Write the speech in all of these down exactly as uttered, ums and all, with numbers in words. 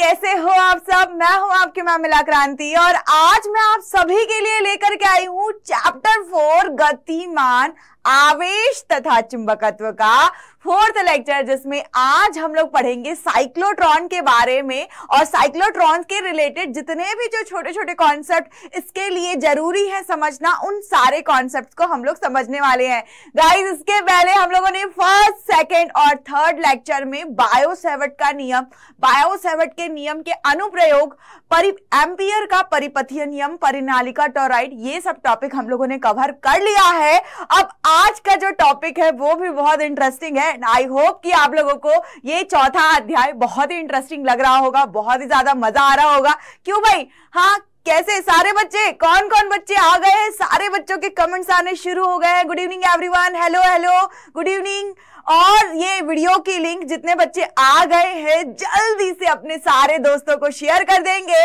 कैसे हो आप सब। मैं हूं आपके मैम इलाक्रांति और आज मैं आप सभी के लिए लेकर के आई हूं चैप्टर फोर गतिमान आवेश तथा चुंबकत्व का फोर्थ लेक्चर, जिसमें आज हम लोग पढ़ेंगे साइक्लोट्रॉन के बारे में और साइक्लोट्रॉन के रिलेटेड जितने भी जो छोटे छोटे कॉन्सेप्ट इसके लिए जरूरी है समझना, उन सारे कॉन्सेप्ट को हम लोग समझने वाले हैं। गाइस, इसके पहले हम लोगों ने फर्स्ट, सेकेंड और थर्ड लेक्चर में बायो सेवर्ट का नियम, बायो सेवर्ट के नियम के अनुप्रयोग, परि एम्पियर का परिपथीय नियम, परिनालिका टोरॉइड, ये सब टॉपिक हम लोगों ने कवर कर लिया है। अब आज का जो टॉपिक है वो भी बहुत इंटरेस्टिंग है। आई होप कि आप लोगों को ये चौथा अध्याय बहुत ही इंटरेस्टिंग लग रहा होगा, बहुत ही ज्यादा मजा आ रहा होगा। क्यों भाई? हाँ, कैसे सारे बच्चे, कौन कौन बच्चे आ गए हैं? सारे बच्चों के कमेंट्स आने शुरू हो गए हैं। Good evening everyone, hello hello, good evening. और ये वीडियो की लिंक जितने बच्चे आ गए हैं जल्दी से अपने सारे दोस्तों को शेयर कर देंगे,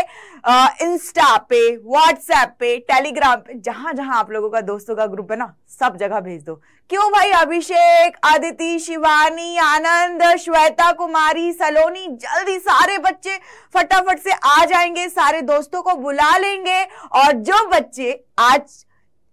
इंस्टा पे, व्हाट्सएप पे, टेलीग्राम पे, जहां जहां आप लोगों का दोस्तों का ग्रुप है ना, सब जगह भेज दो। क्यों भाई? अभिषेक, आदिति, शिवानी, आनंद, श्वेता कुमारी, सलोनी, जल्दी सारे बच्चे फटाफट से आ जाएंगे, सारे दोस्तों को बुला लेंगे। और जो बच्चे आज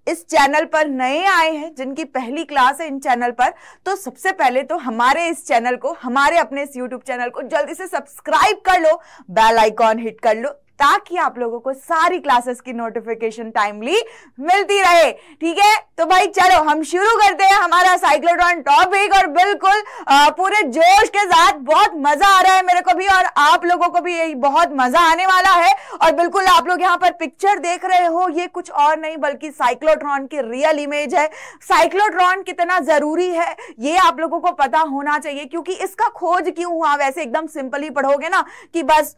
इस चैनल पर नए आए हैं, जिनकी पहली क्लास है इन चैनल पर, तो सबसे पहले तो हमारे इस चैनल को, हमारे अपने इस यूट्यूब चैनल को जल्दी से सब्सक्राइब कर लो, बेल आइकॉन हिट कर लो, ताकि आप लोगों को सारी क्लासेस की नोटिफिकेशन टाइमली मिलती रहे। ठीक है, तो भाई चलो हम शुरू करते हैं हमारा साइक्लोट्रॉन टॉपिक, और बिल्कुल आ, पूरे जोश के साथ। बहुत मजा आ रहा है मेरे को भी और आप लोगों को भी, यही बहुत मजा आने वाला है। और बिल्कुल आप लोग यहाँ पर पिक्चर देख रहे हो, ये कुछ और नहीं बल्कि साइक्लोट्रॉन की रियल इमेज है। साइक्लोट्रॉन कितना जरूरी है ये आप लोगों को पता होना चाहिए, क्योंकि इसका खोज क्यों हुआ। वैसे एकदम सिंपल ही पढ़ोगे ना कि बस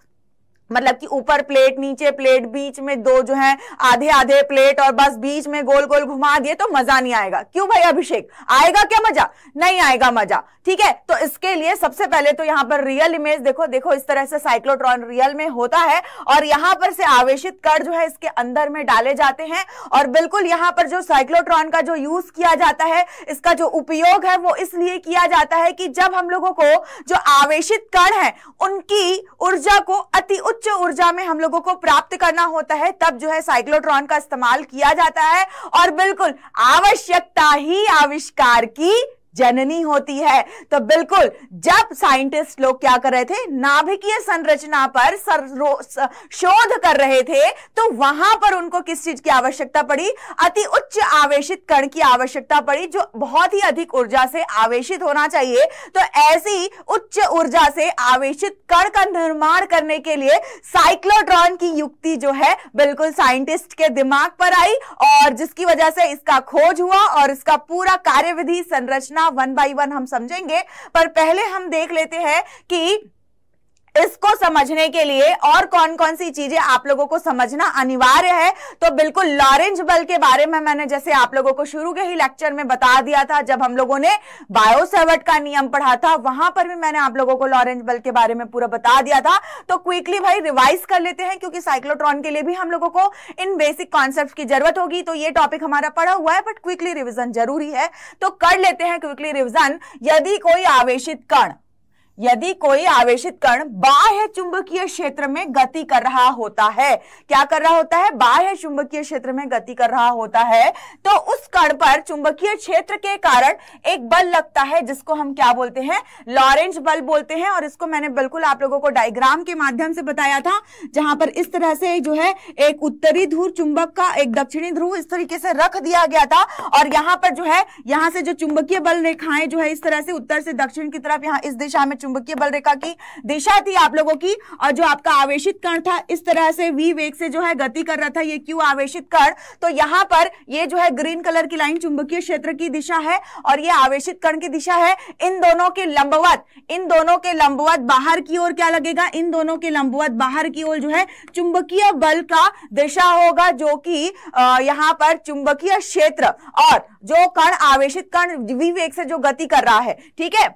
मतलब कि ऊपर प्लेट, नीचे प्लेट, बीच में दो जो है आधे आधे प्लेट, और बस बीच में गोल गोल घुमा दिए, तो मजा नहीं आएगा। क्यों भाई अभिषेक? आएगा क्या मजा? नहीं आएगा मजा। ठीक है, तो इसके लिए सबसे पहले तो यहाँ पर रियल इमेज देखो, देखो इस तरह से साइक्लोट्रॉन रियल में होता है और यहाँ पर से आवेशित कण जो है इसके अंदर में डाले जाते हैं। और बिल्कुल यहाँ पर जो साइक्लोट्रॉन का जो यूज किया जाता है, इसका जो उपयोग है वो इसलिए किया जाता है कि जब हम लोगों को जो आवेशित कण है उनकी ऊर्जा को अति उच्च ऊर्जा में हम लोगों को प्राप्त करना होता है, तब जो है साइक्लोट्रॉन का इस्तेमाल किया जाता है। और बिल्कुल आवश्यकता ही आविष्कार की जननी होती है। तो बिल्कुल जब साइंटिस्ट लोग क्या कर रहे थे, नाभिकीय संरचना पर शोध कर रहे थे, तो वहां पर उनको किस चीज की आवश्यकता पड़ी? अति उच्च आवेशित कण की आवश्यकता पड़ी, जो बहुत ही अधिक ऊर्जा से आवेशित होना चाहिए। तो ऐसी उच्च ऊर्जा से आवेशित कण का निर्माण करने के लिए साइक्लोट्रॉन की युक्ति जो है बिल्कुल साइंटिस्ट के दिमाग पर आई, और जिसकी वजह से इसका खोज हुआ। और इसका पूरा कार्यविधि संरचना वन बाय वन हम समझेंगे, पर पहले हम देख लेते हैं कि इसको समझने के लिए और कौन कौन सी चीजें आप लोगों को समझना अनिवार्य है। तो बिल्कुल लॉरेंज बल के बारे में मैंने जैसे आप लोगों को शुरू के ही लेक्चर में बता दिया था, जब हम लोगों ने बायो सेवर्ट का नियम पढ़ा था, वहां पर भी मैंने आप लोगों को लॉरेंज बल के बारे में पूरा बता दिया था। तो क्विकली भाई रिवाइज कर लेते हैं, क्योंकि साइक्लोट्रॉन के लिए भी हम लोगों को इन बेसिक कॉन्सेप्ट की जरूरत होगी। तो ये टॉपिक हमारा पढ़ा हुआ है, बट क्विकली रिविजन जरूरी है, तो कर लेते हैं क्विकली रिविजन। यदि कोई आवेशित कण यदि कोई आवेशित कण बाह्य चुंबकीय क्षेत्र में गति कर रहा होता है, क्या कर रहा होता है? बाह्य चुंबकीय क्षेत्र में गति कर रहा होता है, तो उस कण पर चुंबकीय क्षेत्र के कारण एक बल लगता है, जिसको हम क्या बोलते हैं? लॉरेंज बल बोलते हैं। और इसको मैंने बिल्कुल आप लोगों को डायग्राम के माध्यम से बताया था, जहां पर इस तरह से जो है एक उत्तरी ध्रुव चुंबक का, एक दक्षिणी ध्रुव इस तरीके से रख दिया गया था, और यहाँ पर जो है यहाँ से जो चुंबकीय बल रेखाएं जो है इस तरह से उत्तर से दक्षिण की तरफ, यहाँ इस दिशा में चुंबकीय बल रेखा की दिशा थी आप लोगों की। और जो आपका आवेशित कण था इस तरह से v वेग से जो है गति कर रहा था, ये क्यों आवेशित कण? तो यहाँ पर ये जो है ग्रीन कलर की लाइन चुंबकीय क्षेत्र की दिशा है और ये आवेशित कण की दिशा है। इन दोनों के लंबवत इन दोनों के लंबवत बाहर की ओर क्या लगेगा? इन दोनों के लंबवत बाहर की ओर जो है चुंबकीय बल का दिशा होगा, जो कि यहाँ पर चुंबकीय क्षेत्र और जो कण आवेशित कण v वेग से जो गति कर रहा है, ठीक है,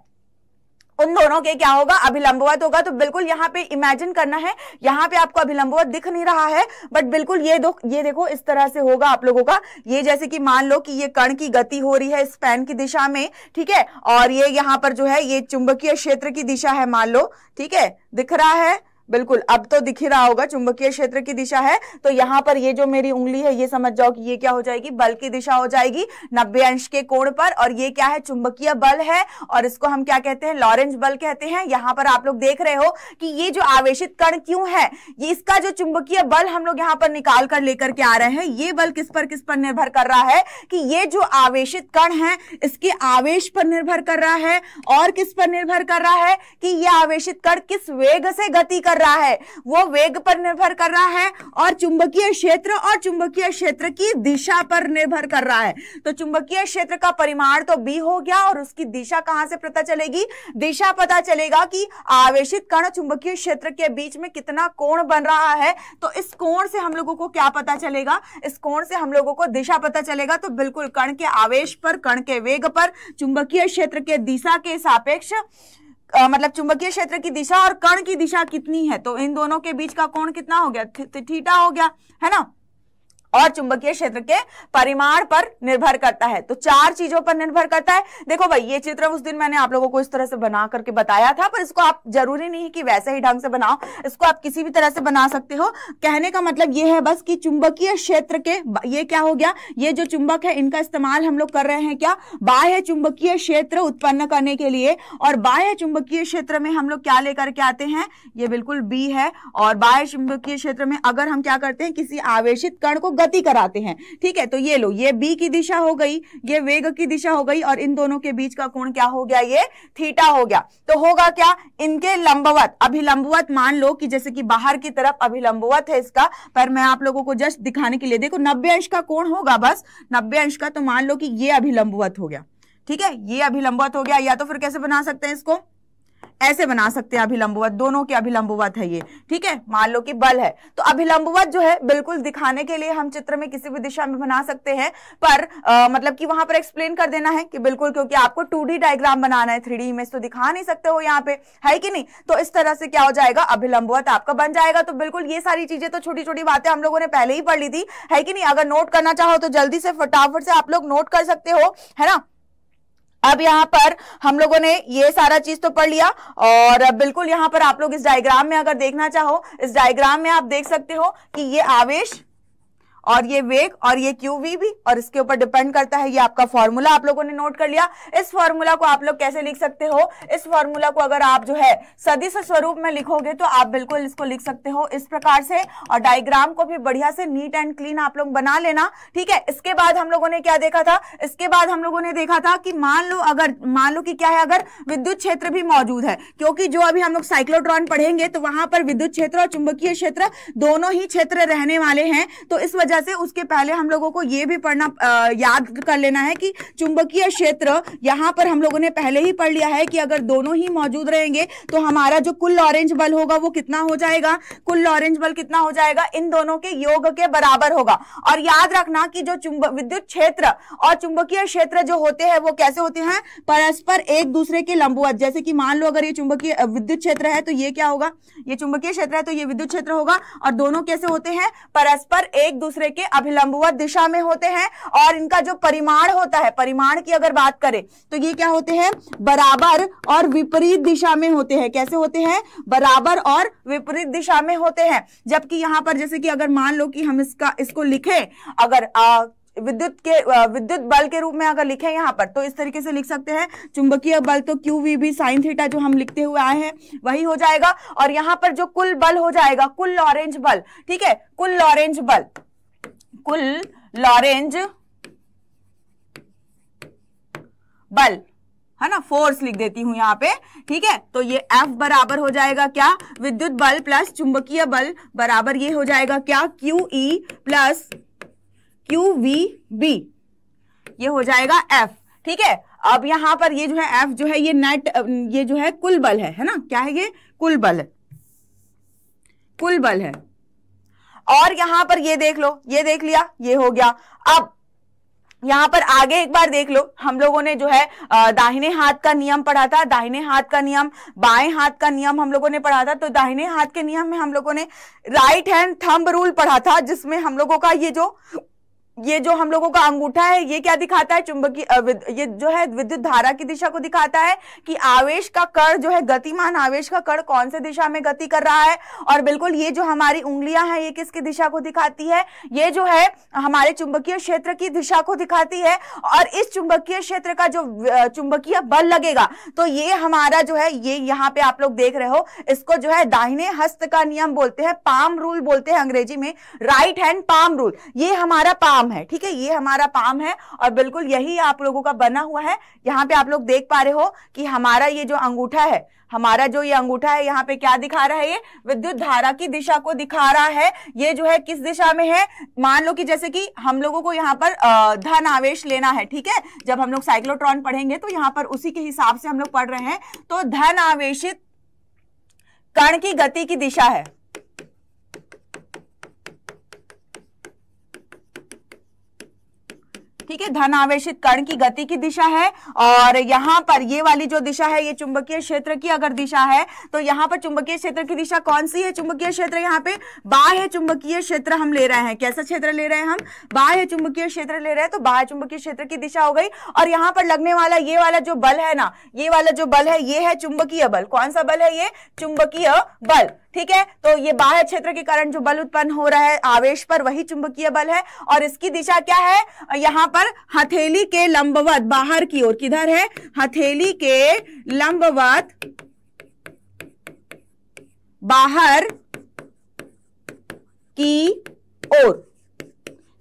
उन दोनों के क्या होगा? अभिलंबवत होगा। तो बिल्कुल यहाँ पे इमेजिन करना है, यहाँ पे आपको अभिलंबवत दिख नहीं रहा है, बट बिल्कुल ये दो ये देखो इस तरह से होगा आप लोगों का। ये जैसे कि मान लो कि ये कण की गति हो रही है इस पैन की दिशा में, ठीक है, और ये यहाँ पर जो है ये चुंबकीय क्षेत्र की दिशा है मान लो, ठीक है, दिख रहा है। बिल्कुल, अब तो दिख ही रहा होगा चुंबकीय क्षेत्र की दिशा है, तो यहाँ पर ये जो मेरी उंगली है ये समझ जाओ कि ये क्या हो जाएगी, बल की दिशा हो जाएगी नब्बे अंश के कोण पर, और ये क्या है, चुंबकीय बल है, और इसको हम क्या कहते हैं, लॉरेंज बल कहते हैं। यहाँ पर आप लोग देख रहे हो कि ये जो आवेशित कण क्यों है, ये इसका जो चुंबकीय बल हम लोग यहाँ पर निकाल कर लेकर के आ रहे हैं, ये बल किस पर किस पर निर्भर कर रहा है, कि ये जो आवेशित कण है इसके आवेश पर निर्भर कर रहा है, और किस पर निर्भर कर रहा है कि ये आवेशित कण किस वेग से गति कर रहा है, वो वेग पर निर्भर कर रहा है, और चुंबकीय क्षेत्र और चुंबकीय क्षेत्र की दिशा पर निर्भर कर रहा है। तो चुंबकीय क्षेत्र का परिमाण तो B हो गया, और उसकी दिशा कहां से पता चलेगी, दिशा पता चलेगा कि आवेशित कण चुंबकीय क्षेत्र के बीच में कितना कोण बन रहा है, तो इस कोण से हम लोगों को क्या पता चलेगा, इस कोण से हम लोगों को दिशा पता चलेगा। तो बिल्कुल कण के आवेश पर, कण के वेग पर, चुंबकीय क्षेत्र के दिशा के सापेक्ष Uh, मतलब चुंबकीय क्षेत्र की दिशा और कण की दिशा कितनी है, तो इन दोनों के बीच का कोण कितना हो गया, थीटा हो गया, है ना, और चुंबकीय क्षेत्र के परिमाण पर निर्भर करता है। तो चार चीजों पर निर्भर करता है। देखो भाई, ये चित्र उस दिन मैंने आप लोगों को इस तरह से बना करके बताया था, पर इसको आप जरूरी नहीं है कि वैसे ही ढंग से बनाओ, इसको आप किसी भी तरह से बना सकते हो। कहने का मतलब ये है बस कि चुंबकीय क्षेत्र के, ये क्या हो गया, ये जो चुंबक है इनका इस्तेमाल हम लोग कर रहे हैं क्या, बाह्य चुंबकीय क्षेत्र उत्पन्न करने के लिए, और बाह्य चुंबकीय क्षेत्र में हम लोग क्या लेकर के आते हैं, ये बिल्कुल बी है, और बाह्य चुंबकीय क्षेत्र में अगर हम क्या करते हैं, किसी आवेशित कण को गति कराते हैं, ठीक है, तो ये लो, ये बी की दिशा हो गई, ये वेग की दिशा हो गई, और इन दोनों के बीच का कोण क्या हो गया, ये थीटा हो गया। तो होगा क्या, इनके लंबवत, अभिलंबवत, मान लो कि जैसे कि बाहर की तरफ अभिलंबवत है इसका, पर मैं आप लोगों को जस्ट दिखाने के लिए, देखो नब्बे अंश का कोण होगा बस, नब्बे अंश का, तो मान लो कि ये अभिलंबवत हो गया, ठीक है, ये अभिलंबवत हो गया, या तो फिर कैसे बना सकते हैं इसको, ऐसे बना सकते हैं, अभिलंबवत, दोनों के अभिलंबवत है ये, ठीक है, मान लो कि बल है, तो अभिलंबवत जो है बिल्कुल दिखाने के लिए हम चित्र में किसी भी दिशा में बना सकते हैं, पर आ, मतलब कि वहां पर एक्सप्लेन कर देना है कि बिल्कुल, क्योंकि आपको टू डी डायग्राम बनाना है, थ्री डी इमेज तो दिखा नहीं सकते हो यहाँ पे, है कि नहीं। तो इस तरह से क्या हो जाएगा, अभिलंबवत आपका बन जाएगा। तो बिल्कुल ये सारी चीजें तो छोटी छोटी बातें हम लोगों ने पहले ही पढ़ ली थी, है कि नहीं। अगर नोट करना चाहो तो जल्दी से फटाफट से आप लोग नोट कर सकते हो, है ना। अब यहाँ पर हम लोगों ने ये सारा चीज तो पढ़ लिया, और बिल्कुल यहाँ पर आप लोग इस डायग्राम में अगर देखना चाहो, इस डायग्राम में आप देख सकते हो कि ये आवेश और ये वेग और ये क्यू वी भी, और इसके ऊपर डिपेंड करता है। ये आपका फॉर्मूला आप लोगों ने नोट कर लिया। इस फॉर्मूला को आप लोग कैसे लिख सकते हो, इस फॉर्मूला को अगर आप जो है सदिश स्वरूप में लिखोगे तो आप बिल्कुल इसको लिख सकते हो इस प्रकार से। और डायग्राम को भी बढ़िया से नीट एंड क्लीन आप लोग बना लेना, ठीक है। इसके बाद हम लोगों ने क्या देखा था, इसके बाद हम लोगों ने देखा था कि मान लो, अगर मान लो कि क्या है, अगर विद्युत क्षेत्र भी मौजूद है, क्योंकि जो अभी हम लोग साइक्लोट्रॉन पढ़ेंगे तो वहां पर विद्युत क्षेत्र और चुंबकीय क्षेत्र दोनों ही क्षेत्र रहने वाले हैं। तो इस जैसे उसके पहले हम लोगों को यह भी पढ़ना आ, याद कर लेना है कि चुंबकीय क्षेत्र यहां पर हम लोगों ने पहले ही पढ़ लिया है कि अगर दोनों ही मौजूद रहेंगे तो हमारा जो कुल लॉरेंज बल होगा वो कितना हो जाएगा, कुल लॉरेंज बल कितना हो जाएगा, इन दोनों के योग के बराबर होगा। और याद रखना कि जो चुंब विद्युत क्षेत्र और चुंबकीय क्षेत्र जो होते हैं वो कैसे होते हैं, परस्पर एक दूसरे के लंबवत। जैसे कि मान लो अगर ये चुंबकीय विद्युत क्षेत्र है तो ये क्या होगा, ये चुंबकीय क्षेत्र है तो ये विद्युत क्षेत्र होगा, और दोनों कैसे होते हैं, परस्पर एक दूसरे के अभिलंबवत दिशा में होते हैं। और इनका जो परिमाण होता है, परिमाण की अगर बात करें तो ये क्या होते हैं, बराबर और विपरीत दिशा में होते हैं। कैसे होते हैं, बराबर और विपरीत दिशा में होते हैं। जबकि यहां पर जैसे कि अगर मान लो कि हम इसका इसको लिखें, अगर आ, विद्युत के विद्युत बल के रूप में अगर लिखें यहाँ पर, तो इस तरीके से लिख सकते हैं। चुंबकीय बल तो क्यू वी भी साइन थीटा जो हम लिखते हुए आए हैं वही हो जाएगा। और यहाँ पर जो कुल बल हो जाएगा, कुल लॉरेंज बल, ठीक है, कुल लॉरेंज बल, कुल लॉरेंज बल, है ना, फोर्स लिख देती हूं यहाँ पे, ठीक है। तो ये F बराबर हो जाएगा क्या, विद्युत बल प्लस चुंबकीय बल, बराबर ये हो जाएगा क्या, Q E plus Q V B, ये हो जाएगा F, ठीक है। अब यहाँ पर ये जो है F जो है ये नेट, ये जो है कुल बल है, है ना, क्या है ये, कुल बल है, कुल बल है। और यहां पर ये देख लो, ये देख लिया, ये हो गया। अब यहाँ पर आगे एक बार देख लो, हम लोगों ने जो है दाहिने हाथ का नियम पढ़ा था, दाहिने हाथ का नियम, बाएं हाथ का नियम हम लोगों ने पढ़ा था। तो दाहिने हाथ के नियम में हम लोगों ने राइट हैंड थंब रूल पढ़ा था, जिसमें हम लोगों का ये जो ये जो हम लोगों का अंगूठा है ये क्या दिखाता है, चुंबकीय, ये जो है विद्युत धारा की दिशा को दिखाता है कि आवेश का कण जो है, गतिमान आवेश का कण कौन से दिशा में गति कर रहा है। और बिल्कुल ये जो हमारी उंगलियां हैं ये किसकी दिशा को दिखाती है, ये जो है हमारे चुंबकीय क्षेत्र की दिशा को दिखाती है। और इस चुंबकीय क्षेत्र का जो चुंबकीय बल लगेगा, तो ये हमारा जो है, ये यहाँ पे आप लोग देख रहे हो, इसको जो है दाहिने हस्त का नियम बोलते हैं, पाम रूल बोलते हैं अंग्रेजी में, राइट हैंड पाम रूल। ये हमारा पाम है, ठीक है, ये हमारा पाम है। और बिल्कुल यही आप लोगों का बना हुआ है। यहाँ पे आप लोग देख पा रहे हो कि हमारा ये जो अंगूठा है, हमारा जो ये अंगूठा है, यहाँ पे क्या दिखा रहा है, ये विद्युत धारा की दिशा को दिखा रहा है। ये जो है किस दिशा में है, मान लो कि जैसे कि हम लोगों को यहाँ पर धन आवेश लेना है, ठीक है, जब हम लोग साइक्लोट्रॉन पढ़ेंगे तो यहाँ पर उसी के हिसाब से हम लोग पढ़ रहे हैं। तो धन आवेशित कण की गति की दिशा है, ठीक है, धन आवेशित कण की गति की दिशा है। और यहाँ पर ये वाली जो दिशा है ये चुंबकीय क्षेत्र की अगर दिशा है, तो यहाँ पर चुंबकीय क्षेत्र की दिशा कौन सी है, चुंबकीय क्षेत्र यहाँ पे बाह्य चुंबकीय क्षेत्र हम ले रहे हैं। कैसा क्षेत्र ले रहे हैं हम, बाह्य चुंबकीय क्षेत्र ले रहे हैं, तो बाह्य चुंबकीय क्षेत्र की दिशा हो गई। और यहाँ पर लगने वाला ये वाला जो बल है ना, ये वाला जो बल है ये है चुंबकीय बल। कौन सा बल है ये, चुंबकीय बल, ठीक है। तो ये बाह्य क्षेत्र के कारण जो बल उत्पन्न हो रहा है आवेश पर, वही चुंबकीय बल है। और इसकी दिशा क्या है, यहाँ पर हथेली के लंबवत बाहर की ओर, किधर है, हथेली के लंबवत बाहर की ओर,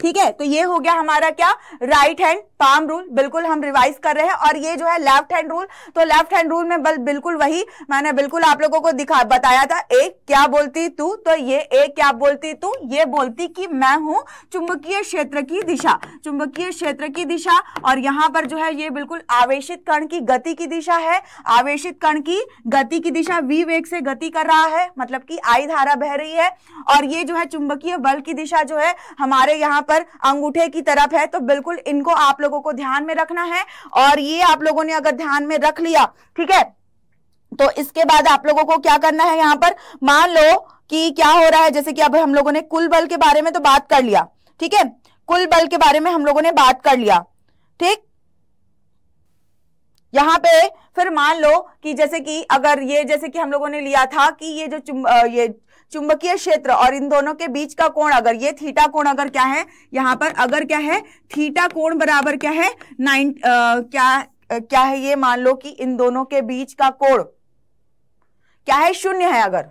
ठीक है। तो ये हो गया हमारा क्या, राइट हैंड पाम रूल, बिल्कुल हम रिवाइज कर रहे हैं। और ये जो है लेफ्ट हैंड रूल, तो लेफ्ट हैंड रूल में बल बिल्कुल वही मैंने बिल्कुल आप लोगों को दिखा बताया था, एक क्या बोलती तू, तो ये एक क्या बोलती तू, ये बोलती कि मैं हूँ चुंबकीय क्षेत्र की दिशा, चुंबकीय क्षेत्र की दिशा। और यहाँ पर जो है ये बिल्कुल आवेशित कण की गति की दिशा है, आवेशित कण की गति की दिशा वी वेग से गति कर रहा है, मतलब कि आई धारा बह रही है। और ये जो है चुंबकीय बल की दिशा जो है हमारे यहाँ पर अंगूठे की तरफ है। तो बिल्कुल इनको आप को ध्यान में रखना है। और ये आप लोगों ने अगर ध्यान में रख लिया, ठीक है, तो इसके बाद आप लोगों को क्या करना है, यहाँ पर मान लो कि क्या हो रहा है, जैसे कि अब हम लोगों ने कुल बल के बारे में तो बात कर लिया, ठीक है, कुल बल के बारे में हम लोगों ने बात कर लिया, ठीक। यहाँ पे फिर मान लो कि जैसे कि अगर ये, जैसे कि हम लोगों ने लिया था कि ये जो चुंब ये चुंबकीय क्षेत्र और इन दोनों के बीच का कोण, अगर ये थीटा कोण अगर क्या है, यहाँ पर अगर क्या है, थीटा कोण बराबर क्या है नाइन क्या आ, क्या है ये, मान लो कि इन दोनों के बीच का कोण क्या है, शून्य है। अगर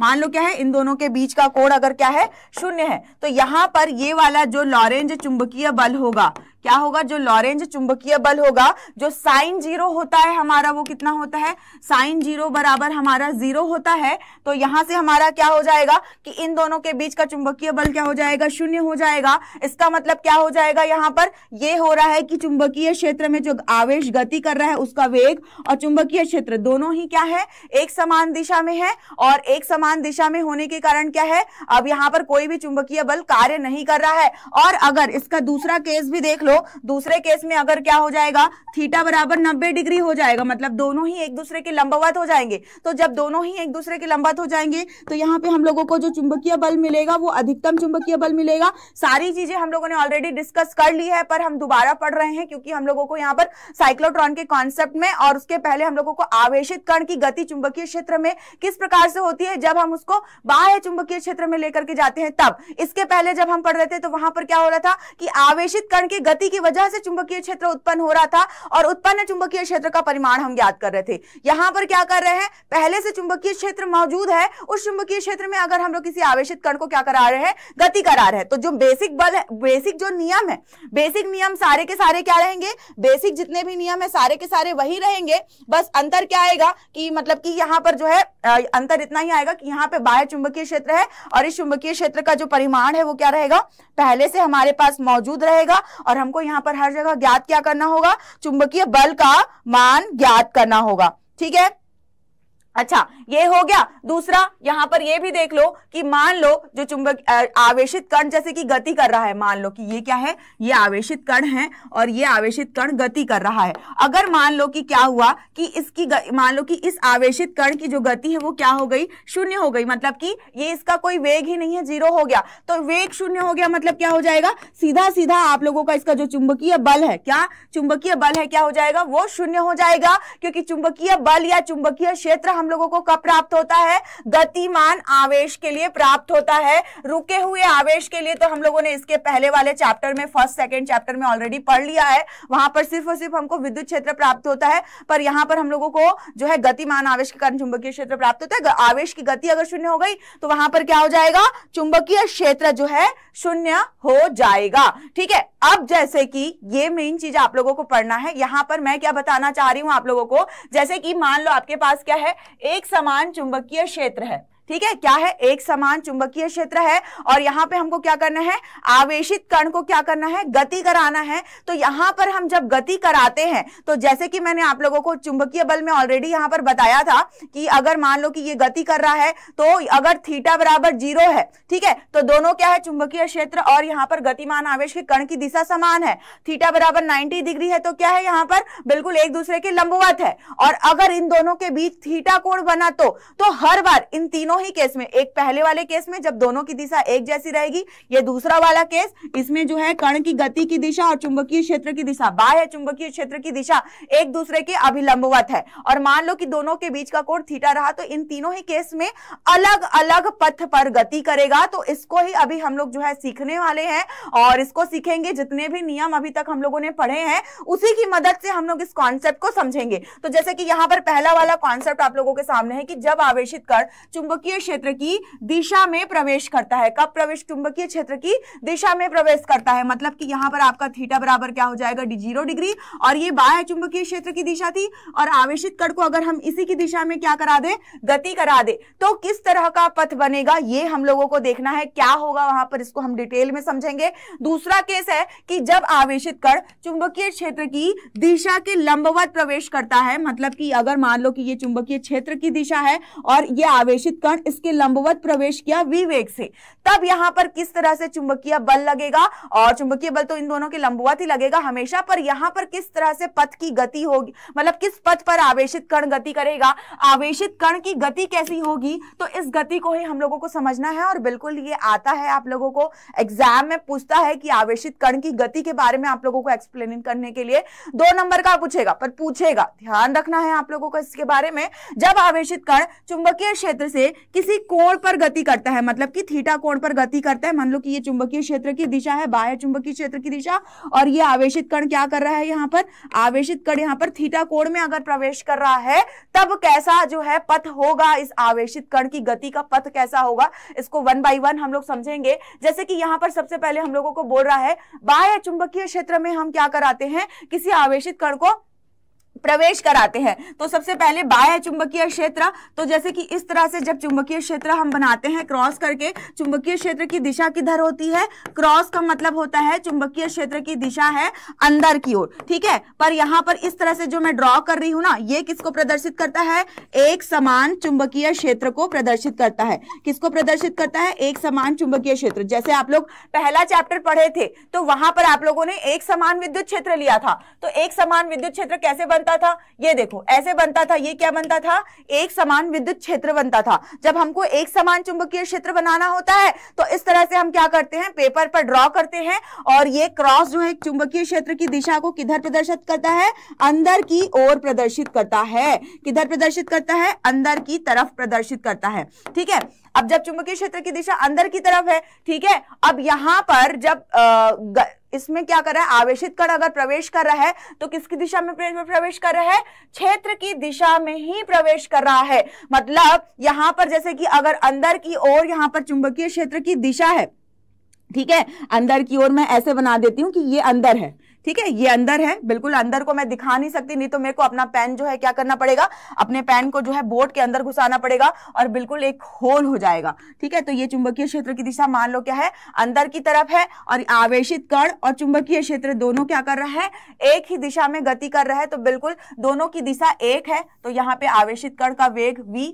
मान लो क्या है, इन दोनों के बीच का कोण अगर क्या है, शून्य है, तो यहाँ पर ये वाला जो लॉरेंज चुंबकीय बल होगा, क्या होगा, जो लॉरेंज चुंबकीय बल होगा, जो साइन जीरो होता है हमारा, वो कितना होता है, साइन जीरो बराबर हमारा जीरो होता है। तो यहाँ से हमारा क्या हो जाएगा कि इन दोनों के बीच का चुंबकीय बल क्या हो जाएगा, शून्य हो जाएगा। इसका मतलब क्या हो जाएगा, यहाँ पर ये हो रहा है कि चुंबकीय क्षेत्र में जो आवेश गति कर रहा है उसका वेग और चुंबकीय क्षेत्र दोनों ही क्या है, एक समान दिशा में है। और एक समान दिशा में होने के कारण क्या है, अब यहाँ पर कोई भी चुंबकीय बल कार्य नहीं कर रहा है। और अगर इसका दूसरा केस भी देख लो, दूसरे केस में अगर क्या हो जाएगा, थीटा बराबर नब्बे डिग्री हो जाएगा, मतलब दोनों ही एक दूसरे के लंबवत हो जाएंगे। तो जब दोनों ही एक दूसरे के लंबवत हो जाएंगे तो यहाँ पे हम लोगों को जो चुंबकीय बल मिलेगा वो अधिकतम चुंबकीय बल मिलेगा। सारी चीजें हम लोगों ने ऑलरेडी डिस्कस कर ली है, पर हम दोबारा पढ़ रहे हैं क्योंकि हम लोगों को यहाँ पर साइक्लोट्रॉन के कॉन्सेप्ट में और उसके पहले हम लोगों को आवेशित कण की गति चुंबकीय क्षेत्र में किस प्रकार से होती है, जब हम उसको बाह्य चुंबकीय क्षेत्र में लेकर के जाते हैं तब। इसके पहले जब हम पढ़ रहे थे तो वहां पर क्या हो रहा था कि आवेशित कण की गति की वजह से चुंबकीय क्षेत्र उत्पन्न हो रहा था और उत्पन्न चुंबकीय क्षेत्र का परिमाण हम ज्ञात कर रहे थे। यहां पर क्या कर रहे हैं, पहले से चुंबकीय क्षेत्र मौजूद है, उस चुंबकीय क्षेत्र में अगर हम लोग किसी आवेशित कण को क्या करा रहे हैं, गति करा रहे हैं। तो जो बेसिक बल है, बेसिक जो नियम है, बेसिक नियम सारे के सारे क्या रहेंगे, बेसिक जितने भी नियम है सारे के सारे वही रहेंगे। बस अंतर क्या आएगा कि मतलब कि यहाँ पर जो है अंतर इतना ही आएगा कि यहाँ पे बाह्य चुंबकीय क्षेत्र है और इस चुंबकीय क्षेत्र का जो परिमाण है वो क्या रहेगा, पहले से हमारे पास मौजूद रहेगा। और हमको यहाँ पर हर जगह ज्ञात क्या करना होगा, चुंबकीय बल का मान ज्ञात करना होगा, ठीक है। अच्छा, ये हो गया। दूसरा यहाँ पर ये भी देख लो कि मान लो जो चुंबक आवेशित कण जैसे कि गति कर रहा है, मान लो कि ये क्या है, ये आवेशित कण है और ये आवेशित कण गति कर रहा है। अगर मान लो कि क्या हुआ कि इसकी मान लो कि इस आवेशित कण की जो गति है वो क्या हो गई, शून्य हो गई, मतलब कि ये इसका कोई वेग ही नहीं है, जीरो हो गया। तो वेग शून्य हो गया मतलब क्या हो जाएगा, सीधा सीधा आप लोगों का इसका जो चुंबकीय बल है, क्या चुंबकीय बल है, क्या हो जाएगा, वो शून्य हो जाएगा, क्योंकि चुंबकीय बल या चुंबकीय क्षेत्र हम लोगों को कब प्राप्त होता है, गतिमान आवेश के लिए प्राप्त होता है, रुके हुए आवेश के लिए। तो हम लोगों ने इसके पहले वाले चैप्टर में, फर्स्ट सेकंड चैप्टर में ऑलरेडी पढ़ लिया है, वहां पर सिर्फ और सिर्फ हमको विद्युत क्षेत्र प्राप्त होता है, पर यहां पर हम लोगों को जो है गतिमान आवेश के कारण चुंबकीय क्षेत्र प्राप्त होता है। आवेश की गति अगर शून्य हो गई तो वहां पर क्या हो जाएगा, चुंबकीय क्षेत्र जो है शून्य हो जाएगा। ठीक है, अब जैसे कि ये मेन चीज आप लोगों को पढ़ना है, यहां पर मैं क्या बताना चाह रही हूं आप लोगों को, जैसे कि मान लो आपके पास क्या है, एक समान चुंबकीय क्षेत्र है, ठीक है, क्या है, एक समान चुंबकीय क्षेत्र है, और यहाँ पे हमको क्या करना है, आवेशित कण को क्या करना है, गति कराना है। तो यहाँ पर हम जब गति कराते हैं तो जैसे कि मैंने आप लोगों को चुंबकीय बल में ऑलरेडी यहाँ पर बताया था कि अगर मान लो कि ये गति कर रहा है तो अगर थीटा बराबर जीरो है, ठीक है, तो दोनों क्या है, चुंबकीय क्षेत्र और यहाँ पर गतिमान आवेश के कण की दिशा समान है, थीटा बराबर नाइन्टी डिग्री है, तो क्या है यहाँ पर बिल्कुल एक दूसरे के लंबवत है। और अगर इन दोनों के बीच थीटा कोण बना तो, तो हर बार इन तीनों ही केस में, एक पहले वाले केस में जब दोनों की दिशा एक जैसी रहेगी, ये दूसरा वाला केस, इसमें जो है कण की गति की दिशा और चुंबकीय क्षेत्र की दिशा, बाह्य चुंबकीय क्षेत्र की दिशा एक दूसरे के अभिलंबवत है, और मान लो कि दोनों के बीच का कोण थीटा रहा, तो इन तीनों ही केस में अलग अलग पथ पर गति करेगा। तो इसको ही अभी हम लोग जो है सीखने वाले हैं, और इसको सीखेंगे, जितने भी नियम अभी तक हम लोगों ने पढ़े हैं उसी की मदद से हम लोग इस कॉन्सेप्ट को समझेंगे। तो जैसे कि यहां पर पहला वाला कॉन्सेप्ट आप लोगों के सामने है कि जब आवेशित कण चुंबकीय क्षेत्र की दिशा में प्रवेश करता है, कब प्रवेश, चुंबकीय क्षेत्र की दिशा में प्रवेश करता है, मतलब कि यहाँ पर आपका थीटा बराबर क्या हो जाएगा, जीरो डिग्री, और ये बाह्य चुंबकीय क्षेत्र की दिशा थी, और आवेशित कण को अगर हम इसी की दिशा में क्या करा दे, गति करा दे, तो किस तरह का पथ बनेगा ये हम लोगों को देखना है, क्या होगा वहां पर, इसको हम डिटेल में समझेंगे। दूसरा केस है कि जब आवेशित कण चुंबकीय क्षेत्र की दिशा के लंबवत प्रवेश करता है, मतलब कि अगर मान लो कि ये चुंबकीय क्षेत्र की दिशा है और यह आवेशित कण इसके लंबवत प्रवेश किया विवेक से, तब यहां पर किस तरह से चुंबकीय बल लगेगा, और चुंबकीय बल तो इन दोनों के लंबवत ही लगेगा हमेशा, पर यहां पर किस तरह से पथ की गति होगी, मतलब किस पथ पर आवेशित कण गति करेगा, आवेशित कण की गति कैसी होगी, तो इस गति को ही हम लोगों को समझना है। और बिल्कुल ये आता है आप लोगों को एग्जाम में पूछता है कि आवेशित कण की गति के बारे में आप लोगों को एक्सप्लेन करने के लिए दो नंबर का पूछेगा, पर पूछेगा, ध्यान रखना है आप लोगों को इसके बारे में। जब आवेशित कण चुंबकीय क्षेत्र से किसी कोण पर गति करता है, मतलब कि थीटा कोण पर गति करता है, मान लो कि ये चुंबकीय क्षेत्र की दिशा है, बाह्य चुंबकीय क्षेत्र की दिशा, और ये आवेशित कण क्या कर रहा है, यहाँ पर आवेशित कण यहाँ पर थीटा कोण में अगर प्रवेश कर रहा है, तब कैसा जो है पथ होगा, इस आवेशित कण की गति का पथ कैसा होगा, इसको वन बाई वन हम लोग समझेंगे। जैसे कि यहाँ पर सबसे पहले हम लोगों को बोल रहा है, बाह्य चुंबकीय क्षेत्र में हम क्या कराते हैं, किसी आवेशित कण को प्रवेश कराते हैं। तो सबसे पहले बाह्य चुंबकीय क्षेत्र, तो जैसे कि इस तरह से जब चुंबकीय क्षेत्र हम बनाते हैं क्रॉस करके, चुंबकीय क्षेत्र की दिशा किधर होती है, क्रॉस का मतलब होता है चुंबकीय क्षेत्र की दिशा है अंदर की ओर, ठीक है, पर यहाँ पर इस तरह से जो मैं ड्रॉ कर रही हूँ ना, ये किसको प्रदर्शित करता है, एक समान चुंबकीय क्षेत्र को प्रदर्शित करता है, किसको प्रदर्शित करता है, एक समान चुंबकीय क्षेत्र। जैसे आप लोग पहला चैप्टर पढ़े थे तो वहां पर आप लोगों ने एक समान विद्युत क्षेत्र लिया था, तो एक समान विद्युत क्षेत्र कैसे बनता था, ये देखो ऐसे बनता था, ये क्या बनता था, एक समान विद्युत क्षेत्र बनता था। जब हमको एक समान चुंबकीय क्षेत्र बनाना होता है तो इस तरह से हम क्या करते हैं, पेपर पर ड्रॉ करते हैं, और ये क्रॉस जो है चुंबकीय क्षेत्र की दिशा को किधर प्रदर्शित करता है, अंदर की ओर प्रदर्शित करता है, किधर प्रदर्शित करता है, अंदर की तरफ प्रदर्शित करता है, ठीक है। अब जब चुंबकीय क्षेत्र की दिशा अंदर की तरफ है, ठीक है, अब यहां पर जब आ, ग, इसमें क्या कर रहा है, आवेशित कण अगर प्रवेश कर रहा है तो किसकी दिशा में प्रवेश कर रहा है, क्षेत्र की दिशा में ही प्रवेश कर रहा है। मतलब यहां पर जैसे कि अगर अंदर की ओर यहां पर चुंबकीय क्षेत्र की दिशा है, ठीक है, अंदर की ओर मैं ऐसे बना देती हूँ कि ये अंदर है, ठीक है, ये अंदर है, बिल्कुल अंदर को मैं दिखा नहीं सकती, नहीं तो मेरे को अपना पेन जो है क्या करना पड़ेगा, अपने पेन को जो है बोर्ड के अंदर घुसाना पड़ेगा और बिल्कुल एक होल हो जाएगा, ठीक है। तो ये चुंबकीय क्षेत्र की दिशा मान लो क्या है, अंदर की तरफ है, और आवेशित कण और चुंबकीय क्षेत्र दोनों क्या कर रहा है, एक ही दिशा में गति कर रहा है, तो बिल्कुल दोनों की दिशा एक है। तो यहाँ पे आवेशित कण का वेग v,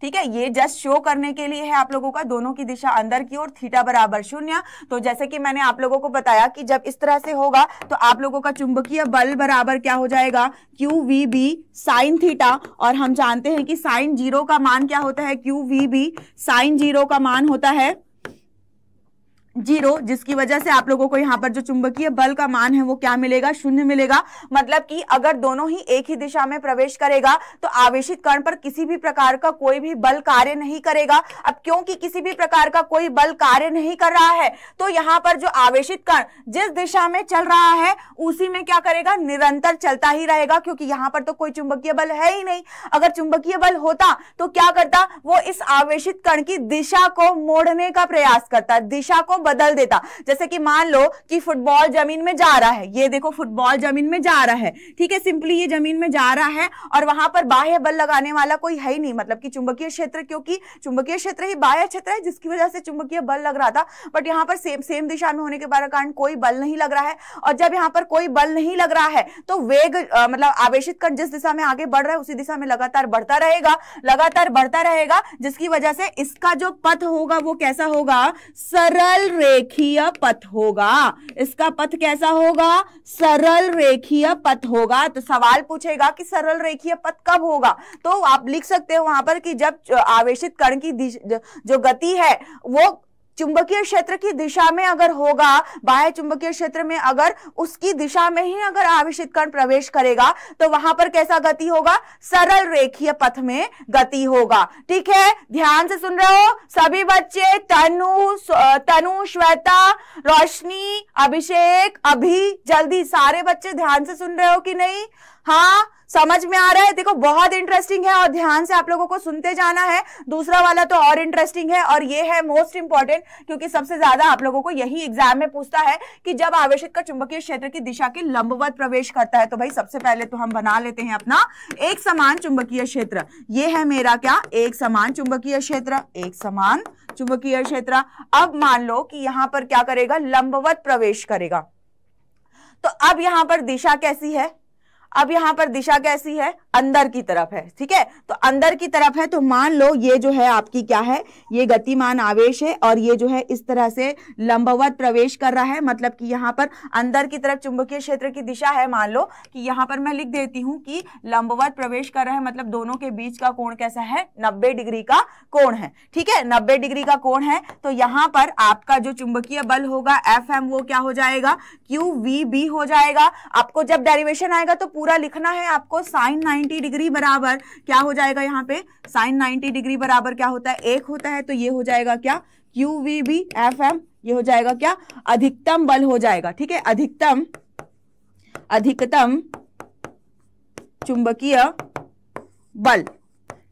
ठीक है, ये जस्ट शो करने के लिए है आप लोगों का, दोनों की दिशा अंदर की ओर, थीटा बराबर शून्य। तो जैसे कि मैंने आप लोगों को बताया कि जब इस तरह से होगा तो आप लोगों का चुंबकीय बल बराबर क्या हो जाएगा, Q V B sine theta. और हम जानते हैं कि साइन जीरो का मान क्या होता है, Q V B sine zero का मान होता है जीरो, जिसकी वजह से आप लोगों को यहाँ पर जो चुंबकीय बल का मान है वो क्या मिलेगा, शून्य मिलेगा। मतलब कि अगर दोनों ही एक ही दिशा में प्रवेश करेगा तो आवेशित कण पर किसी भी प्रकार का कोई भी बल कार्य नहीं करेगा। अब क्योंकि किसी भी प्रकार का कोई बल कार्य नहीं कर रहा है तो यहाँ पर जो आवेशित कण जिस दिशा में चल रहा है उसी में क्या करेगा, निरंतर चलता ही रहेगा, क्योंकि यहाँ पर तो कोई चुंबकीय बल है ही नहीं। अगर चुंबकीय बल होता तो क्या करता, वो इस आवेशित कण की दिशा को मोड़ने का प्रयास करता, दिशा को बदल देता। जैसे कि मान लो कि फुटबॉल जमीन में जा रहा है, ये देखो फुटबॉल जमीन में जा रहा है, ठीक है, सिंपली ये जमीन में जा रहा है और वहां पर बाह्य बल लगाने वाला कोई है ही नहीं, मतलब कि चुंबकीय क्षेत्र, क्योंकि चुंबकीय क्षेत्र ही बाह्य क्षेत्र है जिसकी वजह से चुंबकीय बल लग रहा था। बट यहाँ पर सेम सेम दिशा में होने के कारण कोई बल नहीं लग रहा है, और जब यहाँ पर कोई बल नहीं लग रहा है तो वेग आ, मतलब आवेशित कण जिस दिशा में आगे बढ़ रहा है उसी दिशा में लगातार बढ़ता रहेगा, लगातार बढ़ता रहेगा, जिसकी वजह से इसका जो पथ होगा वो कैसा होगा, सरल रेखीय पथ होगा। इसका पथ कैसा होगा, सरल रेखीय पथ होगा। तो सवाल पूछेगा कि सरल रेखीय पथ कब होगा, तो आप लिख सकते हो वहां पर कि जब आवेशित कण की जो गति है वो चुंबकीय क्षेत्र की दिशा में अगर होगा, बाह्य चुंबकीय क्षेत्र में अगर उसकी दिशा में ही अगर आवेशित कण प्रवेश करेगा तो वहां पर कैसा गति होगा, सरल रेखीय पथ में गति होगा। ठीक है, ध्यान से सुन रहे हो सभी बच्चे, तनु तनु श्वेता, रोशनी, अभिषेक, अभी, जल्दी सारे बच्चे ध्यान से सुन रहे हो कि नहीं? हाँ, समझ में आ रहा है? देखो बहुत इंटरेस्टिंग है और ध्यान से आप लोगों को सुनते जाना है। दूसरा वाला तो और इंटरेस्टिंग है और ये है मोस्ट इंपॉर्टेंट, क्योंकि सबसे ज्यादा आप लोगों को यही एग्जाम में पूछता है कि जब आवेशित का चुंबकीय क्षेत्र की दिशा के लंबवत प्रवेश करता है, तो भाई सबसे पहले तो हम बना लेते हैं अपना एक समान चुंबकीय क्षेत्र। ये है मेरा क्या, एक समान चुंबकीय क्षेत्र, एक समान चुंबकीय क्षेत्र। अब मान लो कि यहाँ पर क्या करेगा, लंबवत प्रवेश करेगा, तो अब यहाँ पर दिशा कैसी है, अब यहाँ पर दिशा कैसी है, अंदर की तरफ है। ठीक है, तो अंदर की तरफ है, तो मान लो ये जो है आपकी क्या है, ये गतिमान आवेश है और ये जो है इस तरह से लंबवत प्रवेश कर रहा है, मतलब कि यहाँ पर अंदर की तरफ चुंबकीय क्षेत्र की दिशा है। मान लो कि यहाँ पर मैं लिख देती हूँ कि लंबवत प्रवेश कर रहा है, मतलब दोनों के बीच का कोण कैसा है, नब्बे डिग्री का कोण है। ठीक है, नब्बे डिग्री का कोण है, तो यहाँ पर आपका जो चुंबकीय बल होगा एफ एम वो क्या हो जाएगा, क्यू वी बी हो जाएगा। आपको जब डेरिवेशन आएगा तो पूरा लिखना है आपको, साइन नाइन्टी डिग्री बराबर क्या हो जाएगा, यहाँ पे साइन नाइन्टी डिग्री बराबर क्या होता है, एक होता है, तो ये हो जाएगा क्या, Q V B F M, ये हो जाएगा क्या, अधिकतम बल हो जाएगा। ठीक है, अधिकतम अधिकतम चुंबकीय बल।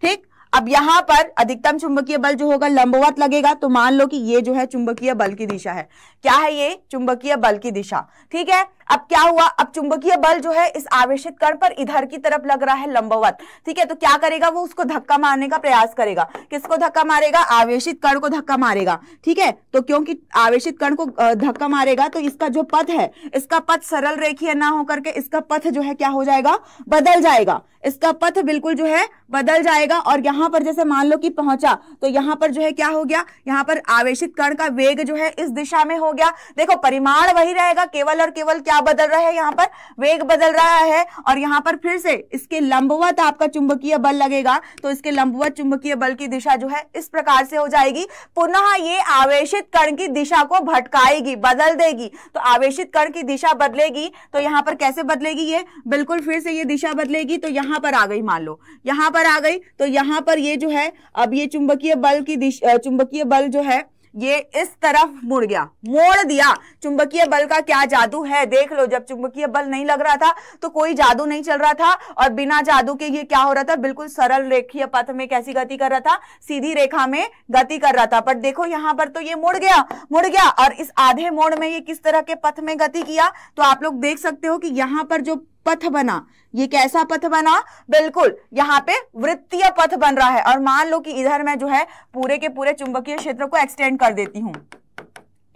ठीक, अब यहाँ पर अधिकतम चुंबकीय बल जो होगा लंबवत लगेगा, तो मान लो कि ये जो है चुंबकीय बल की दिशा है। क्या है ये, चुंबकीय बल की दिशा। ठीक है, अब क्या हुआ, अब चुंबकीय बल जो है इस आवेशित कण पर इधर की तरफ लग रहा है लंबवत। ठीक है, तो क्या करेगा वो, उसको धक्का मारने का प्रयास करेगा। किसको धक्का मारेगा, आवेशित कण को धक्का मारेगा। ठीक है, तो क्योंकि आवेशित कण को धक्का मारेगा तो इसका जो पथ है, इसका पथ सरल रेखीय ना होकर के इसका पथ जो है क्या हो जाएगा, बदल जाएगा। इसका पथ बिल्कुल जो है बदल जाएगा, और यहाँ पर जैसे मान लो कि पहुंचा तो यहाँ पर जो है क्या हो गया, यहाँ पर आवेशित कण का वेग जो है इस दिशा में हो गया। देखो परिमाण वही रहेगा, केवल और केवल क्या बदल रहा है, यहाँ पर वेग बदल रहा है। और यहाँ पर फिर से इसके लंबवत आपका चुंबकीय बल लगेगा, तो इसके लंबवत चुंबकीय बल की दिशा जो है इस प्रकार से हो जाएगी। पुनः ये आवेशित कण की दिशा को भटकाएगी, बदल देगी। तो आवेशित कण की दिशा बदलेगी, तो यहाँ पर कैसे बदलेगी, ये बिल्कुल फिर से ये दिशा बदलेगी, तो यहाँ पर आ गई, मान लो यहाँ पर आ गई, तो यहाँ पर ये जो है अब ये चुंबकीय बल की दिशा, चुंबकीय बल जो है ये इस तरफ मुड़ गया, मोड़ दिया। चुंबकीय बल का क्या जादू है, देख लो, जब चुंबकीय बल नहीं लग रहा था तो कोई जादू नहीं चल रहा था, और बिना जादू के ये क्या हो रहा था, बिल्कुल सरल रेखीय पथ में कैसी गति कर रहा था, सीधी रेखा में गति कर रहा था। पर देखो यहाँ पर तो ये मुड़ गया, मुड़ गया, और इस आधे मोड़ में ये किस तरह के पथ में गति किया, तो आप लोग देख सकते हो कि यहाँ पर जो पथ बना, ये कैसा पथ बना, बिल्कुल यहाँ पे वृत्तीय पथ बन रहा है। और मान लो कि इधर मैं जो है पूरे के पूरे चुंबकीय क्षेत्र को एक्सटेंड कर देती हूँ।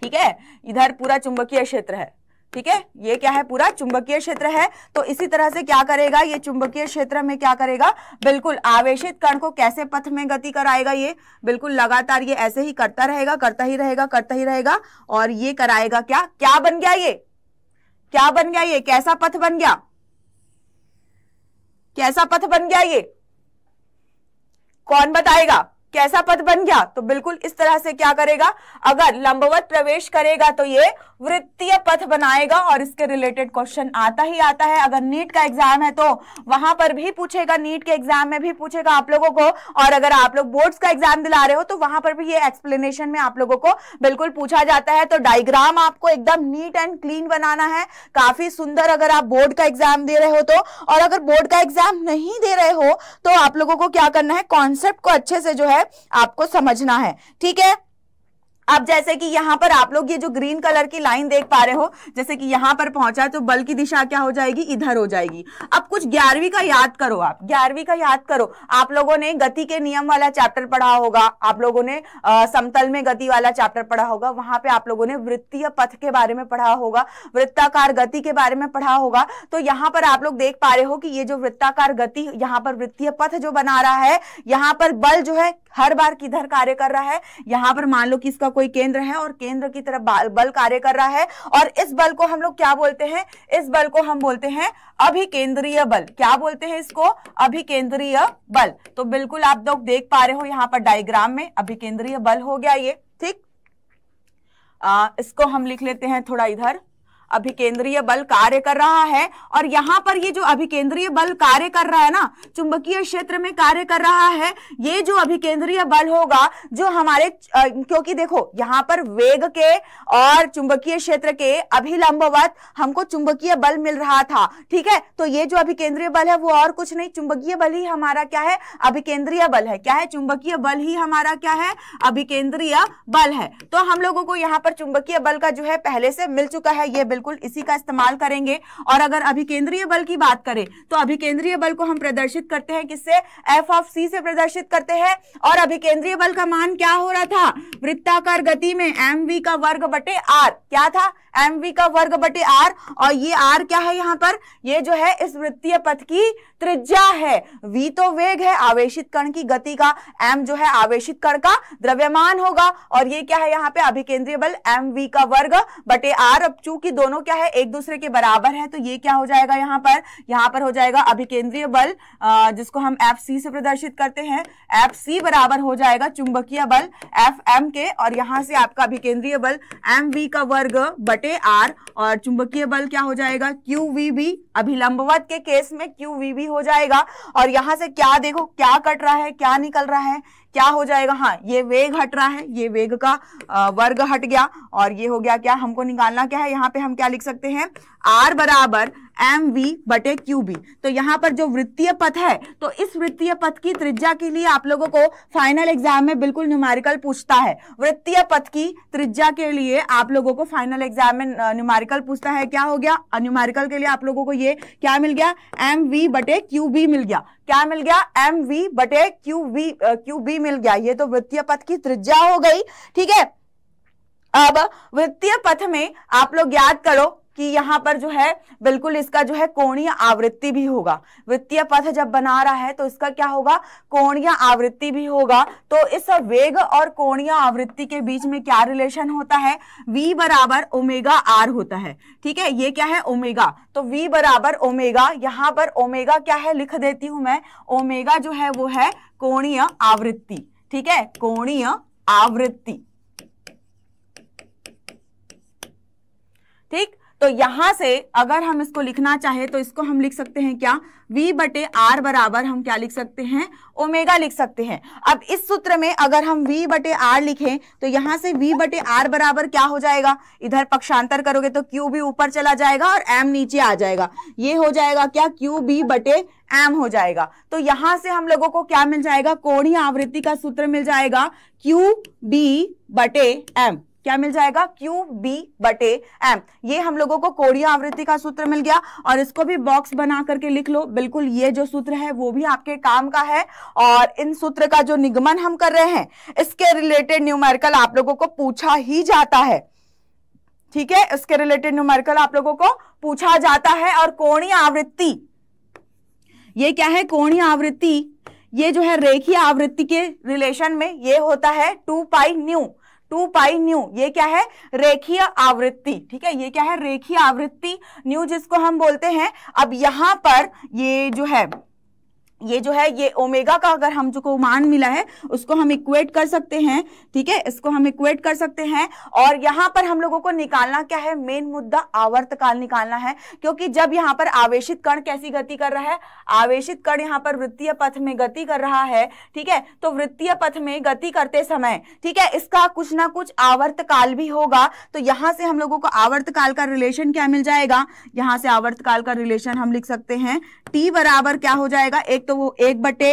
ठीक है, इधर पूरा चुंबकीय क्षेत्र है, ठीक है, ये क्या है पूरा चुंबकीय क्षेत्र है। तो इसी तरह से क्या करेगा ये चुंबकीय क्षेत्र में क्या करेगा, बिल्कुल आवेशित कण को कैसे पथ में गति कराएगा, ये बिल्कुल लगातार ये ऐसे ही करता रहेगा करता ही रहेगा करता ही रहेगा और ये कराएगा क्या, क्या बन गया ये, क्या बन गया ये, कैसा पथ बन गया, कैसा पथ बन गया ये, कौन बताएगा कैसा पथ बन गया। तो बिल्कुल इस तरह से क्या करेगा, अगर लंबवत प्रवेश करेगा तो ये वृत्तीय पथ बनाएगा और इसके रिलेटेड क्वेश्चन आता ही आता है। अगर नीट का एग्जाम है तो वहां पर भी पूछेगा, नीट के एग्जाम में भी पूछेगा आप लोगों को, और अगर आप लोग बोर्ड्स का एग्जाम दिला रहे हो तो वहां पर भी ये एक्सप्लेनेशन में आप लोगों को बिल्कुल पूछा जाता है। तो डायग्राम आपको एकदम नीट एंड क्लीन बनाना है, काफी सुंदर, अगर आप बोर्ड का एग्जाम दे रहे हो तो। और अगर बोर्ड का एग्जाम नहीं दे रहे हो तो आप लोगों को क्या करना है, कॉन्सेप्ट को अच्छे से जो है आपको समझना है, ठीक है। अब जैसे कि यहां पर आप लोग ये जो ग्रीन कलर की लाइन देख पा रहे हो, जैसे कि यहां पर पहुंचा तो बल की दिशा क्या हो जाएगी, इधर हो जाएगी। अब कुछ ग्यारहवीं का याद करो, आप ग्यारहवीं का याद करो, आप लोगों ने गति के नियम वाला चैप्टर पढ़ा होगा, आप लोगों ने समतल में गति वाला चैप्टर पढ़ा होगा, वहां पे आप लोगों ने वृत्तीय पथ के बारे में पढ़ा होगा, वृत्ताकार गति के बारे में पढ़ा होगा। तो यहाँ पर आप लोग देख पा रहे हो कि ये जो वृत्ताकार गति, यहाँ पर वृत्तीय पथ जो बना रहा है, यहाँ पर बल जो है हर बार किधर कार्य कर रहा है, यहाँ पर मान लो कि इसका कोई केंद्र है और केंद्र की तरफ बल कार्य कर रहा है, और इस बल को हम लोग क्या बोलते हैं, इस बल को हम बोलते हैं अभिकेंद्रीय बल। क्या बोलते हैं इसको, अभिकेंद्रीय बल। तो बिल्कुल आप लोग देख पा रहे हो यहाँ पर डायग्राम में अभिकेंद्रीय बल हो गया ये, ठीक। आ, इसको हम लिख लेते हैं थोड़ा इधर, अभिकेंद्रीय बल कार्य कर रहा है। और यहाँ पर ये जो अभिकेंद्रीय बल कार्य कर रहा है ना, चुंबकीय क्षेत्र में कार्य कर रहा है, ये जो अभिकेंद्रीय बल होगा जो हमारे, क्योंकि देखो यहाँ पर वेग के और चुंबकीय क्षेत्र के अभिलंबवत हमको चुंबकीय बल मिल रहा था, ठीक है। तो ये जो अभिकेंद्रीय बल है वो और कुछ नहीं, चुंबकीय बल ही हमारा क्या है, अभिकेंद्रीय बल है। क्या है, चुंबकीय बल ही हमारा क्या है, अभिकेंद्रीय बल है। तो हम लोगों को यहाँ पर चुंबकीय बल का जो है पहले से मिल चुका है, ये बिल्कुल इसी का इस्तेमाल करेंगे। और अगर अभिकेंद्रीय बल की बात करें तो अभिकेंद्रीय बल को हम प्रदर्शित करते हैं किससे, एफ ऑफ सी से प्रदर्शित करते हैं। और अभिकेंद्रीय बल का मान क्या हो रहा था, वृत्ताकार गति में एम वी का वर्ग बटे आर, क्या था, एम वी का वर्ग बटे आर। और ये आर क्या है यहाँ पर, ये जो है इस वृत्तीय पथ की त्रिज्या है। वी तो वेग है आवेशित कण की गति का, एम जो है आवेशित कण का द्रव्यमान होगा, और ये क्या है यहाँ पे अभिकेंद्रीय बल एम वी का वर्ग बटे आर। अब चूंकि दोनों क्या है एक दूसरे के बराबर है तो ये क्या हो जाएगा यहाँ पर, यहाँ पर हो जाएगा अभिकेंद्रीय बल जिसको हम एफ सी से प्रदर्शित करते हैं, एफ सी बराबर हो जाएगा चुंबकीय बल एफ एम के, और यहाँ से आपका अभिकेंद्रीय बल एम वी का वर्ग बटे आर, और चुंबकीय बल क्या हो जाएगा क्यू वी बी, अभिलंबवत के केस में क्यू वी बी हो जाएगा। और यहाँ से क्या देखो क्या कट रहा है, क्या निकल रहा है, क्या हो जाएगा, हाँ ये वेग हट रहा है, ये वेग का वर्ग हट गया, और ये हो गया क्या, हमको निकालना क्या है, यहाँ पे हम क्या लिख सकते हैं, आर बराबर एम वी बटे क्यू बी। तो यहाँ पर जो वृत्तीय पथ है तो इस वृत्तीय पथ की त्रिज्या के लिए आप लोगों को फाइनल एग्जाम में बिल्कुल न्यूमेरिकल पूछता है, वृत्तीय पथ की त्रिज्या के लिए आप लोगों को फाइनल एग्जाम में न्यूमेरिकल पूछता है। क्या हो गया, न्यूमेरिकल के लिए आप लोगों को ये क्या मिल गया, एम वी बटे क्यू बी मिल गया। क्या मिल गया, एम वी बटे क्यू बी क्यू बी मिल गया। ये तो वृत्तीय पथ की त्रिज्या हो गई, ठीक है। अब वृत्तीय पथ में आप लोग याद करो कि यहाँ पर जो है बिल्कुल इसका जो है कोणीय आवृत्ति भी होगा। वृत्तीय पथ जब बना रहा है तो इसका क्या होगा, कोणीय आवृत्ति भी होगा। तो इस वेग और कोणीय आवृत्ति के बीच में क्या रिलेशन होता है, v बराबर ओमेगा आर होता है, ठीक है। ये क्या है ओमेगा, तो v बराबर ओमेगा, यहाँ पर ओमेगा क्या है लिख देती हूँ मैं, ओमेगा जो है वो है कोणीय आवृत्ति, ठीक है, कोणीय आवृत्ति, ठीक। तो यहां से अगर हम इसको लिखना चाहे तो इसको हम लिख सकते हैं क्या, v बटे आर बराबर हम क्या लिख सकते हैं, ओमेगा लिख सकते हैं। अब इस सूत्र में अगर हम v बटे आर लिखें तो यहां से v बटे आर बराबर क्या हो जाएगा, इधर पक्षांतर करोगे तो क्यू बी ऊपर चला जाएगा और m नीचे आ जाएगा, ये हो जाएगा क्या क्यू बी बटे एम हो जाएगा। तो यहां से हम लोगों को क्या मिल जाएगा, कोणीय आवृत्ति का सूत्र मिल जाएगा क्यू बी बटे एम। क्या मिल जाएगा, क्यू बी बटे एम। ये हम लोगों को कोणीय आवृत्ति का सूत्र मिल गया, और इसको भी बॉक्स बना करके लिख लो। बिल्कुल ये जो सूत्र है वो भी आपके काम का है, और इन सूत्र का जो निगमन हम कर रहे हैं इसके रिलेटेड न्यूमेरिकल आप लोगों को पूछा ही जाता है, ठीक है, इसके रिलेटेड न्यूमेरिकल आप लोगों को पूछा जाता है। और कोणीय आवृत्ति, ये क्या है? कोणीय आवृत्ति ये जो है रेखीय आवृत्ति के रिलेशन में ये होता है two pi nu. Two pi nu ये क्या है? रेखीय आवृत्ति। ठीक है, ये क्या है? रेखीय आवृत्ति न्यू जिसको हम बोलते हैं। अब यहाँ पर ये जो है ये जो है ये ओमेगा का अगर हम जो को मान मिला है उसको हम इक्वेट कर सकते हैं। ठीक है, इसको हम इक्वेट कर सकते हैं। और यहाँ पर हम लोगों को निकालना क्या है? मेन मुद्दा आवर्तकाल निकालना है, क्योंकि जब यहाँ पर आवेशित कण कैसी गति कर रहा है? आवेशित कण यहाँ पर वृत्तीय पथ में गति कर रहा है। ठीक है, तो वृत्तीय पथ में गति करते समय, ठीक है, इसका कुछ ना कुछ आवर्तकाल भी होगा। तो यहाँ से हम लोगों को आवर्तकाल का रिलेशन क्या मिल जाएगा? यहाँ से आवर्तकाल का रिलेशन हम लिख सकते हैं टी बराबर क्या हो जाएगा? एक तो वो एक बटे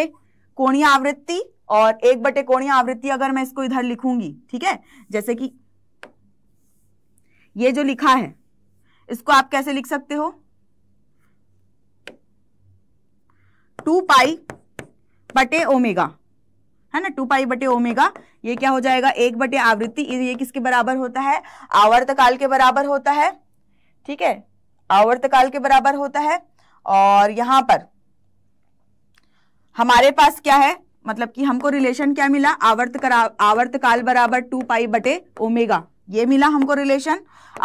कोणीय आवृत्ति और एक बटे कोणीय आवृत्ति अगर मैं इसको इधर लिखूंगी, ठीक है, जैसे कि ये जो लिखा है इसको आप कैसे लिख सकते हो? टू पाई बटे ओमेगा, है ना, टू पाई बटे ओमेगा। ये क्या हो जाएगा? एक बटे आवृत्ति। ये किसके बराबर होता है? आवर्तकाल के बराबर होता है। ठीक है, आवर्तकाल के बराबर होता है। और यहां पर हमारे पास क्या है, मतलब कि हमको रिलेशन क्या मिला? आवर्त करा आवर्तकाल बराबर टू पाई बटे ओमेगा, ये मिला हमको रिलेशन।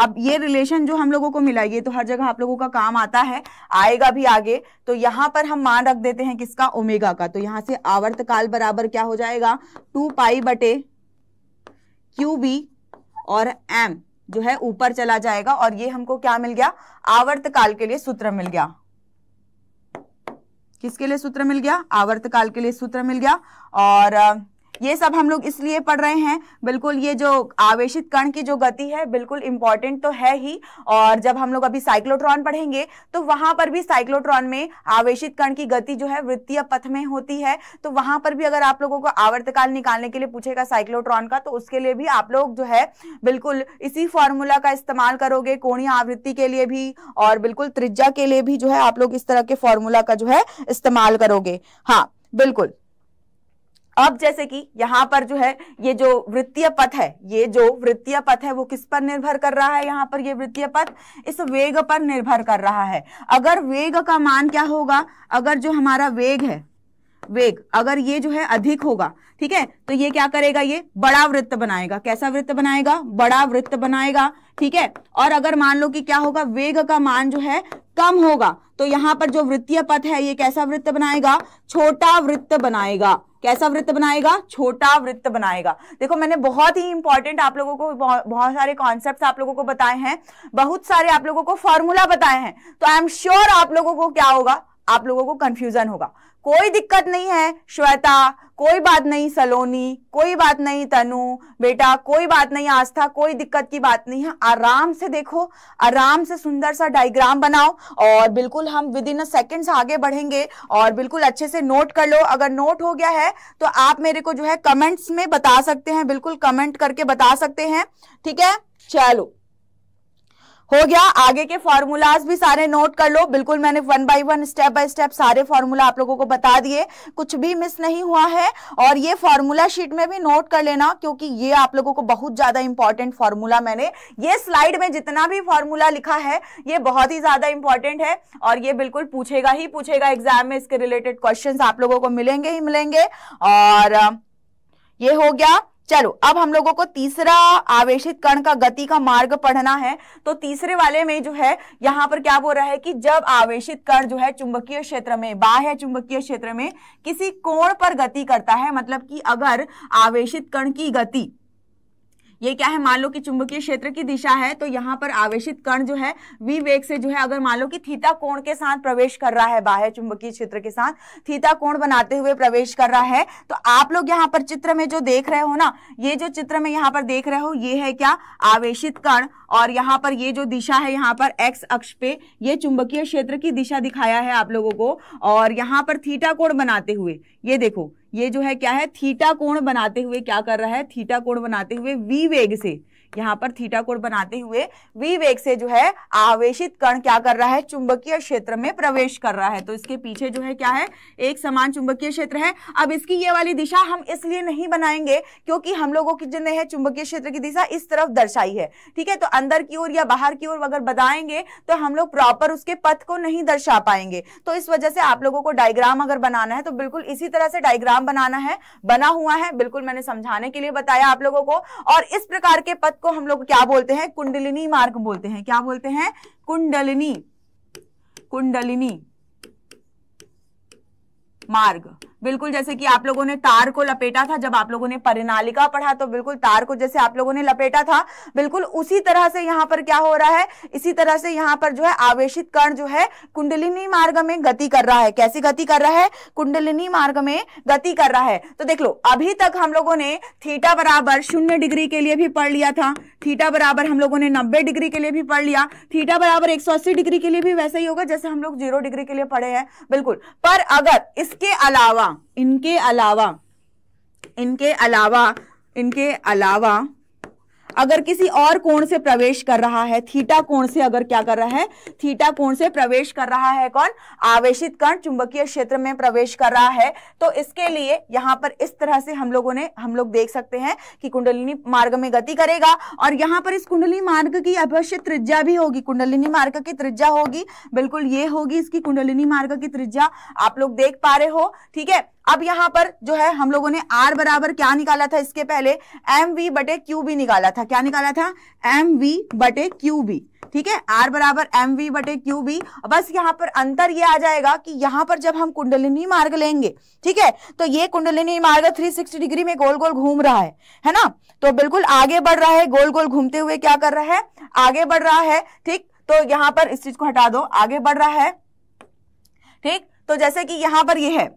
अब ये रिलेशन जो हम लोगों को मिला ये तो हर जगह आप लोगों का काम आता है, आएगा भी आगे। तो यहाँ पर हम मान रख देते हैं किसका? ओमेगा का। तो यहाँ से आवर्तकाल बराबर क्या हो जाएगा? टू पाई बटे क्यू बी और एम जो है ऊपर चला जाएगा। और ये हमको क्या मिल गया? आवर्तकाल के लिए सूत्र मिल गया। किसके लिए सूत्र मिल गया? आवर्तकाल के लिए सूत्र मिल गया। और ये सब हम लोग इसलिए पढ़ रहे हैं, बिल्कुल ये जो आवेशित कण की जो गति है बिल्कुल इम्पॉर्टेंट तो है ही। और जब हम लोग अभी साइक्लोट्रॉन पढ़ेंगे तो वहाँ पर भी साइक्लोट्रॉन में आवेशित कण की गति जो है वृत्तीय पथ में होती है। तो वहाँ पर भी अगर आप लोगों को आवर्तकाल निकालने के लिए पूछेगा साइक्लोट्रॉन का, तो उसके लिए भी आप लोग जो है बिल्कुल इसी फॉर्मूला का इस्तेमाल करोगे। कोणीय आवृत्ति के लिए भी और बिल्कुल त्रिज्या के लिए भी जो है आप लोग इस तरह के फॉर्मूला का जो है इस्तेमाल करोगे। हाँ बिल्कुल। अब जैसे कि यहाँ पर जो है ये जो वृत्तीय पथ है, ये जो वृत्तीय पथ है वो किस पर निर्भर कर रहा है? यहाँ पर ये वृत्तीय पथ इस वेग पर निर्भर कर रहा है। अगर वेग का मान क्या होगा? अगर जो हमारा वेग है, वेग अगर ये जो है अधिक होगा, ठीक है, तो ये क्या करेगा? ये बड़ा वृत्त बनाएगा। कैसा वृत्त बनाएगा? बड़ा वृत्त बनाएगा। ठीक है, और अगर मान लो कि क्या होगा? वेग का मान जो है कम होगा, तो यहाँ पर जो वृत्तीय पथ है ये कैसा वृत्त बनाएगा? छोटा वृत्त बनाएगा। कैसा वृत्त बनाएगा? छोटा वृत्त बनाएगा। देखो मैंने बहुत ही इंपॉर्टेंट आप लोगों को बहुत, बहुत सारे कॉन्सेप्ट्स आप लोगों को बताए हैं, बहुत सारे आप लोगों को फॉर्मूला बताए हैं। तो आई एम श्योर आप लोगों को क्या होगा? आप लोगों को कंफ्यूजन होगा। कोई दिक्कत नहीं है श्वेता, कोई बात नहीं सलोनी, कोई बात नहीं तनु बेटा, कोई बात नहीं आस्था, कोई दिक्कत की बात नहीं है। आराम से देखो, आराम से सुंदर सा डायग्राम बनाओ और बिल्कुल हम विद इन अ सेकेंड्स आगे बढ़ेंगे। और बिल्कुल अच्छे से नोट कर लो। अगर नोट हो गया है तो आप मेरे को जो है कमेंट्स में बता सकते हैं, बिल्कुल कमेंट करके बता सकते हैं। ठीक है, चलो हो गया। आगे के फॉर्मूलाज भी सारे नोट कर लो। बिल्कुल मैंने one by one step by step सारे फॉर्मूला आप लोगों को बता दिए, कुछ भी मिस नहीं हुआ है। और ये फॉर्मूला शीट में भी नोट कर लेना, क्योंकि ये आप लोगों को बहुत ज्यादा इंपॉर्टेंट फॉर्मूला, मैंने ये स्लाइड में जितना भी फॉर्मूला लिखा है ये बहुत ही ज्यादा इंपॉर्टेंट है और ये बिल्कुल पूछेगा ही पूछेगा एग्जाम में। इसके रिलेटेड क्वेश्चन आप लोगों को मिलेंगे ही मिलेंगे। और ये हो गया। चलो अब हम लोगों को तीसरा आवेशित कण का गति का मार्ग पढ़ना है। तो तीसरे वाले में जो है यहाँ पर क्या बोल रहा है कि जब आवेशित कण जो है चुंबकीय क्षेत्र में, बाह्य चुंबकीय क्षेत्र में किसी कोण पर गति करता है, मतलब कि अगर आवेशित कण की गति ये क्या है, मान लो कि चुंबकीय क्षेत्र की दिशा है, तो यहाँ पर आवेशित कण जो है वी वेग से जो है अगर मान लो कि थीटा कोण के साथ प्रवेश कर रहा है, बाह्य चुंबकीय क्षेत्र के साथ थीटा कोण बनाते हुए प्रवेश कर रहा है। तो आप लोग यहाँ पर चित्र में जो देख रहे हो ना, ये जो चित्र में यहाँ पर देख रहे हो ये है क्या? आवेशित कण। और यहाँ पर ये जो दिशा है यहाँ पर एक्स अक्ष पे ये चुंबकीय क्षेत्र की दिशा दिखाया है आप लोगों को। और यहाँ पर थीटा कोण बनाते हुए ये देखो, ये जो है क्या है? थीटा कोण बनाते हुए क्या कर रहा है? थीटा कोण बनाते हुए वी वेग से यहाँ पर थीटा कोण बनाते हुए वी वेग से जो है आवेशित कण क्या कर रहा है, चुंबकीय क्षेत्र में प्रवेश कर रहा है। तो इसके पीछे जो है क्या है, एक समान चुंबकीय क्षेत्र है। अब इसकी ये वाली दिशा हम इसलिए नहीं बनाएंगे क्योंकि हम लोगों की जो है चुंबकीय क्षेत्र की दिशा इस तरफ दर्शाई है, ठीक है। तो अंदर की ओर या बाहर की ओर अगर बताएंगे तो हम लोग प्रॉपर उसके पथ को नहीं दर्शा पाएंगे। तो इस वजह से आप लोगों को डायग्राम अगर बनाना है तो बिल्कुल इसी तरह से डायग्राम बनाना है, बना हुआ है, बिल्कुल मैंने समझाने के लिए बताया आप लोगों को। और इस प्रकार के पथ को हम लोग क्या बोलते हैं, कुंडलिनी मार्ग बोलते हैं। क्या बोलते हैं, कुंडलिनी, कुंडलिनी मार्ग। बिल्कुल जैसे कि आप लोगों ने तार को लपेटा था जब आप लोगों ने परिनालिका पढ़ा, तो बिल्कुल तार को जैसे आप लोगों ने लपेटा था, बिल्कुल उसी तरह से यहाँ पर क्या हो रहा है, इसी तरह से यहाँ पर जो है आवेशित कण जो है कुंडलिनी मार्ग में गति कर रहा है। कैसे गति कर रहा है, कुंडलिनी मार्ग में गति कर रहा है। तो देख लो, अभी तक हम लोगों ने थीटा बराबर शून्य डिग्री के लिए भी पढ़ लिया था, थीटा बराबर हम लोगों ने नब्बे डिग्री के लिए भी पढ़ लिया, थीटा बराबर एक सौ अस्सी डिग्री के लिए भी वैसा ही होगा जैसे हम लोग जीरो डिग्री के लिए पढ़े हैं, बिल्कुल। पर अगर इसके अलावा इनके अलावा इनके अलावा इनके अलावा अगर किसी और कोण से प्रवेश कर रहा है, थीटा कोण से अगर क्या कर रहा है, थीटा कोण से प्रवेश कर रहा है कौन, आवेशित कण चुंबकीय क्षेत्र में प्रवेश कर रहा है। तो इसके लिए यहाँ पर इस तरह से हम लोगों ने हम लोग देख सकते हैं कि कुंडलिनी मार्ग में गति करेगा। और यहाँ पर इस कुंडलिनी मार्ग की अवश्य त्रिज्या भी होगी, कुंडलिनी मार्ग की त्रिज्या होगी, बिल्कुल ये होगी इसकी कुंडलिनी मार्ग की त्रिज्या, आप लोग देख पा रहे हो, ठीक है। अब यहाँ पर जो है हम लोगों ने R बराबर क्या निकाला था, इसके पहले एम वी बटे क्यू भी निकाला था। क्या निकाला था, एम वी बटे क्यू भी, ठीक है, R बराबर एम वी बटे क्यू भी। बस यहाँ पर अंतर ये आ जाएगा कि यहाँ पर जब हम कुंडलिनी मार्ग लेंगे, ठीक है, तो ये कुंडलिनी मार्ग तीन सौ साठ डिग्री में गोल गोल घूम रहा है, है ना। तो बिल्कुल आगे बढ़ रहा है, गोल गोल घूमते हुए क्या कर रहा है, आगे बढ़ रहा है, ठीक। तो यहाँ पर इस चीज को हटा दो, आगे बढ़ रहा है, ठीक। तो जैसे कि यहाँ पर ये है,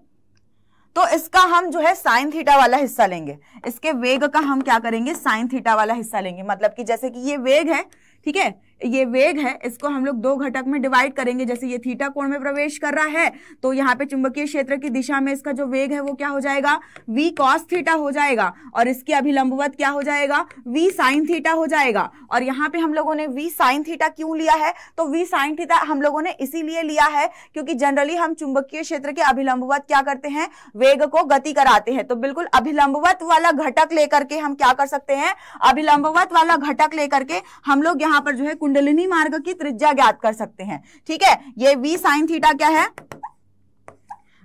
तो इसका हम जो है साइन थीटा वाला हिस्सा लेंगे, इसके वेग का हम क्या करेंगे, साइन थीटा वाला हिस्सा लेंगे। मतलब कि जैसे कि ये वेग है, ठीक है, ये वेग है, इसको हम लोग दो घटक में डिवाइड करेंगे। जैसे ये थीटा कोण में प्रवेश कर रहा है तो यहाँ पे चुंबकीय क्षेत्र की दिशा में इसका जो वेग है वो क्या हो जाएगा, v cos थीटा हो जाएगा। और इसके अभिलंबवत क्या हो जाएगा, v sin थीटा हो जाएगा। और यहाँ पे हम लोगों ने v sin थीटा क्यों लिया है, तो v sin थीटा हम लोगों ने इसीलिए लिया है क्योंकि जनरली हम चुंबकीय क्षेत्र के अभिलंबवत क्या करते हैं, वेग को गति कराते हैं। तो बिल्कुल अभिलंबवत वाला घटक लेकर के हम क्या कर सकते हैं, अभिलंबवत वाला घटक लेकर के हम लोग यहाँ पर जो है कुंडलिनी मार्ग की त्रिज्या ज्ञात कर सकते हैं, ठीक है। ये v sin थीटा क्या है,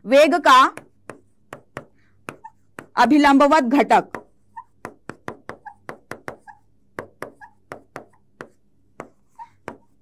वेग का अभिलंबवत घटक,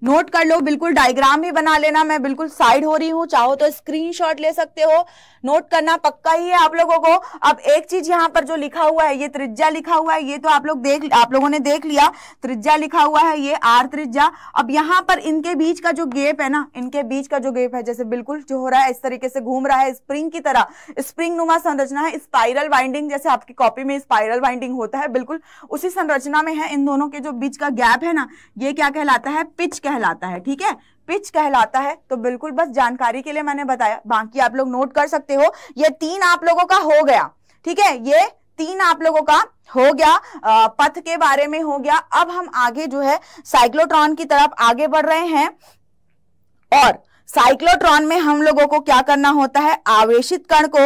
नोट कर लो, बिल्कुल डायग्राम भी बना लेना, मैं बिल्कुल साइड हो रही हूं, चाहो तो स्क्रीनशॉट ले सकते हो, नोट करना पक्का ही है आप लोगों को। अब एक चीज यहाँ पर जो लिखा हुआ है, ये त्रिज्या लिखा हुआ है, ये तो आप लोग देख आप लोगों ने देख लिया, त्रिज्या लिखा हुआ है, ये आर त्रिज्या। अब यहाँ पर इनके बीच का जो गेप है ना, इनके बीच का जो गेप है, जैसे बिल्कुल जो हो रहा है इस तरीके से घूम रहा है, स्प्रिंग की तरह, स्प्रिंग नुमा संरचना है, स्पाइरल वाइंडिंग, जैसे आपकी कॉपी में स्पाइरल वाइंडिंग होता है, बिल्कुल उसी संरचना में है। इन दोनों के जो बीच का गैप है ना, ये क्या कहलाता है, पिच कहलाता है, ठीक है, पिच कहलाता है। तो बिल्कुल बस जानकारी के लिए मैंने बताया, बाकी आप लोग नोट कर सकते हो। ये तीन आप लोगों का हो गया, ठीक है, ये तीन आप लोगों का हो गया, पथ के बारे में हो गया। अब हम आगे जो है साइक्लोट्रॉन की तरफ आगे बढ़ रहे हैं। और साइक्लोट्रॉन में हम लोगों को क्या करना होता है, आवेशित कण को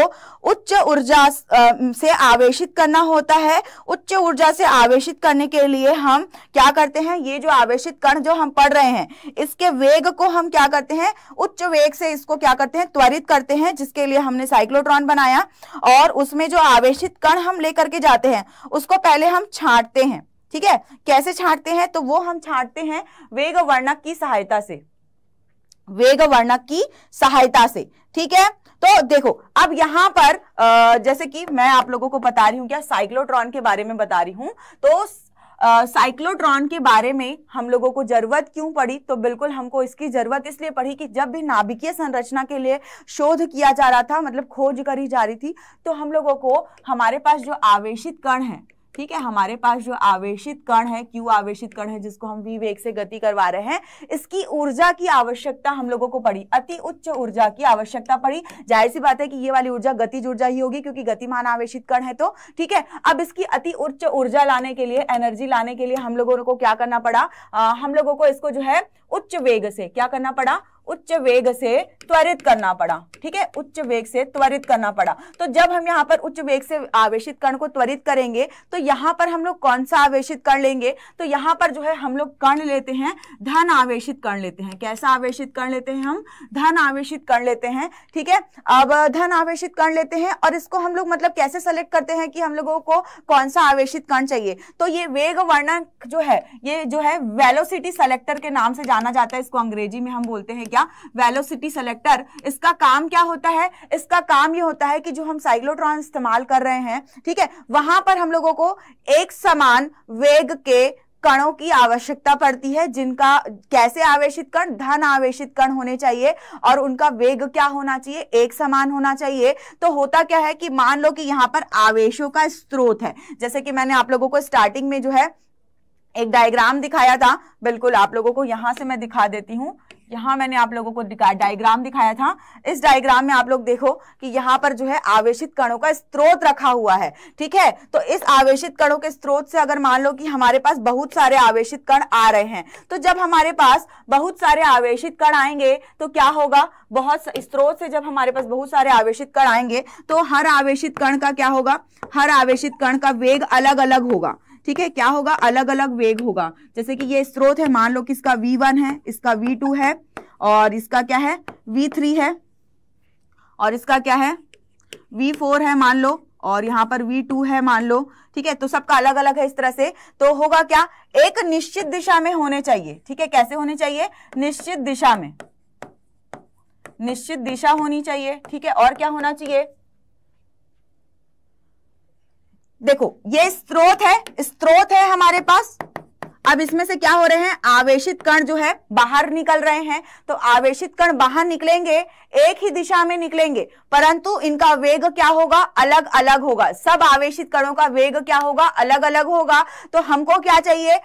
उच्च ऊर्जा से आवेशित करना होता है। उच्च ऊर्जा से आवेशित करने के लिए हम क्या करते हैं, ये जो आवेशित कण जो हम पढ़ रहे हैं, इसके वेग को हम क्या करते हैं, उच्च वेग से इसको क्या करते हैं, त्वरित करते हैं, जिसके लिए हमने साइक्लोट्रॉन बनाया। और उसमें जो आवेशित कण हम लेकर के जाते हैं उसको पहले हम छांटते हैं, ठीक है। कैसे छांटते हैं, तो वो हम छांटते हैं वेग वर्णक की सहायता से, वेग वर्णक की सहायता से, ठीक है। तो देखो, अब यहाँ पर जैसे कि मैं आप लोगों को बता रही हूँ, क्या साइक्लोट्रॉन के बारे में बता रही हूँ, तो साइक्लोट्रॉन के बारे में हम लोगों को जरूरत क्यों पड़ी, तो बिल्कुल हमको इसकी जरूरत इसलिए पड़ी कि जब भी नाभिकीय संरचना के लिए शोध किया जा रहा था, मतलब खोज करी जा रही थी, तो हम लोगों को हमारे पास जो आवेशित कण है, ठीक है, हमारे पास जो आवेशित कण है, क्यू आवेशित कण है जिसको हम वी वेग से गति करवा रहे हैं, इसकी ऊर्जा की आवश्यकता हम लोगों को पड़ी, अति उच्च ऊर्जा की आवश्यकता पड़ी। जाहिर सी बात है कि ये वाली ऊर्जा गतिज ऊर्जा ही होगी क्योंकि गतिमान आवेशित कण है तो, ठीक है। अब इसकी अति उच्च ऊर्जा लाने के लिए, एनर्जी लाने के लिए हम लोगों को क्या करना पड़ा, आ, हम लोगों को इसको जो है उच्च वेग से क्या करना पड़ा, उच्च वेग से त्वरित करना पड़ा, ठीक है, उच्च वेग से त्वरित करना पड़ा। तो जब हम यहाँ पर उच्च वेग से आवेशित कण को त्वरित करेंगे तो यहाँ पर हम लोग कौन सा आवेशित कण लेंगे, तो यहाँ पर जो है हम लोग कण लेते हैं धन आवेशित कण लेते हैं। कैसा आवेशित कण लेते हैं, हम धन आवेशित कण लेते हैं, ठीक है। अब धन आवेशित कण लेते हैं और इसको हम लोग मतलब कैसे सेलेक्ट करते हैं कि हम लोगों को कौन सा आवेशित कण चाहिए, तो ये वेग वर्णक जो है, ये जो है वेलोसिटी सेलेक्टर के नाम से जाना जाता है, इसको अंग्रेजी में हम बोलते हैं वेलोसिटी सेलेक्टर। इसका काम क्या होता है, इसका काम ये होता है कि जो हम साइक्लोट्रॉन इस्तेमाल कर रहे हैं, ठीक है, वहां पर हम लोगों को एक समान वेग के कणों की आवश्यकता पड़ती है, जिनका कैसे आवेशित कण, धन आवेशित कण होने चाहिए और उनका वेग क्या होना चाहिए, एक समान होना चाहिए। तो होता क्या है कि मान लो कि यहाँ पर आवेशों का स्रोत है, जैसे कि मैंने आप लोगों को स्टार्टिंग में जो है एक डायग्राम दिखाया था, बिल्कुल आप लोगों को यहां से मैं दिखा देती हूँ, यहाँ मैंने आप लोगों को डायग्राम दिखाया था। इस डायग्राम में आप लोग देखो कि यहाँ पर जो है आवेशित कणों का स्रोत रखा हुआ है, ठीक है। तो इस आवेशित कणों के स्रोत से अगर मान लो कि हमारे पास बहुत सारे आवेशित कण आ रहे हैं, तो जब हमारे पास बहुत सारे आवेशित कण आएंगे तो क्या होगा, बहुत स्रोत से जब हमारे पास बहुत सारे आवेशित कण आएंगे तो हर आवेशित कण का क्या होगा, हर आवेशित कण का वेग अलग अलग होगा, ठीक है, क्या होगा, अलग अलग वेग होगा। जैसे कि ये स्रोत है, मान लो कि इसका वी वन है, इसका वी टू है और इसका क्या है वी थ्री है और इसका क्या है वी फोर है मान लो, और यहाँ पर वी टू है मान लो, ठीक है। तो सबका अलग अलग है इस तरह से। तो होगा क्या, एक निश्चित दिशा में होने चाहिए, ठीक है, कैसे होने चाहिए, निश्चित दिशा में, निश्चित दिशा होनी चाहिए, ठीक है। और क्या होना चाहिए, देखो ये स्रोत है, स्रोत है हमारे पास, अब इसमें से क्या हो रहे हैं, आवेशित कण जो है बाहर निकल रहे हैं, तो आवेशित कण बाहर निकलेंगे, एक ही दिशा में निकलेंगे, परंतु इनका वेग क्या होगा, अलग अलग होगा। सब आवेशित कणों का वेग क्या होगा, अलग अलग होगा। तो हमको क्या चाहिए,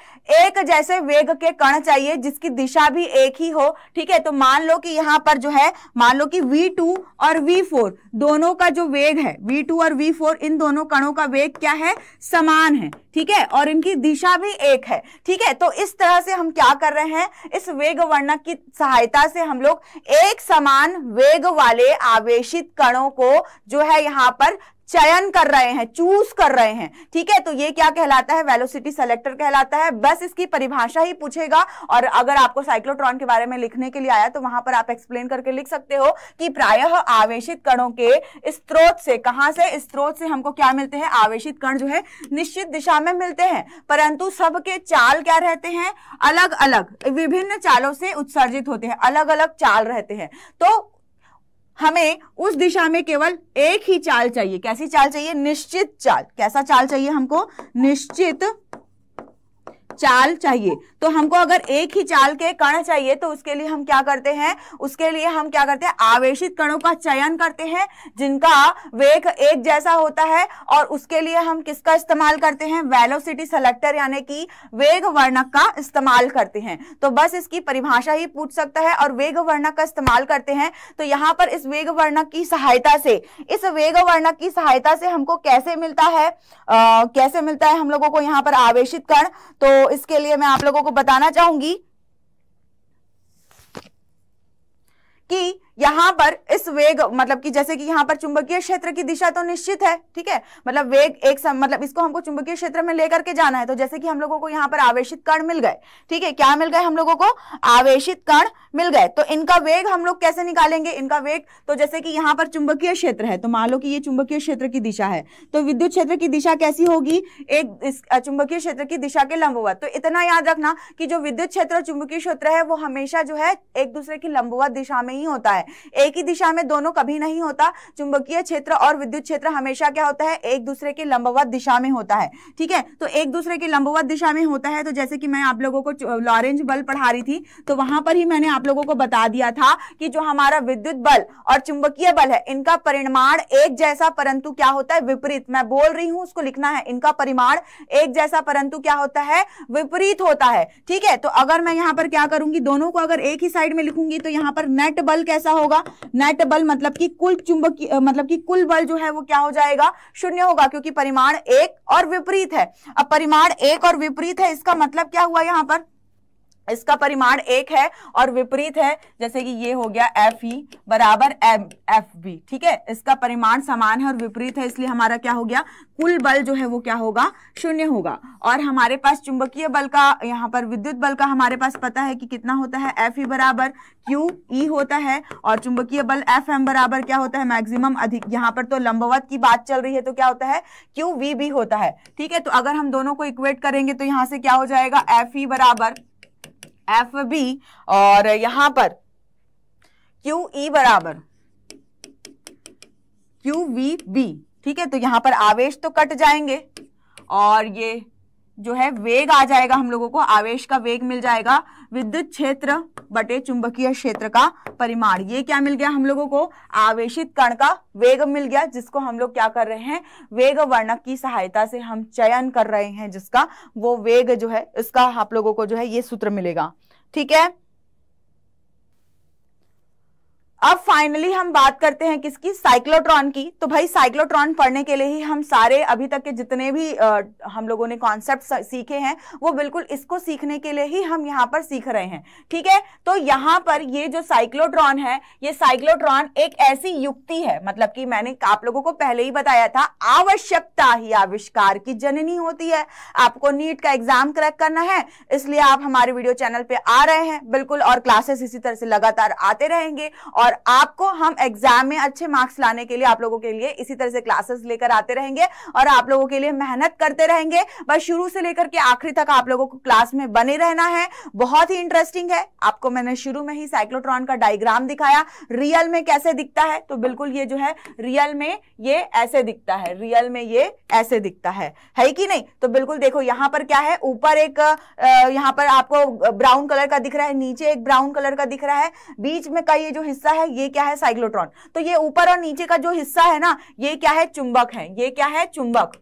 एक जैसे वेग के कण चाहिए जिसकी दिशा भी एक ही हो, ठीक है। तो मान लो कि यहाँ पर जो है, मान लो कि वी टू और वी फोर दोनों का जो वेग है, वी टू और वी फोर इन दोनों कणों का वेग क्या है, समान है, ठीक है, और इनकी दिशा भी एक है, ठीक है। तो इस तरह से हम क्या कर रहे हैं, इस वेग वर्णक की सहायता से हम लोग एक समान वेग वाले आवेशित कणों को जो है यहाँ पर चयन कर रहे हैं, चूज कर रहे हैं, ठीक है। तो ये क्या कहलाता है, वेलोसिटी सेलेक्टर कहलाता है। बस इसकी परिभाषा ही पूछेगा, और अगर आपको साइक्लोट्रॉन के बारे में लिखने के लिए आया तो वहां पर आप एक्सप्लेन करके लिख सकते हो कि प्रायः आवेशित कणों के स्रोत से, कहां से, स्रोत से हमको क्या मिलते हैं, आवेशित कण जो है निश्चित दिशा में मिलते हैं, परंतु सबके चाल क्या रहते हैं, अलग अलग, विभिन्न चालों से उत्सर्जित होते हैं, अलग अलग चाल रहते हैं। तो हमें उस दिशा में केवल एक ही चाल चाहिए, कैसी चाल चाहिए, निश्चित चाल, कैसा चाल चाहिए हमको, निश्चित चाल चाहिए। तो हमको अगर एक ही चाल के कण चाहिए तो उसके लिए हम क्या करते हैं, उसके लिए हम क्या करते हैं, आवेशित कणों का चयन करते हैं जिनका वेग एक जैसा होता है, और उसके लिए हम किसका इस्तेमाल करते हैं, वेलोसिटी सेलेक्टर यानी कि वेग वर्णक का इस्तेमाल करते हैं। तो बस इसकी परिभाषा ही पूछ सकता है और वेग वर्णक का इस्तेमाल करते हैं। तो यहाँ पर इस वेग वर्णक की सहायता से, इस वेग वर्णक की सहायता से हमको कैसे मिलता है, आ, कैसे मिलता है हम लोगों को यहाँ पर आवेशित कण, तो तो इसके लिए मैं आप लोगों को बताना चाहूंगी कि यहां पर इस वेग मतलब कि जैसे कि यहां पर चुंबकीय क्षेत्र की दिशा तो निश्चित है, ठीक है, मतलब वेग एक सम, मतलब इसको हमको चुंबकीय क्षेत्र में लेकर के जाना है। तो जैसे कि हम लोगों को यहां पर आवेशित कण मिल गए, ठीक है, क्या मिल गए हम लोगों को, आवेशित कण मिल गए। तो इनका वेग हम लोग कैसे निकालेंगे, इनका वेग, तो जैसे कि यहाँ पर चुंबकीय क्षेत्र है, तो मान लो कि ये चुंबकीय क्षेत्र की दिशा है, तो विद्युत क्षेत्र की दिशा कैसी होगी, एक इस चुंबकीय क्षेत्र की दिशा के लंबवत। तो इतना याद रखना कि जो विद्युत क्षेत्र और चुंबकीय क्षेत्र है वो हमेशा जो है एक दूसरे की लंबवत दिशा में ही होता है। है। एक ही दिशा में दोनों कभी नहीं होता। चुंबकीय क्षेत्र और विद्युत क्षेत्र हमेशा क्या होता है, एक दूसरे के लंबवत दिशा में होता है। ठीक है, तो एक दूसरे के लंबवत दिशा में होता है। तो जैसे कि मैं आप लोगों को लॉरेंज बल पढ़ा रही थी, तो वहां पर ही मैंने आप लोगों को बता दिया था कि जो हमारा विद्युत बल और चुंबकीय बल है, इनका परिमाण एक जैसा परंतु क्या होता है, विपरीत। मैं बोल रही हूं, उसको लिखना है, इनका परिमाण एक जैसा परंतु क्या होता है, विपरीत होता है। ठीक है, तो अगर मैं यहां पर क्या करूंगी, दोनों को अगर एक ही साइड में लिखूंगी तो यहां पर नेट बल कैसा होगा, नेट बल मतलब कि कुल चुंबकीय मतलब कि कुल बल जो है वो क्या हो जाएगा, शून्य होगा, क्योंकि परिमाण एक और विपरीत है। अब परिमाण एक और विपरीत है, इसका मतलब क्या हुआ, यहां पर इसका परिमाण एक है और विपरीत है। जैसे कि ये हो गया एफ ई बराबर एम एफ बी। ठीक है, इसका परिमाण समान है और विपरीत है, इसलिए हमारा क्या हो गया, कुल बल जो है वो क्या होगा, शून्य होगा। और हमारे पास चुंबकीय बल का, यहाँ पर विद्युत बल का हमारे पास पता है कि कितना होता है, एफ ई बराबर क्यू ई होता है। और चुंबकीय बल एफ एम बराबर क्या होता है, मैक्सिमम अधिक। यहाँ पर तो लंबवत की बात चल रही है, तो क्या होता है, क्यू वी भी होता है। ठीक है, तो अगर हम दोनों को इक्वेट करेंगे तो यहाँ से क्या हो जाएगा, एफ ई बराबर एफ बी और यहां पर क्यू ई बराबर क्यू वी बी। ठीक है, तो यहां पर आवेश तो कट जाएंगे और ये जो है वेग आ जाएगा, हम लोगों को आवेश का वेग मिल जाएगा, विद्युत क्षेत्र बटे चुंबकीय क्षेत्र का परिमाण। ये क्या मिल गया हम लोगों को, आवेशित कण का वेग मिल गया, जिसको हम लोग क्या कर रहे हैं, वेग वर्णक की सहायता से हम चयन कर रहे हैं, जिसका वो वेग जो है, इसका आप लोगों को जो है ये सूत्र मिलेगा। ठीक है, अब फाइनली हम बात करते हैं किसकी, साइक्लोट्रॉन की। तो भाई साइक्लोट्रॉन पढ़ने के लिए ही हम सारे अभी तक के जितने भी आ, हम लोगों ने कॉन्सेप्ट सीखे हैं, वो बिल्कुल इसको सीखने के लिए ही हम यहाँ पर सीख रहे हैं। ठीक है, तो यहाँ पर ये जो साइक्लोट्रॉन है, ये साइक्लोट्रॉन एक ऐसी युक्ति है, मतलब कि मैंने आप लोगों को पहले ही बताया था, आवश्यकता ही आविष्कार की जननी होती है। आपको नीट का एग्जाम क्रैक करना है, इसलिए आप हमारे वीडियो चैनल पर आ रहे हैं, बिल्कुल, और क्लासेस इसी तरह से लगातार आते रहेंगे। और आपको हम एग्जाम में अच्छे मार्क्स लाने के लिए आप लोगों के लिए इसी तरह से क्लासेस लेकर आते रहेंगे और आप लोगों के लिए मेहनत करते रहेंगे। बस शुरू से लेकर के आखिरी तक आप लोगों को क्लास में बने रहना है, बहुत ही इंटरेस्टिंग है। आपको मैंने शुरू में ही साइक्लोट्रॉन का डायग्राम दिखाया, रियल में कैसे दिखता है, तो बिल्कुल ये जो है रियल में ये ऐसे दिखता है, रियल में ये ऐसे दिखता है, है कि नहीं। तो बिल्कुल देखो यहाँ पर क्या है, ऊपर एक यहाँ पर आपको ब्राउन कलर का दिख रहा है, नीचे एक ब्राउन कलर का दिख रहा है, बीच में का ये जो हिस्सा है, ये क्या है, साइक्लोट्रॉन। तो ये ऊपर और नीचे का जो हिस्सा है ना, ये क्या है, चुंबक है। ये क्या है, चुंबक।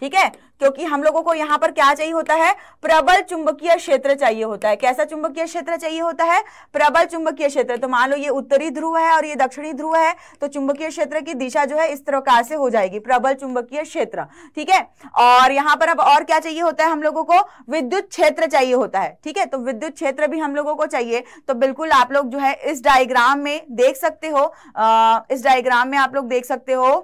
ठीक है, क्योंकि हम लोगों को यहां पर क्या चाहिए होता है, प्रबल चुंबकीय क्षेत्र चाहिए होता है। कैसा चुंबकीय क्षेत्र चाहिए होता है, प्रबल चुंबकीय क्षेत्र। तो मान लो ये उत्तरी ध्रुव है और ये दक्षिणी ध्रुव है, तो चुंबकीय क्षेत्र की दिशा जो है इस प्रकार से हो जाएगी, प्रबल चुंबकीय क्षेत्र। ठीक है, और यहाँ पर अब और क्या चाहिए होता है हम लोगों को, विद्युत क्षेत्र चाहिए होता है। ठीक है, तो विद्युत क्षेत्र भी हम लोगों को चाहिए। तो बिल्कुल आप लोग जो है इस डायग्राम में देख सकते हो, इस डायग्राम में आप लोग देख सकते हो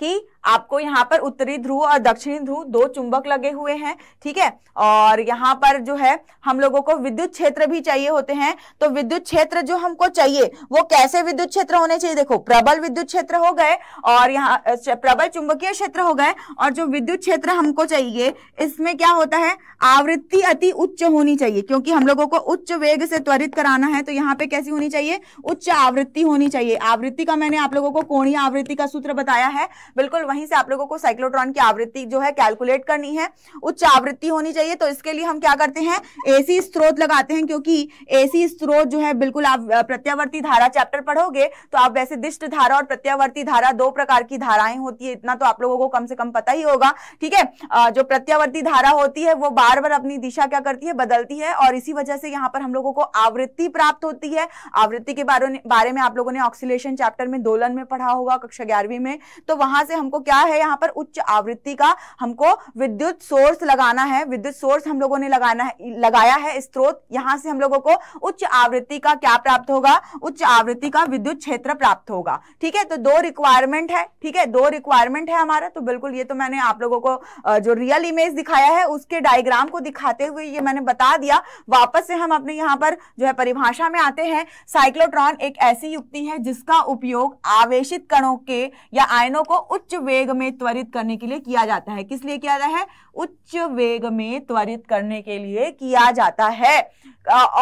कि आपको यहाँ पर उत्तरी ध्रुव और दक्षिणी ध्रुव दो चुंबक लगे हुए हैं। ठीक है, और यहाँ पर जो है हम लोगों को विद्युत क्षेत्र भी चाहिए होते हैं। तो विद्युत क्षेत्र जो हमको चाहिए वो कैसे विद्युत क्षेत्र होने चाहिए, देखो प्रबल विद्युत क्षेत्र हो गए और यहाँ प्रबल चुंबकीय क्षेत्र हो गए, और जो विद्युत क्षेत्र हमको चाहिए इसमें क्या होता है, आवृत्ति अति उच्च होनी चाहिए, क्योंकि हम लोगों को उच्च वेग से त्वरित कराना है। तो यहाँ पे कैसी होनी चाहिए, उच्च आवृत्ति होनी चाहिए। आवृत्ति का मैंने आप लोगों को कोणीय आवृत्ति का सूत्र बताया है, बिल्कुल वहीं से आप लोगों को साइक्लोट्रॉन की आवृत्ति जो है कैलकुलेट करनी है, उच्च आवृत्ति होनी चाहिए। तो इसके लिए हम क्या करते हैं, एसी स्रोत लगाते हैं, क्योंकि एसी स्रोत जो है बिल्कुल, आप प्रत्यावर्ती धारा चैप्टर पढ़ोगे तो आप वैसे दिष्ट धारा और प्रत्यावर्ती धारा दो प्रकार की धाराएं होती है, इतना तो आप लोगों को कम से कम पता ही होगा। ठीक है, जो प्रत्यावर्ती धारा होती है वो बार बार अपनी दिशा क्या करती है, बदलती है, और इसी वजह से यहाँ पर हम लोगों को आवृत्ति प्राप्त होती है। आवृत्ति के बारे में आप लोगों ने ऑक्सीलेशन चैप्टर में दोलन में पढ़ा होगा, कक्षा ग्यारहवीं में। तो वहां से हमको क्या है, यहाँ पर उच्च आवृत्ति का हमको विद्युत सोर्स लगाना है, विद्युत सोर्स हम लोगों ने लगाना है, लगाया है स्रोत। यहाँ से हम लोगों को उच्च आवृत्ति का क्या प्राप्त होगा, उच्च आवृत्ति का विद्युत क्षेत्र प्राप्त होगा। ठीक है, तो दो रिक्वायरमेंट है। ठीक है, दो रिक्वायरमेंट है हमारा। तो बिल्कुल ये तो मैंने आप लोगों को जो रियल इमेज दिखाया है उसके डायग्राम को दिखाते हुए ये मैंने बता दिया। वापस से हम अपने यहाँ पर जो है परिभाषा में आते हैं। साइक्लोट्रॉन एक ऐसी युक्ति है जिसका उपयोग आवेशित कणों के या आयनों को उच्च वेग में त्वरित करने के लिए किया जाता है। किस लिए किया जाता है? उच्च वेग में त्वरित करने के लिए किया जाता है।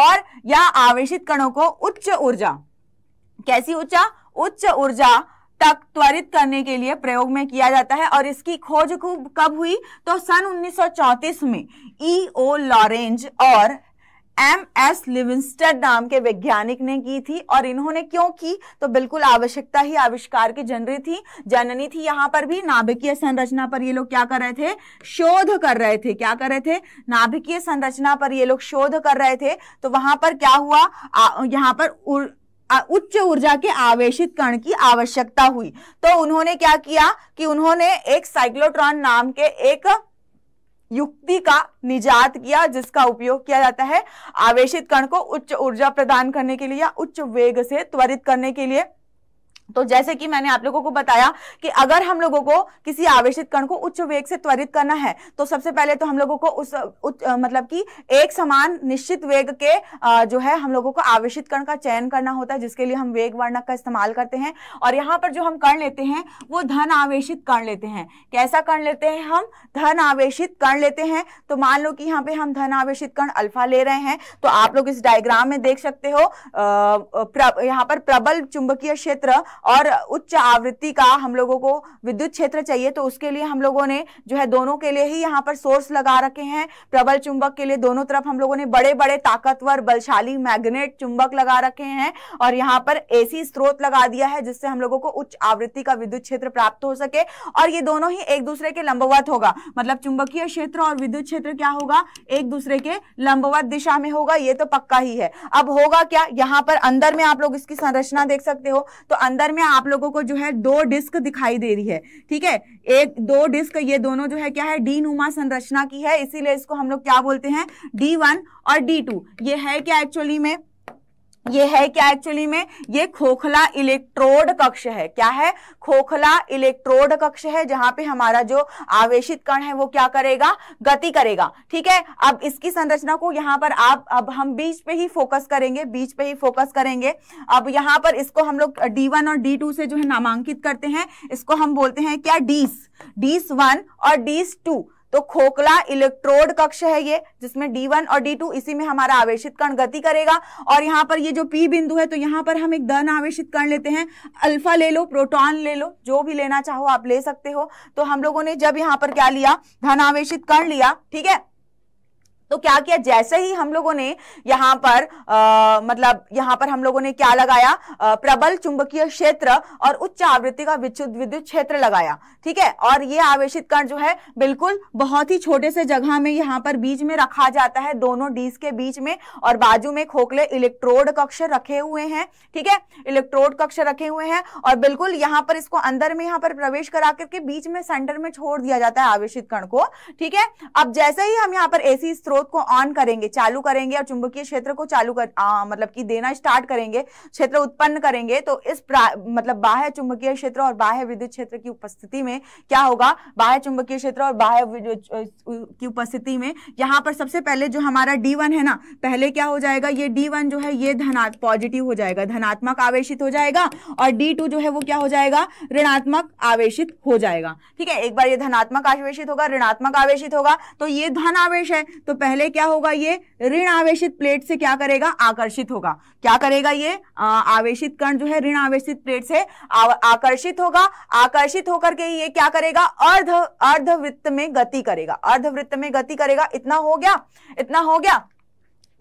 और या आवेशित कणों को उच्च ऊर्जा, कैसी ऊर्जा? उच्च ऊर्जा तक त्वरित करने के लिए प्रयोग में किया जाता है। और इसकी खोज कब हुई? तो सन उन्नीस सौ चौंतीस में ई ओ लॉरेंज और एम एस लिविंस्टर नाम के वैज्ञानिक ने की थी। और इन्होंने क्यों की? तो बिल्कुल आवश्यकता ही आविष्कार की जननी थी जननी थी यहाँ पर भी नाभिकीय संरचना पर ये लोग क्या कर रहे थे? शोध कर रहे थे। क्या कर रहे थे? नाभिकीय संरचना पर ये लोग शोध कर रहे थे। तो वहां पर क्या हुआ? आ, यहाँ पर उर... उच्च ऊर्जा के आवेशित कण की आवश्यकता हुई। तो उन्होंने क्या किया कि उन्होंने एक साइक्लोट्रॉन नाम के एक युक्ति का निजात किया, जिसका उपयोग किया जाता है आवेशित कण को उच्च ऊर्जा प्रदान करने के लिए या उच्च वेग से त्वरित करने के लिए। तो जैसे कि मैंने आप लोगों को बताया कि अगर हम लोगों को किसी आवेशित कण को उच्च वेग से त्वरित करना है तो सबसे पहले तो हम लोगों को उस उच्च मतलब कि एक समान निश्चित वेग के आ, जो है हम लोगों को आवेशित कण का चयन करना होता है, जिसके लिए हम वेग वर्णक का इस्तेमाल करते हैं। और यहाँ पर जो हम कण लेते हैं वो धन आवेशित कण लेते हैं। कैसा कण लेते हैं? हम धन आवेशित कण लेते हैं। तो मान लो कि यहाँ पे हम धन आवेशित कण अल्फा ले रहे हैं। तो आप लोग इस डायग्राम में देख सकते हो यहाँ पर प्रबल चुंबकीय क्षेत्र और उच्च आवृत्ति का हम लोगों को विद्युत क्षेत्र चाहिए। तो उसके लिए हम लोगों ने जो है दोनों के लिए ही यहाँ पर सोर्स लगा रखे हैं। प्रबल चुंबक के लिए दोनों तरफ हम लोगों ने बड़े बड़े ताकतवर बलशाली मैग्नेट चुंबक लगा रखे हैं और यहाँ पर एसी स्रोत लगा दिया है, जिससे हम लोगों को उच्च आवृत्ति का विद्युत क्षेत्र प्राप्त हो सके। और ये दोनों ही एक दूसरे के लंबवत होगा, मतलब चुंबकीय क्षेत्र और विद्युत क्षेत्र क्या होगा? एक दूसरे के लंबवत दिशा में होगा, ये तो पक्का ही है। अब होगा क्या यहाँ पर अंदर में? आप लोग इसकी संरचना देख सकते हो। तो अंदर में आप लोगों को जो है दो डिस्क दिखाई दे रही है, ठीक है, एक दो डिस्क। ये दोनों जो है क्या है? डी नुमा संरचना की है, इसीलिए इसको हम लोग क्या बोलते हैं? डी वन और डी टू। ये है क्या एक्चुअली में? ये है क्या एक्चुअली में? ये खोखला इलेक्ट्रोड कक्ष है। क्या है? खोखला इलेक्ट्रोड कक्ष है, जहां पे हमारा जो आवेशित कण है वो क्या करेगा? गति करेगा, ठीक है। अब इसकी संरचना को यहाँ पर आप अब हम बीच पे ही फोकस करेंगे बीच पे ही फोकस करेंगे अब यहाँ पर इसको हम लोग डी वन और डी टू से जो है नामांकित करते हैं। इसको हम बोलते हैं क्या? डीस डीस वन और डीस टू। तो खोखला इलेक्ट्रोड कक्ष है ये, जिसमें डी वन और डी टू, इसी में हमारा आवेशित कण गति करेगा। और यहाँ पर ये जो P बिंदु है, तो यहाँ पर हम एक धन आवेशित कण लेते हैं। अल्फा ले लो, प्रोटॉन ले लो, जो भी लेना चाहो आप ले सकते हो। तो हम लोगों ने जब यहाँ पर क्या लिया? धन आवेशित कण लिया, ठीक है। तो क्या किया? जैसे ही हम लोगों ने यहाँ पर आ, मतलब यहाँ पर हम लोगों ने क्या लगाया? आ, प्रबल चुंबकीय क्षेत्र और उच्च आवृत्ति का विद्युत विद्युत क्षेत्र लगाया, ठीक है। और ये आवेशित कण जो है बिल्कुल बहुत ही छोटे से जगह में यहाँ पर बीच में रखा जाता है, दोनों डीज के बीच में। और बाजू में खोखले इलेक्ट्रोड कक्ष रखे हुए हैं, ठीक है, इलेक्ट्रोड कक्ष रखे हुए हैं। और बिल्कुल यहाँ पर इसको अंदर में यहाँ पर प्रवेश करा करके बीच में सेंटर में छोड़ दिया जाता है आवेशित कण को, ठीक है। अब जैसे ही हम यहाँ पर एसी को ऑन करेंगे, चालू करेंगे और चुंबकीय क्षेत्र को चालू कर आ, मतलब कि देना स्टार्ट करेंगे, क्षेत्र उत्पन्न करेंगे, तो इस मतलब बाह्य चुंबकीय क्षेत्र और बाह्य विद्युत क्षेत्र की उपस्थिति में क्या होगा? बाह्य चुंबकीय क्षेत्र और बाह्य विद्युत की उपस्थिति में यहाँ पर सबसे पहले जो हमारा डी वन है ना, पहले क्या हो जाएगा? ये डी वन जो है ये धनात्मक पॉजिटिव हो जाएगा, धनात्मक आवेशित हो जाएगा। और डी टू जो है वो क्या हो जाएगा? ऋणात्मक आवेशित हो जाएगा, ठीक है। एक बार ये धनात्मक आवेशित होगा, ऋणात्मक आवेशित होगा, तो ये धन आवेश है। तो पहले क्या होगा? ये ऋण आवेशित प्लेट से क्या करेगा? आकर्षित होगा। क्या करेगा ये आ, आवेशित कण जो है ऋण आवेशित प्लेट से आ, आकर्षित होगा। आकर्षित होकर के ये क्या करेगा? अर्ध अर्धवृत्त में गति करेगा, अर्धवृत्त में गति करेगा। इतना हो गया, इतना हो गया,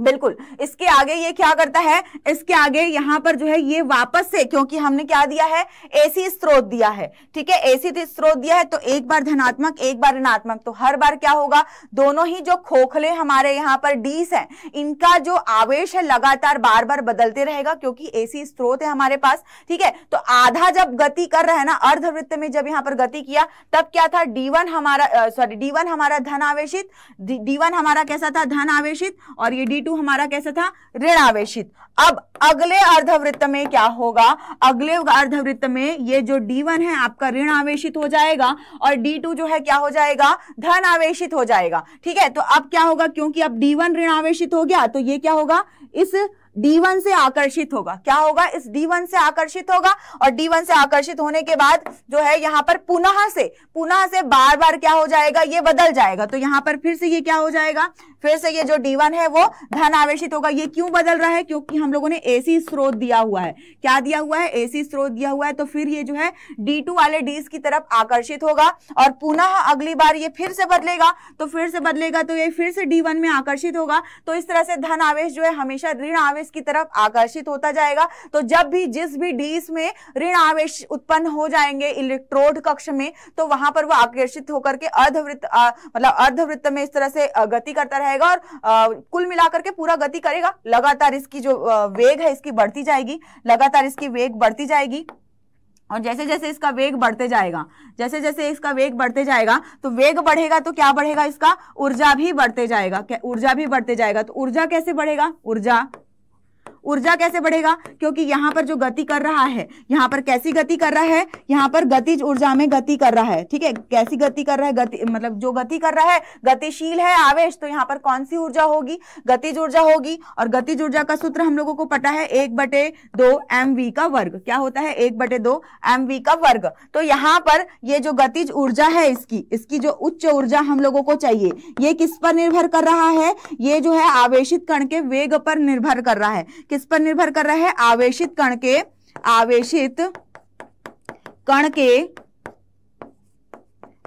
बिल्कुल। इसके आगे ये क्या करता है? इसके आगे यहाँ पर जो है ये वापस से, क्योंकि हमने क्या दिया है? एसी स्रोत दिया है, ठीक है, एसी स्रोत दिया है। तो एक बार धनात्मक, एक बार ऋणात्मक, तो हर बार क्या होगा? दोनों ही जो खोखले हमारे यहाँ पर डीस हैं, इनका जो आवेश है लगातार बार बार बदलते रहेगा, क्योंकि एसी स्रोत है हमारे पास, ठीक है। तो आधा जब गति कर रहा है ना, अर्धवृत्त में जब यहाँ पर गति किया, तब क्या था? डी वन हमारा सॉरी डी वन हमारा धन आवेशित, डी वन हमारा कैसा था? धन आवेशित। और ये डी टू हमारा कैसा था? ऋण आवेशित। अब अगले अर्धवृत्त में क्या होगा? अगले अर्धवृत्त में ये जो डी वन है आपका ऋण आवेशित हो जाएगा और डी टू जो है क्या हो जाएगा? धन आवेशित हो जाएगा, ठीक है। तो अब क्या होगा? क्योंकि अब डी वन ऋण आवेशित हो गया, तो ये क्या होगा? इस डी वन से आकर्षित होगा। क्या होगा? इस डी वन से आकर्षित होगा और डी वन से आकर्षित होने के बाद जो है यहाँ पर पुनः से पुनः से बार बार क्या हो जाएगा, ये बदल जाएगा। तो यहाँ पर फिर से ये क्या हो जाएगा, फिर से ये जो डी वन है वो धन आवेशित होगा। ये क्यों बदल रहा है? क्योंकि हम लोगों ने एसी स्रोत दिया हुआ है। क्या दिया हुआ है? एसी स्रोत दिया हुआ है। तो फिर ये जो है डी टू वाले डीज की तरफ आकर्षित होगा और पुनः अगली बार ये फिर से बदलेगा, तो फिर से बदलेगा, तो ये फिर से डी वन में आकर्षित होगा। तो इस तरह से धन आवेश जो है हमेशा ऋण आवेश की तरफ आकर्षित होता जाएगा। तो जब भी जिस भी डीज में ऋण आवेश उत्पन्न हो जाएंगे इलेक्ट्रोड कक्ष में, तो वहां पर वो आकर्षित होकर के अर्धवृत्त मतलब अर्धवृत्त में इस तरह से गति करता रहेगा और आ, कुल मिलाकर के पूरा गति करेगा। लगातार इसकी जो वेग है इसकी बढ़ती जाएगी, लगातार इसकी वेग बढ़ती जाएगी और जैसे जैसे इसका वेग बढ़ते जाएगा, जैसे जैसे इसका वेग बढ़ते जाएगा तो वेग बढ़ेगा तो क्या बढ़ेगा, इसका ऊर्जा भी बढ़ते जाएगा। क्या ऊर्जा भी बढ़ते जाएगा? तो ऊर्जा कैसे बढ़ेगा, ऊर्जा ऊर्जा कैसे बढ़ेगा? क्योंकि यहाँ पर जो गति कर रहा है, यहाँ पर कैसी गति कर रहा है, यहाँ पर गतिज ऊर्जा में गति कर रहा है। ठीक है, कैसी गति कर रहा है, गति मतलब जो गति कर रहा है गतिशील है आवेश, तो यहाँ पर कौन सी ऊर्जा होगी, गतिज ऊर्जा होगी। और गतिज ऊर्जा का सूत्र हम लोगों को पता है, एक बटे दो एम वी का वर्ग। क्या होता है? एक बटे दो एम वी का वर्ग। तो यहाँ पर ये जो गतिज ऊर्जा है इसकी इसकी जो उच्च ऊर्जा हम लोगों को चाहिए, ये किस पर निर्भर कर रहा है? ये जो है आवेशित कण के वेग पर निर्भर कर रहा है। इस पर निर्भर कर रहा है आवेशित कण के आवेशित कण के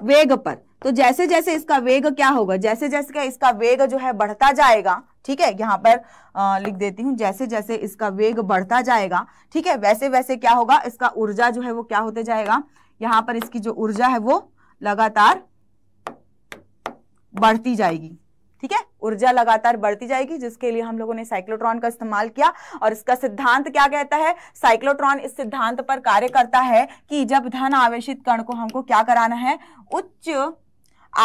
वेग पर। तो जैसे जैसे इसका वेग क्या होगा, जैसे जैसे इसका वेग जो है बढ़ता जाएगा, ठीक है, यहाँ पर आ, लिख देती हूँ, जैसे जैसे इसका वेग बढ़ता जाएगा, ठीक है, वैसे वैसे क्या होगा, इसका ऊर्जा जो है वो क्या होते जाएगा, यहाँ पर इसकी जो ऊर्जा है वो लगातार बढ़ती जाएगी। ठीक है, ऊर्जा लगातार बढ़ती जाएगी, जिसके लिए हम लोगों ने साइक्लोट्रॉन का इस्तेमाल किया। और इसका सिद्धांत क्या कहता है? साइक्लोट्रॉन इस सिद्धांत पर कार्य करता है कि जब धन आवेशित कण को हमको क्या कराना है, उच्च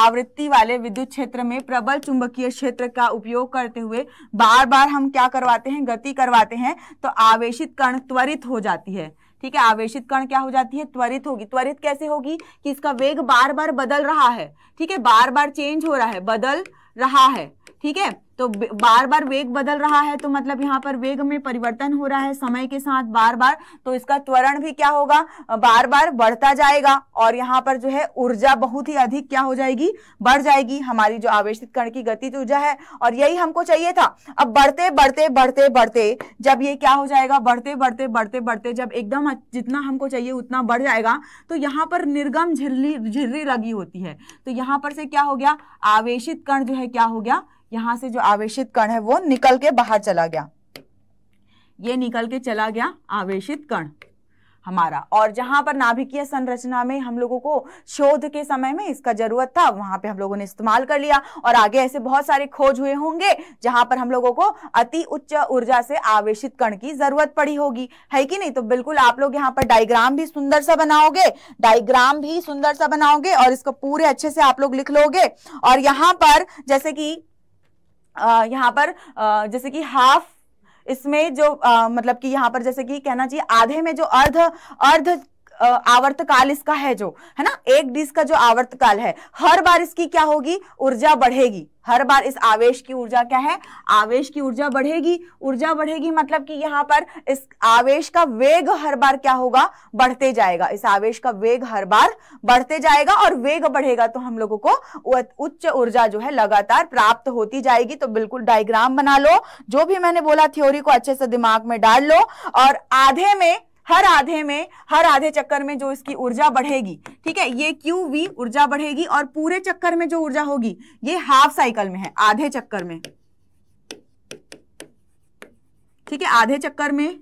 आवृत्ति वाले विद्युत क्षेत्र में प्रबल चुंबकीय क्षेत्र का उपयोग करते हुए बार बार हम क्या करवाते हैं, गति करवाते हैं, तो आवेशित कण त्वरित हो जाती है। ठीक है, आवेशित कण क्या हो जाती है, त्वरित होगी। त्वरित कैसे होगी? कि इसका वेग बार बार बदल रहा है। ठीक है, बार बार चेंज हो रहा है, बदल रहा है। ठीक है, तो बार बार वेग बदल रहा है तो मतलब यहाँ पर वेग में परिवर्तन हो रहा है समय के साथ बार बार, तो इसका त्वरण भी क्या होगा, बार बार बढ़ता जाएगा। और यहाँ पर जो है ऊर्जा बहुत ही अधिक क्या हो जाएगी, बढ़ जाएगी, हमारी जो आवेशित कण की गति ऊर्जा है, और यही हमको चाहिए था। अब बढ़ते बढ़ते बढ़ते बढ़ते जब ये क्या हो जाएगा, बढ़ते बढ़ते बढ़ते बढ़ते जब एकदम जितना हमको चाहिए उतना बढ़ जाएगा, तो यहाँ पर निर्गम झिल्ली झिल्ली लगी होती है। तो यहाँ पर से क्या हो गया, आवेशित कण जो है क्या हो गया, यहाँ से जो आवेशित कण है वो निकल के बाहर चला गया, ये निकल के चला गया आवेशित कण हमारा। और जहाँ पर नाभिकीय संरचना में हम लोगों को शोध के समय में इसका जरूरत था, वहाँ पे हम लोगों ने इस्तेमाल कर लिया। और आगे ऐसे बहुत सारे खोज हुए होंगे जहाँ पर हम लोगों को अति उच्च ऊर्जा से आवेशित कण की जरूरत पड़ी होगी, है कि नहीं? तो बिल्कुल आप लोग यहाँ पर डायग्राम भी सुंदर सा बनाओगे, डायग्राम भी सुंदर सा बनाओगे और इसको पूरे अच्छे से आप लोग लिख लोगे। और यहाँ पर जैसे कि Uh, यहाँ पर uh, जैसे कि हाफ इसमें जो uh, मतलब कि यहाँ पर जैसे कि कहना चाहिए आधे में जो अर्ध अर्ध आवर्तकाल इसका है, जो है ना एक डिस्क का जो आवर्तकाल है, हर बार इसकी क्या होगी, ऊर्जा बढ़ेगी। हर बार इस आवेश की ऊर्जा क्या है, आवेश की ऊर्जा बढ़ेगी। ऊर्जा बढ़ेगी मतलब कि यहाँ पर इस आवेश का वेग हर बार क्या होगा, बढ़ते जाएगा। इस आवेश का वेग हर बार बढ़ते जाएगा और वेग बढ़ेगा तो हम लोगों को उच्च ऊर्जा जो है लगातार प्राप्त होती जाएगी। तो बिल्कुल डायग्राम बना लो, जो भी मैंने बोला थ्योरी को अच्छे से दिमाग में डाल लो। और आधे में हर आधे में हर आधे चक्कर में जो इसकी ऊर्जा बढ़ेगी, ठीक है, ये क्यू वी ऊर्जा बढ़ेगी। और पूरे चक्कर में जो ऊर्जा होगी ये हाफ साइकिल में है, आधे चक्कर में, ठीक है, आधे चक्कर में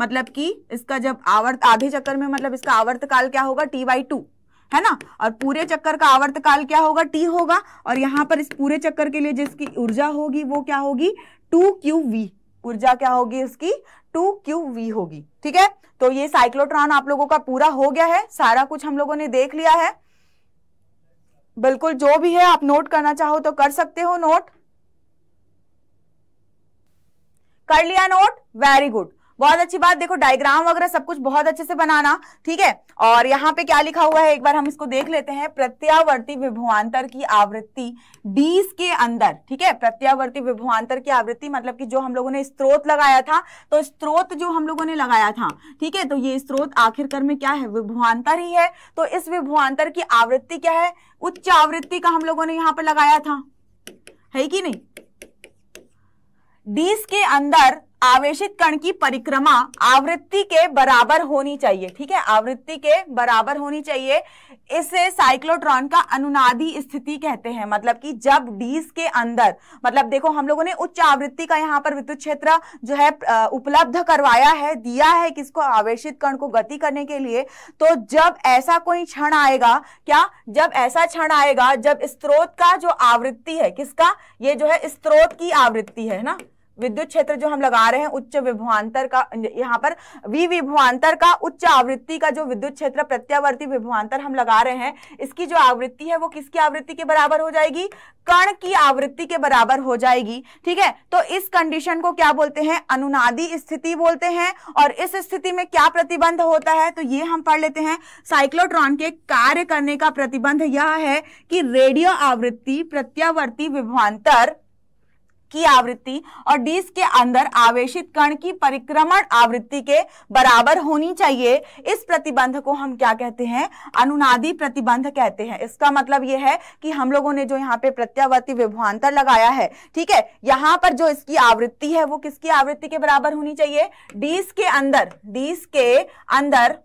मतलब कि इसका जब आवर्त आधे चक्कर में मतलब इसका आवर्तकाल क्या होगा, टी बाई टू, है ना। और पूरे चक्कर का आवर्तकाल क्या होगा, टी होगा। और यहाँ पर इस पूरे चक्कर के लिए जिसकी ऊर्जा होगी वो क्या होगी, टू क्यू वी ऊर्जा क्या होगी उसकी, टू क्यू वी होगी। ठीक है, तो ये साइक्लोट्रॉन आप लोगों का पूरा हो गया है, सारा कुछ हम लोगों ने देख लिया है। बिल्कुल जो भी है आप नोट करना चाहो तो कर सकते हो, नोट कर लिया, नोट, वेरी गुड। बहुत अच्छी बात। देखो डायग्राम वगैरह सब कुछ बहुत अच्छे से बनाना, ठीक है। और यहाँ पे क्या लिखा हुआ है एक बार हम इसको देख लेते हैं। प्रत्यावर्ती विभवांतर की आवृत्ति डीज के अंदर, ठीक है। प्रत्यावर्ती विभवांतर की आवृत्ति मतलब कि जो हम लोगों ने स्रोत लगाया था, तो स्रोत जो हम लोगों ने लगाया था, ठीक है, तो ये स्रोत आखिरकार में क्या है, विभवांतर ही है। तो इस विभवांतर की आवृत्ति क्या है, उच्च आवृत्ति का हम लोगों ने यहाँ पर लगाया था, है कि नहीं। डीज के अंदर आवेशित कण की परिक्रमा आवृत्ति के बराबर होनी चाहिए, ठीक है, आवृत्ति के बराबर होनी चाहिए। इसे साइक्लोट्रॉन का अनुनादी स्थिति कहते हैं। मतलब कि जब डीज के अंदर, मतलब देखो हम लोगों ने उच्च आवृत्ति का यहाँ पर विद्युत क्षेत्र जो है उपलब्ध करवाया है, दिया है किसको, आवेशित कण को गति करने के लिए। तो जब ऐसा कोई क्षण आएगा, क्या, जब ऐसा क्षण आएगा जब स्रोत का जो आवृत्ति है, किसका, ये जो है स्रोत की आवृत्ति है ना, विद्युत क्षेत्र जो हम लगा रहे हैं उच्च विभवांतर का, यहाँ पर विभवांतर का उच्च आवृत्ति का जो विद्युत क्षेत्र प्रत्यावर्ती विभवांतर हम लगा रहे हैं, इसकी जो आवृत्ति है वो किसकी आवृत्ति के बराबर हो जाएगी, कण की आवृत्ति के बराबर हो जाएगी, ठीक है। तो इस कंडीशन को क्या बोलते हैं, अनुनादी स्थिति बोलते हैं। और इस स्थिति में क्या प्रतिबंध होता है, तो ये हम पढ़ लेते हैं। साइक्लोट्रॉन के कार्य करने का प्रतिबंध यह है कि रेडियो आवृत्ति प्रत्यावर्ती विभवांतर की आवृत्ति और डीज के अंदर आवेशित कण की परिक्रमण आवृत्ति के बराबर होनी चाहिए। इस प्रतिबंध को हम क्या कहते हैं, अनुनादी प्रतिबंध कहते हैं। इसका मतलब यह है कि हम लोगों ने जो यहाँ पे प्रत्यावर्ती विभवांतर लगाया है, ठीक है, यहाँ पर जो इसकी आवृत्ति है वो किसकी आवृत्ति के बराबर होनी चाहिए, डीज के अंदर, डीज के अंदर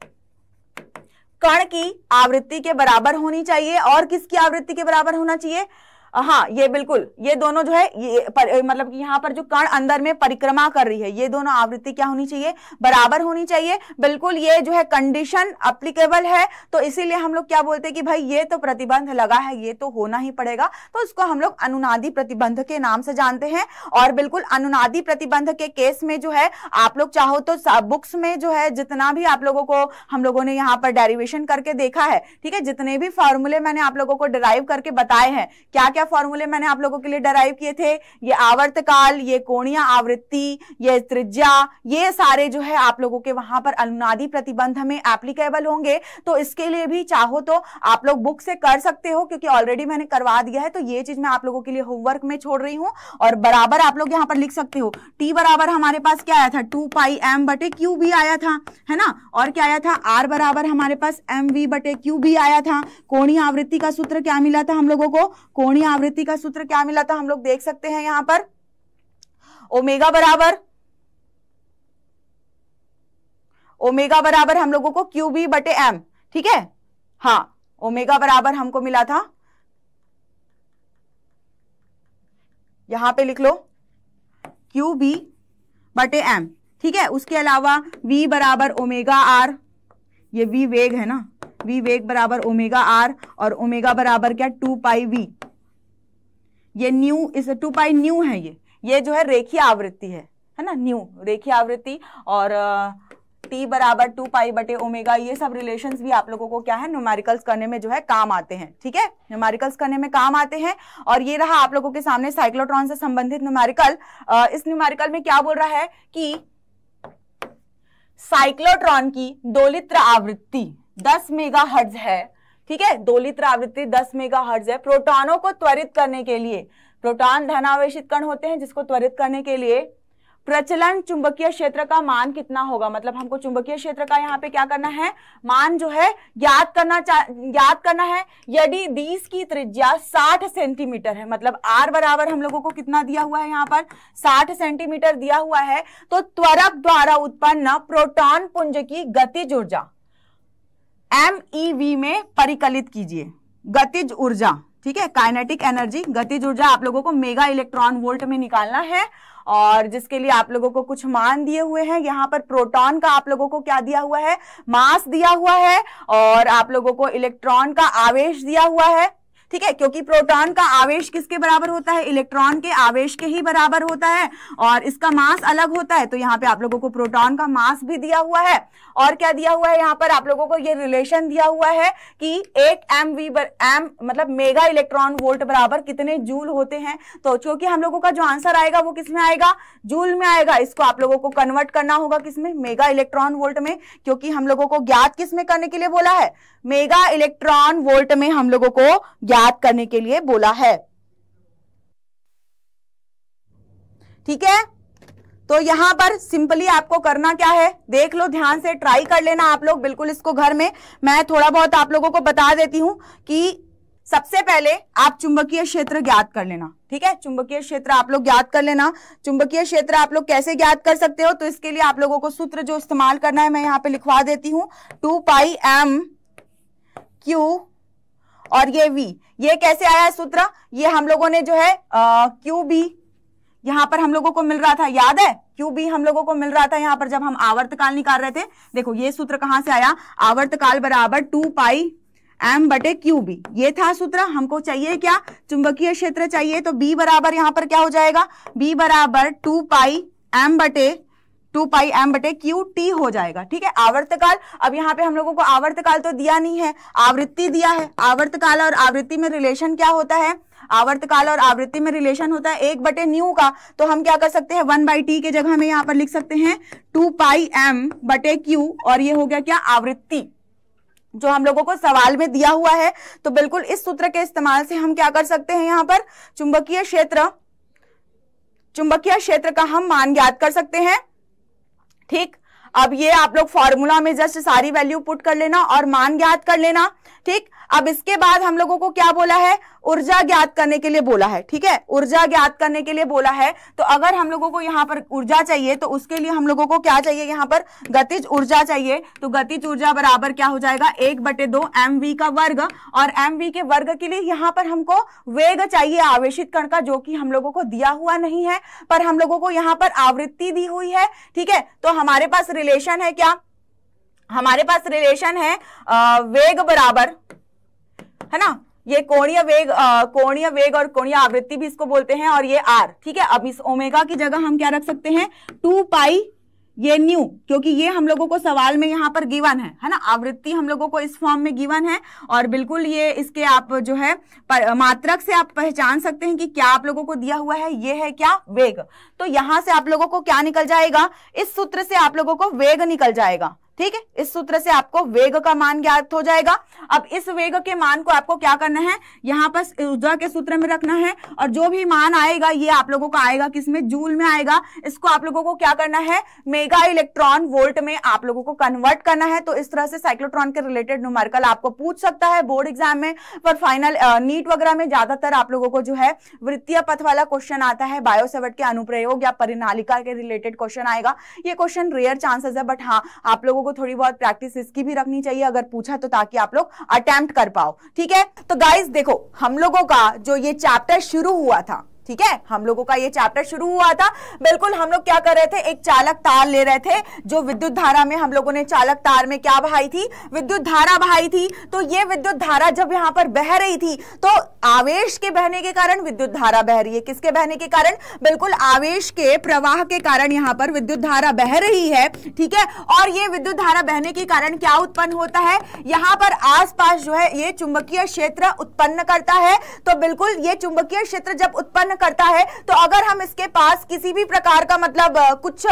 कण की आवृत्ति के बराबर होनी चाहिए। और किसकी आवृत्ति के बराबर होना चाहिए, हाँ ये बिल्कुल, ये दोनों जो है ये पर, मतलब यहाँ पर जो कण अंदर में परिक्रमा कर रही है, ये दोनों आवृत्ति क्या होनी चाहिए, बराबर होनी चाहिए। बिल्कुल ये जो है कंडीशन अप्लीकेबल है। तो इसीलिए हम लोग क्या बोलते हैं कि भाई ये तो प्रतिबंध लगा है, ये तो होना ही पड़ेगा। तो इसको हम लोग अनुनादी प्रतिबंध के नाम से जानते हैं। और बिल्कुल अनुनादी प्रतिबंध के केस में जो है आप लोग चाहो तो बुक्स में जो है जितना भी आप लोगों को, हम लोगों ने यहाँ पर डेरिवेशन करके देखा है, ठीक है, जितने भी फॉर्मूले मैंने आप लोगों को डिराइव करके बताए हैं, क्या क्या फॉर्मूले मैंने आप लोगों के लिए डराइव किए थे, ये आवर्तकाल, ये कोणीय आवृत्ति, ये त्रिज्या, ये सारे जो है आप लोगों के वहां पर अनुनादी प्रतिबंध में एप्लीकेबल होंगे। तो इसके लिए भी चाहो तो आप लोग बुक से कर सकते हो, क्योंकि ऑलरेडी मैंने करवा दिया है। तो ये चीज मैं आप लोगों के लिए होमवर्क में छोड़ रही हूँ। और बराबर आप लोग यहाँ पर लिख सकते हो, टी बराबर हमारे पास क्या आया था, टू पाई एम बटे क्यू भी आया था, है ना। और क्या आया था, आर बराबर हमारे पास एम वी बटे क्यू भी आया था। कोणीय आवृत्ति का सूत्र क्या मिला था हम लोगों को, कोणीय आवृत्ति का सूत्र क्या मिला था, हम लोग देख सकते हैं यहां पर, ओमेगा बराबर, ओमेगा बराबर हम लोगों को क्यू बी बटे एम, ठीक है, हाँ ओमेगा बराबर हमको मिला था, यहां पे लिख लो क्यू बी बटे एम, ठीक है। उसके अलावा v बराबर ओमेगा आर, ये v वेग है ना, v वेग बराबर ओमेगा आर, और ओमेगा बराबर क्या, टू पाई वी, ये न्यू, इस टू पाई न्यू है, ये ये जो है रेखीय आवृत्ति है, है ना, न्यू रेखीय आवृत्ति। और टी बराबर टू पाई बटे ओमेगा, ये सब रिलेशंस भी आप लोगों को क्या है, न्यूमेरिकल्स करने में जो है काम आते हैं, ठीक है, न्यूमेरिकल्स करने में काम आते हैं। और ये रहा आप लोगों के सामने साइक्लोट्रॉन से संबंधित न्यूमेरिकल। इस न्यूमेरिकल में क्या बोल रहा है कि साइक्लोट्रॉन की दोलित्र आवृत्ति दस मेगा हर्ट्ज है, ठीक है, दोलित्र आवृत्ति दस मेगा हर्ट्ज है। प्रोटॉनों को त्वरित करने के लिए, प्रोटॉन धनावेशित कण होते हैं जिसको त्वरित करने के लिए प्रचलन चुंबकीय क्षेत्र का मान कितना होगा, मतलब हमको चुंबकीय क्षेत्र का यहाँ पे क्या करना है, मान जो है ज्ञात करना ज्ञात करना है। यदि डीज की त्रिज्या साठ सेंटीमीटर है, मतलब आर बराबर हम लोगों को कितना दिया हुआ है यहाँ पर, साठ सेंटीमीटर दिया हुआ है, तो त्वरक द्वारा उत्पन्न प्रोटॉन पुंज की गतिज ऊर्जा एमईवी में परिकलित कीजिए, गतिज ऊर्जा, ठीक है, काइनेटिक एनर्जी, गतिज ऊर्जा आप लोगों को मेगा इलेक्ट्रॉन वोल्ट में निकालना है। और जिसके लिए आप लोगों को कुछ मान दिए हुए हैं, यहाँ पर प्रोटॉन का आप लोगों को क्या दिया हुआ है, मास दिया हुआ है, और आप लोगों को इलेक्ट्रॉन का आवेश दिया हुआ है, ठीक है, क्योंकि प्रोटॉन का आवेश किसके बराबर होता है, इलेक्ट्रॉन के आवेश के ही बराबर होता है और इसका मास अलग होता है। तो यहाँ पे आप लोगों को प्रोटॉन का मास भी दिया हुआ है और क्या दिया हुआ है यहाँ पर आप लोगों को ये रिलेशन दिया हुआ है कि एक एम वी बर, एम मतलब मेगा इलेक्ट्रॉन वोल्ट बराबर कितने जूल होते हैं। तो क्योंकि हम लोगों का जो आंसर आएगा वो किसमें आएगा, जूल में आएगा। इसको आप लोगों को कन्वर्ट करना होगा किसमें, मेगा इलेक्ट्रॉन वोल्ट में, क्योंकि हम लोगों को ज्ञात किसमें करने के लिए बोला है, मेगा इलेक्ट्रॉन वोल्ट में हम लोगों को ज्ञात करने के लिए बोला है। ठीक है, तो यहाँ पर सिंपली आपको करना क्या है, देख लो ध्यान से, ट्राई कर लेना आप लोग बिल्कुल इसको घर में। मैं थोड़ा बहुत आप लोगों को बता देती हूँ कि सबसे पहले आप चुंबकीय क्षेत्र ज्ञात कर लेना। ठीक है, चुंबकीय क्षेत्र आप लोग ज्ञात कर लेना। चुंबकीय क्षेत्र आप लोग कैसे ज्ञात कर सकते हो, तो इसके लिए आप लोगों को सूत्र जो इस्तेमाल करना है मैं यहाँ पे लिखवा देती हूँ, टू पाई एम क्यू और ये वी। ये कैसे आया है सूत्र, ये हम लोगों ने जो है क्यू बी यहाँ पर हम लोगों को मिल रहा था, याद है क्यू बी हम लोगों को मिल रहा था यहाँ पर जब हम आवर्तकाल निकाल रहे थे। देखो ये सूत्र कहाँ से आया, आवर्तकाल बराबर टू पाई एम बटे क्यू बी, ये था सूत्र। हमको चाहिए क्या, चुंबकीय क्षेत्र चाहिए, तो बी बराबर यहाँ पर क्या हो जाएगा, बी बराबर टू पाई एम बटे टू पाई एम बटे क्यू टी हो जाएगा। ठीक है, आवर्तकाल, अब यहाँ पे हम लोगों को आवर्तकाल तो दिया नहीं है, आवृत्ति दिया है। आवर्तकाल और आवृत्ति में रिलेशन क्या होता है, आवर्तकाल और आवृत्ति में रिलेशन होता है एक बटे न्यू का, तो हम क्या कर सकते हैं, वन बाई टी के जगह में यहाँ पर लिख सकते हैं टू पाई एम बटे क्यू और ये हो गया क्या, आवृत्ति, जो हम लोगों को सवाल में दिया हुआ है। तो बिल्कुल इस सूत्र के इस्तेमाल से हम क्या कर सकते हैं, यहाँ पर चुंबकीय क्षेत्र, चुंबकीय क्षेत्र का हम मान ज्ञात कर सकते हैं। ठीक, अब ये आप लोग फॉर्मूला में जस्ट सारी वैल्यू पुट कर लेना और मान ज्ञात कर लेना। ठीक, अब इसके बाद हम लोगों को क्या बोला है, ऊर्जा ज्ञात करने के लिए बोला है। ठीक है, ऊर्जा ज्ञात करने के लिए बोला है, तो अगर हम लोगों को यहाँ पर ऊर्जा चाहिए तो उसके लिए हम लोगों को क्या चाहिए, यहाँ पर गतिज ऊर्जा चाहिए। तो गतिज ऊर्जा बराबर क्या हो जाएगा, एक बटे दो एम वी का वर्ग, और एम वी के वर्ग के लिए यहाँ पर हमको वेग चाहिए आवेशित कण का, जो कि हम लोगों को दिया हुआ नहीं है, पर हम लोगों को यहाँ पर आवृत्ति दी हुई है। ठीक है, तो हमारे पास रिलेशन है क्या, हमारे पास रिलेशन है आ, वेग बराबर, है ना, ये कोणीय वेग, कोणीय वेग और कोणीय आवृत्ति भी इसको बोलते हैं, और ये आर। ठीक है, अब इस ओमेगा की जगह हम क्या रख सकते हैं, टू पाई ये न्यू, क्योंकि ये हम लोगों को सवाल में यहाँ पर गिवन है, है ना, आवृत्ति हम लोगों को इस फॉर्म में गिवन है। और बिल्कुल ये इसके आप जो है मात्रक से आप पहचान सकते हैं कि क्या आप लोगों को दिया हुआ है, ये है क्या, वेग। तो यहाँ से आप लोगों को क्या निकल जाएगा, इस सूत्र से आप लोगों को वेग निकल जाएगा। ठीक है, इस सूत्र से आपको वेग का मान ज्ञात हो जाएगा। अब इस वेग के मान को आपको क्या करना है, यहाँ पर ऊर्जा के सूत्र में रखना है, और जो भी मान आएगा ये आप लोगों का आएगा किसमें, जूल में आएगा। इसको आप लोगों को क्या करना है, मेगा इलेक्ट्रॉन वोल्ट में आप लोगों को कन्वर्ट करना है। तो इस तरह से साइक्लोट्रॉन के रिलेटेड न्यूमेरिकल आपको पूछ सकता है बोर्ड एग्जाम में, पर फाइनल नीट वगैरह में ज्यादातर आप लोगों को जो है वृत्तीय पथ वाला क्वेश्चन आता है, बायो सेवर्ट के अनुप्रयोग या परिनालिका के रिलेटेड क्वेश्चन आएगा। ये क्वेश्चन रेयर चांसेस है, बट हाँ आप लोगों थोड़ी बहुत प्रैक्टिस इसकी भी रखनी चाहिए अगर पूछा तो, ताकि आप लोग अटेम्प्ट कर पाओ। ठीक है, तो गाइस देखो हम लोगों का जो ये चैप्टर शुरू हुआ था, ठीक है, हम लोगों का ये चैप्टर शुरू हुआ था, बिल्कुल हम लोग क्या कर रहे थे, एक चालक तार ले रहे थे, जो विद्युत धारा में हम लोगों ने चालक तार में क्या बहाई थी, विद्युत धारा बहाई थी। तो ये विद्युत धारा जब यहाँ पर बह रही थी तो आवेश के बहने के कारण विद्युत धारा बह रही है, किसके बहने के कारण, बिल्कुल आवेश के प्रवाह के कारण यहाँ पर विद्युत धारा बह रही है। ठीक है, और ये विद्युत धारा बहने के कारण क्या उत्पन्न होता है, यहाँ पर आसपास जो है ये चुंबकीय क्षेत्र उत्पन्न करता है। तो बिल्कुल ये चुंबकीय क्षेत्र जब उत्पन्न करता है तो अगर हम इसके पास किसी भी प्रकार का मतलब कुछ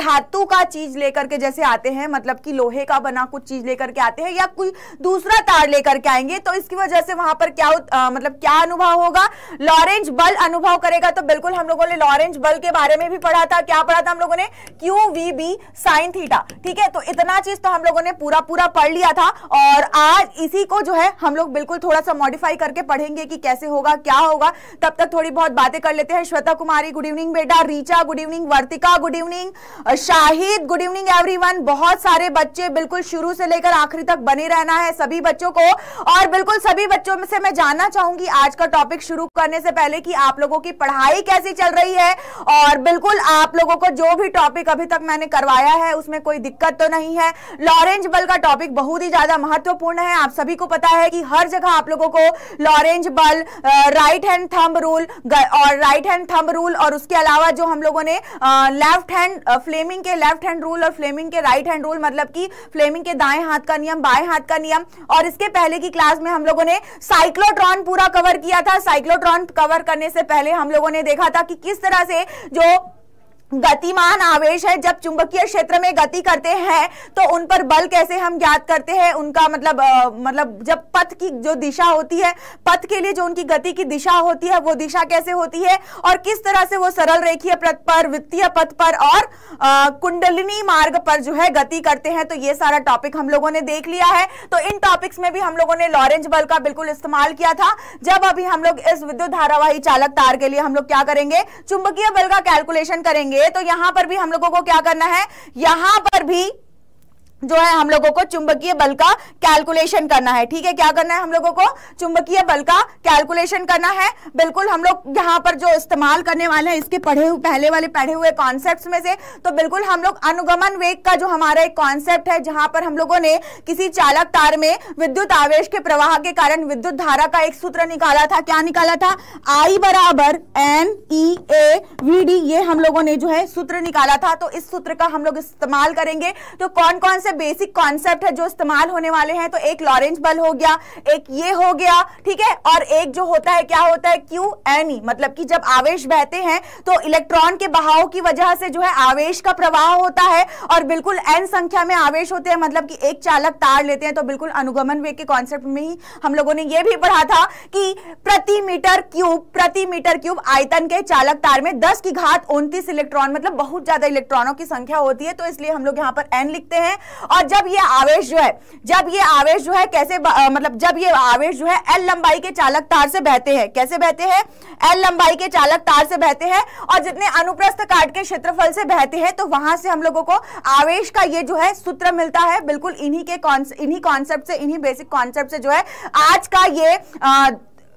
धातु का चीज लेकर के जैसे आते हैं, मतलब कि लोहे का बना कुछ चीज लेकर के आते हैं या कोई दूसरा तार लेकर के आएंगे, तो इसकी वजह से वहां पर क्या आ, मतलब क्या अनुभव होगा, लॉरेंज बल अनुभव करेगा। तो बिल्कुल हम लोगों ने लॉरेंज बल के बारे में भी पढ़ा था, क्या पढ़ा था हम लोगों ने, Q V B sine theta. ठीक है, तो इतना चीज तो हम लोगों ने पूरा पूरा पढ़ लिया था, और आज इसी को जो है हम लोग बिल्कुल थोड़ा सा मॉडिफाई करके पढ़ेंगे कि कैसे होगा, क्या होगा। तब तक थोड़ी बहुत बातें कर लेते हैं। श्वेता कुमारी गुड इवनिंग बेटा, Richa good evening, Vartika good evening, Shahid good evening everyone. बहुत सारे बच्चे बिल्कुल शुरू से लेकर आखिरी तक बने रहना है सभी बच्चों को, और बिल्कुल सभी बच्चों में से मैं जानना चाहूंगी आज का टॉपिक शुरू करने से पहले कि आप लोगों की पढ़ाई कैसी चल रही है, और बिल्कुल आप लोगों को जो भी टॉपिक अभी तक मैंने करवाया है उसमें कोई दिक्कत तो नहीं है। लॉरेंज बल का टॉपिक बहुत ही ज्यादा महत्वपूर्ण है। आप सभी को पता है कि हर जगह आप लोगों को लॉरेंज बल, राइट हैंड थंब रूल और राइट हैंड थंब रूल और उसके अलावा जो हम लोगों ने लेफ्ट हैंड फ्लेमिंग के लेफ्ट हैंड रूल और फ्लेमिंग के राइट हैंड रूल, मतलब कि फ्लेमिंग के दाएं हाथ का नियम, बाएं हाथ का नियम, और इसके पहले की क्लास में हम लोगों ने साइक्लोट्रॉन पूरा कवर किया था। साइक्लोट्रॉन कवर करने से पहले हम लोगों ने देखा था कि किस तरह से जो गतिमान आवेश है, जब चुंबकीय क्षेत्र में गति करते हैं तो उन पर बल कैसे हम ज्ञात करते हैं, उनका मतलब आ, मतलब जब पथ की जो दिशा होती है, पथ के लिए जो उनकी गति की दिशा होती है वो दिशा कैसे होती है, और किस तरह से वो सरल रेखीय पथ पर, वृत्तीय पथ पर और आ, कुंडलिनी मार्ग पर जो है गति करते हैं। तो ये सारा टॉपिक हम लोगों ने देख लिया है। तो इन टॉपिक्स में भी हम लोगों ने लॉरेंज बल का बिल्कुल इस्तेमाल किया था। जब अभी हम लोग इस विद्युत धारावाही चालक तार के लिए हम लोग क्या करेंगे, चुंबकीय बल का कैलकुलेशन करेंगे, तो यहां पर भी हम लोगों को क्या करना है, यहां पर भी जो है हम लोगों को चुंबकीय बल का कैलकुलेशन करना है। ठीक है, क्या करना है हम लोगों को, चुंबकीय बल का कैलकुलेशन करना है। बिल्कुल हम लोग यहाँ पर जो इस्तेमाल करने वाले हैं इसके पढ़े हुए पहले वाले पढ़े हुए कॉन्सेप्ट्स में से, तो बिल्कुल हम लोग अनुगमन वेग का जो हमारा एक कॉन्सेप्ट है, जहां पर हम लोगों ने किसी चालक तार में विद्युत आवेश के प्रवाह के कारण विद्युत धारा का एक सूत्र निकाला था। क्या निकाला था, आई बराबर N E A V D, ये हम लोगों ने जो है सूत्र निकाला था। तो इस सूत्र का हम लोग इस्तेमाल करेंगे। तो कौन कौन से बेसिक कॉन्सेप्ट है जो इस्तेमाल होने वाले हैं, तो एक लॉरेंज बल हो गया, एक ये हो गया, ठीक है, और एक जो होता है क्या होता है, क्यू एन ई, मतलब कि जब आवेश बहते हैं तो इलेक्ट्रॉन के बहाव की वजह से जो है आवेश का प्रवाह होता है, और बिल्कुल एन संख्या में आवेश होते हैं, मतलब कि एक चालक तार लेते हैं। तो बिल्कुल अनुगमन वेग के कॉन्सेप्ट में ही हम लोगों ने यह भी पढ़ा था कि प्रति मीटर क्यूब प्रति मीटर क्यूब आयतन के चालक तार में दस की घात उनतीस इलेक्ट्रॉन, मतलब बहुत ज्यादा इलेक्ट्रॉनों की संख्या होती है, तो इसलिए हम लोग यहाँ पर एन लिखते हैं। और जब ये आवेश जो है जब ये आवेश जो है कैसे आ, मतलब जब ये आवेश जो है एल लंबाई के चालक तार से बहते हैं, कैसे बहते हैं, एल लंबाई के चालक तार से बहते हैं, और जितने अनुप्रस्थ काट के क्षेत्रफल से बहते हैं, तो वहां से हम लोगों को आवेश का ये जो है सूत्र मिलता है। बिल्कुल इन्हीं के इन्हीं कॉन्सेप्ट से इन्हीं बेसिक कॉन्सेप्ट से जो है आज का ये आ,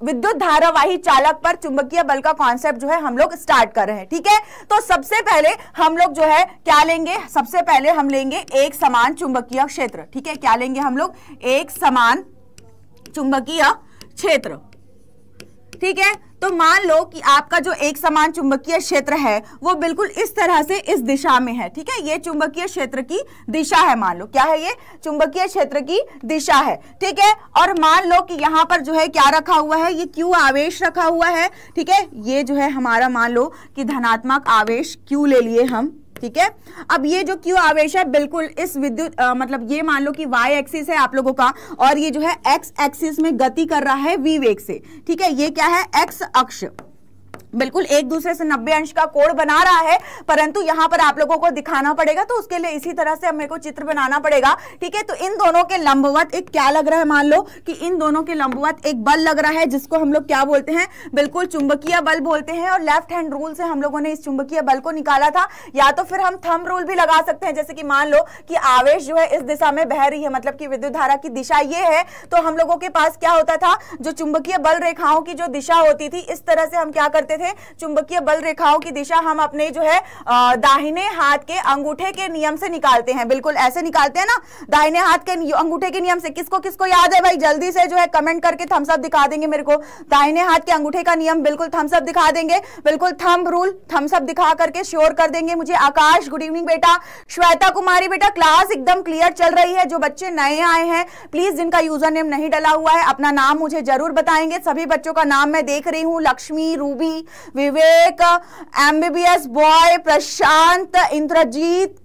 विद्युत धारावाही चालक पर चुंबकीय बल का कॉन्सेप्ट जो है हम लोग स्टार्ट कर रहे हैं। ठीक है, तो सबसे पहले हम लोग जो है क्या लेंगे, सबसे पहले हम लेंगे एक समान चुंबकीय क्षेत्र। ठीक है, क्या लेंगे हम लोग, एक समान चुंबकीय क्षेत्र। ठीक है, तो मान लो कि आपका जो एक समान चुंबकीय क्षेत्र है वो बिल्कुल इस तरह से इस दिशा में है। ठीक है, ये चुंबकीय क्षेत्र की दिशा है। मान लो क्या है, ये चुंबकीय क्षेत्र की दिशा है। ठीक है, और मान लो कि यहाँ पर जो है क्या रखा हुआ है, ये क्यू आवेश रखा हुआ है। ठीक है, ये जो है हमारा मान लो कि धनात्मक आवेश क्यू ले लिए हम। ठीक है, अब ये जो क्यू आवेश है बिल्कुल इस विद्युत मतलब ये मान लो कि वाई एक्सिस है आप लोगों का, और ये जो है एक्स एक्सिस में गति कर रहा है वी वेग से। ठीक है, ये क्या है, एक्स अक्ष, बिल्कुल एक दूसरे से नब्बे अंश का कोण बना रहा है, परंतु यहाँ पर आप लोगों को दिखाना पड़ेगा, तो उसके लिए इसी तरह से मेरे को चित्र बनाना पड़ेगा। ठीक है, तो इन दोनों के लंबवत एक क्या लग रहा है, मान लो कि इन दोनों के लंबवत एक बल लग रहा है, जिसको हम लोग क्या बोलते हैं, बिल्कुल चुंबकीय बल बोलते हैं। और लेफ्ट हैंड रूल से हम लोगों ने इस चुंबकीय बल को निकाला था, या तो फिर हम थंब रूल भी लगा सकते हैं, जैसे कि मान लो कि आवेश जो है इस दिशा में बह रही है, मतलब कि विद्युत धारा की दिशा ये है, तो हम लोगों के पास क्या होता था, जो चुंबकीय बल रेखाओं की जो दिशा होती थी, इस तरह से हम क्या करते थे, चुंबकीय बल रेखाओं की दिशा हम अपने जो है दाहिने हाथ के अंगूठे के नियम से निकालते हैं। बिल्कुल ऐसे निकालते हैं ना, दाहिने हाथ के अंगूठे के नियम से। किसको किसको याद है भाई, जल्दी से जो है कमेंट करके थम्स अप दिखा देंगे मेरे को, दाहिने हाथ के अंगूठे का नियम, बिल्कुल थम्स अप दिखा देंगे, बिल्कुल थंब रूल थम्स अप दिखा करके श्योर कर देंगे मुझे। आकाश गुड इवनिंग बेटा, श्वेता कुमारी बेटा क्लास एकदम क्लियर चल रही है। जो बच्चे नए आए हैं प्लीज, जिनका यूजर नेम नहीं डला हुआ है, अपना नाम मुझे जरूर बताएंगे। सभी बच्चों का नाम मैं देख रही हूँ, Lakshmi, Ruby, Vivek, MBBS boy, Prashant, Indrajit,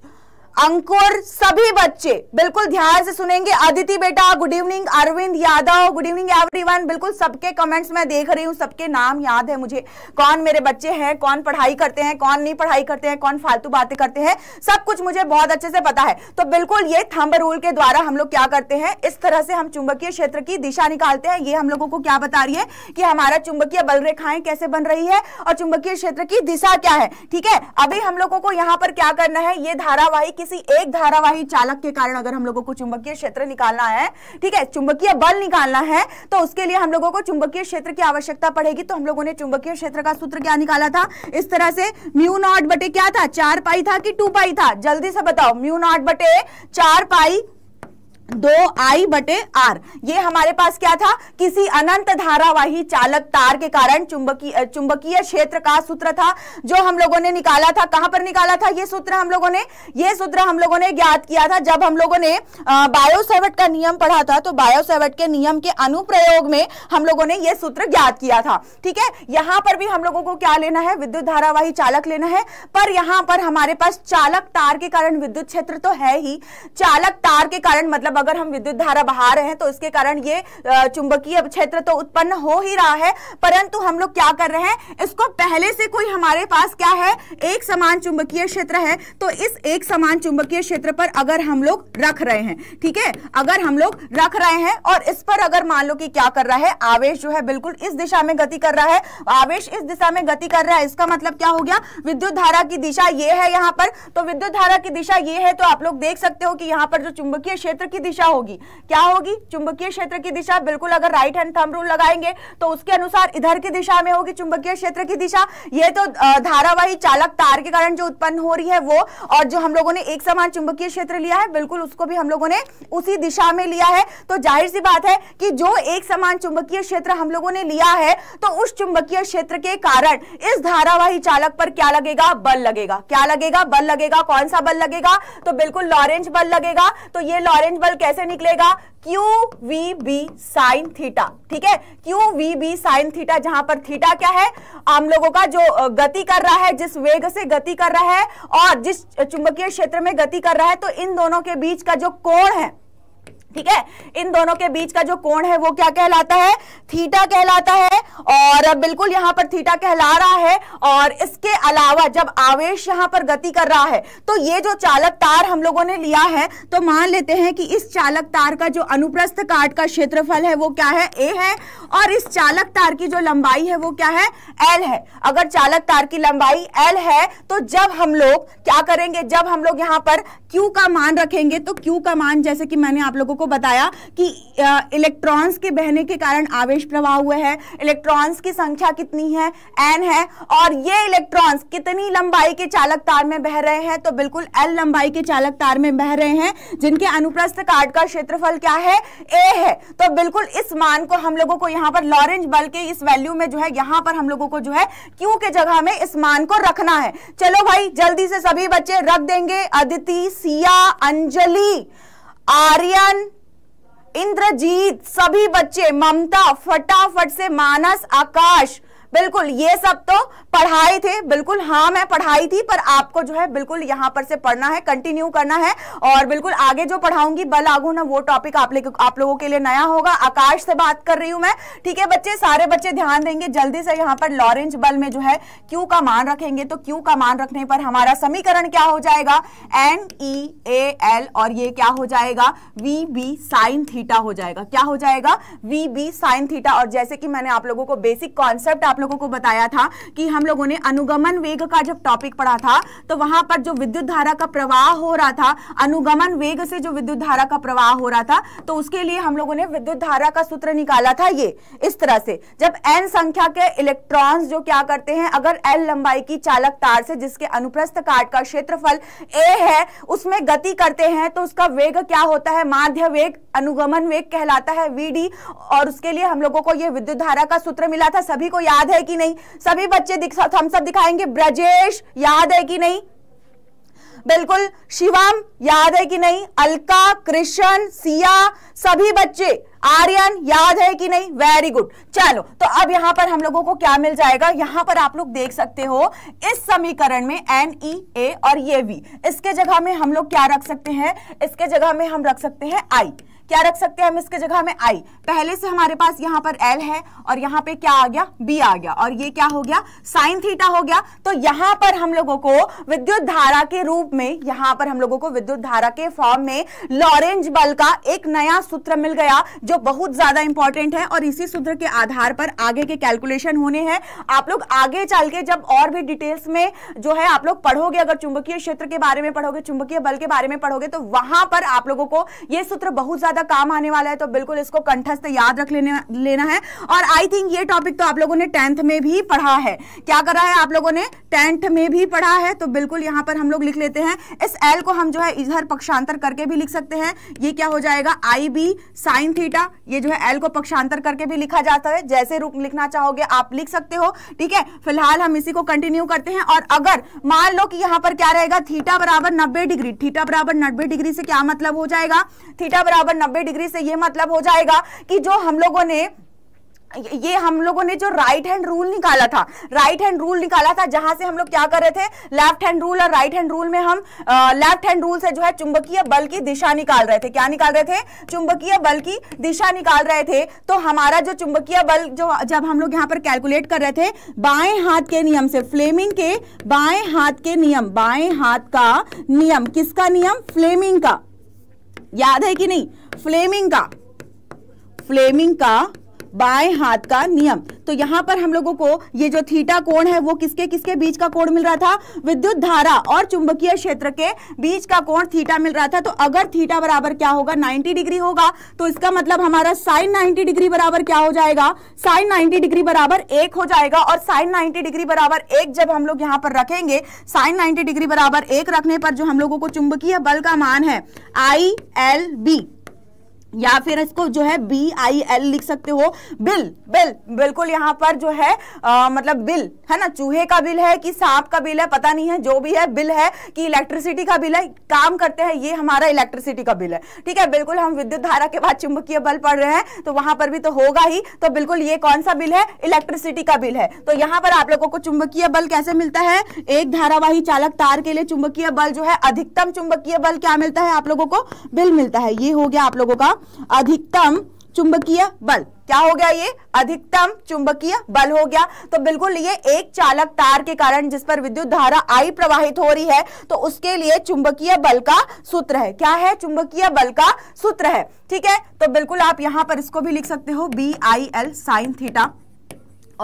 Ankur, सभी बच्चे बिल्कुल ध्यान से सुनेंगे। अदिति बेटा good evening, Arvind Yadav good evening everyone, बिल्कुल सबके कमेंट्स मैं देख रही हूँ, सबके नाम याद है मुझे, कौन मेरे बच्चे हैं, कौन पढ़ाई करते हैं, कौन नहीं पढ़ाई करते हैं, कौन फालतू बातें करते हैं, सब कुछ मुझे बहुत अच्छे से पता है। तो बिल्कुल ये थंब रूल के द्वारा हम लोग क्या करते हैं, इस तरह से हम चुंबकीय क्षेत्र की दिशा निकालते हैं। ये हम लोगों को क्या बता रही है कि हमारा चुंबकीय बल रेखाएं कैसे बन रही है और चुंबकीय क्षेत्र की दिशा क्या है। ठीक है, अभी हम लोगों को यहाँ पर क्या करना है, ये धारावाही किसी एक धारावाही चालक के कारण अगर हम लोगों को चुंबकीय क्षेत्र निकालना है, ठीक है, चुंबकीय बल निकालना है, तो उसके लिए हम लोगों को चुंबकीय क्षेत्र की आवश्यकता पड़ेगी। तो हम लोगों ने चुंबकीय क्षेत्र का सूत्र क्या निकाला था, इस तरह से म्यू नॉट बटे क्या था, चार पाई था कि टू पाई था, जल्दी से बताओ, म्यू नॉट बटे चार पाई दो आई बटे आर। ये हमारे पास क्या था, किसी अनंत धारावाही चालक तार के कारण चुंबकीय चुंबकीय क्षेत्र का सूत्र था, जो हम लोगों ने निकाला था। कहां पर निकाला था ये सूत्र हम लोगों ने, ये सूत्र हम लोगों ने ज्ञात किया था जब हम लोगों ने बायो सेवर्ट का नियम पढ़ा था। तो बायो सेवर्ट के नियम के अनुप्रयोग में हम लोगों ने ये सूत्र ज्ञात किया था। ठीक है, यहाँ पर भी हम लोगों को क्या लेना है, विद्युत धारावाही चालक लेना है, पर यहाँ पर हमारे पास चालक तार के कारण विद्युत क्षेत्र तो है ही, चालक तार के कारण मतलब अगर हम विद्युत धारा बहा रहे हैं तो इसके कारण ये चुंबकीय क्षेत्र तो उत्पन्न हो ही रहा है, परंतु हम लोग क्या कर रहे हैं, इसको पहले से कोई हमारे पास क्या है, एक समान चुंबकीय क्षेत्र है, तो इस एक समान चुंबकीय क्षेत्र पर अगर हम लोग रख रहे हैं, ठीक है, अगर हम लोग रख रहे हैं और इस पर अगर मान लो कि क्या कर रहा है, आवेश जो है बिल्कुल इस दिशा में गति कर रहा है, आवेश इस दिशा में गति कर रहा है, इसका मतलब क्या हो गया, विद्युत धारा की दिशा ये है यहाँ पर, तो विद्युत धारा की दिशा ये है, तो आप लोग देख सकते हो कि यहाँ पर जो चुंबकीय क्षेत्र की दिशा होगी क्या होगी, चुंबकीय क्षेत्र की दिशा बिल्कुल अगर राइट हैंड थंब रूल लगाएंगे तो उसके अनुसार इधर की दिशा में होगी चुंबकीय क्षेत्र की दिशा। ये तो धारावाही चालक तार के कारण जो उत्पन्न हो रही है वो, और जो हम लोगों ने एक समान चुंबकीय क्षेत्र लिया है बिल्कुल उसको भी हम लोगों ने उसी दिशा में लिया है। तो जाहिर सी बात है कि जो एक समान चुंबकीय क्षेत्र हम लोगों ने लिया है तो उस चुंबकीय क्षेत्र के कारण इस धारावाही चालक पर क्या लगेगा, बल लगेगा, क्या लगेगा, बल लगेगा। कौन सा बल लगेगा, तो बिल्कुल लॉरेंज बल लगेगा। तो ये लॉरेंज बल कैसे निकलेगा, Q V B sine theta, ठीक है, Q V B sine theta, जहां पर थीटा क्या है, हम लोगों का जो गति कर रहा है, जिस वेग से गति कर रहा है और जिस चुंबकीय क्षेत्र में गति कर रहा है, तो इन दोनों के बीच का जो कोण है, ठीक है, इन दोनों के बीच का जो कोण है वो क्या कहलाता है, थीटा कहलाता है। और बिल्कुल यहाँ पर थीटा कहला रहा है। और इसके अलावा जब आवेश यहाँ पर गति कर रहा है तो ये जो चालक तार हम लोगों ने लिया है, तो मान लेते हैं कि इस चालक तार का जो अनुप्रस्थ काट का क्षेत्रफल है वो क्या है, ए है, और इस चालक तार की जो लंबाई है वो क्या है, एल है। अगर चालक तार की लंबाई एल है तो जब हम लोग क्या करेंगे, जब हम लोग यहाँ पर क्यू का मान रखेंगे, तो क्यू का मान जैसे कि मैंने आप लोगों को बताया कि इलेक्ट्रॉन्स के बहने के कारण आवेश प्रवाह हुआ है, इलेक्ट्रॉन्स की संख्या कितनी है, एन है, और ये इलेक्ट्रॉन्स कितनी लंबाई के चालक तार में बह रहे हैं, तो बिल्कुल एल लंबाई के चालक तार में बह रहे हैं, जिनके अनुप्रस्थ काट का क्षेत्रफल क्या है, ए है। तो बिल्कुल इस मान को हम लोगों को यहाँ पर लॉरेंज बल के इस वैल्यू में जो है, यहाँ पर हम लोगों को जो है क्यू के जगह में इस मान को रखना है। चलो भाई जल्दी से सभी बच्चे रख देंगे, अदिति, सिया, अंजलि, आर्यन, इंद्रजीत, सभी बच्चे, ममता, फटाफट से, मानस, आकाश, बिल्कुल ये सब तो पढ़ाए थे, बिल्कुल हाँ मैं पढ़ाई थी, पर आपको जो है बिल्कुल यहाँ पर से पढ़ना है, कंटिन्यू करना है, और बिल्कुल आगे जो पढ़ाऊंगी बल आघूर्ण वो टॉपिक आप लोग आप लोगों के लिए नया होगा। आकाश से बात कर रही हूँ मैं, ठीक है बच्चे, सारे बच्चे ध्यान देंगे। जल्दी से यहाँ पर लॉरेंज बल में जो है क्यू का मान रखेंगे, तो क्यू का मान रखने पर हमारा समीकरण क्या हो जाएगा, एन ई ए एल, और ये क्या हो जाएगा, वी बी साइन थीटा हो जाएगा। क्या हो जाएगा, वी बी साइन थीटा। और जैसे कि मैंने आप लोगों को बेसिक कॉन्सेप्ट आप लोगों को बताया था कि हम लोगों ने अनुगमन वेग का जब टॉपिक पढ़ा था, तो वहां पर जो विद्युत धारा का प्रवाह हो रहा था, अनुगमन वेग से जो विद्युत धारा का प्रवाह हो रहा था, तो उसके लिए हम लोगों ने विद्युत धारा का सूत्र निकाला था ये, इस तरह से, जब एन संख्या के इलेक्ट्रॉन्स जो क्या करते हैं, अगर एल लंबाई की चालक तार से जिसके अनुप्रस्थ काट का क्षेत्रफल ए है उसमें गति करते हैं, तो उसका वेग क्या होता है, माध्य वेग, अनुगमन वेग कहलाता है, वीडी। और उसके लिए हम लोगों को यह विद्युत धारा का सूत्र मिला था। सभी को याद है कि नहीं, सभी बच्चे हम सब दिखाएंगे। ब्रजेश, याद है कि नहीं, बिल्कुल शिवम याद है कि नहीं, अलका, कृष्ण, सिया, सभी बच्चे, आर्यन याद है कि नहीं, वेरी गुड। चलो तो अब यहां पर हम लोगों को क्या मिल जाएगा, यहां पर आप लोग देख सकते हो इस समीकरण में एन ई ए और ये वी, इसके जगह में हम लोग क्या रख सकते हैं, इसके जगह में हम रख सकते हैं आई, क्या रख सकते हैं हम इसके जगह में आई। पहले से हमारे पास यहाँ पर एल है और यहाँ पे क्या आ गया, बी आ गया, और ये क्या हो गया, साइन थीटा हो गया। तो यहाँ पर हम लोगों को विद्युत धारा के रूप में, यहाँ पर हम लोगों को विद्युत धारा के फॉर्म में लॉरेंज बल का एक नया सूत्र मिल गया जो बहुत ज्यादा इंपॉर्टेंट है, और इसी सूत्र के आधार पर आगे के कैलकुलेशन होने हैं। आप लोग आगे चल के जब और भी डिटेल्स में जो है आप लोग पढ़ोगे, अगर चुंबकीय क्षेत्र के बारे में पढ़ोगे, चुंबकीय बल के बारे में पढ़ोगे, तो वहां पर आप लोगों को यह सूत्र बहुत काम आने वाला है। तो बिल्कुल इसको कंठस्थ याद रख लेने लेना है। और आई थिंक ये टॉपिक तो आप लोगों ने टेंथ में भी पढ़ा है, क्या करा है आप लोगों ने, टेंथ में भी पढ़ा है। तो बिल्कुल यहां पर हम लोग लिख लेते हैं, इस एल को हम जो है इधर पक्षांतर करके भी लिख सकते हैं, ये क्या हो जाएगा आई बी साइन थीटा, ये जो है एल को पक्षांतर करके भी लिखा जाता है, जैसे रूप लिखना चाहोगे आप लिख सकते हो। ठीक है, फिलहाल हम इसी को कंटिन्यू करते हैं। और अगर मान लो कि यहां पर क्या रहेगा, थीटा बराबर नब्बे डिग्री, थीटा बराबर नब्बे डिग्री से क्या मतलब हो जाएगा, थीटा बराबर नब्बे डिग्री से ये मतलब हो जाएगा कि जो हम लोगों ने ये हम लोगों ने जो राइट हैंड रूल निकाला था, राइट हैंड रूल निकाला था जहां से हम लोग क्या कर रहे थे, लेफ्ट हैंड रूल और राइट हैंड रूल में हम लेफ्ट हैंड रूल से जो है चुंबकीय बल की दिशा निकाल रहे थे, क्या निकाल रहे थे, चुंबकीय बल की दिशा निकाल रहे थे। तो हमारा जो चुंबकीय बल जो जब हम लोग यहाँ पर कैलकुलेट कर रहे थे बाएं हाथ के नियम से, फ्लेमिंग के बाएं हाथ के नियम, बाएं हाथ का नियम, किसका नियम, फ्लेमिंग का, याद है कि नहीं, फ्लेमिंग का, फ्लेमिंग का बाएं हाथ का नियम। तो यहाँ पर हम लोगों को ये जो थीटा कोण है वो किसके किसके बीच का कोण मिल रहा था, विद्युत धारा और चुंबकीय क्षेत्र के बीच का कोण थीटा मिल रहा था। तो अगर थीटा बराबर क्या होगा, नब्बे डिग्री होगा, तो इसका मतलब हमारा साइन नब्बे डिग्री बराबर क्या हो जाएगा, साइन नब्बे डिग्री बराबर एक हो जाएगा। और साइन नब्बे डिग्री बराबर एक जब हम लोग यहाँ पर रखेंगे, साइन नब्बे डिग्री बराबर एक रखने पर जो हम लोगों को चुंबकीय बल का मान है आई एल बी, या फिर इसको जो है बी आई एल लिख सकते हो, बिल, बिल बिल्कुल यहाँ पर जो है आ, मतलब बिल है ना, चूहे का बिल है कि सांप का बिल है पता नहीं है, जो भी है बिल है कि इलेक्ट्रिसिटी का बिल है, काम करते हैं ये हमारा इलेक्ट्रिसिटी का बिल है। ठीक है, बिल्कुल हम विद्युत धारा के बाद चुंबकीय बल पढ़ रहे हैं तो वहां पर भी तो होगा ही। तो बिल्कुल ये कौन सा बिल है, इलेक्ट्रिसिटी का बिल है। तो यहाँ पर आप लोगों को चुंबकीय बल कैसे मिलता है, एक धारावाही चालक तार के लिए चुंबकीय बल जो है अधिकतम चुंबकीय बल क्या मिलता है आप लोगों को, बिल मिलता है। ये हो गया आप लोगों का अधिकतम चुंबकीय बल, क्या हो गया ये, अधिकतम चुंबकीय बल हो गया। तो बिल्कुल ये एक चालक तार के कारण जिस पर विद्युत धारा I प्रवाहित हो रही है, तो उसके लिए चुंबकीय बल का सूत्र है, क्या है, चुंबकीय बल का सूत्र है। ठीक है, तो बिल्कुल आप यहाँ पर इसको भी लिख सकते हो B I L sine theta,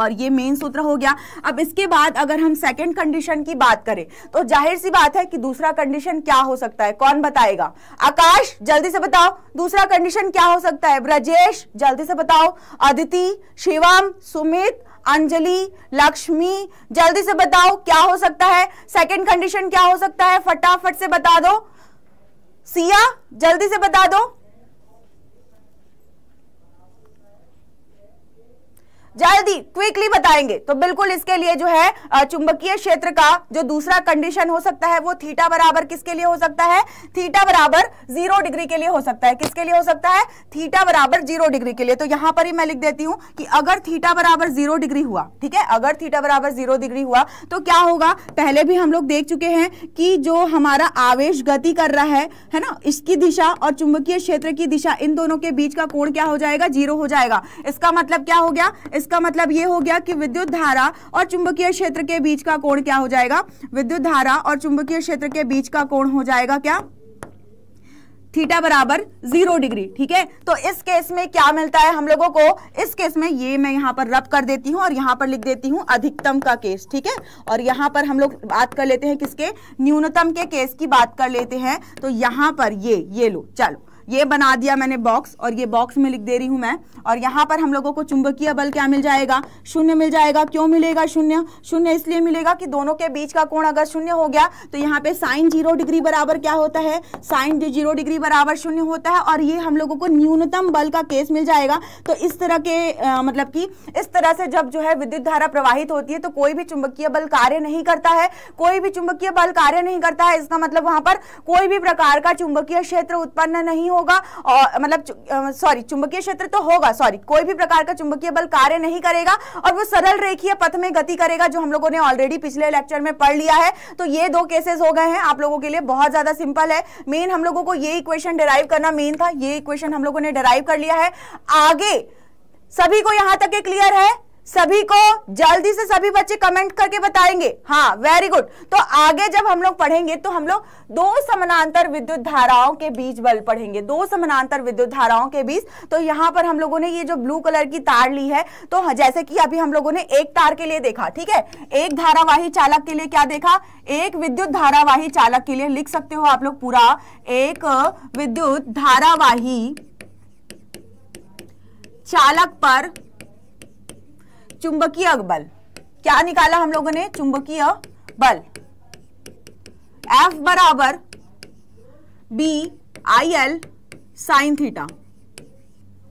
और ये मेन सूत्र हो गया। अब इसके बाद अगर हम सेकंड कंडीशन की बात करें तो जाहिर सी बात है कि दूसरा कंडीशन क्या हो सकता है, कौन बताएगा, आकाश जल्दी से बताओ दूसरा कंडीशन क्या हो सकता है, ब्रजेश जल्दी से बताओ, अदिति, शिवम, सुमित, अंजलि, लक्ष्मी जल्दी से बताओ क्या हो सकता है, सेकंड कंडीशन क्या हो सकता है, फटाफट से बता दो, सिया जल्दी से बता दो, जल्दी क्विकली बताएंगे। तो बिल्कुल इसके लिए जो है चुंबकीय क्षेत्र का जो दूसरा कंडीशन हो सकता है वो थीटा बराबर किसके लिए हो सकता है, थीटा बराबर जीरो डिग्री के लिए हो सकता है, किसके लिए हो सकता है, थीटा बराबर जीरो डिग्री के लिए। तो यहां पर ही मैं लिख देती हूं कि अगर थीटा बराबर जीरो डिग्री हुआ, ठीक है, अगर थीटा बराबर जीरो डिग्री हुआ तो क्या होगा, पहले भी हम लोग देख चुके हैं कि जो हमारा आवेश गति कर रहा है है ना, इसकी दिशा और चुंबकीय क्षेत्र की दिशा, इन दोनों के बीच का कोण क्या हो जाएगा, जीरो हो जाएगा। इसका मतलब क्या हो गया, इसका मतलब ये हो गया कि विद्युत धारा और चुंबकीय क्षेत्र के बीच का कोण क्या हो जाएगा, विद्युत धारा और चुंबकीय क्षेत्र के बीच का कोण हो जाएगा क्या, थीटा बराबर जीरो डिग्री। ठीक है, तो इस केस में क्या मिलता है हम लोगों को, इस केस में ये मैं यहाँ पर रब कर देती हूँ और यहाँ पर लिख देती हूँ अधिकतम का केस। ठीक है, और यहाँ पर हम लोग बात कर लेते हैं किसके, न्यूनतम के केस की बात कर लेते हैं। तो यहाँ पर ये ये लो, चलो ये बना दिया मैंने बॉक्स और ये बॉक्स में लिख दे रही हूँ मैं, और यहाँ पर हम लोगों को चुंबकीय बल क्या मिल जाएगा, शून्य मिल जाएगा। क्यों मिलेगा शून्य? शून्य इसलिए मिलेगा कि दोनों के बीच का कोण अगर शून्य हो गया तो यहाँ पे साइन जीरो डिग्री बराबर क्या होता है, साइन जीरो डिग्री बराबर शून्य होता है, और ये हम लोगों को न्यूनतम बल का केस मिल जाएगा। तो इस तरह के आ, मतलब कि इस तरह से जब जो है विद्युत धारा प्रवाहित होती है तो कोई भी चुंबकीय बल कार्य नहीं करता है, कोई भी चुंबकीय बल कार्य नहीं करता है, इसका मतलब वहां पर कोई भी प्रकार का चुंबकीय क्षेत्र उत्पन्न नहीं होगा, और मतलब सॉरी चुंबकीय क्षेत्र तो होगा, सॉरी कोई भी प्रकार का चुंबकीय बल कार्य नहीं करेगा और वो सरल रेखीय पथ में गति करेगा, जो हम लोगों ने ऑलरेडी पिछले लेक्चर में पढ़ लिया है। तो ये दो केसेस हो गए हैं आप लोगों के लिए, बहुत ज्यादा सिंपल है। मेन हम लोगों को ये इक्वेशन डिराइव करना मेन था, ये इक्वेशन हम लोगों ने डिराइव कर लिया है। आगे सभी को यहां तक क्लियर है? सभी को जल्दी से सभी बच्चे कमेंट करके बताएंगे, हाँ वेरी गुड। तो आगे जब हम लोग पढ़ेंगे तो हम लोग दो समानांतर विद्युत धाराओं के बीच बल पढ़ेंगे, दो समानांतर विद्युत धाराओं के बीच। तो यहाँ पर हम लोगों ने ये जो ब्लू कलर की तार ली है, तो जैसे कि अभी हम लोगों ने एक तार के लिए देखा, ठीक है, एक धारावाही चालक के लिए क्या देखा, एक विद्युत धारावाही चालक के लिए लिख सकते हो आप लोग पूरा, एक विद्युत धारावाही चालक पर चुंबकीय बल क्या निकाला हम लोगों ने, चुंबकीय बल F बराबर B I L sine theta,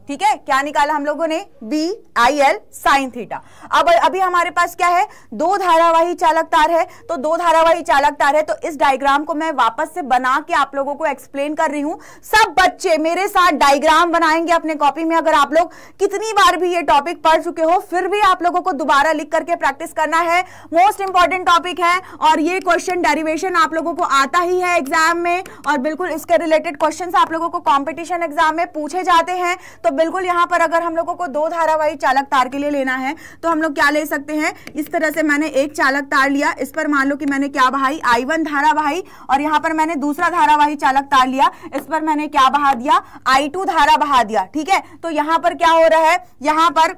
ठीक है, क्या निकाला हम लोगों ने, B I L sine theta. अब अभी हमारे पास क्या है, दो धारावाही चालक तार है, तो दो धारावाही चालक तार है, तो इस डायग्राम को मैं वापस से बना के आप लोगों को एक्सप्लेन कर रही हूं। सब बच्चे मेरे साथ डायग्राम बनाएंगे अपने कॉपी में, अगर आप लोग कितनी बार भी ये टॉपिक पढ़ चुके हो फिर भी आप लोगों को दोबारा लिख करके प्रैक्टिस करना है, मोस्ट इंपॉर्टेंट टॉपिक है, और ये क्वेश्चन डेरिवेशन आप लोगों को आता ही है एग्जाम में, और बिल्कुल इसके रिलेटेड क्वेश्चन आप लोगों को कॉम्पिटिशन एग्जाम में पूछे जाते हैं। तो बिल्कुल यहाँ पर अगर हम लोगों को दो धारावाही चालक तार के लिए लेना है तो हम लोग क्या ले सकते हैं, इस तरह से मैंने एक चालक तार लिया, इस पर मान लो कि मैंने क्या बहाई, आई वन धारा बहाई, और यहाँ पर मैंने दूसरा धारावाही चालक तार लिया, इस पर मैंने क्या बहा दिया, आई टू धारा बहा दिया, ठीक है। तो यहाँ पर क्या हो रहा है, यहाँ पर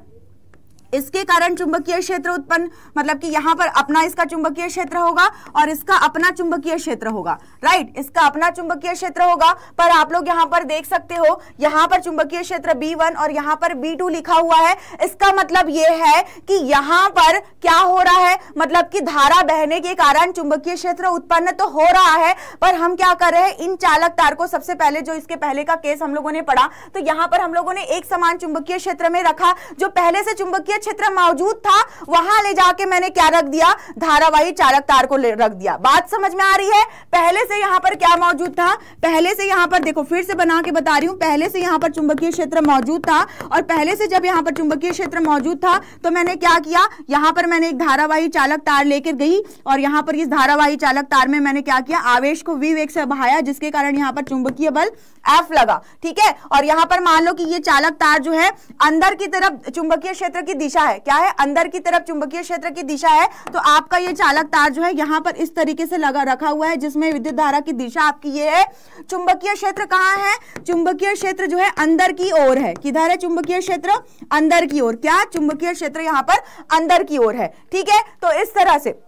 इसके कारण चुंबकीय क्षेत्र उत्पन्न, मतलब कि यहाँ पर अपना इसका चुंबकीय क्षेत्र होगा और इसका अपना चुंबकीय क्षेत्र होगा, राइट, इसका अपना चुंबकीय क्षेत्र होगा। पर आप लोग यहाँ पर देख सकते हो, यहाँ पर चुंबकीय क्षेत्र बी वन और यहाँ पर बी टू लिखा हुआ है, इसका मतलब ये है कि यहाँ पर क्या हो रहा है, मतलब कि धारा बहने के कारण चुंबकीय क्षेत्र उत्पन्न तो हो रहा है, पर हम क्या कर रहे हैं, इन चालक तार को सबसे पहले जो इसके पहले का केस हम लोगों ने पढ़ा, तो यहाँ पर हम लोगों ने एक समान चुंबकीय क्षेत्र में रखा, जो पहले से चुंबकीय क्षेत्र मौजूद था वहां ले जाके मैंने क्या रख दिया, धारावाही चालक तार को रख दिया। बात समझ में आ रही है? पहले से यहां पर क्या मौजूद था, पहले से यहां पर देखो फिर से बना के बता रही हूं, पहले से यहां पर चुंबकीय क्षेत्र मौजूद था, और पहले से जब यहां पर चुंबकीय क्षेत्र मौजूद था तो मैंने क्या किया, यहां पर मैंने एक धारावाही चालक तार लेकर गई और यहां पर इस धारावाही चालक तार में मैंने क्या किया, आवेश को v वेग से बहाया, जिसके कारण यहां पर चुंबकीय बल एफ लगा, ठीक है। और यहां पर मान लो कि ये चालक तार जो है अंदर की तरफ चुंबकीय क्षेत्र की दिशा है, क्या है, अंदर की तरफ चुंबकीय क्षेत्र की दिशा है, तो आपका ये चालक तार जो है यहाँ पर इस तरीके से लगा रखा हुआ है, जिसमें विद्युत धारा की दिशा आपकी ये है। चुंबकीय क्षेत्र कहाँ है, चुंबकीय क्षेत्र जो है अंदर की ओर है, किधर है चुंबकीय क्षेत्र, अंदर की ओर, क्या चुंबकीय क्षेत्र यहाँ पर अंदर की ओर है, ठीक है। तो इस तरह से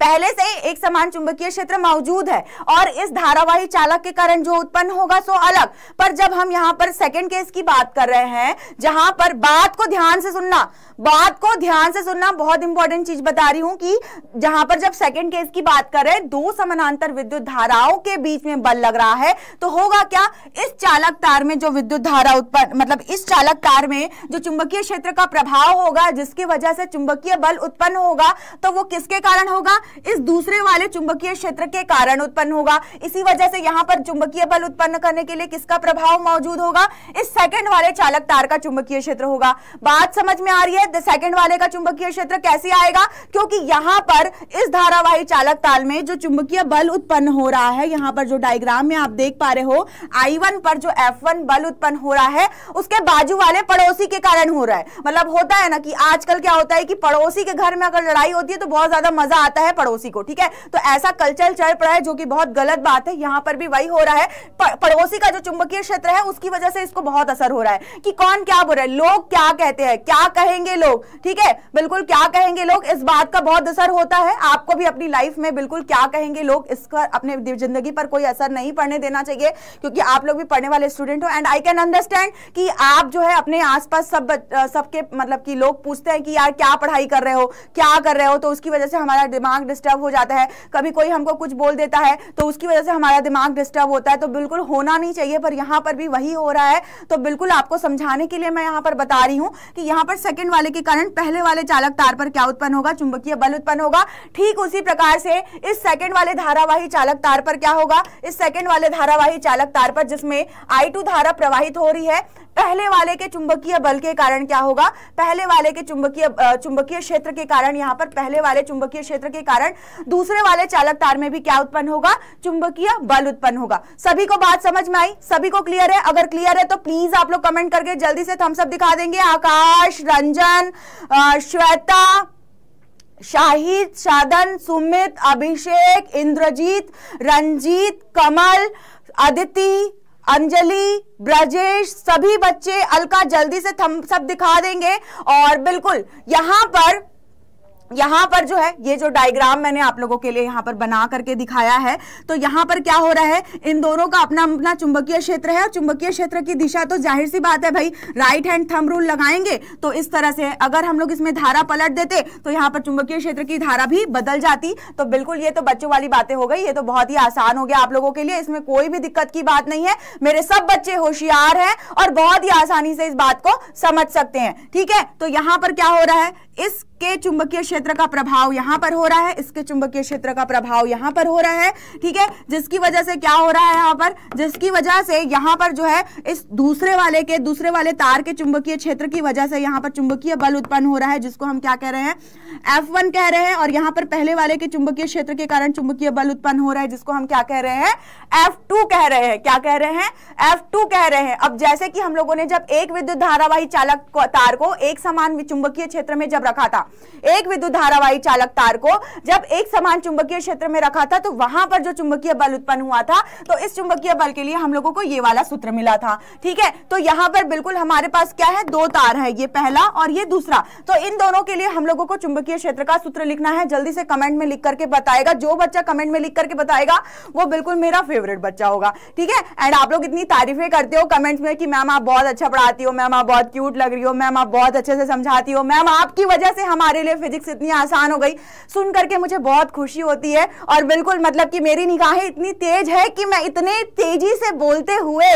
पहले से एक समान चुंबकीय क्षेत्र मौजूद है और इस धारावाही चालक के कारण जो उत्पन्न होगा सो अलग। पर जब हम यहाँ पर सेकंड केस की बात कर रहे हैं, जहां पर बात को ध्यान से सुनना, बात को ध्यान से सुनना, बहुत इंपॉर्टेंट चीज बता रही हूं कि जहां पर जब सेकंड केस की बात कर रहे हैं, दो समानांतर विद्युत धाराओं के बीच में बल लग रहा है, तो होगा क्या, इस चालक तार में जो विद्युत धारा उत्पन्न, मतलब इस चालक तार में जो चुंबकीय क्षेत्र का प्रभाव होगा, जिसकी वजह से चुंबकीय बल उत्पन्न होगा, तो वो किसके कारण होगा, इस दूसरे वाले चुंबकीय क्षेत्र के कारण उत्पन्न होगा। इसी वजह से यहाँ पर चुंबकीय बल उत्पन्न करने के लिए किसका प्रभाव मौजूद होगा, इस सेकंड वाले चालक तार का चुंबकीय क्षेत्र होगा। बात समझ में आ रही है? सेकंड वाले का चुंबकीय क्षेत्र कैसे आएगा, क्योंकि यहाँ पर इस धारावाही चालक तार में जो चुंबकीय बल उत्पन्न हो रहा है, यहाँ पर जो डायग्राम में आप देख पा रहे हो, आई वन पर जो एफ वन बल उत्पन्न हो रहा है, उसके बाजू वाले पड़ोसी के कारण हो रहा है। मतलब होता है ना कि आजकल क्या होता है कि पड़ोसी के घर में अगर लड़ाई होती है तो बहुत ज्यादा मजा आता है, पड़ोसी को, ठीक है। तो ऐसा कल्चर चल पड़ा है जो कि बहुत गलत बात है। यहाँ पर भी वही हो रहा है, पड़ोसी का जो चुंबकीय क्षेत्र है उसकी वजह से इसको बहुत असर हो रहा है कि कौन क्या बोल रहा है, लोग क्या कहते हैं, क्या कहेंगे लोग, ठीक है, बिल्कुल क्या कहेंगे लोग, इस बात का बहुत असर होता है। आपको भी अपनी लाइफ में बिल्कुल क्या कहेंगे लोग, इसका अपने जिंदगी पर कोई असर नहीं पड़ने देना चाहिए, क्योंकि आप लोग भी पढ़ने वाले स्टूडेंट हो। एंड आई कैन अंडरस्टैंड कि आप जो है अपने आसपास सब सबके मतलब कि लोग पूछते हैं कि यार क्या पढ़ाई कर रहे हो, क्या कर रहे हो, तो उसकी वजह से हमारा दिमाग डिस्टर्ब हो जाता है। कभी कोई हमको कुछ बोल देता है तो उसकी वजह से हमारा दिमाग डिस्टर्ब होता है, तो बिल्कुल होना नहीं चाहिए, पर यहाँ पर भी वही हो रहा है। तो बिल्कुल आपको समझाने के लिए मैं यहाँ पर बता रही हूँ कि यहाँ पर सेकंड वाले के कारण पहले वाले चालक तार पर क्या उत्पन्न होगा, चुंबकीय बल उत्पन्न होगा। ठीक उसी प्रकार से इस सेकंड वाले धारावाही चालक तार पर क्या होगा, इस सेकंड वाले धारावाही चालक तार पर जिसमें आई टू धारा प्रवाहित हो रही है, पहले वाले के चुंबकीय बल के कारण क्या होगा, पहले वाले के चुंबकीय चुंबकीय क्षेत्र के कारण, यहाँ पर पहले वाले चुंबकीय क्षेत्र के कारण दूसरे वाले चालक तार में भी क्या उत्पन्न होगा, चुंबकीय बल उत्पन्न होगा। सभी को बात समझ में आई, सभी को क्लियर है? अगर क्लियर है तो प्लीज आप लोग कमेंट करके जल्दी से थम्स अप दिखा देंगे। आकाश, रंजन, श्वेता, शाहिद, शादन, सुमित, अभिषेक, इंद्रजीत, रंजीत, कमल, अदिति, अंजलि, ब्रजेश, सभी बच्चे, अलका, जल्दी से थम्स अप दिखा देंगे। और बिल्कुल यहाँ पर यहाँ पर जो है ये जो डायग्राम मैंने आप लोगों के लिए यहाँ पर बना करके दिखाया है, तो यहाँ पर क्या हो रहा है, इन दोनों का अपना अपना चुंबकीय क्षेत्र है और चुंबकीय क्षेत्र की दिशा तो जाहिर सी बात है भाई, राइट हैंड थंब रूल लगाएंगे तो इस तरह से, अगर हम लोग इसमें धारा पलट देते तो यहाँ पर चुंबकीय क्षेत्र की धारा भी बदल जाती। तो बिल्कुल ये तो बच्चों वाली बातें हो गई, ये तो बहुत ही आसान हो गया आप लोगों के लिए, इसमें कोई भी दिक्कत की बात नहीं है। मेरे सब बच्चे होशियार हैं और बहुत ही आसानी से इस बात को समझ सकते हैं, ठीक है। तो यहाँ पर क्या हो रहा है, इसके चुंबकीय क्षेत्र का प्रभाव यहाँ पर हो रहा है, इसके चुंबकीय क्षेत्र का प्रभाव यहाँ पर हो रहा है, ठीक है, जिसकी वजह से क्या हो रहा है यहाँ पर, जिसकी वजह से यहाँ पर जो है इस दूसरे वाले के दूसरे वाले तार के चुंबकीय क्षेत्र की वजह से यहाँ पर चुंबकीय बल उत्पन्न हो रहा है, जिसको हम क्या कह रहे हैं, एफ वन कह रहे हैं। और यहाँ पर पहले वाले के चुंबकीय क्षेत्र के कारण चुंबकीय बल उत्पन्न हो रहा है, जिसको हम क्या कह रहे हैं, एफ टू कह रहे हैं। क्या कह रहे हैं, एफ टू कह रहे हैं। अब जैसे कि हम लोगों ने जब एक विद्युत धारावाही चालक तार को एक समान चुंबकीय क्षेत्र में जब रखा था, एक विद्युत धारावाही चालक तार को जब एक समान चुंबकीय क्षेत्र में रखा था, तो वहां पर जो चुंबकीय बल उत्पन्न हुआ था, तो इस चुंबकीय बल के लिए हम लोगों को ये वाला सूत्र मिला था, ठीक है। तो यहाँ पर बिल्कुल हमारे पास क्या है, दो तार है, ये पहला और ये दूसरा, तो इन दोनों के लिए हम लोगों को चुंबकीय क्षेत्र का सूत्र लिखना है। जल्दी से कमेंट में लिख करके बताएगा, जो बच्चा कमेंट में लिख करके बताएगा वो बिल्कुल मेरा फेवरेट बच्चा होगा, ठीक है। एंड आप लोग इतनी तारीफें करते हो कमेंट्स में कि मैम आप बहुत अच्छा पढ़ाती हो, मैम आप बहुत क्यूट लग रही हो, मैम आप बहुत अच्छे से समझाती हो, मैम आपकी वजह से हमारे लिए फिजिक्स इतनी आसान हो गई, सुन करके मुझे बहुत खुशी होती है। और बिल्कुल मतलब कि मेरी निगाहें इतनी तेज है कि मैं इतने तेजी से बोलते हुए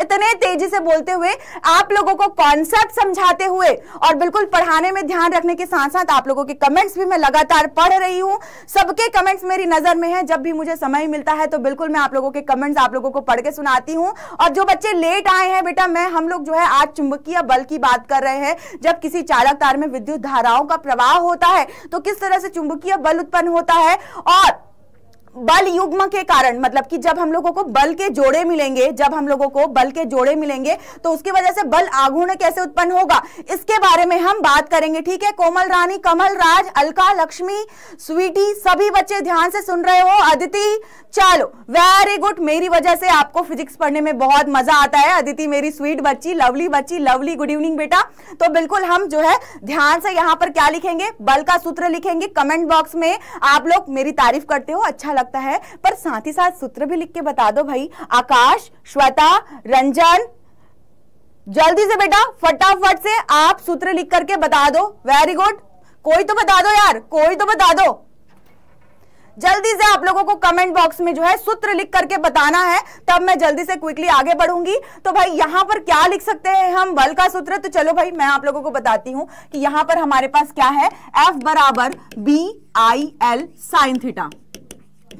इतने तेजी से बोलते हुए आप लोगों को कॉन्सेप्ट समझाते हुए और बिल्कुल पढ़ाने में ध्यान रखने के साथ साथ आप लोगों के कमेंट्स भी मैं लगातार पढ़ रही हूँ। सबके कमेंट्स मेरी नजर में है, जब भी मुझे समय मिलता है तो बिल्कुल मैं आप लोगों के कमेंट्स आप लोगों को पढ़ के सुनाती हूँ। और जो बच्चे लेट आए हैं बेटा, मैं हम लोग जो है आज चुंबकीय बल की बात कर रहे हैं। जब किसी चालक तार में विद्युत धाराओं का प्रवाह होता है तो किस तरह से चुंबकीय बल उत्पन्न होता है, और बल युग्म के कारण, मतलब कि जब हम लोगों को बल के जोड़े मिलेंगे, जब हम लोगों को बल के जोड़े मिलेंगे तो उसकी वजह से बल आघूर्ण कैसे उत्पन्न होगा, इसके बारे में हम बात करेंगे, ठीक है। कोमल रानी, कमल राज, अलका, लक्ष्मी, स्वीटी, सभी बच्चे ध्यान से सुन रहे हो। अदिति, चलो वेरी गुड, मेरी वजह से आपको फिजिक्स पढ़ने में बहुत मजा आता है। अदिति मेरी स्वीट बच्ची, लवली बच्ची, लवली, गुड इवनिंग बेटा। तो बिल्कुल हम जो है ध्यान से यहाँ पर क्या लिखेंगे, बल का सूत्र लिखेंगे। कमेंट बॉक्स में आप लोग मेरी तारीफ करते हो, अच्छा लगता है, पर साथ ही साथ सूत्र भी लिख के बता दो भाई। आकाश, श्वेता, रंजन, जल्दी से बेटा फटाफट से आप सूत्र लिख करके बता दो। वेरी गुड, कोई तो बता दो यार, कोई तो बता दो, जल्दी से आप लोगों को कमेंट बॉक्स में जो है सूत्र लिख करके बताना है, तब मैं जल्दी से क्विकली आगे बढ़ूंगी। तो भाई यहाँ पर क्या लिख सकते हैं हम, बल का सूत्र। तो चलो भाई मैं आप लोगों को बताती हूँ कि यहाँ पर हमारे पास क्या है, एफ बराबर B I L sine theta,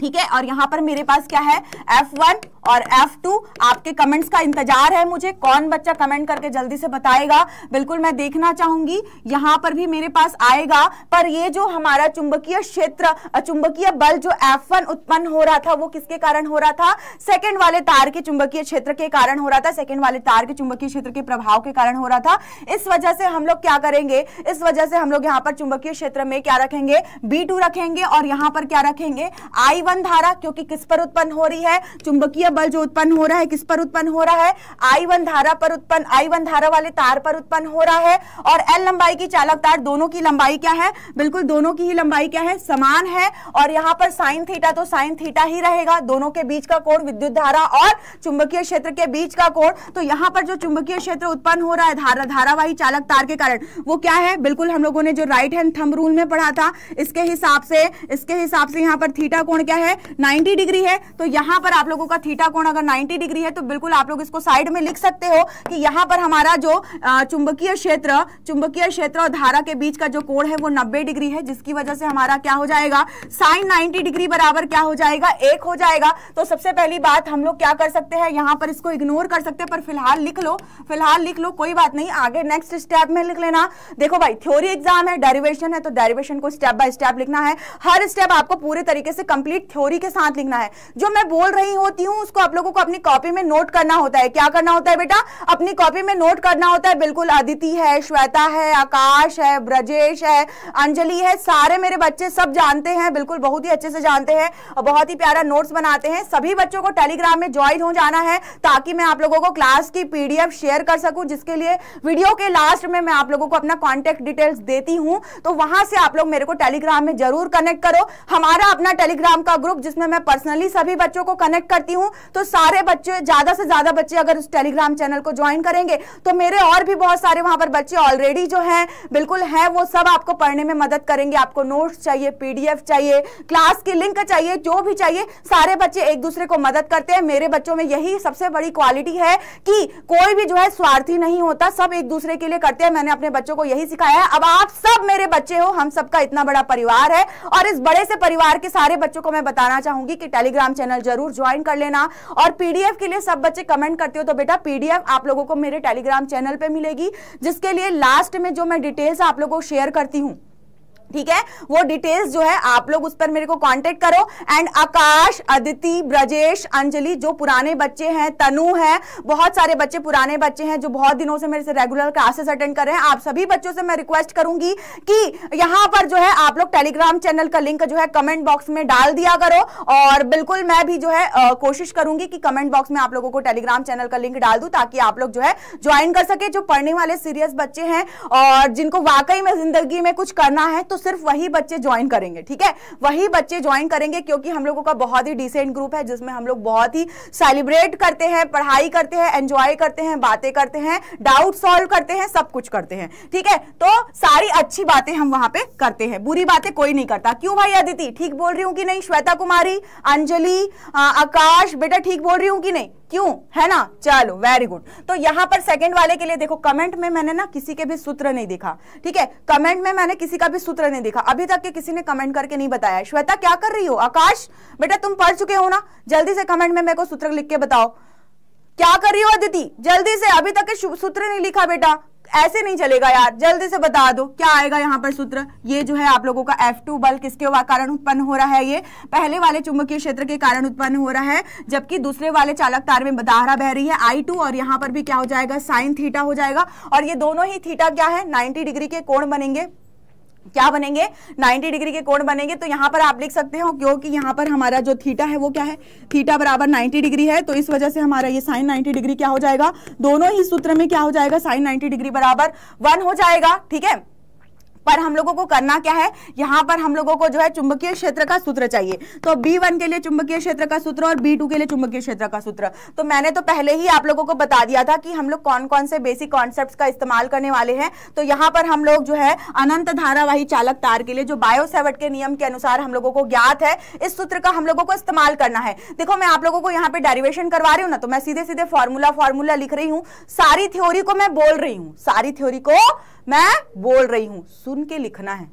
ठीक है। और यहाँ पर मेरे पास क्या है एफ वन और एफ टू। आपके कमेंट्स का इंतजार है मुझे, कौन बच्चा कमेंट करके जल्दी से बताएगा, बिल्कुल मैं देखना चाहूंगी। यहाँ पर भी मेरे पास आएगा, पर ये जो हमारा चुंबकीय क्षेत्र चुंबकीय बल जो एफ वन उत्पन्न हो रहा था वो किसके कारण हो रहा था? सेकंड वाले तार के चुंबकीय क्षेत्र के कारण हो रहा था, सेकंड वाले तार के चुंबकीय क्षेत्र के प्रभाव के कारण हो रहा था। इस वजह से हम लोग क्या करेंगे, इस वजह से हम लोग यहाँ पर चुंबकीय क्षेत्र में क्या रखेंगे बी टू रखेंगे और यहाँ पर क्या रखेंगे आई वन धारा, क्योंकि किस पर उत्पन्न हो रही है चुंबकीय बल जो उत्पन्न हो रहा है किस पर उत्पन्न हो रहा है आई वन धारा पर उत्पन्न, आई वन धारा वाले तार पर उत्पन्न हो रहा है। और एल लंबाई की चालक तार, दोनों की लंबाई क्या है बिल्कुल दोनों की ही लंबाई क्या है समान है। और यहाँ पर साइन थीटा तो साइन थीटा ही रहेगा, दोनों के बीच का कोण विद्युत धारा और चुंबकीय क्षेत्र के बीच का कोण। तो यहाँ पर जो चुंबकीय क्षेत्र उत्पन्न हो रहा है धारा धारावाही चालक तार के कारण वो क्या है बिल्कुल हम लोगों ने जो राइट हैंड थंब रूल में पढ़ा था इसके हिसाब से, इसके हिसाब से यहाँ पर थीटा कोण क्या है नाइन्टी डिग्री है। तो यहाँ पर आप लोगों का थीटा कोण अगर नाइन्टी डिग्री है तो बिल्कुल आप लोग इसको साइड में लिख सकते हो कि यहाँ पर हमारा जो चुंबकीय क्षेत्र चुंबकीय क्षेत्र और धारा के बीच का जो कोण है वो नब्बे डिग्री है, जिसकी वजह से हमारा क्या हो जाएगा साइन नाइन्टी डिग्री बराबर क्या हो जाएगा एक हो जाएगा। तो सबसे पहली बात हम लोग क्या कर सकते हैं, यहाँ पर इसको इग्नोर कर सकते हैं, पर फिलहाल लिख लो, फिलहाल लिख लो कोई बात नहीं, आगे नेक्स्ट स्टेप में लिख लेना। देखो भाई थ्योरी एग्जाम है, डेरिवेशन है, तो डेरिवेशन को स्टेप बाय स्टेप लिखना है, हर स्टेप आपको पूरे तरीके से कंप्लीट थ्योरी के साथ लिखना है। जो मैं बोल रही होती हूँ उसको आप लोगों को अपनी कॉपी में नोट करना होता है, क्या करना होता है बेटा अपनी कॉपी में नोट करना होता है। बिल्कुल अदिति है, श्वेता है, आकाश है, ब्रजेश है, अंजलि है, सारे मेरे बच्चे सब जानते हैं, बिल्कुल बहुत ही अच्छे से जानते हैं और बहुत ही प्यारा नोट्स बनाते हैं। सभी बच्चों को टेलीग्राम में ज्वाइन हो जाना है ताकि मैं आप लोगों को क्लास की पीडीएफ शेयर कर सकूं, जिसके लिए वीडियो के लास्ट में मैं आप लोगों को अपना कॉन्टेक्ट डिटेल्स देती हूं। तो वहां से आप लोग मेरे को टेलीग्राम में जरूर कनेक्ट करो, हमारा अपना टेलीग्राम का ग्रुप जिसमें मैं पर्सनली सभी बच्चों को कनेक्ट करती हूँ। तो सारे बच्चे ज्यादा से ज्यादा बच्चे अगर उस टेलीग्राम चैनल को ज्वाइन करेंगे तो मेरे और भी बहुत सारे वहां पर बच्चे ऑलरेडी जो हैं बिल्कुल हैं वो सब आपको पढ़ने में मदद करेंगे। आपको नोट्स चाहिए, पीडीएफ चाहिए, क्लास की लिंक चाहिए, जो भी चाहिए सारे बच्चे एक दूसरे को मदद करते हैं। मेरे बच्चों में यही सबसे बड़ी क्वालिटी है कि कोई भी जो है स्वार्थी नहीं होता, सब एक दूसरे के लिए करते हैं। मैंने अपने बच्चों को यही सिखाया है। अब आप सब मेरे बच्चे हो, हम सबका इतना बड़ा परिवार है और इस बड़े से परिवार के सारे बच्चों को मैं बताना चाहूंगी कि टेलीग्राम चैनल जरूर ज्वाइन कर लेना। और पीडीएफ के लिए सब बच्चे कमेंट करते हो तो बेटा पीडीएफ आप लोगों को मेरे टेलीग्राम चैनल पे मिलेगी, जिसके लिए लास्ट में जो मैं डिटेल्स आप लोगों को शेयर करती हूँ, ठीक है, वो डिटेल्स जो है आप लोग उस पर मेरे को कांटेक्ट करो। एंड आकाश, अदिति, ब्रजेश, अंजलि जो पुराने बच्चे हैं, तनु है, बहुत सारे बच्चे पुराने बच्चे हैं जो बहुत दिनों से मेरे से रेगुलर क्लासेस अटेंड कर रहे हैं, आप सभी बच्चों से मैं रिक्वेस्ट करूंगी कि यहाँ पर जो है आप लोग टेलीग्राम चैनल का लिंक जो है कमेंट बॉक्स में डाल दिया करो। और बिल्कुल मैं भी जो है आ, कोशिश करूंगी कि कमेंट बॉक्स में आप लोगों को टेलीग्राम चैनल का लिंक डाल दूं ताकि आप लोग जो है ज्वाइन कर सके। जो पढ़ने वाले सीरियस बच्चे हैं और जिनको वाकई में जिंदगी में कुछ करना है तो सिर्फ वही बच्चे ज्वाइन करेंगे, ठीक है, वही बच्चे ज्वाइन करेंगे, क्योंकि हम लोगों का बहुत ही डिसेंट ग्रुप है जिसमें हम लोग बहुत ही सेलिब्रेट करते हैं, पढ़ाई करते हैं, एंजॉय करते हैं, बातें करते हैं, डाउट सॉल्व करते हैं, सब कुछ करते हैं, ठीक है। तो सारी अच्छी बातें हम वहां पे करते हैं, बुरी बातें कोई नहीं करता, क्यों भाई अदिति, ठीक बोल रही हूँ कि नहीं? श्वेता कुमारी, अंजलि, आकाश बेटा ठीक बोल रही हूँ कि नहीं? क्यों, है ना? चलो वेरी गुड। तो यहाँ पर सेकंड वाले के लिए देखो कमेंट में मैंने ना किसी के भी सूत्र नहीं देखा, ठीक है, कमेंट में मैंने किसी का भी सूत्र नहीं देखा अभी तक के, किसी ने कमेंट करके नहीं बताया। श्वेता क्या कर रही हो? आकाश बेटा तुम पढ़ चुके हो ना, जल्दी से कमेंट में मेरे को सूत्र लिख के बताओ क्या कर रही हो। अदिति जल्दी से, अभी तक के सूत्र नहीं लिखा बेटा, ऐसे नहीं चलेगा यार, जल्दी से बता दो क्या आएगा यहाँ पर सूत्र। ये जो है आप लोगों का एफ टू बल किसके कारण उत्पन्न हो रहा है? ये पहले वाले चुंबकीय क्षेत्र के कारण उत्पन्न हो रहा है, जबकि दूसरे वाले चालक तार में धारा बह रही है आई टू, और यहाँ पर भी क्या हो जाएगा साइन थीटा हो जाएगा। और ये दोनों ही थीटा क्या है नाइन्टी डिग्री के कोण बनेंगे, क्या बनेंगे नाइन्टी डिग्री के कोण बनेंगे। तो यहाँ पर आप लिख सकते हो क्योंकि यहाँ पर हमारा जो थीटा है वो क्या है थीटा बराबर नाइन्टी डिग्री है, तो इस वजह से हमारा ये साइन नाइन्टी डिग्री क्या हो जाएगा, दोनों ही सूत्र में क्या हो जाएगा साइन नाइन्टी डिग्री बराबर वन हो जाएगा, ठीक है। पर हम लोगों को करना क्या है, यहाँ पर हम लोगों को जो है चुंबकीय क्षेत्र का सूत्र चाहिए, तो बी वन के लिए चुंबकीय क्षेत्र का सूत्र और बी टू के लिए चुंबकीय क्षेत्र का सूत्र। तो मैंने तो पहले ही आप लोगों को बता दिया था कि हम लोग कौन कौन से बेसिक कॉन्सेप्ट्स का इस्तेमाल करने वाले हैं। तो यहाँ पर हम लोग जो है अनंत धारावाही चालक तार के लिए जो बायो सेवर्ट के नियम के अनुसार हम लोगों को ज्ञात है, इस सूत्र का हम लोगों को इस्तेमाल करना है। देखो मैं आप लोगों को यहाँ पे डेरिवेशन करवा रही हूँ ना, तो मैं सीधे सीधे फॉर्मूला फॉर्मूला लिख रही हूँ, सारी थ्योरी को मैं बोल रही हूँ, सारी थ्योरी को मैं बोल रही हूँ, सुन के लिखना है,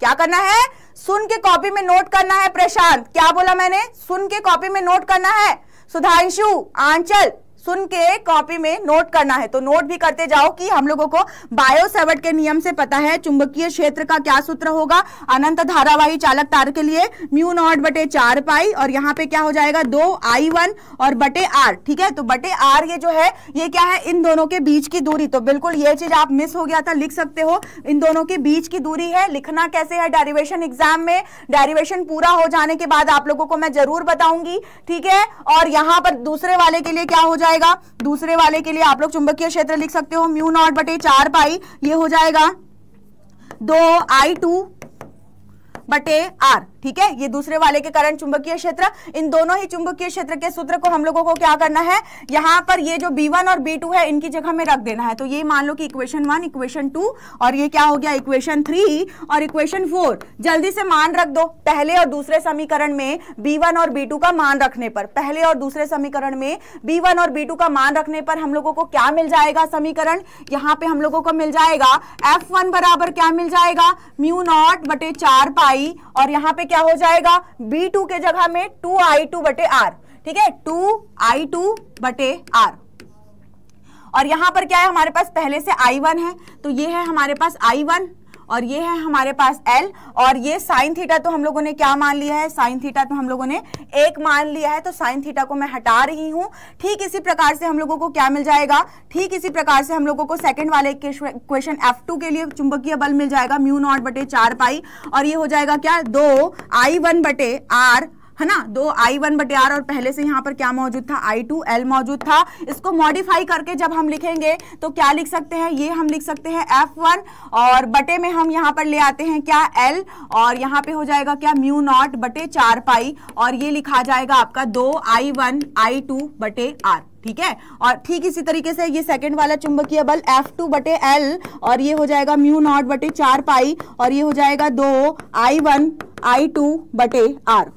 क्या करना है, सुन के कॉपी में नोट करना है। प्रशांत, क्या बोला मैंने, सुन के कॉपी में नोट करना है। सुधांशु, आंचल, सुन के कॉपी में नोट करना है। तो नोट भी करते जाओ कि हम लोगों को बायो सेवर्ट के नियम से पता है चुंबकीय क्षेत्र का क्या सूत्र होगा। अनंत धारावाही चालक तार के लिए म्यू नॉट बटे चार पाई और यहाँ पे क्या हो जाएगा दो आई वन और बटे आर। ठीक है, तो बटे आर ये जो है ये क्या है, इन दोनों के बीच की दूरी। तो बिल्कुल ये चीज आप मिस हो गया था, लिख सकते हो इन दोनों के बीच की दूरी है। लिखना कैसे है डेरिवेशन एग्जाम में, डेरिवेशन पूरा हो जाने के बाद आप लोगों को मैं जरूर बताऊंगी। ठीक है, और यहाँ पर दूसरे वाले के लिए क्या हो जाएगा, दूसरे वाले के लिए आप लोग चुंबकीय क्षेत्र लिख सकते हो म्यू नॉट बटे चार पाई, ये हो जाएगा दो आई टू बटे आर। ठीक है, ये दूसरे वाले के कारण चुंबकीय क्षेत्र, इन दोनों ही चुंबकीय क्षेत्र के सूत्र को हम लोगों को क्या करना है, यहाँ पर ये जो बी वन और बी टू है इनकी जगह में रख देना है। तो ये मान लो कि इक्वेशन वन, इक्वेशन टू और ये क्या हो गया इक्वेशन थ्री और इक्वेशन फोर। जल्दी से मान रख दो पहले और दूसरे समीकरण में बी वन और बी टू का मान रखने पर, पहले और दूसरे समीकरण में बी वन और बी टू का मान रखने पर हम लोगों को क्या मिल जाएगा समीकरण, यहाँ पे हम लोगों को मिल जाएगा एफ वन बराबर क्या मिल जाएगा म्यू नॉट बटे चार पाई और यहाँ पे क्या हो जाएगा बी टू के जगह में टू आई टू बटे आर। ठीक है, टू आई टू बटे आर और यहां पर क्या है हमारे पास पहले से आई वन है तो ये है हमारे पास आई वन और ये है हमारे पास L और ये साइन थीटा तो हम लोगों ने क्या मान लिया है, साइन थीटा तो हम लोगों ने एक मान लिया है तो साइन थीटा को मैं हटा रही हूँ। ठीक इसी प्रकार से हम लोगों को क्या मिल जाएगा, ठीक इसी प्रकार से हम लोगों को सेकंड वाले क्वेश्चन एफ टू के लिए चुंबकीय बल मिल जाएगा म्यू नॉट बटे चार पाई और ये हो जाएगा क्या दो आई वन बटे आर, है ना, दो आई वन बटे आर और पहले से यहाँ पर क्या मौजूद था आई टू एल मौजूद था। इसको मॉडिफाई करके जब हम लिखेंगे तो क्या लिख सकते हैं, ये हम लिख सकते हैं एफ वन और बटे में हम यहाँ पर ले आते हैं क्या एल और यहाँ पे हो जाएगा क्या म्यू नॉट बटे चार पाई और ये लिखा जाएगा आपका दो आई वन आई टू बटे आर। ठीक है, और ठीक इसी तरीके से ये सेकंड वाला चुंबकीय बल एफ टू बटे एल और ये हो जाएगा म्यू नॉट बटे चार पाई और ये हो जाएगा दो आई वन आई टू बटे आर।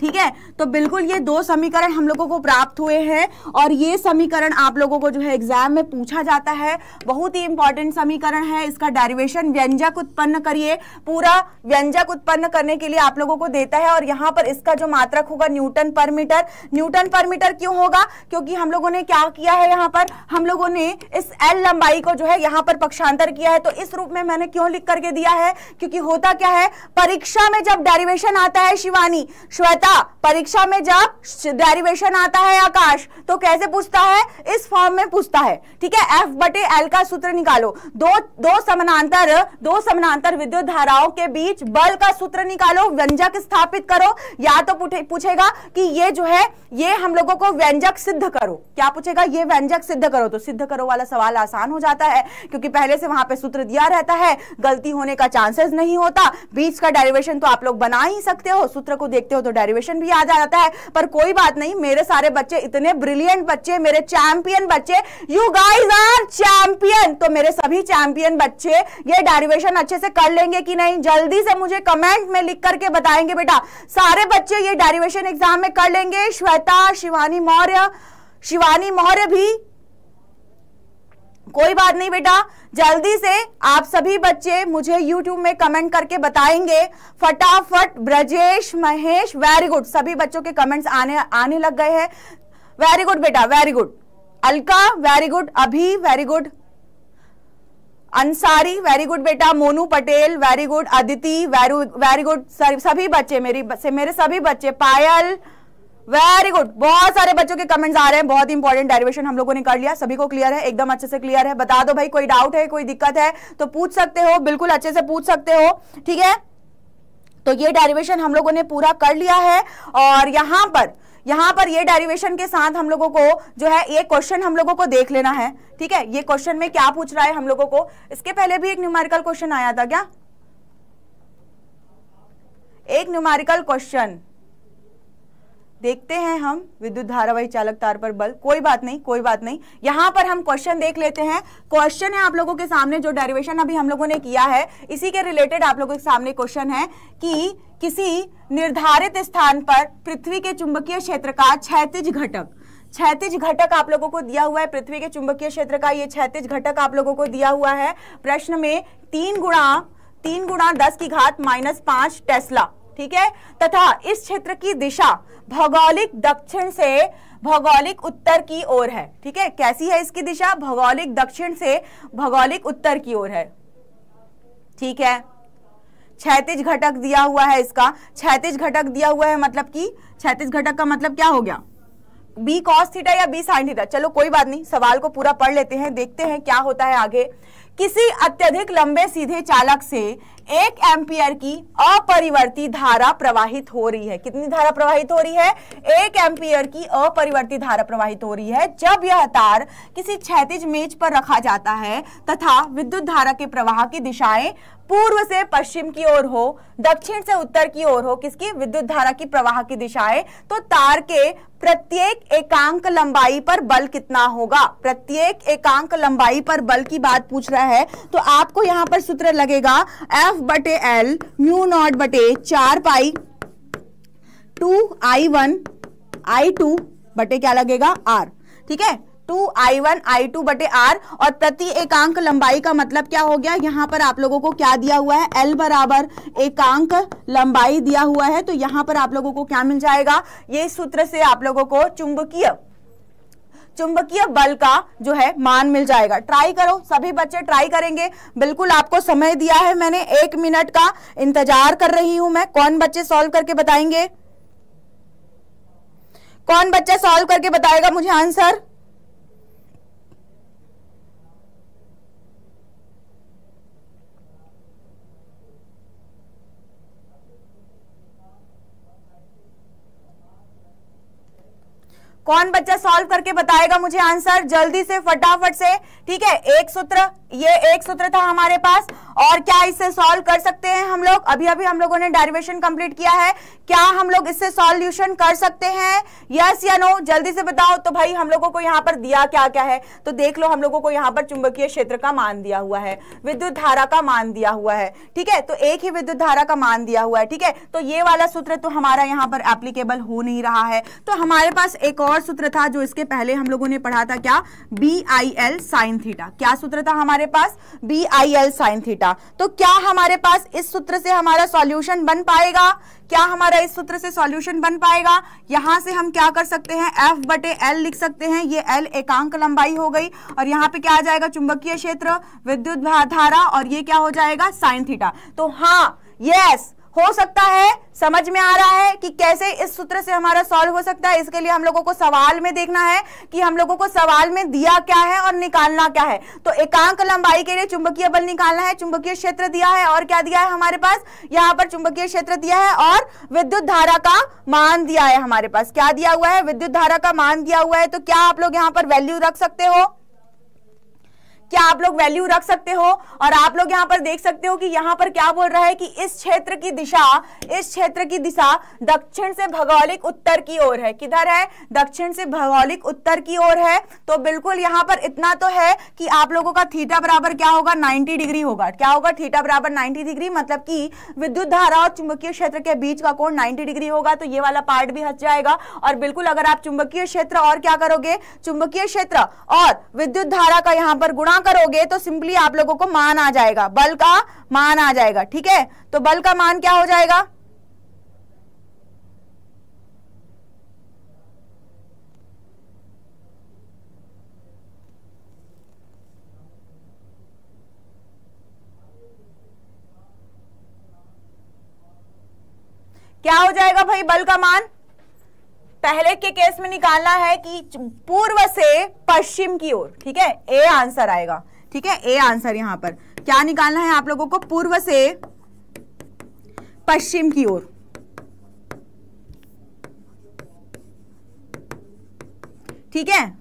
ठीक है, तो बिल्कुल ये दो समीकरण हम लोगों को प्राप्त हुए हैं और ये समीकरण आप लोगों को जो है एग्जाम में पूछा जाता है, बहुत ही इंपॉर्टेंट समीकरण है। इसका डेरिवेशन, व्यंजक उत्पन्न करिए, पूरा व्यंजक उत्पन्न करने के लिए आप लोगों को देता है और यहाँ पर इसका जो मात्रक होगा न्यूटन पर मीटर। न्यूटन पर मीटर क्यों होगा, क्योंकि हम लोगों ने क्या किया है यहाँ पर, हम लोगों ने इस एल लंबाई को जो है यहाँ पर पक्षांतर किया है। तो इस रूप में मैंने क्यों लिख करके दिया है, क्योंकि होता क्या है परीक्षा में जब डेरिवेशन आता है, शिवानी श्वेता, परीक्षा में जब डेरिवेशन आता है आकाश, तो कैसे पूछता है, इस फॉर्म में पूछता है। ठीक है, F बटे L का सूत्र निकालो, दो दो समानांतर दो समानांतर विद्युत धाराओं के बीच बल का सूत्र निकालो, व्यंजक स्थापित करो, या तो पूछेगा कि ये जो है ये हम लोगों को व्यंजक सिद्ध करो, क्या पूछेगा, ये व्यंजक सिद्ध करो। तो सिद्ध करो वाला सवाल आसान हो जाता है क्योंकि पहले से वहां पे सूत्र दिया रहता है, गलती होने का चांसेस नहीं होता, बीच का डेरिवेशन तो आप लोग बना ही सकते हो, सूत्र को देखते हो तो डेरिवेशन भी याद आ जाता है। पर कोई बात नहीं, मेरे सारे बच्चे इतने ब्रिलियंट बच्चे, मेरे चैंपियन बच्चे, यू गाइज आर चैंपियन, तो मेरे सभी चैंपियन बच्चे ये डेरिवेशन अच्छे से कर लेंगे कि नहीं, जल्दी से मुझे कमेंट में लिख करके बताएंगे बेटा सारे बच्चे ये डेरिवेशन एग्जाम में कर लेंगे। श्वेता, शिवानी मौर्य, शिवानी मौर्य भी, कोई बात नहीं बेटा, जल्दी से आप सभी बच्चे मुझे YouTube में कमेंट करके बताएंगे फटाफट। ब्रजेश, महेश, वेरी गुड, सभी बच्चों के कमेंट्स आने आने लग गए हैं, वेरी गुड बेटा, very good. Alka, very good. अभी, very good. Ansari, very good बेटा। Monu Patel, very good. Aditi, very good. सभी बच्चे मेरी से मेरे सभी बच्चे, पायल, वेरी गुड। बहुत सारे बच्चों के कमेंट्स आ रहे हैं, बहुत इंपॉर्टेंट डेरिवेशन हम लोगों ने कर लिया, सभी को क्लियर है, एकदम अच्छे से क्लियर है। बता दो भाई, कोई डाउट है, कोई दिक्कत है तो पूछ सकते हो, बिल्कुल अच्छे से पूछ सकते हो। ठीक है, तो ये डेरिवेशन हम लोगों ने पूरा कर लिया है और यहाँ पर यहाँ पर ये डेरिवेशन के साथ हम लोगों को जो है ये क्वेश्चन हम लोगों को देख लेना है। ठीक है, ये क्वेश्चन में क्या पूछ रहा है हम लोगों को, इसके पहले भी एक न्यूमेरिकल क्वेश्चन आया था क्या, एक न्यूमेरिकल क्वेश्चन देखते हैं हम, विद्युत धारावाही चालक तार पर बल, कोई बात नहीं, कोई बात नहीं, यहाँ पर हम क्वेश्चन देख लेते हैं। क्वेश्चन है आप लोगों के सामने, जो डेरिवेशन अभी हम लोगों ने किया है इसी के रिलेटेड आप लोगों के सामने क्वेश्चन है कि किसी निर्धारित स्थान पर पृथ्वी के चुंबकीय क्षेत्र का क्षैतिज घटक, क्षैतिज घटक आप लोगों को दिया हुआ है, पृथ्वी के चुंबकीय क्षेत्र का ये क्षैतिज घटक आप लोगों को दिया हुआ है प्रश्न में, तीन गुणा तीन गुणा दस की घात माइनस पांच टेस्ला, ठीक है, तथा इस क्षेत्र की दिशा भौगोलिक दक्षिण से भौगोलिक उत्तर की ओर है। ठीक है, कैसी है इसकी दिशा? भौगोलिक दक्षिण से भौगोलिक उत्तर की ओर है। ठीक है, क्षैतिज घटक दिया हुआ है इसका, क्षैतिज घटक दिया हुआ है मतलब कि क्षैतिज घटक का मतलब क्या हो गया? बी कॉस थीटा या बी साइन थीटा। चलो कोई बात नहीं, सवाल को पूरा पढ़ लेते हैं, देखते हैं क्या होता है आगे। किसी अत्यधिक लंबे सीधे चालक से एक एम्पियर की अपरिवर्ती धारा प्रवाहित हो रही है। कितनी धारा प्रवाहित हो रही है? एक एम्पियर की अपरिवर्ती धारा प्रवाहित हो रही है। जब यह तार किसी क्षैतिज मेज पर रखा जाता है तथा विद्युत धारा के प्रवाह की दिशाएं पूर्व से पश्चिम की ओर हो, दक्षिण से उत्तर की ओर हो, किसकी? विद्युत धारा की प्रवाह की दिशाएं, तो तार के प्रत्येक एकांक लंबाई पर बल कितना होगा? प्रत्येक एकांक लंबाई पर बल की बात पूछ रहा है, तो आपको यहाँ पर सूत्र लगेगा एफ बटे एल म्यू नॉट बटे चार pi two I one I two बटे क्या लगेगा? आर। ठीक है, two I one I two बटे आर, और प्रति एकांक लंबाई का मतलब क्या हो गया? यहाँ पर आप लोगों को क्या दिया हुआ है? एल बराबर एकांक लंबाई दिया हुआ है, तो यहाँ पर आप लोगों को क्या मिल जाएगा? ये सूत्र से आप लोगों को चुंबकीय चुंबकीय बल का जो है मान मिल जाएगा। ट्राई करो, सभी बच्चे ट्राई करेंगे, बिल्कुल आपको समय दिया है मैंने, एक मिनट का इंतजार कर रही हूं मैं। कौन बच्चे सॉल्व करके बताएंगे? कौन बच्चा सॉल्व करके बताएगा मुझे आंसर? कौन बच्चा सॉल्व करके बताएगा मुझे आंसर? जल्दी से, फटाफट से। ठीक है, एक सूत्र, ये एक सूत्र था हमारे पास, और क्या इससे सॉल्व कर सकते हैं हम लोग? अभी अभी हम लोगों ने डेरिवेशन कंप्लीट किया है, क्या हम लोग इससे सॉल्यूशन कर सकते हैं? यस या नो, जल्दी से बताओ। तो भाई हम लोगों को यहाँ पर दिया क्या क्या है, तो देख लो, हम लोगों को यहाँ पर चुंबकीय क्षेत्र का मान दिया हुआ है, विद्युत धारा का मान दिया हुआ है। ठीक है, तो एक ही विद्युत धारा का मान दिया हुआ है। ठीक है, तो ये वाला सूत्र तो हमारा यहाँ पर एप्लीकेबल हो नहीं रहा है, तो हमारे पास एक और सूत्र था जो इसके पहले हम लोगों ने पढ़ा था, क्या? B I L sine theta. क्या सूत्र था हमारे पास? B I L sine theta. तो क्या हमारे पास इस सूत्र से हमारा सॉल्यूशन बन पाएगा? क्या हमारा इस सूत्र से सॉल्यूशन बन पाएगा? यहां से हम क्या कर सकते हैं? F बटे L लिख सकते हैं, ये L एकांक लंबाई हो गई, और यहाँ पे क्या आ जाएगा? चुंबकीय क्षेत्र, विद्युत धारा, और ये क्या हो जाएगा? Sine theta. तो हाँ, यस, हो सकता है, समझ में आ रहा है कि कैसे इस सूत्र से हमारा सॉल्व हो सकता है। इसके लिए हम लोगों को सवाल में देखना है कि हम लोगों को सवाल में दिया क्या है और निकालना क्या है। तो एकांक लंबाई के लिए चुंबकीय बल निकालना है, चुंबकीय क्षेत्र दिया है, और क्या दिया है हमारे पास? यहाँ पर चुंबकीय क्षेत्र दिया है, और विद्युत धारा का मान दिया है हमारे पास। क्या दिया हुआ है? विद्युत धारा का मान दिया हुआ है। तो क्या आप लोग यहाँ पर वैल्यू रख सकते हो? क्या आप लोग वैल्यू रख सकते हो? और आप लोग यहाँ पर देख सकते हो कि यहाँ पर क्या बोल रहा है कि इस क्षेत्र की दिशा, इस क्षेत्र की दिशा दक्षिण से भौगोलिक उत्तर की ओर है। किधर है? दक्षिण से भौगोलिक उत्तर की ओर है। तो बिल्कुल यहाँ पर इतना तो है कि आप लोगों का थीटा बराबर क्या होगा? नाइन्टी डिग्री होगा। क्या होगा? थीटा बराबर नाइन्टी डिग्री, मतलब कि विद्युत धारा और चुंबकीय क्षेत्र के बीच का कोण नाइन्टी डिग्री होगा। तो ये वाला पार्ट भी हट जाएगा, और बिल्कुल अगर आप चुंबकीय क्षेत्र और क्या करोगे, चुंबकीय क्षेत्र और विद्युत धारा का यहाँ पर गुणा करोगे, तो सिंपली आप लोगों को मान आ जाएगा, बल का मान आ जाएगा। ठीक है, तो बल का मान क्या हो जाएगा? क्या हो जाएगा भाई बल का मान? पहले के केस में निकालना है कि पूर्व से पश्चिम की ओर। ठीक है, ए आंसर आएगा। ठीक है, ए आंसर यहां पर क्या निकालना है आप लोगों को? पूर्व से पश्चिम की ओर। ठीक है,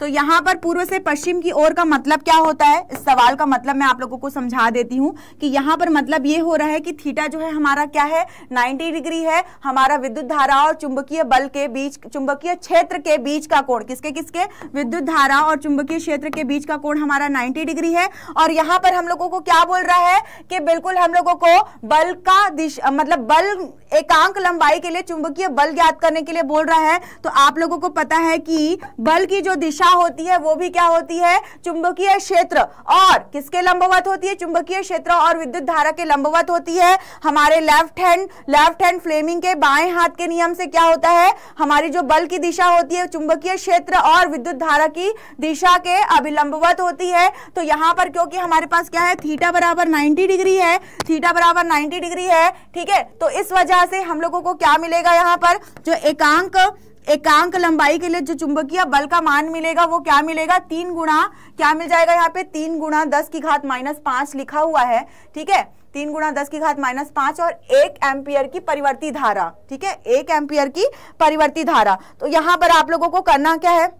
तो यहाँ पर पूर्व से पश्चिम की ओर का मतलब क्या होता है? इस सवाल का मतलब मैं आप लोगों को समझा देती हूँ कि यहाँ पर मतलब ये हो रहा है कि थीटा जो है हमारा क्या है? नाइन्टी डिग्री है। हमारा विद्युत धारा और चुंबकीय बल के बीच, चुंबकीय क्षेत्र के बीच का कोण, किसके किसके? विद्युत धारा और चुंबकीय क्षेत्र के बीच का कोण हमारा नाइन्टी डिग्री है। और यहाँ पर हम लोगों को क्या बोल रहा है कि बिल्कुल हम लोगों को बल का दिशा, मतलब बल एकांक लंबाई के लिए चुंबकीय बल ज्ञात करने के लिए बोल रहा है। तो आप लोगों को पता है कि बल की जो दिशा दिशा होती है वो भी क्या होती है, चुंबकीय क्षेत्र और किसके लंबवत होती है, चुंबकीय क्षेत्र और विद्युत धारा के लंबवत होती है। हमारे left hand left hand Fleming के बाएं हाथ के नियम से क्या होता है, हमारी जो बल की दिशा होती है चुंबकीय क्षेत्र और विद्युत धारा की दिशा के अभिलंबवत होती है। तो यहाँ पर क्योंकि हमारे पास क्या है, थीटा बराबर नाइन्टी डिग्री है, थीटा बराबर नाइन्टी डिग्री है, ठीक है। तो इस वजह से हम लोगों को क्या मिलेगा, यहाँ पर जो एकांक एकांक लंबाई के लिए जो चुंबकीय बल का मान मिलेगा वो क्या मिलेगा, तीन गुणा क्या मिल जाएगा, यहाँ पे तीन गुणा दस की घात माइनस पांच लिखा हुआ है, ठीक है, तीन गुणा दस की घात माइनस पांच और एक एम्पियर की परिवर्ती धारा, ठीक है, एक एम्पियर की परिवर्ती धारा। तो यहाँ पर आप लोगों को करना क्या है,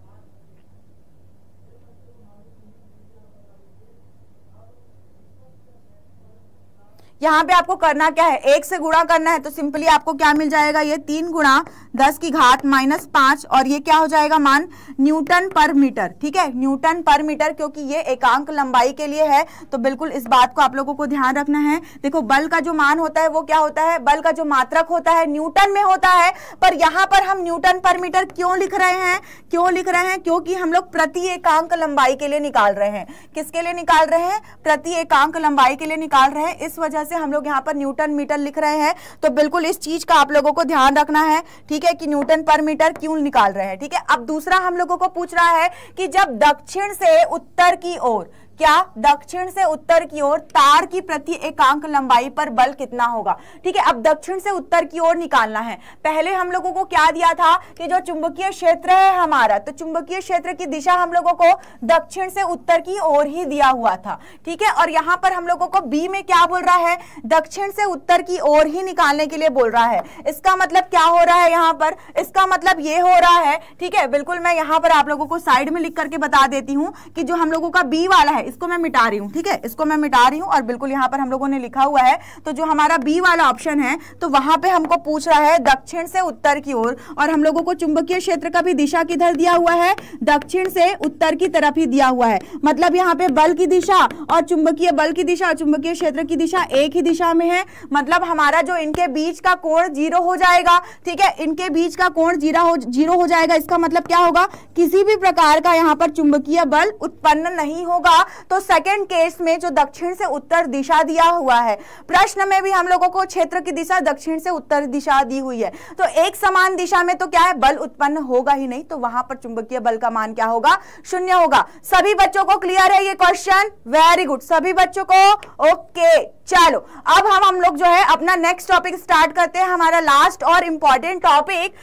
यहाँ पे आपको करना क्या है, एक से गुणा करना है, तो सिंपली आपको क्या मिल जाएगा, ये तीन गुणा दस की घात माइनस पांच और ये क्या हो जाएगा मान, न्यूटन पर मीटर, ठीक है, न्यूटन पर मीटर, क्योंकि ये एकांक लंबाई के लिए है। तो बिल्कुल इस बात को आप लोगों को ध्यान रखना है। देखो बल का जो मान होता है वो क्या होता है, बल का जो मात्रक होता है न्यूटन में होता है, पर यहाँ पर हम न्यूटन पर मीटर क्यों लिख रहे हैं, क्यों लिख रहे हैं, क्योंकि हम लोग प्रति एकांक लंबाई के लिए निकाल रहे हैं, किसके लिए निकाल रहे हैं, प्रति एकांक लंबाई के लिए निकाल रहे हैं, इस वजह से हम लोग यहाँ पर न्यूटन मीटर लिख रहे हैं। तो बिल्कुल इस चीज का आप लोगों को ध्यान रखना है, ठीक है, कि न्यूटन पर मीटर क्यों निकाल रहे हैं, ठीक है। अब दूसरा हम लोगों को पूछ रहा है कि जब दक्षिण से उत्तर की ओर, क्या दक्षिण से उत्तर की ओर तार की प्रति एकांक लंबाई पर बल कितना होगा, ठीक है। अब दक्षिण से उत्तर की ओर निकालना है, पहले हम लोगों को क्या दिया था कि जो चुंबकीय क्षेत्र है हमारा, तो चुंबकीय क्षेत्र की दिशा हम लोगों को दक्षिण से उत्तर की ओर ही दिया हुआ था, ठीक है। और यहाँ पर हम लोगों को बी में क्या बोल रहा है, दक्षिण से उत्तर की ओर ही निकालने के लिए बोल रहा है। इसका मतलब क्या हो रहा है यहाँ पर, इसका मतलब ये हो रहा है, ठीक है, बिल्कुल मैं यहाँ पर आप लोगों को साइड में लिख करके बता देती हूँ कि जो हम लोगों का बी वाला है इसको मैं मिटा रही हूँ, ठीक है, इसको मैं मिटा रही हूँ और बिल्कुल यहाँ पर हम लोगों ने लिखा हुआ है। तो जो हमारा बी वाला ऑप्शन है तो वहां पे हमको पूछ रहा है दक्षिण से उत्तर की ओर, और हम लोगों को चुंबकीय क्षेत्र का भी दिशा किधर दिया हुआ है, दक्षिण से उत्तर की तरफ ही दिया हुआ है। मतलब यहाँ पे बल की दिशा और चुंबकीय बल की दिशा और चुंबकीय क्षेत्र की दिशा एक ही दिशा में है, मतलब हमारा जो इनके बीच का कोण जीरो हो जाएगा, ठीक है, इनके बीच का कोण जीरो हो जाएगा। इसका मतलब क्या होगा, किसी भी प्रकार का यहाँ पर चुंबकीय बल उत्पन्न नहीं होगा। तो सेकंड केस में जो दक्षिण से उत्तर दिशा दिया हुआ है, प्रश्न में भी हम लोगों को क्षेत्र की दिशा दक्षिण से उत्तर दिशा दी हुई है, तो एक समान दिशा में तो क्या है बल उत्पन्न होगा ही नहीं, तो वहां पर चुंबकीय बल का मान क्या होगा, शून्य होगा। सभी बच्चों को क्लियर है ये क्वेश्चन, वेरी गुड सभी बच्चों को, ओके। चलो अब हम हम लोग जो है अपना नेक्स्ट टॉपिक स्टार्ट करते हैं, हमारा लास्ट और इंपॉर्टेंट टॉपिक,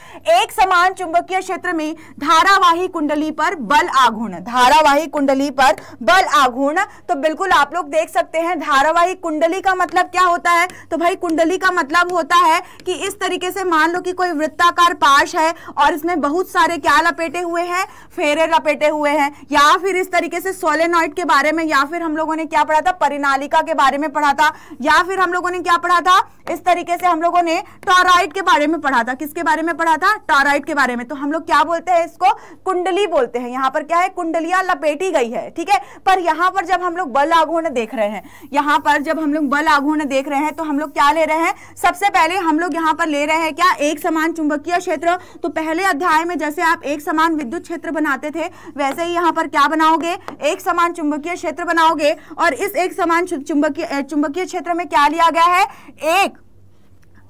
एक समान चुंबकीय क्षेत्र में धारावाही कुंडली पर बल आघूर्ण, धारावाही कुंडली पर बल आघूर्ण। तो बिल्कुल आप लोग देख सकते हैं धारावाही कुंडली का मतलब क्या होता है, तो भाई कुंडली का मतलब होता है कि इस तरीके से मान लो कि कोई वृत्ताकार पाश है और इसमें बहुत सारे क्या लपेटे हुए हैं, फेरे लपेटे हुए हैं, या फिर इस तरीके से सोलेनॉइड के बारे में, या फिर हम लोगों ने क्या पढ़ा था परिनालिका के बारे में पढ़ा था, या फिर हम लोगों ने क्या पढ़ा था, इस तरीके से हम लोगों ने टोरॉइड के बारे में पढ़ा था, किसके बारे में पढ़ा था, टोरॉइड के बारे में। तो हम लोग क्या बोलते हैं, इसको कुंडली बोलते हैं। यहाँ पर क्या है, कुंडलियां लपेटी गई है, ठीक है। पर यहाँ पर जब हम लोग बल आघूर्ण देख रहे हैं, यहाँ पर जब हम लोग बल आघूर्ण देख रहे हैं तो हम लोग क्या ले रहे हैं, सबसे पहले हम लोग यहाँ पर ले रहे हैं क्या, एक समान चुंबकीय क्षेत्र। तो पहले अध्याय में जैसे आप एक समान विद्युत क्षेत्र बनाते थे, वैसे ही यहाँ पर क्या बनाओगे, एक समान चुंबकीय क्षेत्र बनाओगे। और इस एक समान चुंबकीय चुंबकीय क्षेत्र में क्या लिया गया है, एक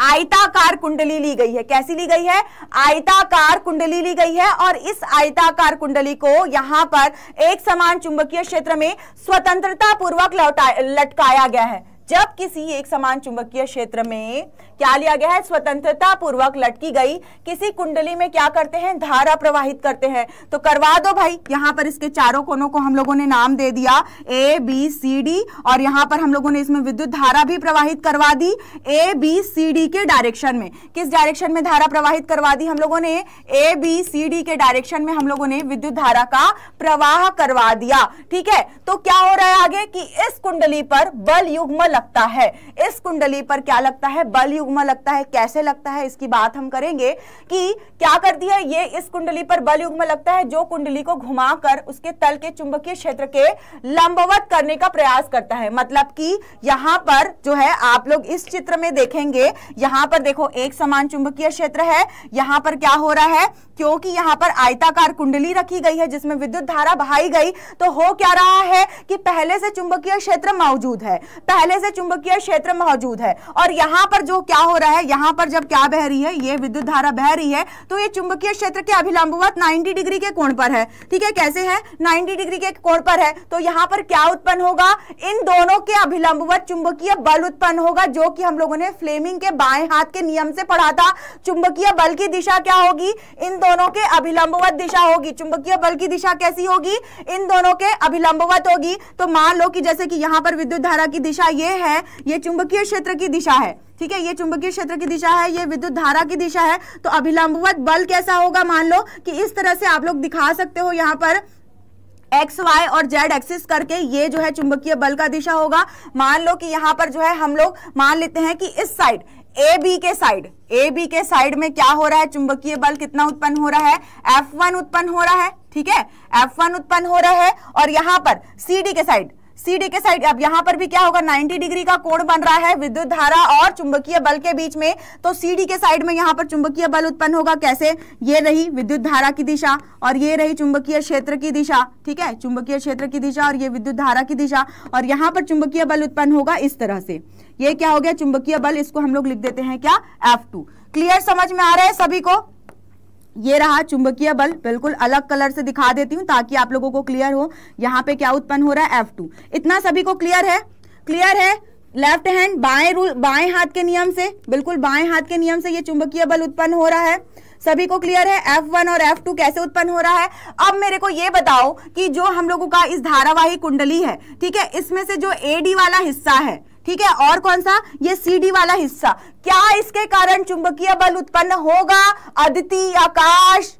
आयताकार कुंडली ली गई है। कैसी ली गई है, आयताकार कुंडली ली गई है। और इस आयताकार कुंडली को यहां पर एक समान चुंबकीय क्षेत्र में स्वतंत्रता पूर्वक लटकाया गया है। जब किसी एक समान चुंबकीय क्षेत्र में क्या लिया गया है, स्वतंत्रता पूर्वक लटकी गई किसी कुंडली में क्या करते हैं, धारा प्रवाहित करते हैं। तो करवा दो भाई, यहाँ पर इसके चारों कोनों को हम लोगों ने नाम दे दिया ए बी सी डी, और यहाँ पर हम लोगों ने इसमें विद्युत धारा भी प्रवाहित करवा दी ए बी सी डी के डायरेक्शन में। किस डायरेक्शन में धारा प्रवाहित करवा दी हम लोगों ने, ए बी सी डी के डायरेक्शन में हम लोगों ने विद्युत धारा का प्रवाह करवा दिया, ठीक है। तो क्या हो रहा है आगे कि इस कुंडली पर बल युग्म लगता है, इस कुंडली पर क्या लगता है, बल युग्म लगता है। कैसे लगता है इसकी बात हम करेंगे कि क्या करती है ये, इस कुंडली पर बल युग्म लगता है जो कुंडली को घुमाकर उसके तल के चुंबकीय क्षेत्र के लंबवत करने का प्रयास करता है। मतलब कि यहाँ पर जो है आप लोग इस चित्र में देखेंगे, यहाँ पर देखो एक समान चुंबकीय क्षेत्र है, यहाँ पर क्या हो रहा है, क्योंकि यहाँ पर आयताकार कुंडली रखी गई है जिसमें विद्युत धारा बहाई गई, तो हो क्या रहा है कि पहले से चुंबकीय क्षेत्र मौजूद है, पहले से चुंबकीय क्षेत्र मौजूद है। और यहाँ पर जो क्या हो रहा है, यहाँ पर जब क्या बह रही है, ये विद्युत धारा बह रही है, तो ये चुंबकीय क्षेत्र के अभिलंबवत नब्बे डिग्री के कोण पर है। ठीक है, कैसे है, नब्बे डिग्री के कोण पर है, तो यहाँ पर क्या उत्पन्न होगा, इन दोनों के अभिलंबवत चुंबकीय बल उत्पन्न होगा, जो कि हम लोगों ने फ्लेमिंग के बाएं हाथ के नियम से पढ़ा था। चुंबकीय बल की दिशा क्या होगी, इन दोनों के अभिलंबवत दिशा होगी। चुंबकीय बल की दिशा कैसी होगी, इन दोनों के अभिलंबवत होगी। तो मान लो कि जैसे कि यहाँ पर विद्युत धारा की दिशा ये है, ये चुंबकीय क्षेत्र की दिशा है, ठीक है, ये चुंबकीय क्षेत्र की दिशा है, ये विद्युत धारा की दिशा है, तो अभिलंबवत बल कैसा होगा, मान लो कि इस तरह से आप लोग दिखा सकते हो यहाँ पर एक्स वाई और जेड एक्सिस करके, ये जो है चुंबकीय बल का दिशा होगा। मान लो कि यहाँ पर जो है हम लोग मान लेते हैं कि इस साइड ए बी के साइड ए बी के साइड में क्या हो रहा है, चुंबकीय बल कितना उत्पन्न हो रहा है, एफ वन उत्पन्न हो रहा है, ठीक है, एफ वन उत्पन्न हो रहा है। और यहाँ पर सी डी के साइड सीडी के साइड, अब यहाँ पर भी क्या होगा, नब्बे डिग्री का कोण बन रहा है विद्युत धारा और चुंबकीय बल के बीच में, तो सीडी के साइड में यहाँ पर चुंबकीय बल उत्पन्न होगा। कैसे, ये रही विद्युत धारा की दिशा और ये रही चुंबकीय क्षेत्र की दिशा, ठीक है, चुंबकीय क्षेत्र की दिशा और ये विद्युत धारा की दिशा, और यहाँ पर चुंबकीय बल उत्पन्न होगा इस तरह से। ये क्या हो गया, चुंबकीय बल, इसको हम लोग लिख देते हैं क्या, एफ टू। क्लियर, समझ में आ रहा है सभी को। ये रहा चुंबकीय बल, बिल्कुल अलग कलर से दिखा देती हूँ ताकि आप लोगों को क्लियर हो, यहाँ पे क्या उत्पन्न हो रहा है, एफ टू। इतना सभी को क्लियर है, क्लियर है। लेफ्ट हैंड बाएं रूल, बाएं हाथ के नियम से, बिल्कुल बाएं हाथ के नियम से ये चुंबकीय बल उत्पन्न हो रहा है, सभी को क्लियर है। एफ वन और एफ टू कैसे उत्पन्न हो रहा है। अब मेरे को ये बताओ कि जो हम लोगों का इस धारावाही कुंडली है, ठीक है, इसमें से जो एडी वाला हिस्सा है, ठीक है, और कौन सा, ये सीडी वाला हिस्सा, क्या इसके कारण चुंबकीय बल उत्पन्न होगा। अदिति, आकाश,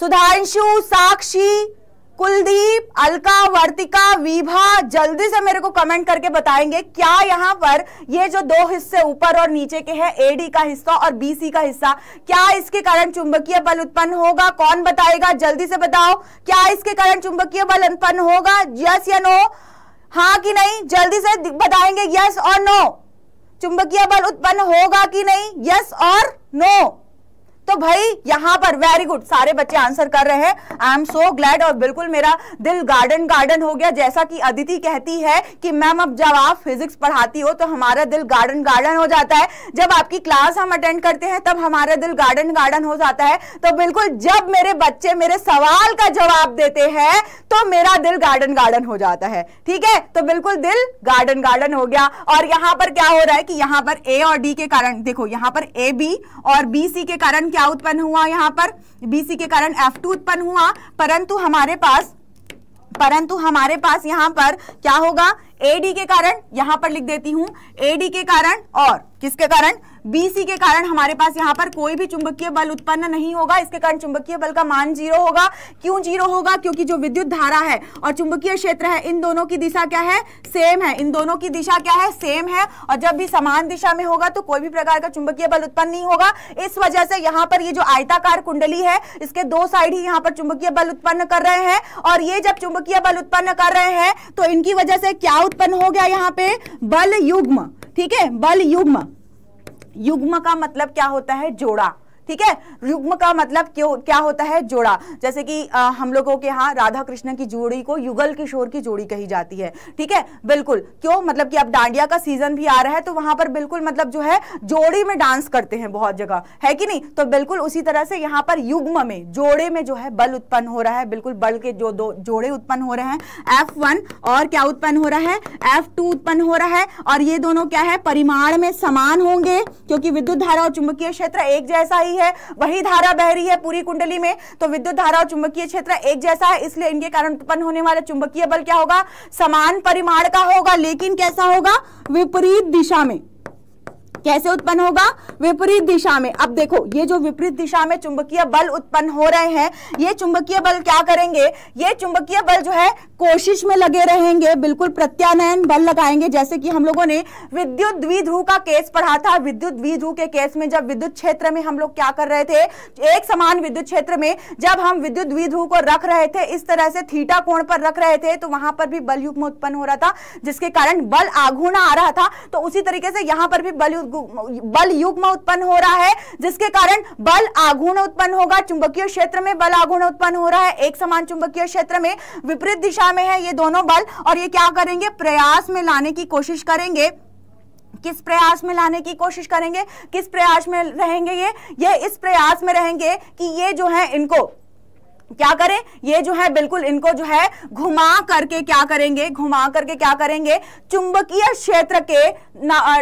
सुधांशु, साक्षी, कुलदीप, अलका, वर्तिका, विभा, जल्दी से मेरे को कमेंट करके बताएंगे क्या यहाँ पर ये जो दो हिस्से ऊपर और नीचे के हैं, एडी का हिस्सा और बीसी का हिस्सा, क्या इसके कारण चुंबकीय बल उत्पन्न होगा। कौन बताएगा, जल्दी से बताओ, क्या इसके कारण चुंबकीय बल उत्पन्न होगा। यस या नो, हाँ कि नहीं, जल्दी से बताएंगे यस और नो, चुंबकीय बल उत्पन्न होगा कि नहीं, यस और नो। तो भाई यहाँ पर वेरी गुड, सारे बच्चे आंसर कर रहे हैं, आई एम सो ग्लैड, और बिल्कुल मेरा दिल गार्डन गार्डन हो गया। जैसा कि अदिति कहती है कि मैम अब जब आप फिजिक्स पढ़ाती हो तो हमारा दिल गार्डन गार्डन हो जाता है, जब आपकी क्लास हम अटेंड करते हैं तब हमारा दिल गार्डन गार्डन हो जाता है। तो बिल्कुल जब मेरे बच्चे मेरे सवाल का जवाब देते हैं तो मेरा दिल गार्डन गार्डन हो जाता है, ठीक है, तो बिल्कुल दिल गार्डन गार्डन हो गया। और यहाँ पर क्या हो रहा है कि यहाँ पर ए और डी के कारण, देखो यहाँ पर ए बी और बी सी के कारण क्या उत्पन्न हुआ, यहाँ पर बीसी के कारण एफ टू उत्पन्न हुआ, परंतु हमारे पास परंतु हमारे पास यहाँ पर क्या होगा, एडी के कारण, यहाँ पर लिख देती हूँ एडी के कारण और किसके कारण, बीसी के कारण हमारे पास यहाँ पर कोई भी चुंबकीय बल उत्पन्न नहीं होगा। इसके कारण चुंबकीय बल का मान जीरो होगा। क्यों जीरो होगा, क्योंकि जो विद्युत धारा है और चुंबकीय क्षेत्र है, इन दोनों की दिशा क्या है, सेम है, इन दोनों की दिशा क्या है, सेम है, और जब भी समान दिशा में होगा तो कोई भी प्रकार का चुंबकीय बल उत्पन्न नहीं होगा। इस वजह से यहाँ पर ये जो आयताकार कुंडली है, इसके दो साइड ही यहाँ पर चुंबकीय बल उत्पन्न कर रहे हैं, और ये जब चुंबकीय बल उत्पन्न कर रहे हैं तो इनकी वजह से क्या उत्पन्न हो गया, यहाँ पे बल युग्म, ठीक है, बल युग्म। युग्म का मतलब क्या होता है, जोड़ा, ठीक है, युग्म का मतलब क्यों क्या होता है, जोड़ा। जैसे कि आ, हम लोगों के यहाँ राधा कृष्ण की जोड़ी को युगल किशोर की जोड़ी कही जाती है, ठीक है, बिल्कुल। क्यों, मतलब कि अब डांडिया का सीजन भी आ रहा है तो वहां पर बिल्कुल मतलब जो है जोड़ी में डांस करते हैं बहुत जगह, है कि नहीं, तो बिल्कुल उसी तरह से यहाँ पर युग्म में, जोड़े में जो है बल उत्पन्न हो रहा है, बिल्कुल बल के जो दो जोड़े उत्पन्न हो रहे हैं, एफ वन और क्या उत्पन्न हो रहा है, एफ टू उत्पन्न हो रहा है, और ये दोनों क्या है, परिमाण में समान होंगे क्योंकि विद्युत धारा और चुंबकीय क्षेत्र एक जैसा ही है, वही धारा बह रही है पूरी कुंडली में, तो विद्युत धारा और चुंबकीय क्षेत्र एक जैसा है, इसलिए इनके कारण उत्पन्न होने वाला चुंबकीय बल क्या होगा, समान परिमाण का होगा, लेकिन कैसा होगा, विपरीत दिशा में, कैसे उत्पन्न होगा? विपरीत दिशा में। अब देखो ये जो विपरीत दिशा में चुंबकीय बल उत्पन्न हो रहे हैं, ये चुंबकीय बल क्या करेंगे? ये चुंबकीय बल जो है कोशिश में लगे रहेंगे, बिल्कुल प्रत्यानयन बल लगाएंगे। जैसे कि हम लोगों ने विद्युत द्विध्रुव का केस पढ़ा था। विद्युत द्विध्रुव के केस में जब विद्युत क्षेत्र में हम लोग क्या कर रहे थे, एक समान विद्युत क्षेत्र में जब हम विद्युत द्विध्रुव को रख रहे थे, इस तरह से थीटा कोण पर रख रहे थे, तो वहां पर भी बल युग्म उत्पन्न हो रहा था, जिसके कारण बल आघूर्ण आ रहा था। तो उसी तरीके से यहां पर भी बल बल युग्म उत्पन्न हो रहा है, जिसके कारण बल आघूर्ण उत्पन्न होगा। चुंबकीय क्षेत्र में बल आघूर्ण उत्पन्न हो रहा है, एक समान चुंबकीय क्षेत्र में विपरीत दिशा में है ये दोनों बल, और ये क्या करेंगे? प्रयास में लाने की कोशिश करेंगे। किस प्रयास में लाने की कोशिश करेंगे? किस प्रयास में रहेंगे? ये ये इस प्रयास में रहेंगे कि ये जो है इनको क्या करें, ये जो है बिल्कुल इनको जो है घुमा करके क्या करेंगे, घुमा करके क्या करेंगे चुंबकीय क्षेत्र के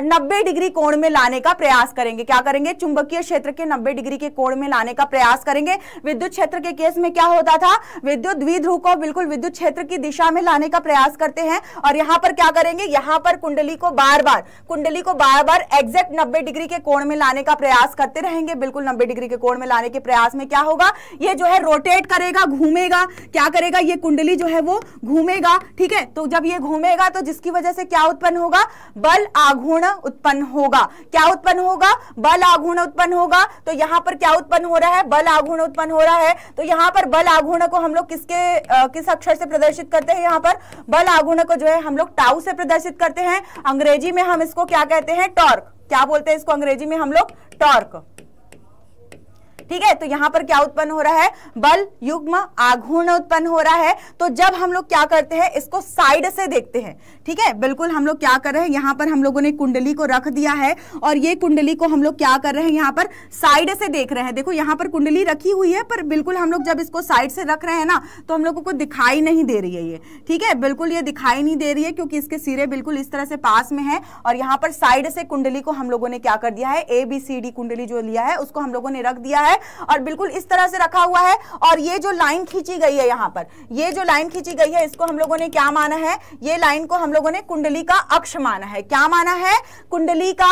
नब्बे डिग्री कोण में लाने का प्रयास करेंगे। क्या करेंगे? चुंबकीय क्षेत्र के नब्बे डिग्री के कोण में लाने का प्रयास करेंगे। विद्युत क्षेत्र के केस में क्या होता था? विद्युत द्विध्रुव को बिल्कुल विद्युत क्षेत्र की दिशा में लाने का प्रयास करते हैं, और यहाँ पर क्या करेंगे, यहाँ पर कुंडली को बार बार कुंडली को बार बार एग्जैक्ट नब्बे डिग्री के कोण में लाने का प्रयास करते रहेंगे। बिल्कुल नब्बे डिग्री के कोण में लाने के प्रयास में क्या होगा, ये जो है रोटेट करेगा, घूमेगा। क्या करेगा? ये कुंडली जो है वो घूमेगा, ठीक है। तो जब ये घूमेगा तो जिसकी वजह से क्या उत्पन्न होगा? बल आघूर्ण उत्पन्न होगा। क्या उत्पन्न होगा? बल आघूर्ण उत्पन्न होगा। तो यहाँ पर क्या उत्पन्न हो रहा है? बल आघूर्ण उत्पन्न हो रहा है। तो यहाँ पर बल आघूर्ण को हम लोग किसके आ, किस अक्षर से प्रदर्शित करते हैं? यहाँ पर बल आघूर्ण को जो है हम लोग टाउ से प्रदर्शित करते हैं। अंग्रेजी में हम इसको क्या कहते हैं? टॉर्क। क्या बोलते हैं इसको अंग्रेजी में हम लोग? टॉर्क, ठीक है। तो यहाँ पर क्या उत्पन्न हो रहा है? बल युग्म आघूर्ण उत्पन्न हो रहा है। तो जब हम लोग क्या करते हैं, इसको साइड से देखते हैं, ठीक है। बिल्कुल हम लोग क्या कर रहे हैं, यहाँ पर हम लोगों ने कुंडली को रख दिया है, और ये कुंडली को हम लोग क्या कर रहे हैं, यहाँ पर साइड से देख रहे हैं। देखो यहाँ पर कुंडली रखी हुई है, पर बिल्कुल हम लोग जब इसको साइड से रख रहे हैं ना, तो हम लोगों को दिखाई नहीं दे रही है ये, ठीक है। बिल्कुल ये दिखाई नहीं दे रही है क्योंकि इसके सिरे बिल्कुल इस तरह से पास में है, और यहाँ पर साइड से कुंडली को हम लोगों ने क्या कर दिया है, ए बी सी डी कुंडली जो लिया है उसको हम लोगों ने रख दिया है, और बिल्कुल इस तरह से रखा हुआ है। और ये जो लाइन खींची गई है, यहाँ पर ये जो लाइन खींची गई है, इसको हम लोगों ने क्या माना है? ये लाइन को हम लोगों ने कुंडली का अक्ष माना है। क्या माना है? कुंडली का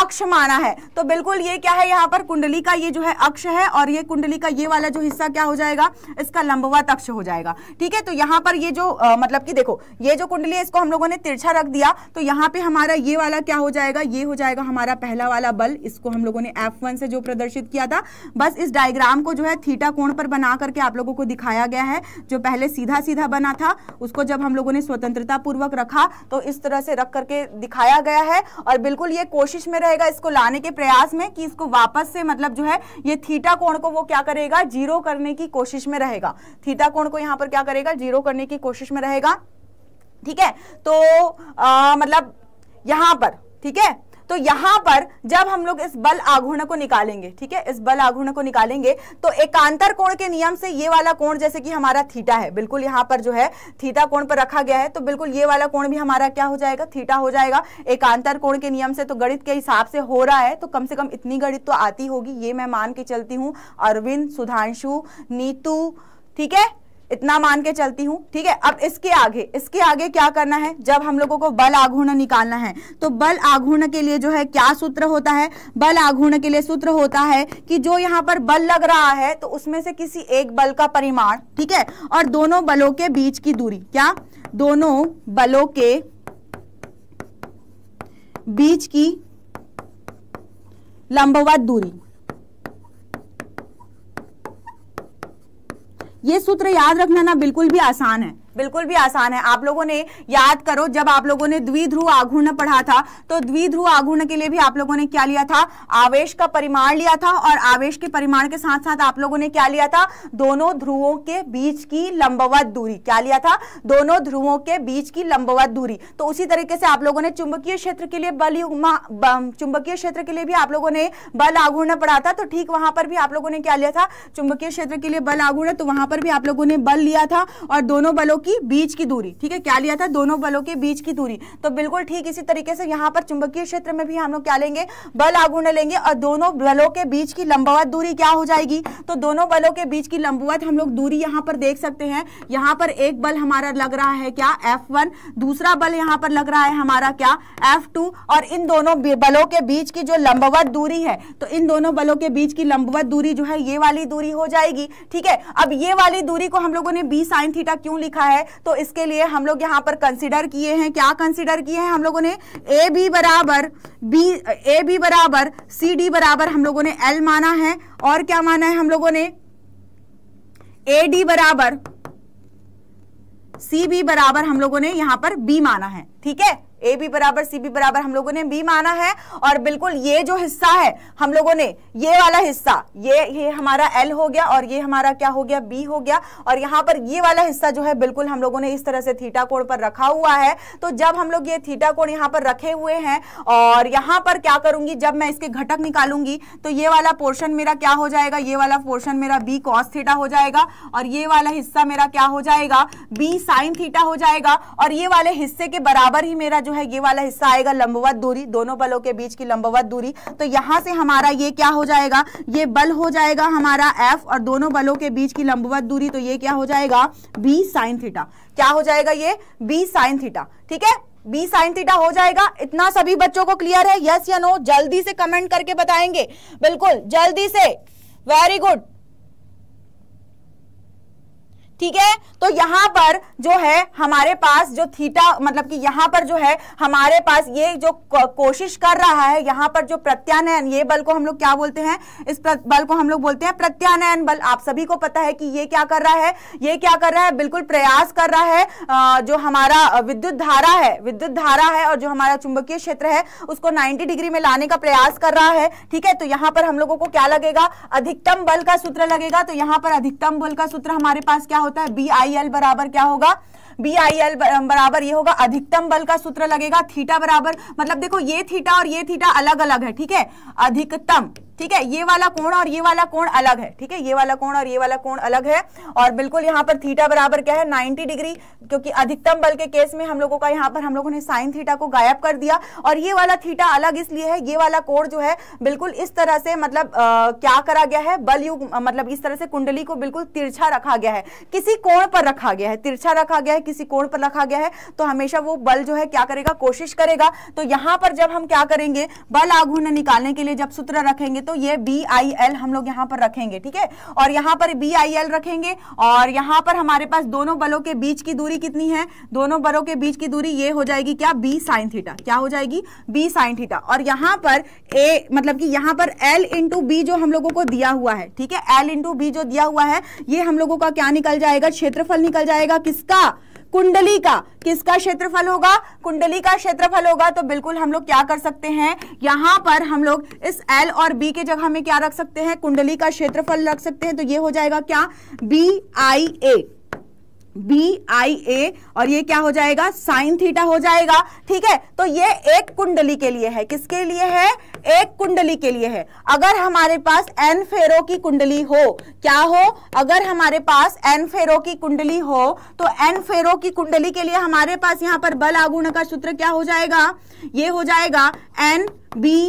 अक्ष माना है। तो बिल्कुल ये क्या है, यहाँ पर कुंडली का ये जो है अक्ष है, और ये कुंडली का ये वाला जो हिस्सा क्या हो जाएगा, इसका लंबवत अक्ष हो जाएगा, ठीक है। तो यहाँ पर ये जो आ, मतलब कि देखो ये जो कुंडली है इसको हम लोगों ने तिरछा रख दिया, तो यहाँ पे हमारा ये वाला क्या हो जाएगा, ये हो जाएगा हमारा पहला वाला बल। इसको हम लोगों ने एफ वन से जो प्रदर्शित किया था, बस इस डायग्राम को जो है थीटा कोण पर बना करके आप लोगों को दिखाया गया है। जो पहले सीधा सीधा बना था उसको जब हम लोगों ने स्वतंत्रता पूर्वक रखा तो इस तरह से रख करके दिखाया गया है, और बिल्कुल ये कोशिश में रहेगा इसको लाने के प्रयास में कि इसको वापस से मतलब जो है ये थीटा कोण को वो क्या करेगा, जीरो करने की कोशिश में रहेगा। थीटा कोण को यहाँ पर क्या करेगा, जीरो करने की कोशिश में रहेगा, ठीक है। तो आ, मतलब यहाँ पर, ठीक है, तो यहाँ पर जब हम लोग इस बल आघूर्ण को निकालेंगे, ठीक है, इस बल आघूर्ण को निकालेंगे तो एकांतर कोण के नियम से ये वाला कोण, जैसे कि हमारा थीटा है, बिल्कुल यहाँ पर जो है थीटा कोण पर रखा गया है, तो बिल्कुल ये वाला कोण भी हमारा क्या हो जाएगा, थीटा हो जाएगा। एकांतर कोण के नियम से तो गणित के हिसाब से हो रहा है, तो कम से कम इतनी गणित तो आती होगी, ये मैं मान के चलती हूँ। अरविंद, सुधांशु, नीतू, ठीक है, इतना मान के चलती हूँ, ठीक है। अब इसके आगे इसके आगे क्या करना है, जब हम लोगों को बल आघूर्ण निकालना है तो बल आघूर्ण के लिए जो है क्या सूत्र होता है? बल आघूर्ण के लिए सूत्र होता है कि जो यहाँ पर बल लग रहा है तो उसमें से किसी एक बल का परिमाण, ठीक है, और दोनों बलों के बीच की दूरी। क्या? दोनों बलों के बीच की लंबवत दूरी। ये सूत्र याद रखना ना बिल्कुल भी आसान है, बिल्कुल भी आसान है। आप लोगों ने याद करो, जब आप लोगों ने द्विध्रुव आघूर्ण पढ़ा था तो द्विध्रुव आघूर्ण के लिए भी आप लोगों ने क्या लिया था, आवेश का परिमाण लिया था, और आवेश के परिमाण के साथ साथ आप लोगों ने क्या लिया था, दोनों ध्रुवों के बीच की लंबवत दूरी। क्या लिया था? दोनों ध्रुवों के बीच की लंबवत दूरी। तो उसी तरीके से आप लोगों ने चुंबकीय क्षेत्र के लिए बल चुंबकीय क्षेत्र के लिए भी आप लोगों ने बल आघूर्ण पढ़ा था, तो ठीक वहां पर भी आप लोगों ने क्या लिया था, चुंबकीय क्षेत्र के लिए बल आघूर्ण, तो वहां पर भी आप लोगों ने बल लिया था और दोनों बलों की बीच की दूरी। ठीक है, क्या लिया था? दोनों बलों के बीच की दूरी। तो बिल्कुल ठीक इसी तरीके से यहाँ पर चुंबकीय क्षेत्र में भी हम लोग क्या लेंगे, बल आघूर्ण लेंगे और दोनों बलों के बीच की लंबवत दूरी क्या हो जाएगी? तो दोनों बलों के बीच की लंबवत हम लोग दूरी यहाँ पर देख सकते हैं। यहाँ पर एक बल हमारा लग रहा है क्या, एफ वन, दूसरा बल यहाँ पर लग रहा है हमारा क्या, एफ टू, और इन दोनों बलों के बीच की जो लंबवत दूरी है, तो इन दोनों बलों के बीच की लंबवत दूरी जो है ये वाली दूरी हो जाएगी। ठीक है, अब ये वाली दूरी को हम लोगों ने b साइन थीटा क्यों लिखा है? तो इसके लिए हम लोग यहाँ पर कंसीडर किए हैं, क्या कंसीडर किए हैं हम लोगों ने, ए बी बराबर बी ए बी बराबर सी डी बराबर हम लोगों ने एल माना है, और क्या माना है हम लोगों ने, ए डी बराबर सी बी बराबर हम लोगों ने यहाँ पर b माना है। ठीक है, ए बी बराबर सी बी बराबर हम लोगों ने बी माना है, और बिल्कुल ये जो हिस्सा है हम लोगों ने, ये वाला हिस्सा, ये ये हमारा एल हो गया और ये हमारा क्या हो गया, बी हो गया, और यहाँ पर ये वाला हिस्सा जो है बिल्कुल हम लोगों ने इस तरह से थीटा कोण पर रखा हुआ है। तो जब हम लोग ये थीटा कोण यहाँ पर रखे हुए हैं और यहाँ पर क्या करूंगी, जब मैं इसके घटक निकालूंगी तो ये वाला पोर्शन मेरा क्या हो जाएगा, ये वाला पोर्शन मेरा बी कॉस थीटा हो जाएगा और ये वाला हिस्सा मेरा क्या हो जाएगा, बी साइन थीटा हो जाएगा, और ये वाले हिस्से के बराबर ही मेरा जो है ये वाला हिस्सा आएगा लंबवत दूरी, दोनों बलों के बीच की लंबवत दूरी। तो यहां से हमारा ये क्या हो जाएगा, ये बल हो जाएगा हमारा F और दोनों बलों के बीच की लंबवत दूरी, तो ये क्या हो जाएगा, B sin थीटा। क्या हो जाएगा ये, B sin थीटा। ठीक है, B sin थीटा हो जाएगा। इतना सभी बच्चों को क्लियर है, यस या नो? जल्दी से कमेंट करके बताएंगे, बिल्कुल जल्दी से, वेरी गुड। ठीक है, तो यहाँ पर जो है हमारे पास जो थीटा, मतलब कि यहाँ पर जो है हमारे पास ये जो कोशिश कर रहा है, यहाँ पर जो प्रत्यानयन, ये बल को हम लोग क्या बोलते हैं, इस बल को हम लोग बोलते हैं प्रत्यानयन बल। आप सभी को पता है कि ये क्या कर रहा है, ये क्या कर रहा है, बिल्कुल प्रयास कर रहा है आ, जो हमारा विद्युत धारा है, विद्युत धारा है और जो हमारा चुंबकीय क्षेत्र है उसको नाइन्टी डिग्री में लाने का प्रयास कर रहा है। ठीक है, तो यहाँ पर हम लोगों को क्या लगेगा, अधिकतम बल का सूत्र लगेगा। तो यहाँ पर अधिकतम बल का सूत्र हमारे पास क्या होता है, बी आई एल बराबर क्या होगा, बी आई एल बराबर ये होगा, अधिकतम बल का सूत्र लगेगा थीटा बराबर, मतलब देखो ये थीटा और ये थीटा अलग अलग है। ठीक है, अधिकतम, ठीक है, ये वाला कोण और ये वाला कोण अलग है। ठीक है, ये वाला कोण और ये वाला कोण अलग है, और बिल्कुल यहाँ पर थीटा बराबर क्या है, नब्बे डिग्री, क्योंकि अधिकतम बल के केस में हम लोगों का यहाँ पर हम लोगों ने साइन थीटा को गायब कर दिया, और ये वाला थीटा अलग इसलिए है, ये वाला कोण जो है बिल्कुल इस तरह से, मतलब आ, क्या करा गया है, बल युग, मतलब इस तरह से कुंडली को बिल्कुल तिरछा रखा गया है, किसी कोण पर रखा गया है, तिरछा रखा गया है, किसी कोण पर रखा गया है, तो हमेशा वो बल जो है क्या करेगा, कोशिश करेगा। तो यहाँ पर जब हम क्या करेंगे, बल आघूर्ण निकालने के लिए जब सूत्र रखेंगे तो ये बी आई एल हम लोग यहाँ पर रखेंगे। ठीक है, और यहाँ पर बी आई एल रखेंगे, और यहाँ पर हमारे पास दोनों बलों के बीच की दूरी कितनी है, दोनों बलों के बीच की दूरी ये हो जाएगी क्या, बी साइन थीटा। क्या हो जाएगी, बी साइन थीटा। और यहाँ पर ए, मतलब कि यहाँ पर एल इंटू बी जो हम लोगों को दिया हुआ है, ठीक है, एल इंटू बी जो दिया हुआ है, ये हम लोगों का क्या निकल जाएगा, क्षेत्रफल निकल जाएगा, किसका, कुंडली का। किसका क्षेत्रफल होगा, कुंडली का क्षेत्रफल होगा। तो बिल्कुल हम लोग क्या कर सकते हैं, यहाँ पर हम लोग इस L और B के जगह में क्या रख सकते हैं, कुंडली का क्षेत्रफल रख सकते हैं। तो ये हो जाएगा क्या, B I A, B I ए, और ये क्या हो जाएगा, साइन थीटा हो जाएगा। ठीक है, तो ये एक कुंडली के लिए है, किसके लिए है, एक कुंडली के लिए है। अगर हमारे पास एन फेरो की कुंडली हो, क्या हो, अगर हमारे पास एन फेरो की कुंडली हो, तो एन फेरो की कुंडली के लिए हमारे पास यहाँ पर बल आघूर्ण का सूत्र क्या हो जाएगा, ये हो जाएगा N B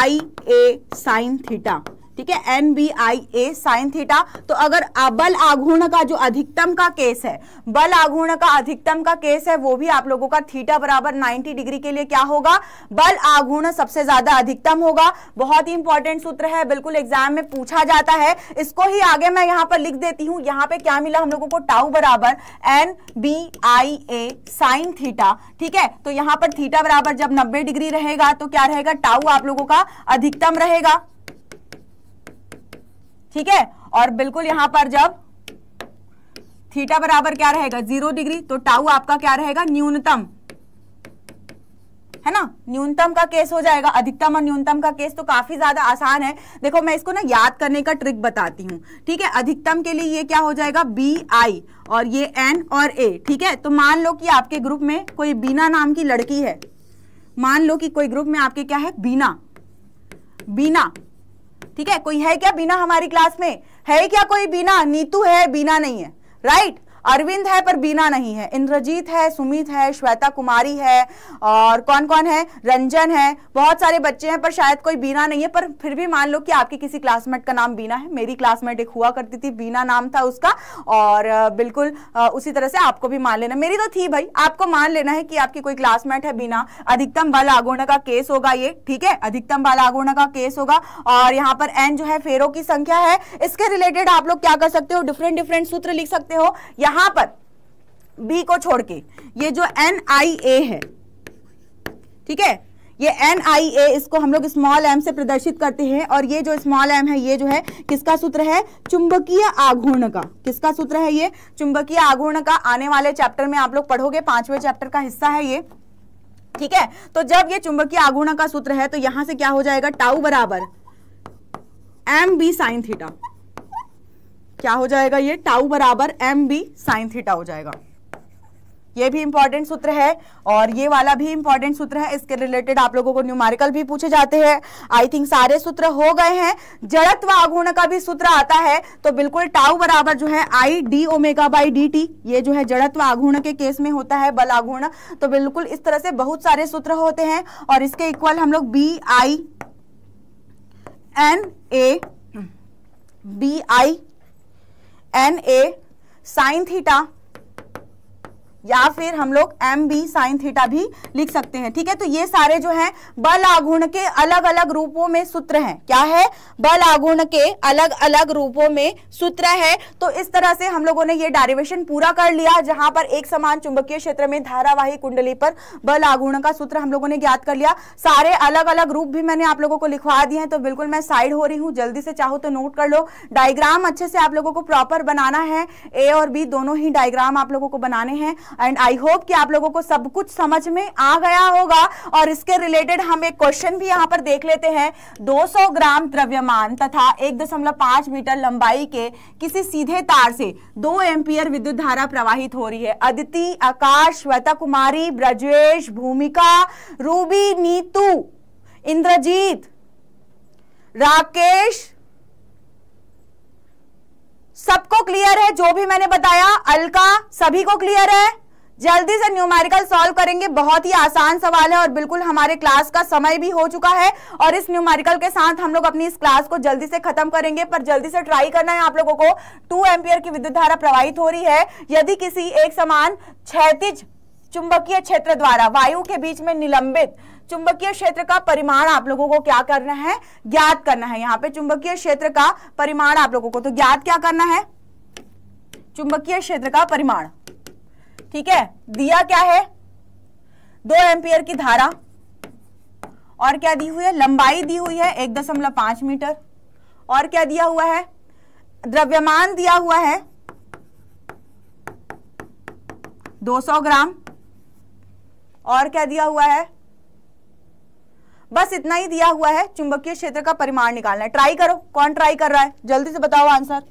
I A sine theta. ठीक है, N B I A sine theta. तो अगर बल आघूर्ण का जो अधिकतम का केस है, बल आघूर्ण का अधिकतम का केस है, वो भी आप लोगों का थीटा बराबर नब्बे डिग्री के लिए क्या होगा, बल आघूर्ण सबसे ज्यादा अधिकतम होगा। बहुत ही इंपॉर्टेंट सूत्र है, बिल्कुल एग्जाम में पूछा जाता है, इसको ही आगे मैं यहाँ पर लिख देती हूँ। यहाँ पे क्या मिला हम लोगों को, टाउ बराबर N B I A sine theta. ठीक है, तो यहाँ पर थीटा बराबर जब नब्बे डिग्री रहेगा तो क्या रहेगा, टाउ आप लोगों का अधिकतम रहेगा। ठीक है, और बिल्कुल यहाँ पर जब थीटा बराबर क्या रहेगा, जीरो डिग्री, तो टाउ आपका क्या रहेगा, न्यूनतम है ना, न्यूनतम का केस हो जाएगा। अधिकतम और न्यूनतम का केस तो काफी ज्यादा आसान है। देखो मैं इसको ना याद करने का ट्रिक बताती हूँ। ठीक है, अधिकतम के लिए ये क्या हो जाएगा, बी आई, और ये एन और ए। ठीक है, तो मान लो कि आपके ग्रुप में कोई बीना नाम की लड़की है, मान लो कि कोई ग्रुप में आपके क्या है, बीना, बीना, ठीक है, कोई है क्या बीना हमारी क्लास में, है क्या कोई बीना, नीतू है, बीना नहीं है, राइट। अरविंद है पर बीना नहीं है, इंद्रजीत है, सुमित है, श्वेता कुमारी है और कौन कौन है, रंजन है, बहुत सारे बच्चे हैं पर शायद कोई बीना नहीं है। पर फिर भी मान लो कि आपके किसी क्लासमेट का नाम बीना है, मेरी क्लासमेट एक हुआ करती थी बीना नाम था उसका, और बिल्कुल उसी तरह से आपको भी मान लेना, मेरी तो थी भाई, आपको मान लेना है कि आपकी कोई क्लासमेट है बीना। अधिकतम बल आघूर्ण का केस होगा ये, ठीक है, अधिकतम बल आघूर्ण का केस होगा। और यहाँ पर एन जो है फेरों की संख्या है, इसके रिलेटेड आप लोग क्या कर सकते हो, डिफरेंट डिफरेंट सूत्र लिख सकते हो। यहाँ पर बी को छोड़ के ये जो एन आई ए है, ठीक है, ये एन आई ए इसको हम लोग स्मॉल एम से प्रदर्शित करते हैं, और ये जो स्मॉल एम है ये जो है किसका सूत्र है, चुंबकीय आघूर्ण का, किसका सूत्र है ये, चुंबकीय आघूर्ण का। आने वाले चैप्टर में आप लोग पढ़ोगे, पांचवें चैप्टर का हिस्सा है ये, ठीक है। तो जब ये चुंबकीय आघूर्ण का सूत्र है तो यहां से क्या हो जाएगा, टाउ बराबर एम बी साइन थीटा, क्या हो जाएगा ये, टाउ बराबर एम बी साइन थीटा हो जाएगा। ये भी इंपॉर्टेंट सूत्र है और ये वाला भी इंपॉर्टेंट सूत्र है, इसके रिलेटेड आप लोगों को न्यूमेरिकल भी पूछे जाते हैं। आई थिंक सारे सूत्र हो गए हैं। जड़त्व आघूर्ण का भी सूत्र आता है, तो बिल्कुल टाउ बराबर जो है I D omega by D T, ये जो है जड़त्व आघूर्ण के केस में होता है बल आघूर्ण। तो बिल्कुल इस तरह से बहुत सारे सूत्र होते हैं और इसके इक्वल हम लोग B I N A, B I N A sine theta, या फिर हम लोग एम बी साइन थीटा भी लिख सकते हैं, ठीक है। तो ये सारे जो हैं बल आघूर्ण के अलग अलग रूपों में सूत्र हैं। क्या है, बल आघूर्ण के अलग अलग रूपों में सूत्र है। तो इस तरह से हम लोगों ने ये डेरिवेशन पूरा कर लिया, जहां पर एक समान चुंबकीय क्षेत्र में धारावाही कुंडली पर बल आघूर्ण का सूत्र हम लोगों ने ज्ञात कर लिया। सारे अलग अलग रूप भी मैंने आप लोगों को लिखवा दिए हैं, तो बिल्कुल मैं साइड हो रही हूँ, जल्दी से चाहो तो नोट कर लो। डायग्राम अच्छे से आप लोगों को प्रॉपर बनाना है, ए और बी दोनों ही डायग्राम आप लोगों को बनाने हैं। एंड आई होप कि आप लोगों को सब कुछ समझ में आ गया होगा। और इसके रिलेटेड हम एक क्वेश्चन भी यहाँ पर देख लेते हैं। दो सौ ग्राम द्रव्यमान तथा एक दशमलव पाँच मीटर लंबाई के किसी सीधे तार से दो एम्पीयर विद्युत धारा प्रवाहित हो रही है। अदिति, आकाश, श्वेता कुमारी, ब्रजेश, भूमिका, रूबी, नीतू, इंद्रजीत, राकेश, सबको क्लियर है जो भी मैंने बताया? अलका, सभी को क्लियर है? जल्दी से न्यूमेरिकल सॉल्व करेंगे, बहुत ही आसान सवाल है और बिल्कुल हमारे क्लास का समय भी हो चुका है और इस न्यूमेरिकल के साथ हम लोग अपनी इस क्लास को जल्दी से खत्म करेंगे। पर जल्दी से ट्राई करना है आप लोगों को। टू एम्पियर की विद्युत धारा प्रवाहित हो रही है। यदि किसी एक समान क्षैतिज चुंबकीय क्षेत्र द्वारा वायु के बीच में निलंबित चुंबकीय क्षेत्र का परिमाण आप लोगों को क्या करना है, ज्ञात करना है। यहाँ पे चुंबकीय क्षेत्र का परिमाण आप लोगों को तो ज्ञात क्या करना है, चुंबकीय क्षेत्र का परिमाण, ठीक है। दिया क्या है, दो एम्पियर की धारा और क्या दी हुई है, लंबाई दी हुई है एक दशमलव पांच मीटर और क्या दिया हुआ है, द्रव्यमान दिया हुआ है दो सौ ग्राम और क्या दिया हुआ है, बस इतना ही दिया हुआ है। चुंबकीय क्षेत्र का परिमाण निकालना है। ट्राई करो, कौन ट्राई कर रहा है, जल्दी से बताओ आंसर।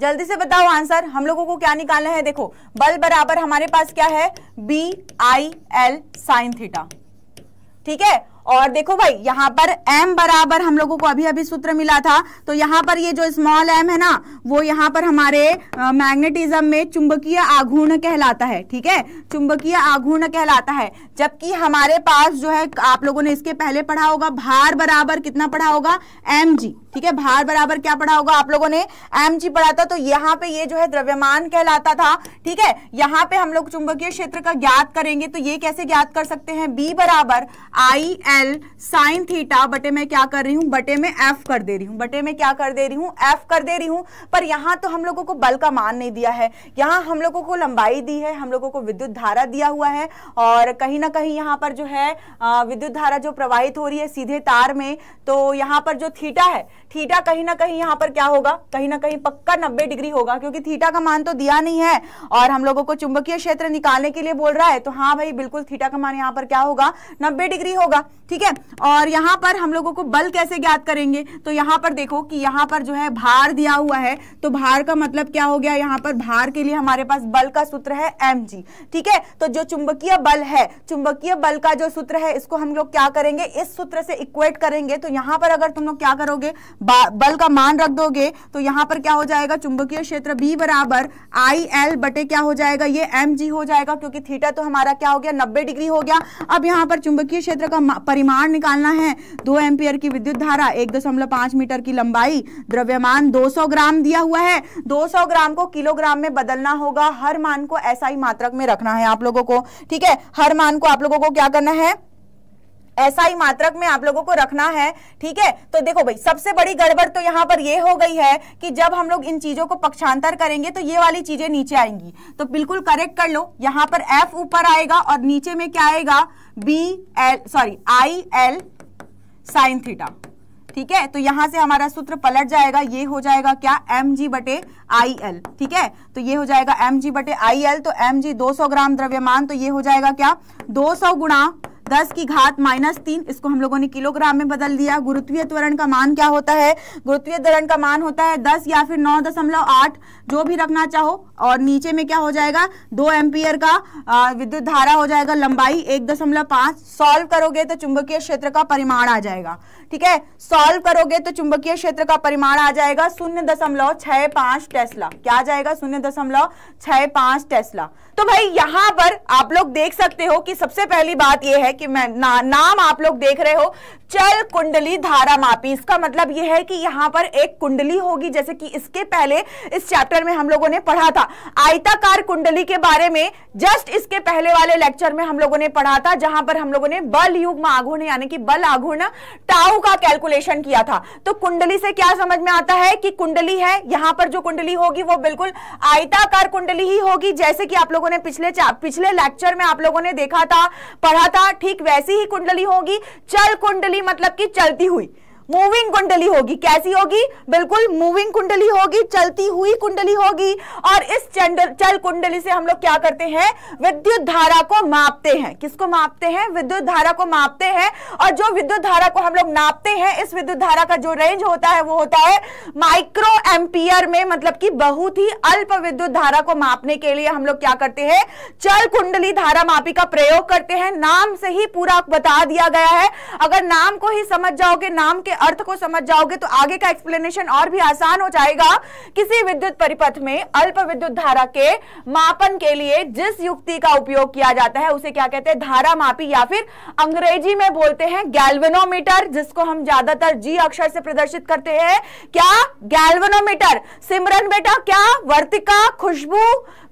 जल्दी से बताओ आंसर। हम लोगों को क्या निकालना है, देखो बल बराबर हमारे पास क्या है, B I L sine theta, ठीक है। और देखो भाई यहाँ पर m बराबर हम लोगों को अभी अभी सूत्र मिला था, तो यहाँ पर ये जो स्मॉल m है ना वो यहाँ पर हमारे मैग्नेटिज्म में चुंबकीय आघूर्ण कहलाता है, ठीक है, चुंबकीय आघूर्ण कहलाता है। जबकि हमारे पास जो है आप लोगों ने इसके पहले पढ़ा होगा, भार बराबर कितना पढ़ा होगा, mg, ठीक है, भार बराबर क्या पढ़ा होगा आप लोगों ने, mg पढ़ा था। तो यहाँ पे ये जो है द्रव्यमान कहलाता था, ठीक है। यहाँ पे हम लोग चुंबकीय क्षेत्र का ज्ञात करेंगे, तो ये कैसे ज्ञात कर सकते हैं, b बराबर आई साइन थीटा बटे में क्या कर रही हूं, बटे में एफ कर दे रही हूं, बटे में क्या कर दे रही हूं, एफ कर दे रही हूं। पर यहां तो हम लोगों को बल का मान नहीं दिया है, यहां हम लोगों को लंबाई दी है, हम लोगों को विद्युत धारा दिया हुआ है और कहीं ना कहीं यहां पर जो है विद्युत धारा जो प्रवाहित हो रही है सीधे तार में, तो यहां पर जो थीटा है थीटा कहीं ना कहीं यहाँ पर क्या होगा, कहीं ना कहीं पक्का नब्बे डिग्री होगा, क्योंकि थीटा का मान तो दिया नहीं है और हम लोगों को चुंबकीय क्षेत्र निकालने के लिए बोल रहा है, तो हाँ भाई बिल्कुल थीटा का मान यहाँ पर क्या होगा, नब्बे डिग्री होगा। ठीक है, और यहाँ पर हम लोगों को बल कैसे ज्ञात करेंगे, तो यहाँ पर देखो कि यहाँ पर जो है भार दिया हुआ है, तो भार का मतलब क्या हो गया, यहाँ पर भार के लिए हमारे पास बल का सूत्र है एम जी। ठीक है, तो जो चुंबकीय बल है, चुंबकीय बल का जो सूत्र है इसको हम लोग क्या करेंगे, इस सूत्र से इक्वेट करेंगे। तो यहाँ पर अगर तुम लोग क्या करोगे, बल का मान रख दोगे, तो यहाँ पर क्या हो जाएगा, चुंबकीय क्षेत्र बी बराबर आई एल बटे क्या हो जाएगा, ये एम जी हो जाएगा, क्योंकि थीटा तो हमारा क्या हो गया, नब्बे डिग्री हो गया। अब यहाँ पर चुंबकीय क्षेत्र का परिमाण निकालना है, दो एम्पियर की विद्युत धारा, एक दशमलव पांच मीटर की लंबाई, द्रव्यमान दो सौ ग्राम दिया हुआ है, दो सौ ग्राम को किलोग्राम में बदलना होगा, हर मान को एसआई मात्रक में रखना है आप लोगों को। ठीक है, हर मान को आप लोगों को क्या करना है, एसआई मात्रक में आप लोगों को रखना है। ठीक है, तो देखो भाई सबसे बड़ी गड़बड़ तो यहाँ पर ये हो गई है कि जब हम लोग इन चीजों को पक्षांतर करेंगे तो ये वाली चीजें नीचे आएंगी, तो बिल्कुल करेक्ट कर लो। यहाँ पर एफ ऊपर आएगा और नीचे में क्या आएगा, B L sorry I L sine theta. ठीक है, तो यहां से हमारा सूत्र पलट जाएगा, ये हो जाएगा क्या, एम जी बटे आई एल। ठीक है, तो ये हो जाएगा एम जी बटे आई एल, तो एम जी दो सौ ग्राम, द्रव्यमान तो ये हो जाएगा क्या, दो सौ गुणा दस की घात माइनस तीन, इसको हम लोगों ने किलोग्राम में बदल दिया। गुरुत्वीय त्वरण का मान क्या होता है, गुरुत्वीय त्वरण का मान होता है दस या फिर नौ दशमलव आठ जो भी रखना चाहो, और नीचे में क्या हो जाएगा, दो एम्पियर का विद्युत धारा हो जाएगा, लंबाई एक दशमलव पांच। सॉल्व करोगे तो चुंबकीय क्षेत्र का परिमाण आ जाएगा। ठीक है, सॉल्व करोगे तो चुंबकीय क्षेत्र का परिमाण आ जाएगा शून्य दशमलव छह पांच टेस्ला। क्या आ जाएगा, शून्य दशमलव छह पांच टेस्ला। तो भाई यहाँ पर आप लोग देख सकते हो कि सबसे पहली बात यह है कि मैं ना, नाम आप लोग देख रहे हो, चल कुंडली धारा मापी। इसका मतलब यह है कि यहाँ पर एक कुंडली होगी, जैसे कि इसके पहले इस चैप्टर में हम लोगों ने पढ़ा था आयताकार कुंडली के बारे में। जस्ट इसके पहले वाले लेक्चर में हम लोगों ने पढ़ा था, जहां पर हम लोगों ने बल युग्म आघूर्ण यानी कि बल आघूर्ण टाउ का कैलकुलेशन किया था। तो कुंडली से क्या समझ में आता है कि कुंडली है, यहाँ पर जो कुंडली होगी वो बिल्कुल आयताकार कुंडली ही होगी, जैसे कि आप लोगों ने पिछले पिछले लेक्चर में आप लोगों ने देखा था, पढ़ा था, ठीक वैसी ही कुंडली होगी। चल कुंडली मतलब कि चलती हुई मूविंग कुंडली होगी। कैसी होगी, बिल्कुल मूविंग कुंडली होगी, चलती हुई कुंडली होगी। और इस चल कुंडली से हम लोग क्या करते हैं, विद्युत धारा को मापते हैं। किसको मापते हैं, विद्युत धारा को मापते हैं। और जो विद्युत धारा को हम लोग नापते हैं, इस विद्युत धारा का जो रेंज होता है वो होता है माइक्रो एम्पियर में, मतलब कि बहुत ही अल्प विद्युत धारा को मापने के लिए हम लोग क्या करते हैं, चल कुंडली धारा मापी का प्रयोग करते हैं। नाम से ही पूरा बता दिया गया है, अगर नाम को ही समझ जाओगे, नाम के अर्थ को समझ जाओगे तो आगे का एक्सप्लेनेशन और भी आसान हो जाएगा। किसी विद्युत परिपथ में अल्प विद्युत धारा के मापन के लिए जिस युक्ति का उपयोग किया जाता है उसे क्या कहते हैं, धारा मापी, या फिर अंग्रेजी में बोलते हैं गैल्वेनोमीटर, जिसको हम ज्यादातर जी अक्षर से प्रदर्शित करते हैं। क्या गैल्वेनोमीटर, सिमरन बेटा क्या, वर्तिका, खुशबू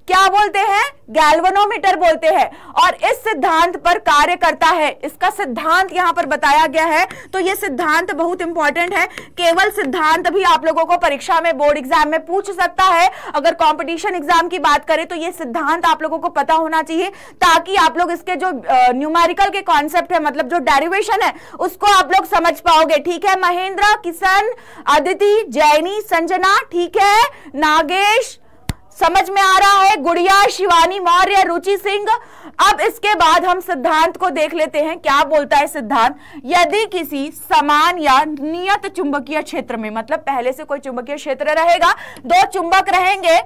क्या बोलते हैं, गैल्वेनोमीटर बोलते हैं। और इस सिद्धांत पर कार्य करता है, इसका सिद्धांत यहां पर बताया गया है। तो यह सिद्धांत बहुत इंपॉर्टेंट है, केवल सिद्धांत भी आप लोगों को परीक्षा में बोर्ड एग्जाम में पूछ सकता है। अगर कंपटीशन एग्जाम की बात करें तो यह सिद्धांत आप लोगों को पता होना चाहिए, ताकि आप लोग इसके जो न्यूमेरिकल के कॉन्सेप्ट है, मतलब जो डेरिवेशन है, उसको आप लोग समझ पाओगे। ठीक है, महेंद्र, किशन, अदिति, जैनी, संजना, ठीक है, नागेश, समझ में आ रहा है, गुड़िया, शिवानी मौर्य, रुचि सिंह। अब इसके बाद हम सिद्धांत को देख लेते हैं, क्या बोलता है सिद्धांत। यदि किसी समान या नियत चुंबकीय क्षेत्र में, मतलब पहले से कोई चुंबकीय क्षेत्र रहेगा, दो चुंबक रहेंगे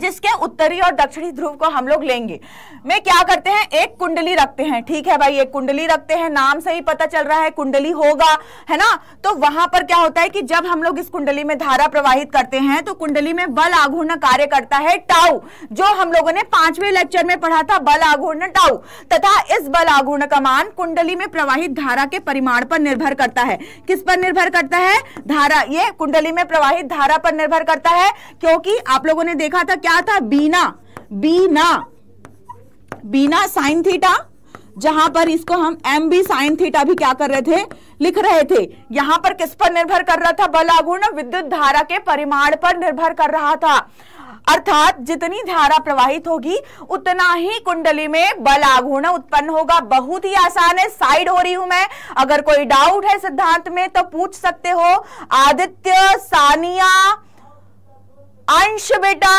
जिसके उत्तरी और दक्षिणी ध्रुव को हम लोग लेंगे, में क्या करते हैं, एक कुंडली रखते हैं। ठीक है भाई, एक कुंडली रखते हैं, नाम से ही पता चल रहा है कुंडली होगा, है ना। तो वहां पर क्या होता है कि जब हम लोग इस कुंडली में धारा प्रवाहित करते हैं तो कुंडली में बल आघूर्ण कार्य करता है टाउ, जो हम लोगों ने पांचवें लेक्चर में पढ़ा था, बल आघूर्ण टाउ, तथा इस बल आघूर्ण का मान कुंडली में प्रवाहित धारा के परिमाण पर निर्भर करता है। किस पर निर्भर करता है, धारा, ये कुंडली में प्रवाहित धारा पर निर्भर करता है, क्योंकि आप लोगों ने देखा था क्या था, बीना बीना बीना साइन थीटा, जहां पर इसको हम एम बी साइन थीटा भी क्या कर रहे थे, लिख रहे थे। यहां पर किस पर निर्भर कर रहा था, बल आघूर्ण विद्युत धारा के परिमाण पर निर्भर कर रहा था। अर्थात जितनी धारा प्रवाहित होगी उतना ही कुंडली में बल आघूर्ण उत्पन्न होगा। बहुत ही आसान है, साइड हो रही हूं मैं। अगर कोई डाउट है सिद्धांत में तो पूछ सकते हो। आदित्य, सानिया, अंश बेटा,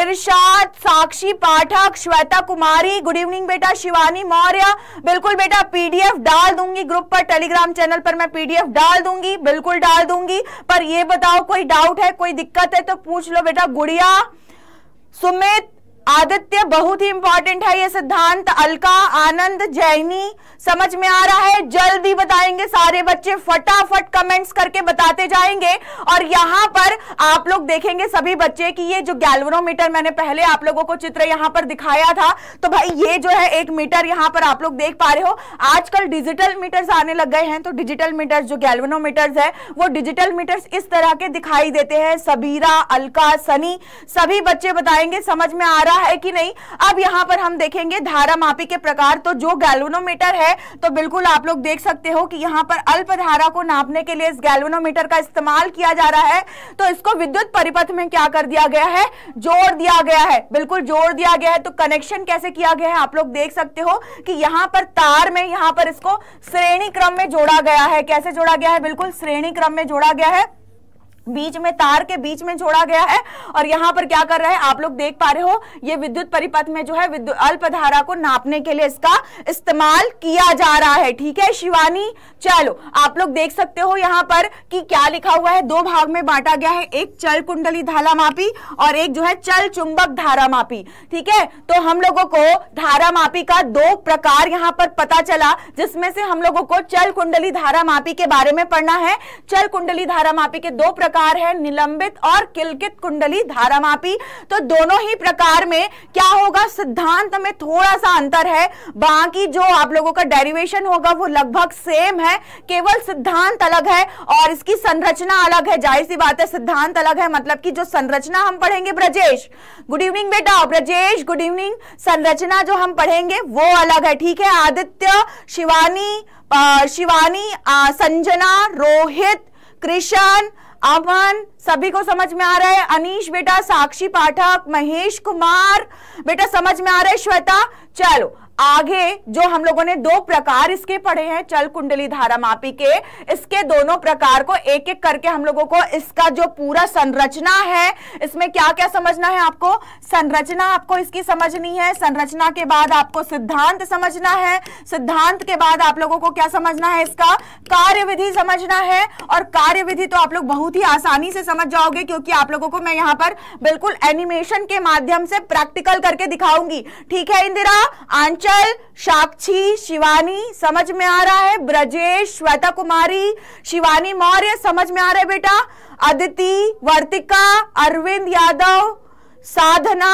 इरशाद, साक्षी पाठक, श्वेता कुमारी, गुड इवनिंग बेटा, शिवानी मौर्य, बिल्कुल बेटा पीडीएफ डाल दूंगी ग्रुप पर, टेलीग्राम चैनल पर मैं पीडीएफ डाल दूंगी, बिल्कुल डाल दूंगी। पर ये बताओ कोई डाउट है, कोई दिक्कत है तो पूछ लो बेटा। गुड़िया, सुमित, आदित्य, बहुत ही इंपॉर्टेंट है ये सिद्धांत। अलका, आनंद, जैनी, समझ में आ रहा है? जल्दी बताएंगे सारे बच्चे, फटाफट कमेंट्स करके बताते जाएंगे। और यहाँ पर आप लोग देखेंगे सभी बच्चे कि ये जो गैल्वेनोमीटर मैंने पहले आप लोगों को चित्र यहाँ पर दिखाया था, तो भाई ये जो है एक मीटर यहाँ पर आप लोग देख पा रहे हो। आजकल डिजिटल मीटर्स आने लग गए हैं, तो डिजिटल मीटर्स जो गैल्वेनोमीटर्स है वो डिजिटल मीटर्स इस तरह के दिखाई देते हैं। सबीरा, अलका, सनी, सभी बच्चे बताएंगे समझ में आ रहा है कि नहीं। अब यहाँ पर हम देखेंगे धारा मापी के प्रकार। तो जो गैल्वेनोमीटर है तो बिल्कुल आप लोग देख सकते हो कि यहाँ पर अल्प धारा को नापने के लिए इस गैल्वेनोमीटर का इस्तेमाल किया जा रहा है। तो इसको विद्युत परिपथ में क्या कर दिया गया है? जोड़ दिया गया है, बिल्कुल जोड़ दिया गया है। तो कनेक्शन कैसे किया गया है आप लोग देख सकते हो कि यहाँ पर तार में यहाँ पर इसको श्रेणी क्रम में जोड़ा गया है। कैसे जोड़ा गया है? बिल्कुल श्रेणी क्रम में जोड़ा गया है, बीच में तार के बीच में जोड़ा गया है। और यहाँ पर क्या कर रहे हैं आप लोग देख पा रहे हो, ये विद्युत परिपथ में जो है विद्युत अल्पधारा को नापने के लिए इसका इस्तेमाल किया जा रहा है। ठीक है शिवानी, चलो आप लोग देख सकते हो यहाँ पर कि क्या लिखा हुआ है। दो भाग में बांटा गया है, एक चल कुंडली धारा मापी और एक जो है चल चुंबक धारा मापी। ठीक है, तो हम लोगों को धारा मापी का दो प्रकार यहाँ पर पता चला, जिसमें से हम लोगों को चल कुंडली धारा मापी के बारे में पढ़ना है। चल कुंडली धारा मापी के दो प्रकार है, निलंबित और किल्कित कुंडली धारा मापी। तो दोनों ही प्रकार में क्या होगा? सिद्धांत में थोड़ा सा अंतर है, बाकी जो आप लोगों का डेरिवेशन होगा वो लगभग सेम है, केवल सिद्धांत अलग है और इसकी संरचना अलग है। जाहिर सी बात है सिद्धांत अलग है, मतलब कि जो संरचना हम पढ़ेंगे। ब्रजेश, गुड इवनिंग बेटा, ब्रजेश गुड इवनिंग। संरचना जो हम पढ़ेंगे वो अलग है। ठीक है, आदित्य, शिवानी, आ, शिवानी आ, संजना, रोहित, कृष्ण, अमन, सभी को समझ में आ रहा है। अनीश बेटा, साक्षी पाठक, महेश कुमार बेटा, समझ में आ रहा है। श्वेता, चलो आगे जो हम लोगों ने दो प्रकार इसके पढ़े हैं चल कुंडली धारा मापी के, इसके दोनों प्रकार को एक एक करके हम लोगों को इसका जो पूरा संरचना है, इसमें क्या क्या समझना है आपको। संरचना आपको इसकी समझनी है, संरचना के बाद आपको सिद्धांत समझना है, सिद्धांत के बाद आप लोगों को क्या समझना है, इसका कार्यविधि समझना है। और कार्यविधि तो आप लोग बहुत ही आसानी से समझ जाओगे, क्योंकि आप लोगों को मैं यहाँ पर बिल्कुल एनिमेशन के माध्यम से प्रैक्टिकल करके दिखाऊंगी। ठीक है इंदिरा, आंच, साक्षी, शिवानी, समझ में आ रहा है। ब्रजेश, श्वेता कुमारी, शिवानी मौर्य, समझ में आ रहा है बेटा। अदिति, वर्तिका, अरविंद यादव, साधना,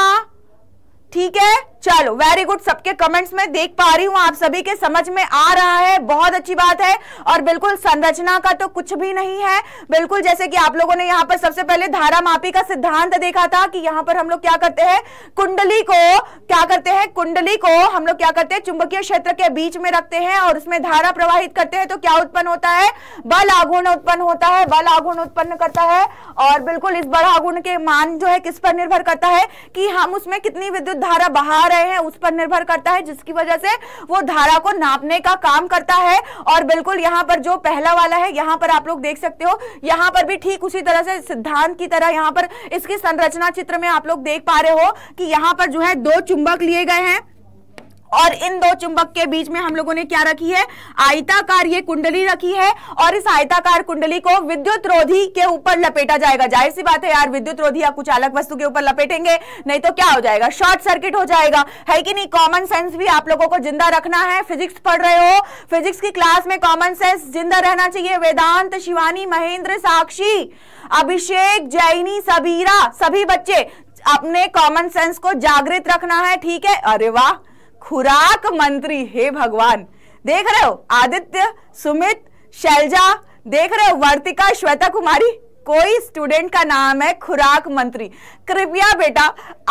ठीक है, चलो वेरी गुड। सबके कमेंट्स में देख पा रही हूँ आप सभी के समझ में आ रहा है, बहुत अच्छी बात है। और बिल्कुल संरचना का तो कुछ भी नहीं है, बिल्कुल जैसे कि आप लोगों ने यहाँ पर सबसे पहले धारा मापी का सिद्धांत देखा था कि यहाँ पर हम लोग क्या करते हैं, कुंडली को क्या करते हैं, कुंडली को हम लोग क्या करते हैं चुंबकीय क्षेत्र के बीच में रखते हैं और उसमें धारा प्रवाहित करते हैं। तो क्या उत्पन्न होता है? बल आघूर्ण उत्पन्न होता है, बल आघूर्ण उत्पन्न करता है। और बिल्कुल इस बल आघूर्ण के मान जो है किस पर निर्भर करता है कि हम उसमें कितनी विद्युत धारा बाहर हैं उस पर निर्भर करता है, जिसकी वजह से वो धारा को नापने का काम करता है। और बिल्कुल यहाँ पर जो पहला वाला है यहाँ पर आप लोग देख सकते हो, यहाँ पर भी ठीक उसी तरह से सिद्धांत की तरह यहाँ पर इसकी संरचना चित्र में आप लोग देख पा रहे हो कि यहाँ पर जो है दो चुंबक लिए गए हैं और इन दो चुंबक के बीच में हम लोगों ने क्या रखी है, आयताकार ये कुंडली रखी है। और इस आयताकार कुंडली को विद्युत रोधी के ऊपर लपेटा जाएगा। जाहिर सी बात है यार, विद्युत रोधी या कुछ अलग वस्तु के ऊपर लपेटेंगे, नहीं तो क्या हो जाएगा, शॉर्ट सर्किट हो जाएगा, है कि नहीं। कॉमन सेंस भी आप लोगों को जिंदा रखना है, फिजिक्स पढ़ रहे हो, फिजिक्स की क्लास में कॉमन सेंस जिंदा रहना चाहिए। वेदांत, शिवानी, महेंद्र, साक्षी, अभिषेक, जैनी, सबीरा, सभी बच्चे अपने कॉमन सेंस को जागृत रखना है। ठीक है, अरे वाह, खुराक मंत्री, हे भगवान, देख रहे हो आदित्य, सुमित, शैलजा, देख रहे हो वर्तिका, श्वेता कुमारी, कोई स्टूडेंट का नाम है खुराक मंत्री। कृपया बेटा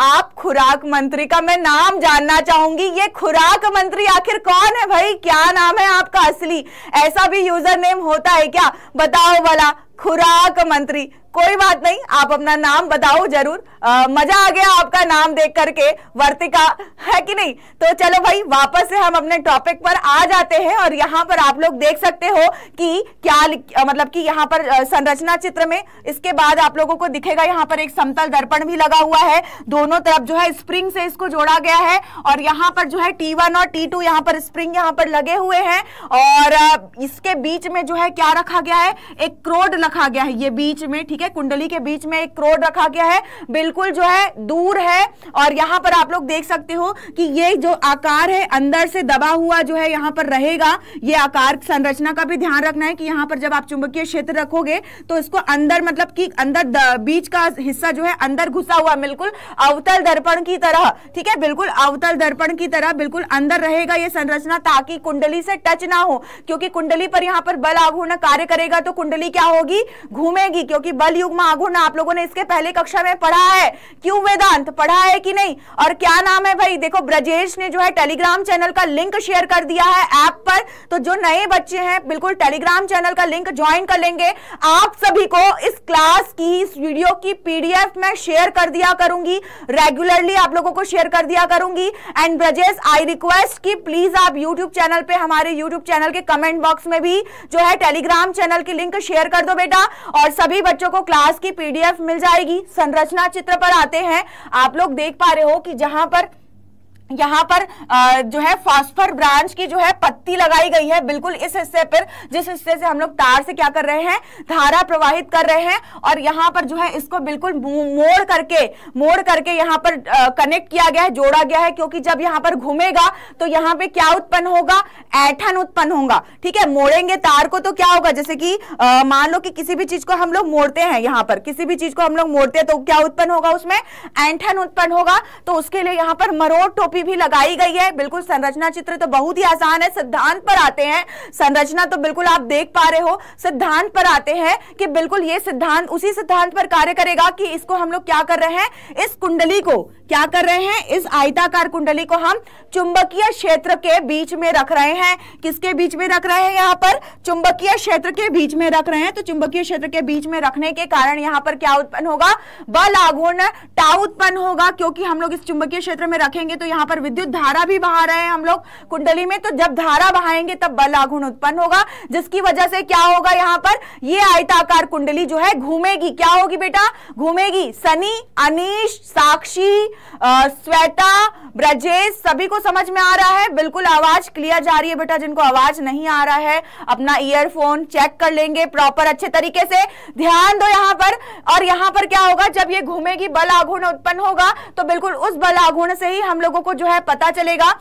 आप खुराक मंत्री का मैं नाम जानना चाहूंगी, ये खुराक मंत्री आखिर कौन है भाई, क्या नाम है आपका असली, ऐसा भी यूजर नेम होता है क्या, बताओ वाला खुराक मंत्री, कोई बात नहीं, आप अपना नाम बताओ जरूर, आ, मजा आ गया आपका नाम देख करके, वर्तिका, है कि नहीं। तो चलो भाई वापस से हम अपने टॉपिक पर आ जाते हैं और यहाँ पर आप लोग देख सकते हो कि क्या आ, मतलब कि यहाँ पर आ, संरचना चित्र में इसके बाद आप लोगों को दिखेगा यहाँ पर एक समतल दर्पण भी लगा हुआ है, दोनों तरफ जो है स्प्रिंग से इसको जोड़ा गया है और यहाँ पर जो है टी वन और टी टू यहाँ पर स्प्रिंग यहाँ पर लगे हुए हैं और आ, इसके बीच में जो है क्या रखा गया है, एक क्रोड रखा गया है, ये बीच में, ठीक है, कुंडली के बीच में एक क्रोड रखा गया है, बिल्कुल जो है दूर है। और यहाँ पर आप लोग देख सकते हो कि ये जो आकार है अंदर से दबा हुआ जो है यहाँ पर रहेगा। ये आकार संरचना का भी ध्यान रखना है कि यहाँ पर जब आप चुंबकीय क्षेत्र रखोगे तो इसको अंदर, मतलब कि अंदर बीच का हिस्सा जो है अंदर घुसा हुआ, बिल्कुल अवतल दर्पण की तरह, ठीक है, बिल्कुल अवतल दर्पण की तरह बिल्कुल अंदर रहेगा ये संरचना, ताकि कुंडली से टच ना हो, क्योंकि कुंडली पर यहाँ पर बल आघूर्ण कार्य करेगा तो कुंडली क्या होगी, घूमेगी, क्योंकि बल युग्म आघूर्ण आप लोगों ने इसके पहले कक्षा में पढ़ा है, क्यों वेदांत, पढ़ा है कि नहीं। और क्या नाम है भाई, देखो ब्रजेश ने जो है टेलीग्राम चैनल का लिंक शेयर कर दिया है ऐप पर, तो जो नए बच्चे हैं बिल्कुल टेलीग्राम चैनल का लिंक ज्वाइन कर लेंगे। आप सभी को इस क्लास की, इस वीडियो की पीडीएफ में शेयर कर दिया करूंगी, रेगुलरली आप लोगों को शेयर कर दिया करूंगी। एंड ब्रजेश आई रिक्वेस्ट कि प्लीज आप यूट्यूब चैनल पे, हमारे यूट्यूब चैनल के कमेंट बॉक्स में भी जो है टेलीग्राम चैनल की लिंक शेयर कर दो बेटा, और सभी बच्चों को क्लास की पीडीएफ मिल जाएगी। संरचना चित्र पर आते हैं, आप लोग देख पा रहे हो कि जहां पर यहाँ पर जो है फास्फर ब्रांच की जो है पत्ती लगाई गई है, बिल्कुल इस हिस्से पर जिस हिस्से से हम लोग तार से क्या कर रहे हैं, धारा प्रवाहित कर रहे हैं, और यहाँ पर जो है इसको बिल्कुल मोड़ करके मोड़ करके यहाँ पर कनेक्ट किया गया है, जोड़ा गया है, क्योंकि जब यहाँ पर घूमेगा तो यहाँ पे क्या उत्पन्न होगा, ऐठन उत्पन्न होगा, ठीक है। मोड़ेंगे तार को तो क्या होगा, जैसे कि मान लो कि किसी भी चीज को हम लोग मोड़ते हैं, यहाँ पर किसी भी चीज को हम लोग मोड़ते हैं तो क्या उत्पन्न होगा, उसमें ऐठन उत्पन्न होगा, तो उसके लिए यहाँ पर मरोड़ टोपी भी लगाई गई है। बिल्कुल संरचना चित्र तो बहुत ही आसान है। सिद्धांत पर आते हैं, संरचना तो बिल्कुल आप देख पा रहे हो, सिद्धांत पर आते हैं कि बिल्कुल ये सिद्धांत उसी सिद्धांत पर कार्य करेगा कि इसको हम लोग क्या कर रहे हैं, इस कुंडली को क्या कर रहे हैं, इस आयताकार कुंडली को हम चुंबकीय क्षेत्र के बीच में रख रहे हैं। किसके बीच में रख रहे हैं, यहाँ पर चुंबकीय क्षेत्र के बीच में रख रहे हैं, तो चुंबकीय क्षेत्र के बीच में रखने के कारण यहाँ पर क्या उत्पन्न होगा, बल आघूर्ण टाउ उत्पन्न होगा, क्योंकि हम लोग इस चुंबकीय क्षेत्र में रखेंगे तो यहाँ पर विद्युत धारा भी बहा रहे हैं हम लोग कुंडली में, तो जब धारा बहाएंगे तब बल आघूर्ण उत्पन्न होगा, जिसकी वजह से क्या होगा, यहाँ पर ये आयताकार कुंडली जो है घूमेगी। क्या होगी बेटा, घूमेगी। सनी, अनीश, साक्षी, श्वेता, ब्रजेश सभी को समझ में आ रहा है, बिल्कुल आवाज क्लियर जा रही है बेटा। जिनको आवाज नहीं आ रहा है अपना ईयरफोन चेक कर लेंगे, प्रॉपर अच्छे तरीके से ध्यान दो यहाँ पर। और यहाँ पर क्या होगा, जब ये घूमेगी बल आघूर्ण उत्पन्न होगा, तो बिल्कुल उस बल आघूर्ण से ही हम लोगों को जो है पता चलेगा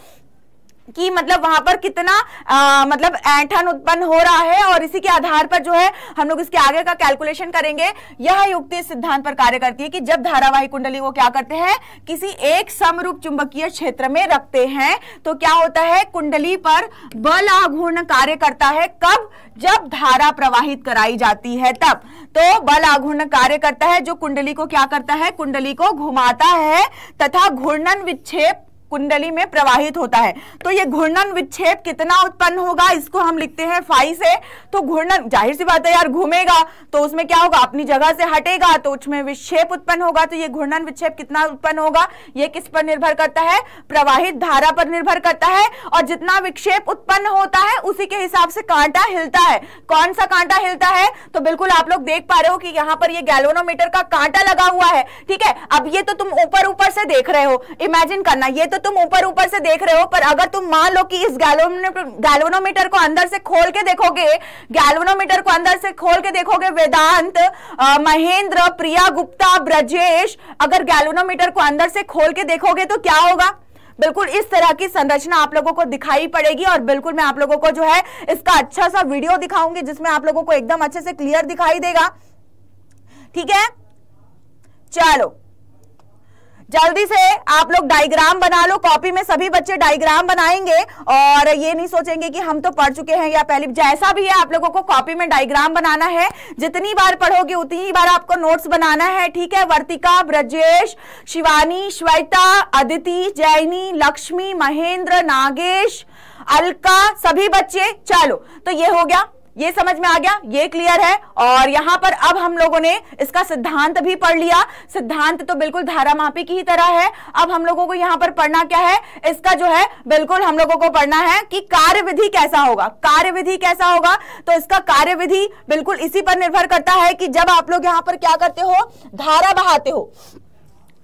कि मतलब वहां पर कितना आ, मतलब ऐंठन उत्पन्न हो रहा है, और इसी के आधार पर जो है हम लोग इसके आगे का कैलकुलेशन करेंगे। यह युक्ति सिद्धांत पर कार्य करती है कि जब धारावाही कुंडली को क्या करते हैं, किसी एक समरूप चुंबकीय क्षेत्र में रखते हैं, तो क्या होता है, कुंडली पर बल आघूर्ण कार्य करता है। कब, जब धारा प्रवाहित कराई जाती है तब तो बल आघूर्ण कार्य करता है, जो कुंडली को क्या करता है, कुंडली को घुमाता है तथा घूर्णन विक्षेप कुंडली में प्रवाहित होता है। तो ये घूर्णन विक्षेप कितना उत्पन्न होगा, इसको हम लिखते हैं फाई से। तो घूर्णन, जाहिर सी बात है यार, घूमेगा तो उसमें क्या होगा, अपनी जगह से हटेगा तो उसमें विक्षेप उत्पन्न होगा। तो ये घूर्णन विक्षेप कितना उत्पन्न होगा, ये किस पर निर्भर करता है, प्रवाहित धारा पर निर्भर करता है। और जितना विक्षेप उत्पन्न होता है उसी के हिसाब से कांटा हिलता है। कौन सा कांटा हिलता है, तो बिल्कुल आप लोग देख पा रहे हो कि यहाँ पर ये गैल्वेनोमीटर का कांटा लगा हुआ है, ठीक है। अब ये तो तुम ऊपर ऊपर से देख रहे हो, इमेजिन करना, ये तो तुम ऊपर ऊपर से देख रहे हो, पर अगर तुम मान लो कि इस गैल्वेनोमीटर को अंदर से खोल के देखोगे, गैल्वेनोमीटर को अंदर से खोल के देखोगे, वेदांत, महेंद्र, प्रिया गुप्ता, ब्रजेश, अगर गैल्वेनोमीटर को अंदर से खोल के देखोगे तो क्या होगा, बिल्कुल इस तरह की संरचना आप लोगों को दिखाई पड़ेगी। और बिल्कुल मैं आप लोगों को जो है इसका अच्छा सा वीडियो दिखाऊंगी जिसमें आप लोगों को एकदम अच्छे से क्लियर दिखाई देगा, ठीक है। चलो जल्दी से आप लोग डायग्राम बना लो, कॉपी में सभी बच्चे डायग्राम बनाएंगे और ये नहीं सोचेंगे कि हम तो पढ़ चुके हैं या पहले, जैसा भी है आप लोगों को कॉपी में डायग्राम बनाना है। जितनी बार पढ़ोगे उतनी ही बार आपको नोट्स बनाना है, ठीक है। वर्तिका, ब्रजेश, शिवानी, श्वेता, अदिति, जैनी, लक्ष्मी, महेंद्र, नागेश, अलका सभी बच्चे। चलो तो ये हो गया ये समझ में आ गया, ये क्लियर है। और यहाँ पर अब हम लोगों ने इसका सिद्धांत भी पढ़ लिया। सिद्धांत तो बिल्कुल धारामापी की ही तरह है। अब हम लोगों को यहाँ पर पढ़ना क्या है, इसका जो है बिल्कुल हम लोगों को पढ़ना है कि कार्यविधि कैसा होगा। कार्यविधि कैसा होगा, तो इसका कार्यविधि बिल्कुल इसी पर निर्भर करता है कि जब आप लोग यहाँ पर क्या करते हो, धारा बहाते हो,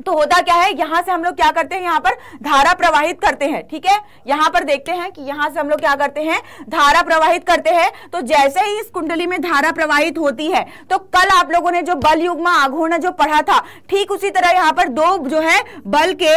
तो होता क्या है, यहां से हम लोग क्या करते हैं, यहाँ पर धारा प्रवाहित करते हैं। ठीक है, यहां पर देखते हैं कि यहां से हम लोग क्या करते हैं, धारा प्रवाहित करते हैं। तो जैसे ही इस कुंडली में धारा प्रवाहित होती है, तो कल आप लोगों ने जो बल युग्म आघूर्ण जो पढ़ा था, ठीक उसी तरह यहाँ पर दो जो है बल के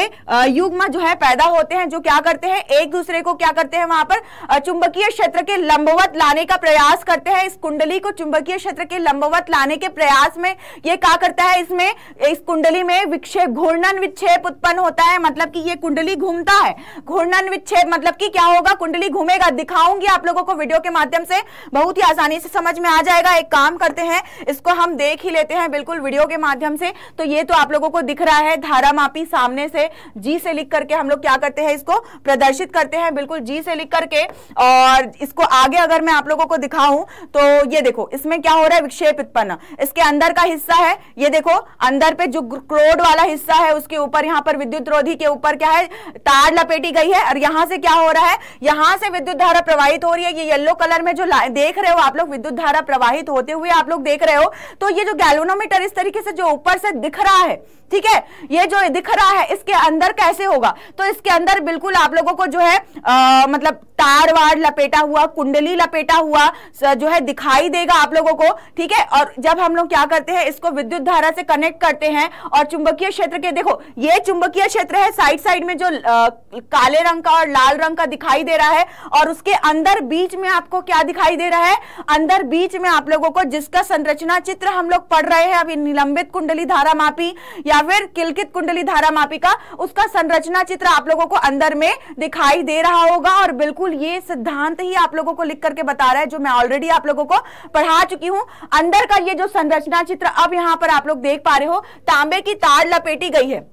युग्म जो है पैदा होते हैं, जो क्या करते हैं, एक दूसरे को क्या करते हैं, वहां पर चुंबकीय क्षेत्र के लंबवत लाने का प्रयास करते हैं। इस कुंडली को चुंबकीय क्षेत्र के लंबवत लाने के प्रयास में ये क्या करता है, इसमें इस कुंडली में विक्षेप घूर्णन विक्षेप उत्पन्न होता है। मतलब कि ये कुंडली घूमता है, घूर्णन विक्षेप मतलब कि क्या होगा, कुंडली घूमेगा। दिखाऊंगी आप लोगों को वीडियो के माध्यम से, बहुत ही आसानी से समझ में आ जाएगा। एक काम करते हैं, इसको हम देख ही लेते हैं बिल्कुल वीडियो के माध्यम से। तो ये तो आप लोगों को दिख रहा है धारामापी, सामने से जी से लिख करके हम लोग क्या करते हैं, इसको प्रदर्शित करते हैं बिल्कुल जी से लिख करके। और इसको आगे अगर मैं आप लोगों को दिखाऊं तो ये देखो, इसमें क्या हो रहा है, विक्षेप उत्पन्न, इसके अंदर का हिस्सा है, ये देखो अंदर पे जो क्रोड वाला हिस्सा है उसके ऊपर यहाँ पर विद्युत रोधी के ऊपर क्या है, तार लपेटी गई है। और यहाँ से क्या हो रहा है, यहाँ से विद्युत धारा प्रवाहित हो रही है। ये येलो कलर में जो देख रहे हो आप लोग, विद्युत धारा प्रवाहित होते हुए आप लोग देख रहे हो। तो ये जो गैल्वेनोमीटर इस तरीके से जो ऊपर से दिख रहा है, ठीक है, ये जो दिख रहा है इसके अंदर कैसे होगा, तो इसके अंदर बिल्कुल आप लोगों को जो है आ, मतलब तार वार लपेटा हुआ, कुंडली लपेटा हुआ जो है दिखाई देगा आप लोगों को। ठीक है, और जब हम लोग क्या करते हैं, इसको विद्युत धारा से कनेक्ट करते हैं और चुंबकीय क्षेत्र के, देखो ये चुंबकीय क्षेत्र है, साइड साइड में जो आ, काले रंग का और लाल रंग का दिखाई दे रहा है, और उसके अंदर बीच में आपको क्या दिखाई दे रहा है, अंदर बीच में आप लोगों को जिसका संरचना चित्र हम लोग पढ़ रहे हैं अभी, निलंबित कुंडली धारामापी या फिर किलकित कुंडली धारामापी का, उसका संरचना चित्र आप लोगों को अंदर में दिखाई दे रहा होगा। और बिल्कुल ये सिद्धांत ही आप लोगों को लिख करके बता रहा है, जो मैं ऑलरेडी आप लोगों को पढ़ा चुकी हूं। अंदर का ये जो संरचना चित्र अब यहां पर आप लोग देख पा रहे हो, तांबे की तार लपेटी गई है,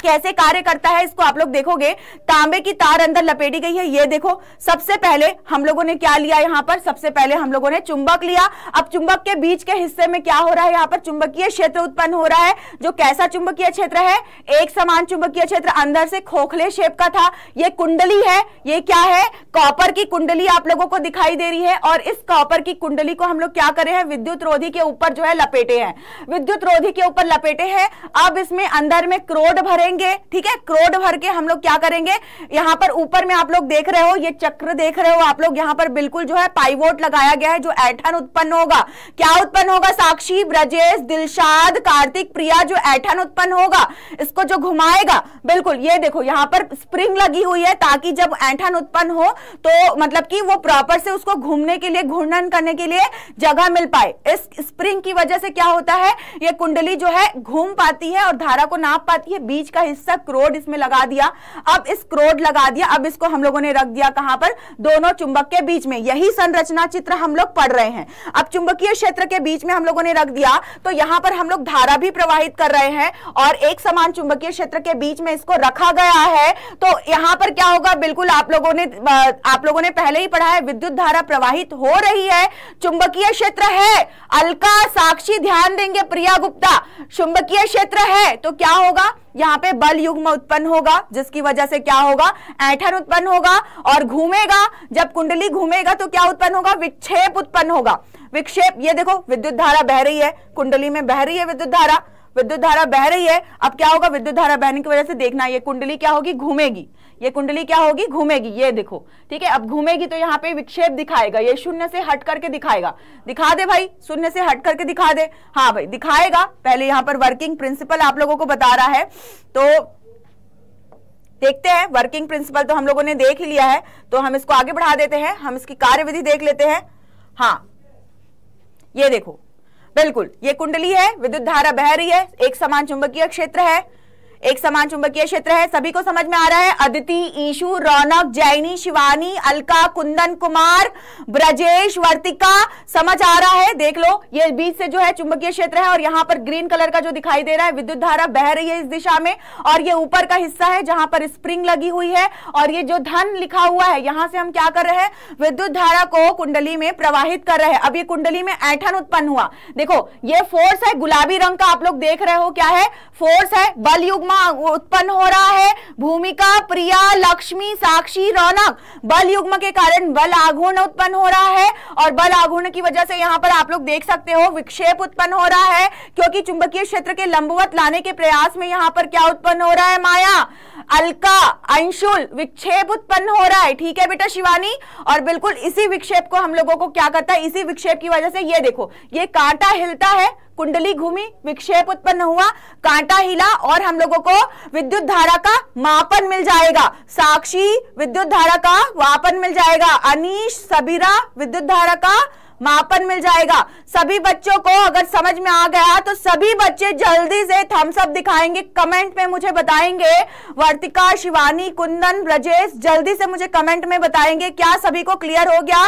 कैसे कार्य करता है इसको आप लोग देखोगे। तांबे की तार अंदर लपेटी गई है, ये देखो। सबसे पहले हम लोगों ने क्या लिया, यहाँ पर सबसे पहले हम लोगों ने चुंबक लिया। अब चुंबक के बीच के हिस्से में क्या हो रहा है, यहाँ पर चुंबकीय क्षेत्र उत्पन्न हो रहा है। जो कैसा चुंबकीय क्षेत्र है, एक समान चुंबकीय क्षेत्र, अंदर से खोखले शेप का था। ये कुंडली है, ये क्या है, कॉपर की कुंडली आप लोगों को दिखाई दे रही है। और इस कॉपर की कुंडली को हम लोग क्या करे हैं, विद्युत रोधी के ऊपर जो है लपेटे हैं, विद्युत रोधी के ऊपर लपेटे हैं। अब इसमें अंदर में क्रोड भरे, ठीक है, क्रोड भर के हम लोग क्या करेंगे, यहां पर ऊपर में आप लोग देख रहे हो ये चक्र देख रहे हो आप लोग, यहां पर बिल्कुल जो है पाइवोट लगाया गया है, जो ऐठन उत्पन्न होगा। क्या उत्पन्न होगा, साक्षी, ब्रजेश, दिलशाद, कार्तिक, प्रिया, जो ऐठन उत्पन्न होगा इसको जो घुमाएगा बिल्कुल। ये देखो यहां पर स्प्रिंग लगी हुई है ताकि जब ऐठन उत्पन्न हो तो मतलब कि वो प्रॉपर से उसको घूमने के लिए, घूर्णन करने के लिए जगह मिल पाए। इस स्प्रिंग की वजह से क्या होता है, ये कुंडली जो है घूम पाती है और धारा को नाप पाती है। बीच का हिस्सा क्रोड इसमें लगा दिया, अब इस क्रोड लगा दिया, अब इसको हम लोगों ने रख दिया कहां पर, दोनों चुंबक के बीच में। यही संरचना चित्र हम लोग पढ़ रहे हैं। अब चुंबकीय क्षेत्र के बीच में हम लोगों ने रख दिया, तो यहां पर हम लोग धारा भी प्रवाहित कर रहे हैं और एक समान चुंबकीय क्षेत्र के बीच में इसको रखा गया है। तो यहां पर क्या होगा, बिल्कुल आप लोगों ने आप लोगों ने पहले ही पढ़ा है, विद्युत धारा प्रवाहित हो रही है, चुंबकीय क्षेत्र है। अलका, साक्षी ध्यान देंगे, प्रिया गुप्ता, चुंबकीय क्षेत्र है, तो क्या होगा, यहाँ पे बल युग्म उत्पन्न होगा, जिसकी वजह से क्या होगा, ऐठन उत्पन्न होगा और घूमेगा। जब कुंडली घूमेगा तो क्या उत्पन्न होगा, विक्षेप उत्पन्न होगा, विक्षेप। ये देखो विद्युत धारा बह रही है, कुंडली में बह रही है विद्युत धारा, विद्युत धारा बह रही है। अब क्या होगा, विद्युत धारा बहने की वजह से देखना, ये कुंडली क्या होगी, घूमेगी, ये कुंडली क्या होगी, घूमेगी, ये देखो। ठीक है, अब घूमेगी तो यहाँ पे विक्षेप दिखाएगा, ये शून्य से हट करके दिखाएगा, दिखा दे भाई, शून्य से हट करके दिखा दे, हाँ भाई दिखाएगा। पहले यहाँ पर वर्किंग प्रिंसिपल आप लोगों को बता रहा है, तो देखते हैं वर्किंग प्रिंसिपल तो हम लोगों ने देख ही लिया है, तो हम इसको आगे बढ़ा देते हैं, हम इसकी कार्यविधि देख लेते हैं। हाँ ये देखो, बिल्कुल ये कुंडली है, विद्युत धारा बह रही है, एक समान चुंबकीय क्षेत्र है, एक समान चुंबकीय क्षेत्र है, सभी को समझ में आ रहा है। अदिति, ईशु, रौनक, जैनी, शिवानी, अलका, कुंदन, कुमार, ब्रजेश, वर्तिका, समझ आ रहा है। देख लो ये बीच से जो है चुंबकीय क्षेत्र है और यहाँ पर ग्रीन कलर का जो दिखाई दे रहा है विद्युत धारा बह रही है इस दिशा में, और ये ऊपर का हिस्सा है जहां पर स्प्रिंग लगी हुई है, और ये जो धन लिखा हुआ है यहाँ से हम क्या कर रहे हैं, विद्युत धारा को कुंडली में प्रवाहित कर रहे हैं। अब ये कुंडली में ऐठन उत्पन्न हुआ, देखो ये फोर्स है, गुलाबी रंग का आप लोग देख रहे हो क्या है, फोर्स है। बल युग्म उत्पन्न हो रहा है, भूमिका, प्रिया, लक्ष्मी, साक्षी, रौनक। बल युग्म के कारण बल आघूर्ण उत्पन्न हो रहा है, और बल आघूर्ण की वजह से यहाँ पर आप लोग देख सकते हो विक्षेप उत्पन्न हो रहा है, क्योंकि चुंबकीय क्षेत्र के लंबवत लाने के प्रयास में यहाँ पर क्या उत्पन्न हो रहा है, माया। अलका, अंशुल, विक्षेप उत्पन्न हो रहा है, ठीक है बेटा शिवानी। और बिल्कुल इसी विक्षेप को हम लोगों को क्या करता है, इसी विक्षेप की वजह से ये देखो ये कांटा हिलता है, कुंडली घूमी, विक्षेप उत्पन्न हुआ, कांटा हिला, और हम लोगों को विद्युत धारा का मापन मिल जाएगा। साक्षी, विद्युत धारा का मापन मिल जाएगा। अनीश, सबीरा, विद्युत धारा का मापन मिल जाएगा। सभी बच्चों को अगर समझ में आ गया तो सभी बच्चे जल्दी से थम्स अप दिखाएंगे, कमेंट में मुझे बताएंगे। वर्तिका, शिवानी, कुंदन, ब्रजेश, जल्दी से मुझे कमेंट में बताएंगे, क्या सभी को क्लियर हो गया?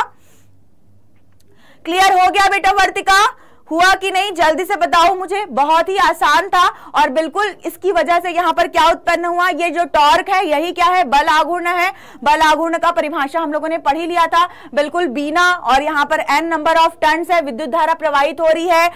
क्लियर हो गया बेटा वर्तिका, हुआ कि नहीं? जल्दी से बताओ मुझे, बहुत ही आसान था। और बिल्कुल इसकी वजह से यहाँ पर क्या उत्पन्न हुआ, ये जो टॉर्क है यही क्या है, बल आघूर्ण है। बल आघूर्ण का परिभाषा हम लोगों ने पढ़ ही लिया था, बिल्कुल बीना, और यहाँ पर एन नंबर ऑफ टर्न्स है, विद्युत धारा प्रवाहित हो रही है,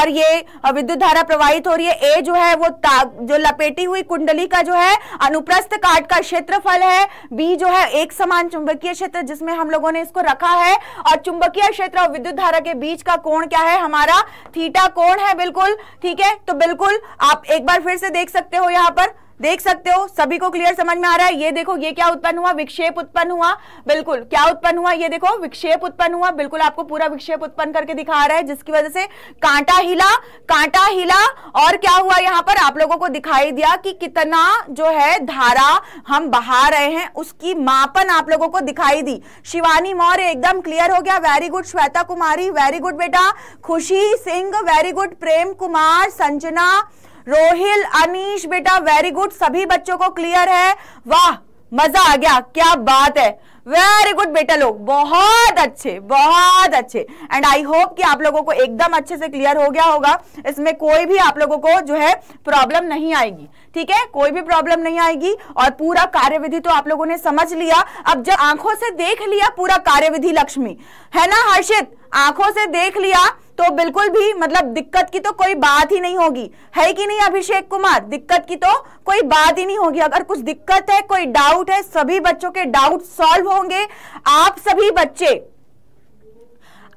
और ये विद्युत धारा प्रवाहित हो रही है। ए जो है वो जो लपेटी हुई कुंडली का जो है अनुप्रस्थ काट का क्षेत्रफल है। बी जो है एक समान चुंबकीय क्षेत्र जिसमें हम लोगों ने इसको रखा है, और चुंबकीय क्षेत्र और विद्युत धारा के बीच का कोण क्या है हमारा, थीटा कोण है, बिल्कुल ठीक है। तो बिल्कुल आप एक बार फिर से देख सकते हो, यहाँ पर देख सकते हो, सभी को क्लियर समझ में आ रहा है। ये देखो ये क्या उत्पन्न हुआ, विक्षेप उत्पन्न हुआ, बिल्कुल क्या उत्पन्न हुआ, ये देखो विक्षेप उत्पन्न हुआ, बिल्कुल आपको पूरा विक्षेप उत्पन्न करके दिखा रहा है, जिसकी वजह से कांटा हिला, कांटा हिला, और क्या हुआ यहाँ पर आप लोगों को दिखाई दिया कि कितना जो है धारा हम बहा रहे हैं, उसकी मापन आप लोगों को दिखाई दी। शिवानी मौर्य एकदम क्लियर हो गया, very good. Shweta Kumari, very good बेटा। Khushi Singh, very good. प्रेम कुमार, संजना, रोहिल, अनीश बेटा, वेरी गुड। सभी बच्चों को क्लियर है, वाह मजा आ गया, क्या बात है, वेरी गुड बेटा लोग, बहुत अच्छे बहुत अच्छे। एंड आई होप कि आप लोगों को एकदम अच्छे से क्लियर हो गया होगा, इसमें कोई भी आप लोगों को जो है प्रॉब्लम नहीं आएगी, ठीक है, कोई भी प्रॉब्लम नहीं आएगी। और पूरा कार्यविधि तो आप लोगों ने समझ लिया, अब जब आंखों से देख लिया पूरा कार्यविधि, लक्ष्मी है ना, हर्षित, आंखों से देख लिया तो बिल्कुल भी मतलब दिक्कत की तो कोई बात ही नहीं होगी, है कि नहीं अभिषेक कुमार? दिक्कत की तो कोई बात ही नहीं होगी। अगर कुछ दिक्कत है, कोई डाउट है, सभी बच्चों के डाउट सॉल्व होंगे। आप सभी बच्चे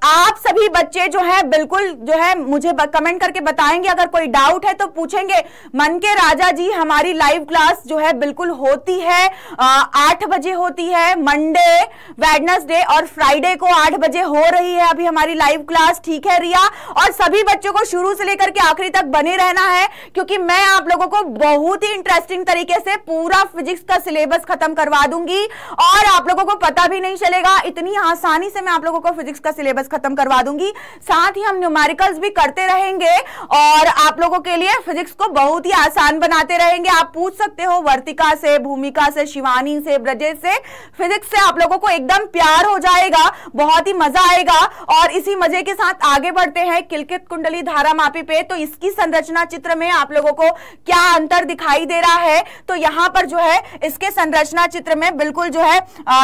आप सभी बच्चे जो है बिल्कुल जो है मुझे कमेंट करके बताएंगे, अगर कोई डाउट है तो पूछेंगे। मन के राजा जी, हमारी लाइव क्लास जो है बिल्कुल होती है आठ बजे होती है, मंडे, वेडनेसडे और फ्राइडे को आठ बजे हो रही है अभी हमारी लाइव क्लास, ठीक है रिया। और सभी बच्चों को शुरू से लेकर के आखिरी तक बने रहना है, क्योंकि मैं आप लोगों को बहुत ही इंटरेस्टिंग तरीके से पूरा फिजिक्स का सिलेबस खत्म करवा दूंगी, और आप लोगों को पता भी नहीं चलेगा, इतनी आसानी से मैं आप लोगों को फिजिक्स का सिलेबस खत्म करवा दूंगी। साथ ही हम न्यूमेरिकल्स भी करते रहेंगे और आप लोगों के लिए फिजिक्स को बहुत ही आसान बनाते रहेंगे। आप पूछ सकते हो वर्तिका से, भूमिका से, शिवानी से, ब्रजेश से, फिजिक्स से आप लोगों को एकदम प्यार हो जाएगा, बहुत ही मजा आएगा। और इसी मजे के साथ आगे बढ़ते हैं किलकित कुंडली धारामापी पे। तो इसकी संरचना चित्र में आप लोगों को क्या अंतर दिखाई दे रहा है, तो यहां पर जो है इसके संरचना चित्र में बिल्कुल जो है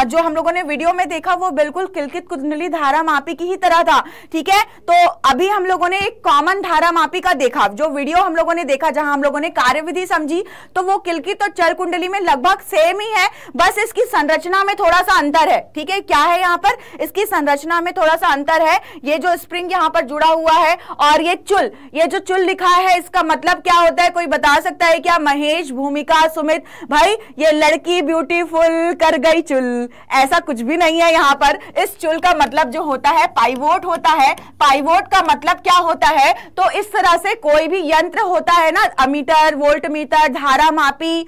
जो हम लोगों ने वीडियो में देखा वो बिल्कुल किलकित कुंडली धारामापी की तरह था, ठीक है। तो अभी हम लोगों ने एक कॉमन धारामापी का देखा, जो वीडियो हम लोगों ने देखा जहां हम लोगों ने कार्यविधि समझी, तो वो किलकित और चर कुंडली में लगभग सेम ही है, बस इसकी संरचना में थोड़ा सा अंतर है, ठीक है। क्या है यहाँ पर, इसकी संरचना में थोड़ा सा अंतर है। ये जो स्प्रिंग यहाँ पर जुड़ा हुआ है और ये चुल, ये जो चुल लिखा है इसका मतलब क्या होता है, कोई बता सकता है क्या? महेश, भूमिका, सुमित भाई, ये लड़की ब्यूटीफुल कर गई चुल, ऐसा कुछ भी नहीं है यहाँ पर। इस चुल का मतलब जो होता है पाइवोट होता है, पाइवोट का मतलब क्या होता है, तो इस तरह से कोई भी यंत्र होता है ना, अमीटर, वोल्टमीटर, धारामापी,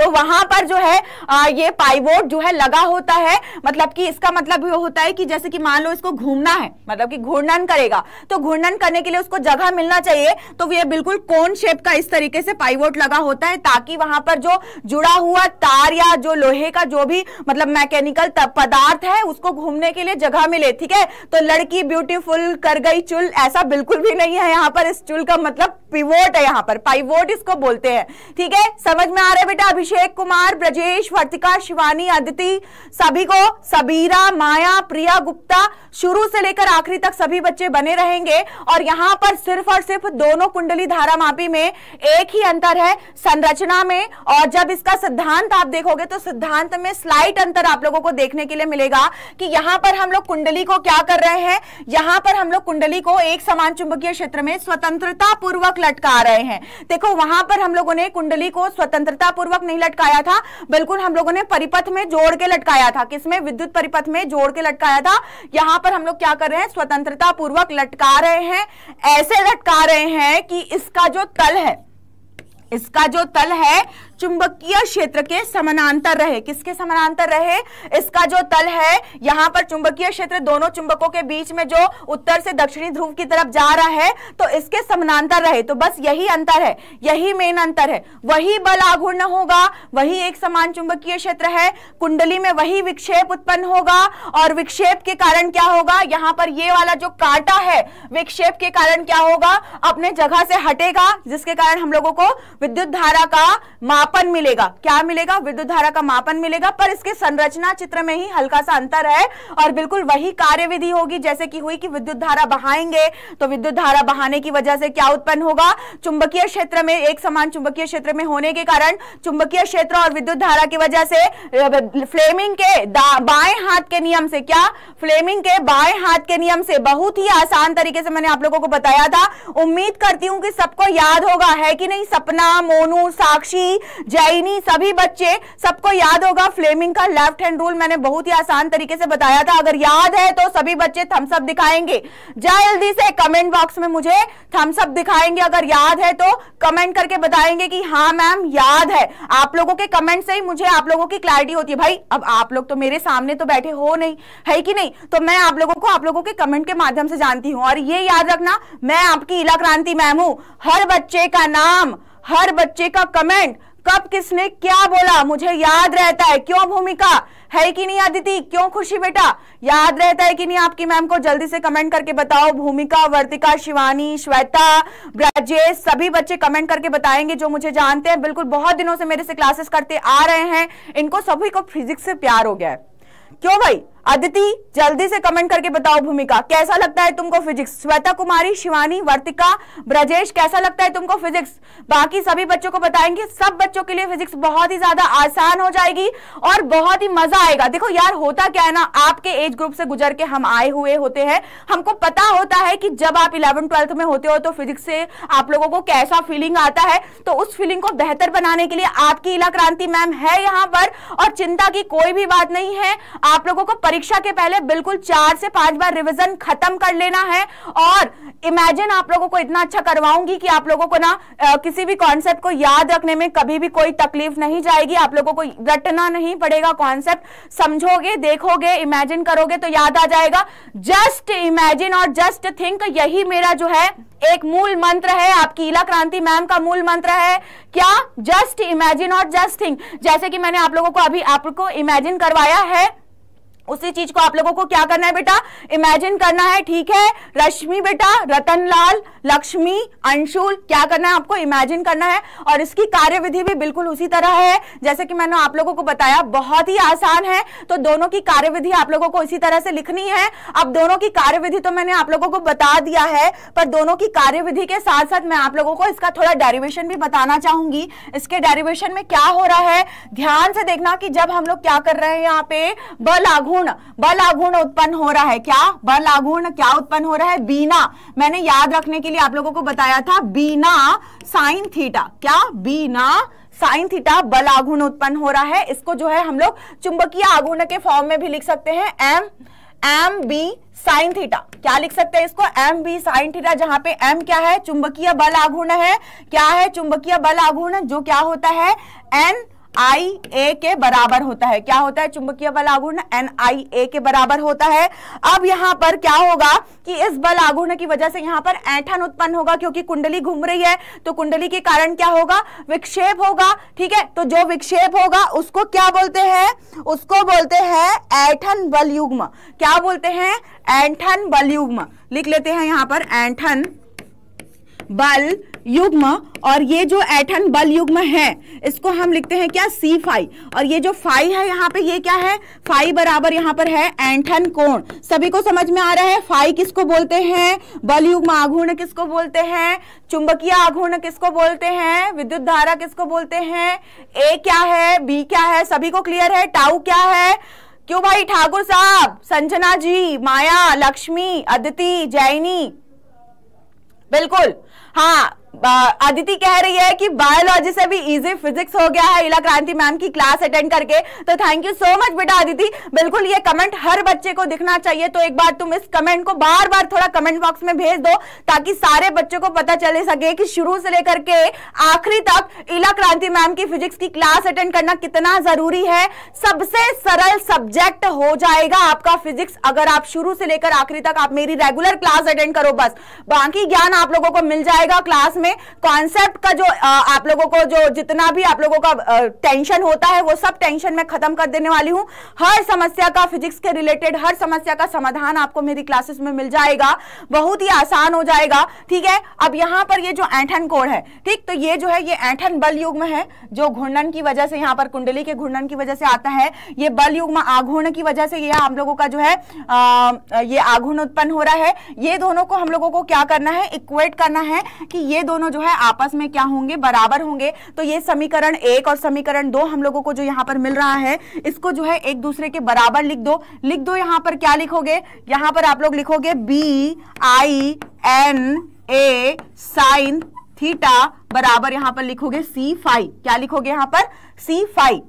तो वहां पर जो है आ, ये पाइवोट जो है लगा होता है, मतलब कि इसका मतलब ये होता है कि जैसे कि मान लो इसको घूमना है, मतलब कि घूर्णन करेगा, तो घूर्णन करने के लिए उसको जगह मिलना चाहिए, तो ये बिल्कुल कोन शेप का इस तरीके से पाइवोट लगा होता है, ताकि वहां पर जो जुड़ा हुआ तार या जो लोहे का जो भी मतलब मैकेनिकल पदार्थ है उसको घूमने के लिए जगह मिले। ठीक है, तो लड़की ब्यूटीफुल कर गई चुल, ऐसा बिल्कुल भी नहीं है यहाँ पर। इस चुल का मतलब पिवोट है, यहाँ पर पाइवोट इसको बोलते हैं। ठीक है, समझ में आ रहा है बेटा? अभिषेक कुमार, ब्रजेश, वर्तिका, शिवानी, अदिति, सभी को, सबीरा, माया, प्रिया गुप्ता, शुरू से लेकर आखिरी तक सभी बच्चे बने रहेंगे। और यहाँ पर सिर्फ और सिर्फ दोनों कुंडली धारा मापी में एक ही अंतर है, संरचना में। और जब इसका सिद्धांत आप देखोगे तो सिद्धांत में स्लाइट अंतर आप लोगों को देखने के लिए मिलेगा कि यहाँ पर हम लोग कुंडली को क्या कर रहे हैं, यहाँ पर हम लोग कुंडली को एक समान चुंबकीय क्षेत्र में स्वतंत्रता पूर्वक लटका रहे हैं। देखो वहां पर हम लोगों ने कुंडली को स्वतंत्रता पूर्वक नहीं लटकाया था, बिल्कुल हम लोगों ने परिपथ में जोड़ के लटकाया था। किसमें? विद्युत परिपथ में जोड़ के लटकाया था। यहां पर हम लोग क्या कर रहे हैं? स्वतंत्रता पूर्वक लटका रहे हैं। ऐसे लटका रहे हैं कि इसका जो तल है, इसका जो तल है चुंबकीय क्षेत्र के समानांतर रहे। किसके समानांतर रहे? इसका जो तल है यहाँ पर चुंबकीय क्षेत्र दोनों चुंबकों के बीच में जो उत्तर से दक्षिणी ध्रुव की तरफ जा रहा है तो इसके समानांतर रहे। तो बस यही अंतर है, यही मेन अंतर है। वही बल आघूर्ण होगा, वही एक समान चुंबकीय क्षेत्र है, कुंडली में वही विक्षेप उत्पन्न होगा। और विक्षेप के कारण क्या होगा? यहाँ पर ये वाला जो कांटा है विक्षेप के कारण क्या होगा? अपने जगह से हटेगा, जिसके कारण हम लोगों को विद्युत धारा का मापन मिलेगा। क्या मिलेगा? विद्युत धारा का मापन मिलेगा। पर इसके संरचना चित्र में ही हल्का सा अंतर है और बिल्कुल वही कार्यविधि होगी जैसे कि हुई कि विद्युत धारा बहाएंगे तो विद्युत धारा बहाने की वजह से क्या उत्पन्न होगा? चुंबकीय क्षेत्र में, एक समान चुंबकीय क्षेत्र में होने के कारण चुंबकीय क्षेत्र और विद्युत धारा की वजह से फ्लेमिंग के बाएं हाथ के नियम से, क्या फ्लेमिंग के बाएं हाथ के नियम से, बहुत ही आसान तरीके से मैंने आप लोगों को बताया था। उम्मीद करती हूँ कि सबको याद होगा, है कि नहीं? सपना, मोनू, साक्षी, जैनी, सभी बच्चे, सबको याद होगा फ्लेमिंग का लेफ्ट हैंड रूल मैंने बहुत ही आसान तरीके से बताया था। अगर याद है तो सभी बच्चे थम्स अप दिखाएंगे, जल्दी से कमेंट बॉक्स में मुझे थम्स अप दिखाएंगे। अगर याद है तो कमेंट करके बताएंगे कि हाँ मैम याद है। आप लोगों के कमेंट से ही मुझे आप लोगों की क्लैरिटी होती है भाई। अब आप लोग तो मेरे सामने तो बैठे हो नहीं, है कि नहीं? तो मैं आप लोगों को आप लोगों के कमेंट के माध्यम से जानती हूँ। और ये याद रखना, मैं आपकी इला क्रांति मैम हूँ। हर बच्चे का नाम, हर बच्चे का कमेंट, कब किसने क्या बोला मुझे याद रहता है। क्यों भूमिका? है कि नहीं अदिति? क्यों खुशी बेटा? याद रहता है कि नहीं आपकी मैम को? जल्दी से कमेंट करके बताओ। भूमिका, वर्तिका, शिवानी, श्वेता, ब्रजेश, सभी बच्चे कमेंट करके बताएंगे जो मुझे जानते हैं, बिल्कुल बहुत दिनों से मेरे से क्लासेस करते आ रहे हैं। इनको सभी को फिजिक्स से प्यार हो गया है, क्यों भाई? अदिति जल्दी से कमेंट करके बताओ। भूमिका कैसा लगता है तुमको फिजिक्स? श्वेता कुमारी, शिवानी, वर्तिका, ब्रजेश कैसा लगता है तुमको फिजिक्स? बाकी सभी बच्चों को बताएंगे, सब बच्चों के लिए फिजिक्स बहुत ही ज्यादा आसान हो जाएगी और बहुत ही मजा आएगा। देखो यार होता क्या है ना, आपके एज ग्रुप से गुजर के हम आए हुए होते हैं, हमको पता होता है कि जब आप इलेवन ट्वेल्थ में होते हो तो फिजिक्स से आप लोगों को कैसा फीलिंग आता है। तो उस फीलिंग को बेहतर बनाने के लिए आपकी इला क्रांति मैम है यहाँ पर, और चिंता की कोई भी बात नहीं है। आप लोगों को परीक्षा के पहले बिल्कुल चार से पांच बार रिवीजन खत्म कर लेना है। और इमेजिन आप लोगों को इतना अच्छा करवाऊंगी कि आप लोगों को ना आ, किसी भी कॉन्सेप्ट को याद रखने में कभी भी कोई तकलीफ नहीं जाएगी। आप लोगों को रटना नहीं पड़ेगा, कॉन्सेप्ट समझोगे, देखोगे, इमेजिन करोगे तो याद आ जाएगा। जस्ट इमेजिन और जस्ट थिंक, यही मेरा जो है एक मूल मंत्र है, आपकी इला क्रांति मैम का मूल मंत्र है। क्या? जस्ट इमेजिन और जस्ट थिंक। जैसे कि मैंने आप लोगों को अभी आपको इमेजिन करवाया है, उसी चीज को आप लोगों को क्या करना है बेटा? इमेजिन करना है। ठीक है रश्मि बेटा, रतनलाल, लक्ष्मी, अंशुल, क्या करना है आपको? इमेजिन करना है। और इसकी कार्यविधि भी बिल्कुल उसी तरह है जैसे कि मैंने आप लोगों को बताया, बहुत ही आसान है। तो दोनों की कार्यविधि आप लोगों को इसी तरह से लिखनी है। अब दोनों की कार्यविधि तो मैंने आप लोगों को बता दिया है, पर दोनों की कार्यविधि के साथ साथ मैं आप लोगों को इसका थोड़ा डेरिवेशन भी बताना चाहूंगी। इसके डेरिवेशन में क्या हो रहा है ध्यान से देखना कि जब हम लोग क्या कर रहे हैं यहाँ पे, बल आघूर्ण बल आघूर्ण उत्पन्न हो रहा है। क्या बल आघूर्ण क्या उत्पन्न हो रहा है? बीना, मैंने याद रखने के लिए आप लोगों को बताया था, बीना साइन थीटा। क्या? बीना साइन थीटा बल आघूर्ण उत्पन्न हो रहा है। इसको जो है हम लोग चुंबकीय आघूर्ण के फॉर्म में भी लिख सकते हैं, M M B sine theta. क्या लिख सकते हैं इसको? एम बी साइन थीटा, जहां पे एम क्या है? चुंबकीय बल आघूर्ण है। क्या है? चुंबकीय बल आघूर्ण, जो क्या होता है एन आई ए के बराबर होता है। क्या होता है? चुंबकीय बल आघूर्ण एन आई ए के बराबर होता है। अब यहाँ पर क्या होगा कि इस बल आघूर्ण की वजह से यहाँ पर ऐंठन उत्पन्न होगा, क्योंकि कुंडली घूम रही है तो कुंडली के कारण क्या होगा, विक्षेप होगा। ठीक है, तो जो विक्षेप होगा उसको क्या बोलते हैं, उसको बोलते हैं ऐंठन बल युग्म। क्या बोलते हैं? ऐंठन बल युग्म। लिख लेते हैं यहाँ पर ऐंठन बल युग्म। और ये जो ऐंठन बल युग्म है इसको हम लिखते हैं क्या, सी फाई। और ये जो फाई है यहाँ पे ये क्या है, फाई बराबर यहाँ पर है ऐंठन कोण। सभी को समझ में आ रहा है फाई किसको बोलते हैं, बल युग्म आघूर्ण किसको बोलते हैं, चुंबकीय आघूर्ण किसको बोलते हैं, विद्युत धारा किसको बोलते हैं, ए क्या है, बी क्या है, सभी को क्लियर है। टाउ क्या है, क्यों भाई ठाकुर साहब, संजना जी, माया, लक्ष्मी, अदिति, जैनी, बिल्कुल हाँ। आदिति कह रही है कि बायोलॉजी से भी इजी फिजिक्स हो गया है इलाक्रांति मैम की क्लास अटेंड करके, तो थैंक यू सो मच बेटा आदिति। बिल्कुल ये कमेंट हर बच्चे को दिखना चाहिए, तो एक बार तुम इस कमेंट को बार बार थोड़ा कमेंट बॉक्स में भेज दो, ताकि सारे बच्चों को पता चले सके कि शुरू से लेकर के आखिरी तक इलाक्रांति मैम की फिजिक्स की क्लास अटेंड करना कितना जरूरी है। सबसे सरल सब्जेक्ट हो जाएगा आपका फिजिक्स अगर आप शुरू से लेकर आखिरी तक आप मेरी रेगुलर क्लास अटेंड करो, बस बाकी ज्ञान आप लोगों को मिल जाएगा क्लास में। कॉन्सेप्ट का जो आप लोगों को जो जितना भी आप लोगों का टेंशन होता है वो सब टेंशन मैं खत्म कर देने वाली हूं। हर समस्या का फिजिक्स के रिलेटेड हर समस्या का समाधान आपको मेरी क्लासेस में मिल जाएगा, बहुत ही आसान हो जाएगा। ठीक है, अब यहां पर ये जो ऐंठन कोण है, ठीक, तो ये जो है ये ऐंठन बल युग्म है जो घूर्णन की वजह से यहाँ पर कुंडली के घूर्णन की वजह से आता है। ये बल युग्म आघूर्ण की वजह से ये हम लोगों का जो है आ, ये आघूर्ण उत्पन्न हो रहा है। ये दोनों को हम लोगों को क्या करना है, इक्वेट करना है कि ये दोनों जो है आपस में क्या होंगे, बराबर होंगे। तो ये समीकरण एक और समीकरण दो हम लोगों को जो यहाँ पर मिल रहा है इसको जो है एक दूसरे के बराबर लिख दो। लिख दो यहाँ पर क्या लिखोगे, यहाँ पर आप लोग लिखोगे B I N A sine theta बराबर यहाँ पर लिखोगे सी फाई। क्या लिखोगे यहाँ पर, सी फाई।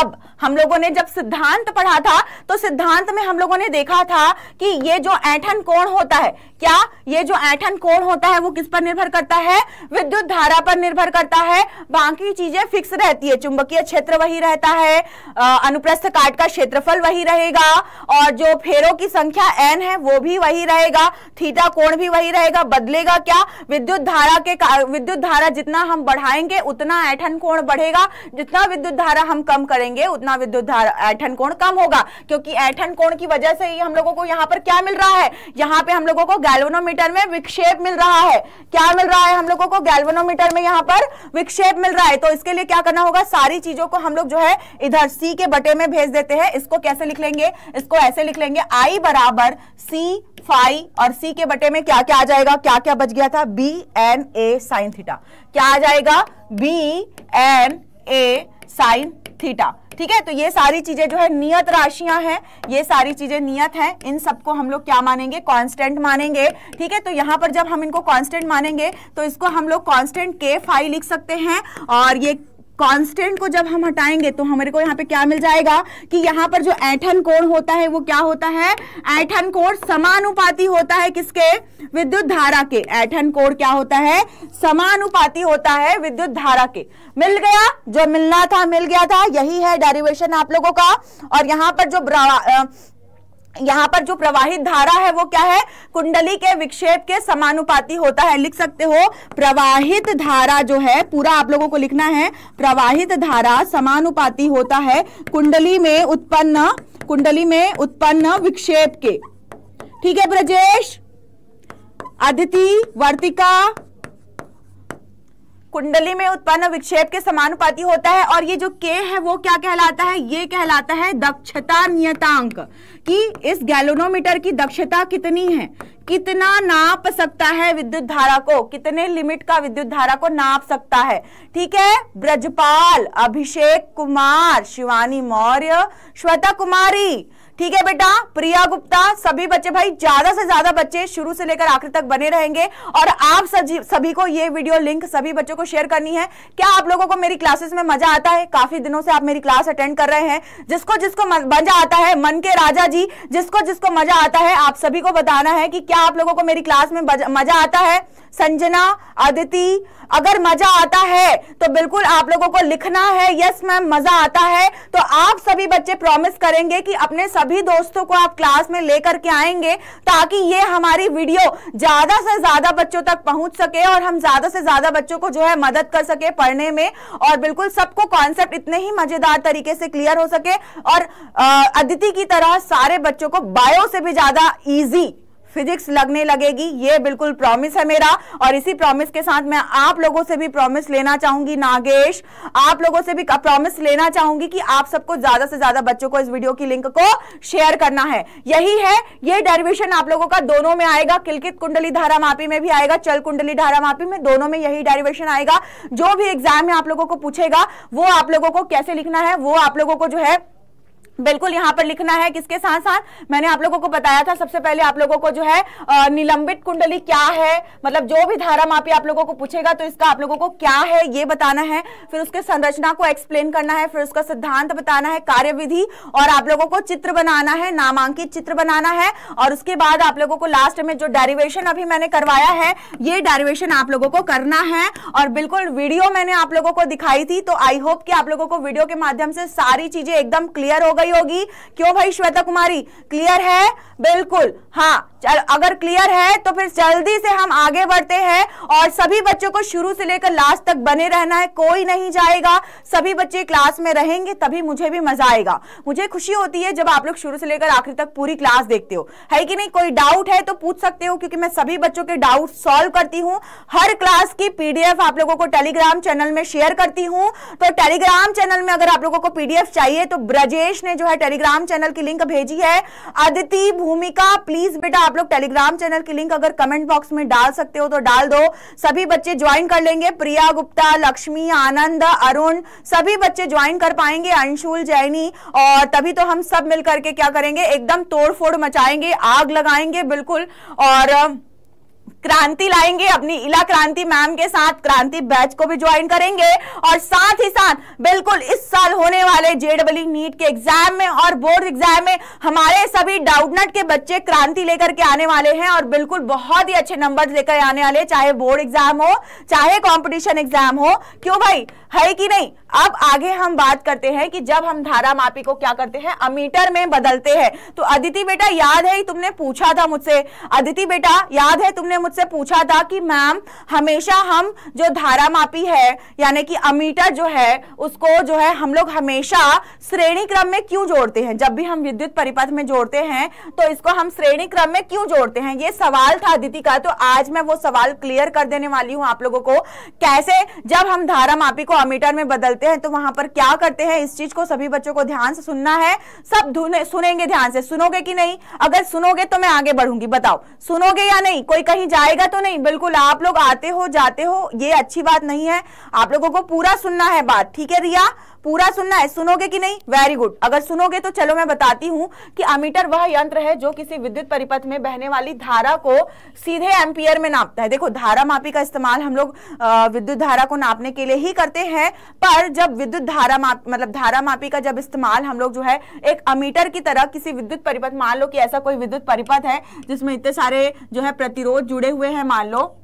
अब हम लोगों ने जब सिद्धांत पढ़ा था तो सिद्धांत में हम लोगों ने देखा था कि ये जो ऐंठन कोण होता है, क्या ये जो ऐंठन कोण होता है वो किस पर निर्भर करता है, विद्युत धारा पर निर्भर करता है। बाकी चीजें फिक्स रहती है, चुंबकीय क्षेत्र वही रहता है, अनुप्रस्थ काट का क्षेत्रफल वही रहेगा, और जो फेरों की संख्या एन है वो भी वही रहेगा, थीटा कोण भी वही रहेगा। बदलेगा क्या, विद्युत धारा के, विद्युत धारा जितना हम बढ़ाएंगे उतना ऐंठन कोण बढ़ेगा, जितना विद्युत धारा हम कम करेंगे उतना विद्युत धारा ऐंठन कोण कम होगा, क्योंकि ऐंठन कोण की वजह से ही हम लोगों को यहाँ पर क्या मिल रहा है, यहाँ पे हम लोगों को गैल्वेनोमीटर में विक्षेप मिल रहा है। क्या मिल रहा है हम लोगों को, गैल्वेनोमीटर में यहाँ पर विक्षेप मिल रहा है। तो इसके लिए क्या करना होगा, सारी चीजों को हम लोग जो है इधर सी के बटे में भेज देते हैं। इसको कैसे लिख लेंगे, इसको ऐसे लिख लेंगे आई बराबर सी फाई, और सी के बटे में क्या क्या आ जाएगा, क्या क्या बच गया था, B N A sine theta. क्या आ जाएगा, B N A sine theta. ठीक है, तो ये सारी चीजें जो है नियत राशियां हैं, ये सारी चीजें नियत हैं, इन सबको हम लोग क्या मानेंगे, कांस्टेंट मानेंगे। ठीक है, तो यहाँ पर जब हम इनको कांस्टेंट मानेंगे तो इसको हम लोग कांस्टेंट के फाई लिख सकते हैं, और ये कांस्टेंट को जब हम हटाएंगे तो हमारे को यहाँ पे क्या मिल जाएगा कि यहाँ पर जो ऐंठन कोण होता है वो क्या होता है, ऐंठन कोण समानुपाती होता है किसके, विद्युत धारा के। ऐंठन कोण क्या होता है, समानुपाती होता है विद्युत धारा के। मिल गया, जो मिलना था मिल गया था, यही है डेरिवेशन आप लोगों का। और यहाँ पर जो यहाँ पर जो प्रवाहित धारा है वो क्या है, कुंडली के विक्षेप के समानुपाती होता है। लिख सकते हो प्रवाहित धारा जो है, पूरा आप लोगों को लिखना है, प्रवाहित धारा समानुपाती होता है कुंडली में उत्पन्न, कुंडली में उत्पन्न विक्षेप के। ठीक है ब्रजेश, अदिति, वर्तिका, कुंडली में उत्पन्न विक्षेप के समानुपाती होता है। और ये जो K है वो क्या कहलाता है, ये कहलाता है दक्षता नियतांक, कि इस गैल्वेनोमीटर की दक्षता कितनी है, कितना नाप सकता है विद्युत धारा को, कितने लिमिट का विद्युत धारा को नाप सकता है। ठीक है ब्रजपाल, अभिषेक कुमार, शिवानी मौर्य, श्वेता कुमारी, ठीक है बेटा, प्रिया गुप्ता, सभी बच्चे भाई ज्यादा से ज्यादा बच्चे शुरू से लेकर आखिर तक बने रहेंगे। और आप सभी को ये वीडियो लिंक सभी बच्चों को शेयर करनी है। क्या आप लोगों को मेरी क्लासेस में मजा आता है? काफी दिनों से आप मेरी क्लास अटेंड कर रहे हैं, जिसको जिसको मजा आता है, मन के राजा जी, जिसको जिसको मजा आता है आप सभी को बताना है कि क्या आप लोगों को मेरी क्लास में मजा आता है। संजना, अदिति, अगर मजा आता है तो बिल्कुल आप लोगों को लिखना है यस मैम मजा आता है। तो आप सभी बच्चे प्रॉमिस करेंगे कि अपने सभी दोस्तों को आप क्लास में लेकर के आएंगे ताकि ये हमारी वीडियो ज्यादा से ज्यादा बच्चों तक पहुंच सके और हम ज्यादा से ज्यादा बच्चों को जो है मदद कर सके पढ़ने में और बिल्कुल सबको कॉन्सेप्ट इतने ही मजेदार तरीके से क्लियर हो सके और अदिति की तरह सारे बच्चों को बायो से भी ज्यादा ईजी फिजिक्स लगने लगेगी। ये बिल्कुल प्रॉमिस है मेरा और इसी प्रॉमिस के साथ मैं आप लोगों से भी प्रॉमिस लेना चाहूंगी, नागेश आप लोगों से भी प्रॉमिस लेना चाहूंगी कि आप सबको ज्यादा से ज्यादा बच्चों को इस वीडियो की लिंक को शेयर करना है। यही है ये डेरिवेशन आप लोगों का दोनों में आएगा, किलकित कुंडली धारामापी में भी आएगा, चल कुंडली धारामापी में, दोनों में यही डेरिवेशन आएगा। जो भी एग्जाम में आप लोगों को पूछेगा वो आप लोगों को कैसे लिखना है वो आप लोगों को जो है बिल्कुल यहाँ पर लिखना है। किसके साथ साथ मैंने आप लोगों को बताया था सबसे पहले आप लोगों को जो है निलंबित कुंडली क्या है, मतलब जो भी धारा मापी आप लोगों को पूछेगा तो इसका आप लोगों को क्या है ये बताना है, फिर उसके संरचना को एक्सप्लेन करना है, फिर उसका सिद्धांत बताना है, कार्यविधि, और आप लोगों को चित्र बनाना है, नामांकित चित्र बनाना है। और उसके बाद आप लोगों को लास्ट में जो डेरिवेशन अभी मैंने करवाया है ये डेरिवेशन आप लोगों को करना है। और बिल्कुल वीडियो मैंने आप लोगों को दिखाई थी तो आई होप कि आप लोगों को वीडियो के माध्यम से सारी चीजें एकदम क्लियर हो गई होगी। क्यों भाई श्वेता कुमारी, क्लियर है? बिल्कुल हाँ, चल अगर क्लियर है तो फिर जल्दी से हम आगे बढ़ते हैं और सभी बच्चों को शुरू से लेकर लास्ट तक बने रहना है, कोई नहीं जाएगा, सभी बच्चे क्लास में रहेंगे तभी मुझे भी मजा आएगा। मुझे खुशी होती है जब आप लोग शुरू से लेकर आखिर तक पूरी क्लास देखते हो, है कि नहीं? कोई डाउट है तो पूछ सकते हो क्योंकि मैं सभी बच्चों के डाउट सॉल्व करती हूँ। हर क्लास की पीडीएफ आप लोगों को टेलीग्राम चैनल में शेयर करती हूँ, तो टेलीग्राम चैनल में अगर आप लोगों को पीडीएफ चाहिए तो ब्रजेश ने जो है टेलीग्राम चैनल की लिंक भेजी है। अदिति, भूमिका, प्लीज बेटा आप लोग टेलीग्राम चैनल की लिंक अगर कमेंट बॉक्स में डाल सकते हो तो डाल दो, सभी बच्चे ज्वाइन कर लेंगे। प्रिया गुप्ता, लक्ष्मी, आनंद, अरुण, सभी बच्चे ज्वाइन कर पाएंगे, अंशुल, जैनी, और तभी तो हम सब मिल करके क्या करेंगे, एकदम तोड़फोड़ मचाएंगे, आग लगाएंगे बिल्कुल, और क्रांति लाएंगे अपनी इला क्रांति मैम के साथ, क्रांति बैच को भी ज्वाइन करेंगे। और साथ ही साथ बिल्कुल इस साल होने वाले जेईई नीट के एग्जाम में और बोर्ड एग्जाम में हमारे सभी डाउटनेट के बच्चे क्रांति लेकर के आने वाले हैं और बिल्कुल बहुत ही अच्छे नंबर लेकर आने वाले, चाहे बोर्ड एग्जाम हो चाहे कॉम्पिटिशन एग्जाम हो। क्यों भाई, है कि नहीं? अब आगे हम बात करते हैं कि जब हम धारा मापी को क्या करते हैं, अमीटर में बदलते हैं। तो अदिति बेटा याद है तुमने पूछा था मुझसे, अदिति बेटा याद है तुमने मुझसे पूछा था कि मैम हमेशा हम जो धारा मापी है यानी कि अमीटर जो है उसको जो है हम लोग हमेशा श्रेणी क्रम में क्यों जोड़ते हैं, जब भी हम विद्युत परिपथ में जोड़ते हैं तो इसको हम श्रेणी क्रम में क्यों जोड़ते हैं, ये सवाल था अदिति का। तो आज मैं वो सवाल क्लियर कर देने वाली हूँ आप लोगों को, कैसे जब हम धारा मापी को अमीटर में बदलते हैं तो वहां पर क्या करते हैं। इस चीज को सभी बच्चों को ध्यान से सुनना है, सब सुनेंगे ध्यान से, सुनोगे कि नहीं? अगर सुनोगे तो मैं आगे बढ़ूंगी, बताओ सुनोगे या नहीं? कोई कहीं जाएगा तो नहीं? बिल्कुल आप लोग आते हो जाते हो ये अच्छी बात नहीं है, आप लोगों को पूरा सुनना है बात, ठीक है रिया? पूरा सुनना है, सुनोगे कि नहीं? Very good. अगर सुनोगे तो चलो मैं बताती हूँ कि अमीटर वह यंत्र है जो किसी विद्युत परिपथ में बहने वाली धारा को सीधे एम्पियर में नापता है। देखो धारा मापी का इस्तेमाल हम लोग विद्युत धारा को नापने के लिए ही करते हैं, पर जब विद्युत धारा मापी मतलब धारा मापी का जब इस्तेमाल हम लोग जो है एक अमीटर की तरह किसी विद्युत परिपथ, मान लो कि ऐसा कोई विद्युत परिपथ है जिसमें इतने सारे जो है प्रतिरोध जुड़े हुए हैं मान लो,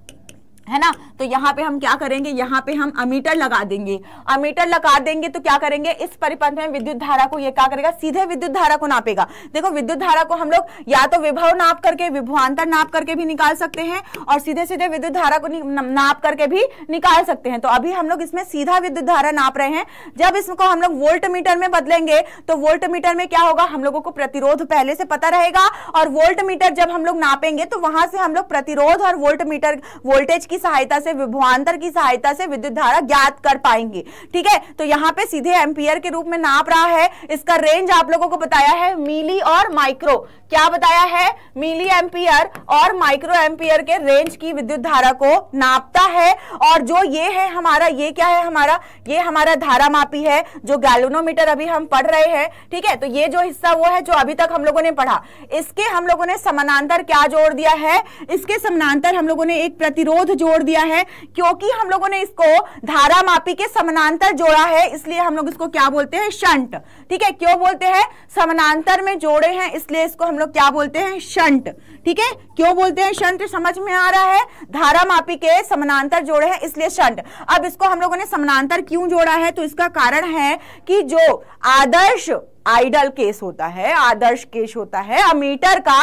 है ना, तो यहाँ पे हम क्या करेंगे, यहाँ पे हम अमीटर लगा देंगे। अमीटर लगा देंगे तो क्या करेंगे, इस परिपथ में विद्युत धारा को ये क्या करेगा, सीधे विद्युत धारा को नापेगा। देखो विद्युत धारा को हम लोग या तो विभव नाप करके, विभवांतर नाप करके भी निकाल सकते हैं और सीधे सीधे विद्युत धारा को नाप करके भी निकाल सकते हैं। तो अभी हम लोग इसमें सीधा विद्युत धारा नाप रहे हैं। जब इसको हम लोग वोल्ट मीटर में बदलेंगे तो वोल्ट मीटर में क्या होगा, हम लोगों को प्रतिरोध पहले से पता रहेगा और वोल्ट मीटर जब हम लोग नापेंगे तो वहां से हम लोग प्रतिरोध और वोल्ट मीटर वोल्टेज की सहायता से, विभवांतर की सहायता से विद्युत धारा ज्ञात कर पाएंगे, ठीक है? तो यहाँ पे सीधे एम्पियर के रूप में नाप रहा है। इसका रेंज आप लोगों को बताया है मिली और माइक्रो, क्या बताया है, मिली एम्पियर और माइक्रो एम्पियर के रेंज की विद्युत धारा को नापता है। और जो ये है हमारा, ये क्या है हमारा, ये हमारा धारा मापी है जो गैल्वेनोमीटर अभी हम पढ़ रहे हैं, ठीक है? तो ये जो हिस्सा वो है जो अभी तक हम लोगों ने पढ़ा, इसके हम लोगों ने समानांतर क्या जोड़ दिया है, इसके समानांतर हम लोगों ने एक प्रतिरोध जोड़ दिया है, क्योंकि हम लोगों ने इसको धारा मापी के समानांतर जोड़ा है इसलिए हम लोग इसको क्या बोलते हैं, शंट, ठीक है? क्यों बोलते हैं, समानांतर में जोड़े हैं इसलिए इसको हम लोग क्या बोलते हैं, शंट। ठीक है, क्यों बोलते हैं शंट, समझ में आ रहा है, धारा मापी के समानांतर जोड़े हैं इसलिए शंट। अब इसको हम लोगों ने समानांतर क्यों जोड़ा है, तो इसका कारण है कि जो आदर्श आइडल केस होता है, आदर्श केस होता है अमीटर का,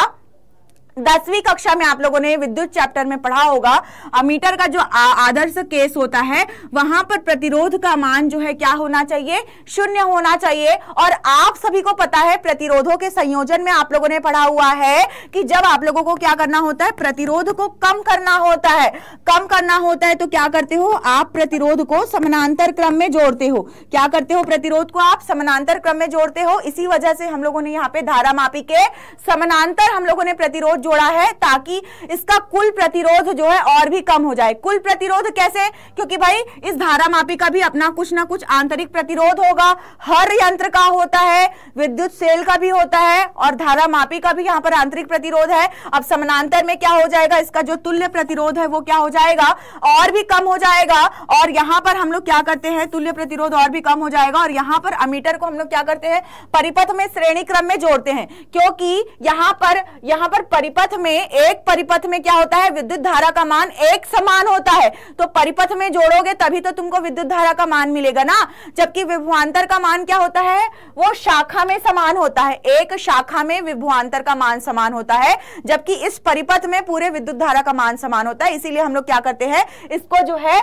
दसवीं कक्षा में आप लोगों ने विद्युत चैप्टर में पढ़ा होगा, अमीटर का जो आदर्श केस होता है वहां पर प्रतिरोध का मान जो है क्या होना चाहिए, शून्य होना चाहिए। और आप सभी को पता है प्रतिरोधों के संयोजन में आप लोगों ने पढ़ा हुआ है कि जब आप लोगों को क्या करना होता है, प्रतिरोध को कम करना होता है, कम करना होता है तो क्या करते हो आप, प्रतिरोध को समानांतर क्रम में जोड़ते हो, क्या करते हो प्रतिरोध को आप समानांतर क्रम में जोड़ते हो। इसी वजह से हम लोगों ने यहाँ पे धारामापी के समानांतर हम लोगों ने प्रतिरोध जोड़ा है ताकि इसका कुल प्रतिरोध जो है और भी कम हो जाए। कुल प्रतिरोध कैसे, क्योंकि भाई इस धारामापी का भी अपना कुछ ना कुछ आंतरिक प्रतिरोध होगा, हर यंत्र का होता है, विद्युत सेल का भी होता है और धारामापी का भी यहाँ पर आंतरिक प्रतिरोध है। अब समानांतर में क्या हो जाएगा, इसका जो तुल्य प्रतिरोध है वो क्या हो जाएगा, और भी कम हो जाएगा। और यहाँ पर हम लोग क्या करते हैं, तुल्य प्रतिरोध और भी कम हो जाएगा। और यहाँ पर अमीटर को हम लोग क्या करते हैं, परिपथ में श्रेणी क्रम में जोड़ते हैं, क्योंकि यहाँ पर यहाँ पर परिपथ में, एक परिपथ में क्या होता है, विद्युत धारा का मान एक समान होता है, तो परिपथ में जोड़ोगे तभी तो तुमको विद्युत धारा का मान मिलेगा ना। जबकि विभवांतर का मान क्या होता है, वो शाखा में समान होता है, एक शाखा में विभवांतर का मान समान होता है, जबकि इस परिपथ में पूरे विद्युत धारा का मान समान होता है। इसीलिए हम लोग क्या करते हैं, इसको जो है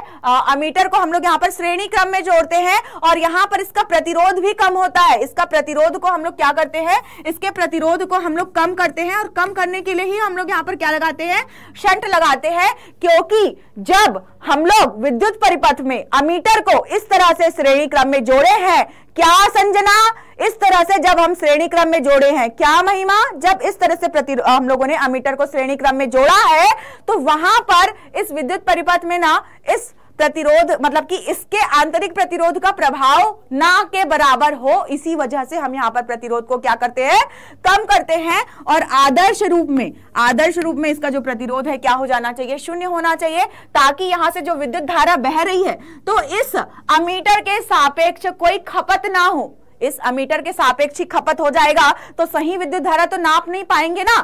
अमीटर को हम लोग यहाँ पर श्रेणी क्रम में जोड़ते हैं और यहाँ पर इसका प्रतिरोध भी कम होता है। इसका प्रतिरोध को हम लोग क्या करते हैं, इसके प्रतिरोध को हम लोग कम करते हैं और कम करने के लिए ही हम लोग यहाँ पर क्या लगाते हैं, शंट लगाते हैं। क्योंकि जब हम लोग विद्युत परिपथ में अमीटर को इस तरह से श्रेणी क्रम में जोड़े हैं, क्या संजना, इस तरह से जब हम श्रेणी क्रम में जोड़े हैं, क्या महिमा, जब इस तरह से प्रति हम लोगों ने अमीटर को श्रेणी क्रम में जोड़ा है तो वहां पर इस विद्युत परिपथ में ना इस प्रतिरोध, मतलब कि इसके आंतरिक प्रतिरोध का प्रभाव ना के बराबर हो। इसी वजह से हम यहाँ पर प्रतिरोध को क्या करते हैं, कम करते हैं। और आदर्श रूप में, आदर्श रूप में इसका जो प्रतिरोध है क्या हो जाना चाहिए, शून्य होना चाहिए, ताकि यहाँ से जो विद्युत धारा बह रही है तो इस अमीटर के सापेक्ष कोई खपत ना हो। इस अमीटर के सापेक्ष खपत हो जाएगा तो सही विद्युत धारा तो नाप नहीं पाएंगे ना,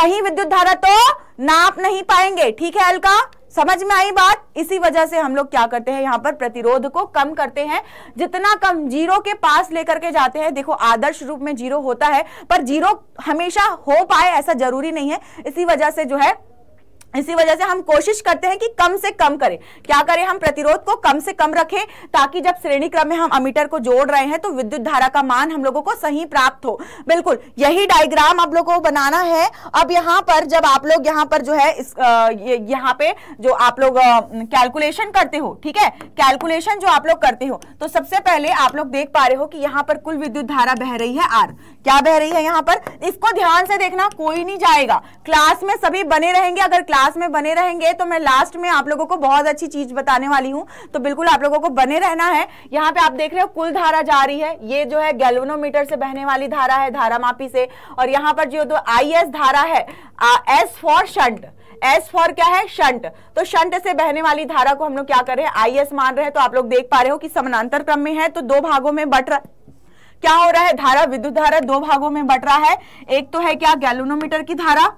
सही विद्युत धारा तो नाप नहीं पाएंगे। ठीक है अलका, समझ में आई बात। इसी वजह से हम लोग क्या करते हैं, यहाँ पर प्रतिरोध को कम करते हैं, जितना कम जीरो के पास लेकर के जाते हैं। देखो आदर्श रूप में जीरो होता है, पर जीरो हमेशा हो पाए ऐसा जरूरी नहीं है। इसी वजह से जो है, इसी वजह से हम कोशिश करते हैं कि कम से कम करें, क्या करें, हम प्रतिरोध को कम से कम रखें, ताकि जब श्रेणी क्रम में हम अमीटर को जोड़ रहे हैं तो विद्युत धारा का मान हम लोगों को सही प्राप्त हो। बिल्कुल यही डायग्राम आप लोगों को बनाना है। अब यहाँ पर जब आप लोग यहाँ पर जो है इस यहाँ पे जो आप लोग कैलकुलेशन करते हो, ठीक है, कैलकुलेशन जो आप लोग करते हो, तो सबसे पहले आप लोग देख पा रहे हो कि यहाँ पर कुल विद्युत धारा बह रही है आर, क्या बह रही है यहाँ पर, इसको ध्यान से देखना, कोई नहीं जाएगा, क्लास में सभी बने रहेंगे। अगर क्लास में बने रहेंगे तो मैं लास्ट में आप लोगों को बहुत अच्छी चीज बताने वाली हूं, तो बिल्कुल आप लोगों को बने रहना है। यहां पे आप देख रहे हो कुल धारा जा रही है, ये जो है गैल्वेनोमीटर से बहने वाली धारा है, धारामापी से। और यहां पर जो तो आईएस धारा है, S for shunt, S for क्या है, शंट, तो शंट से बहने वाली धारा को हम लोग क्या कर रहे हैं, आईएस मान रहे हैं। तो आप लोग देख पा रहे हो कि समानांतर क्रम में है तो दो भागों में बट रहा, क्या हो रहा है, धारा, विद्युत धारा दो भागों में बट रहा है। एक तो है क्या, गैल्वेनोमीटर की धारा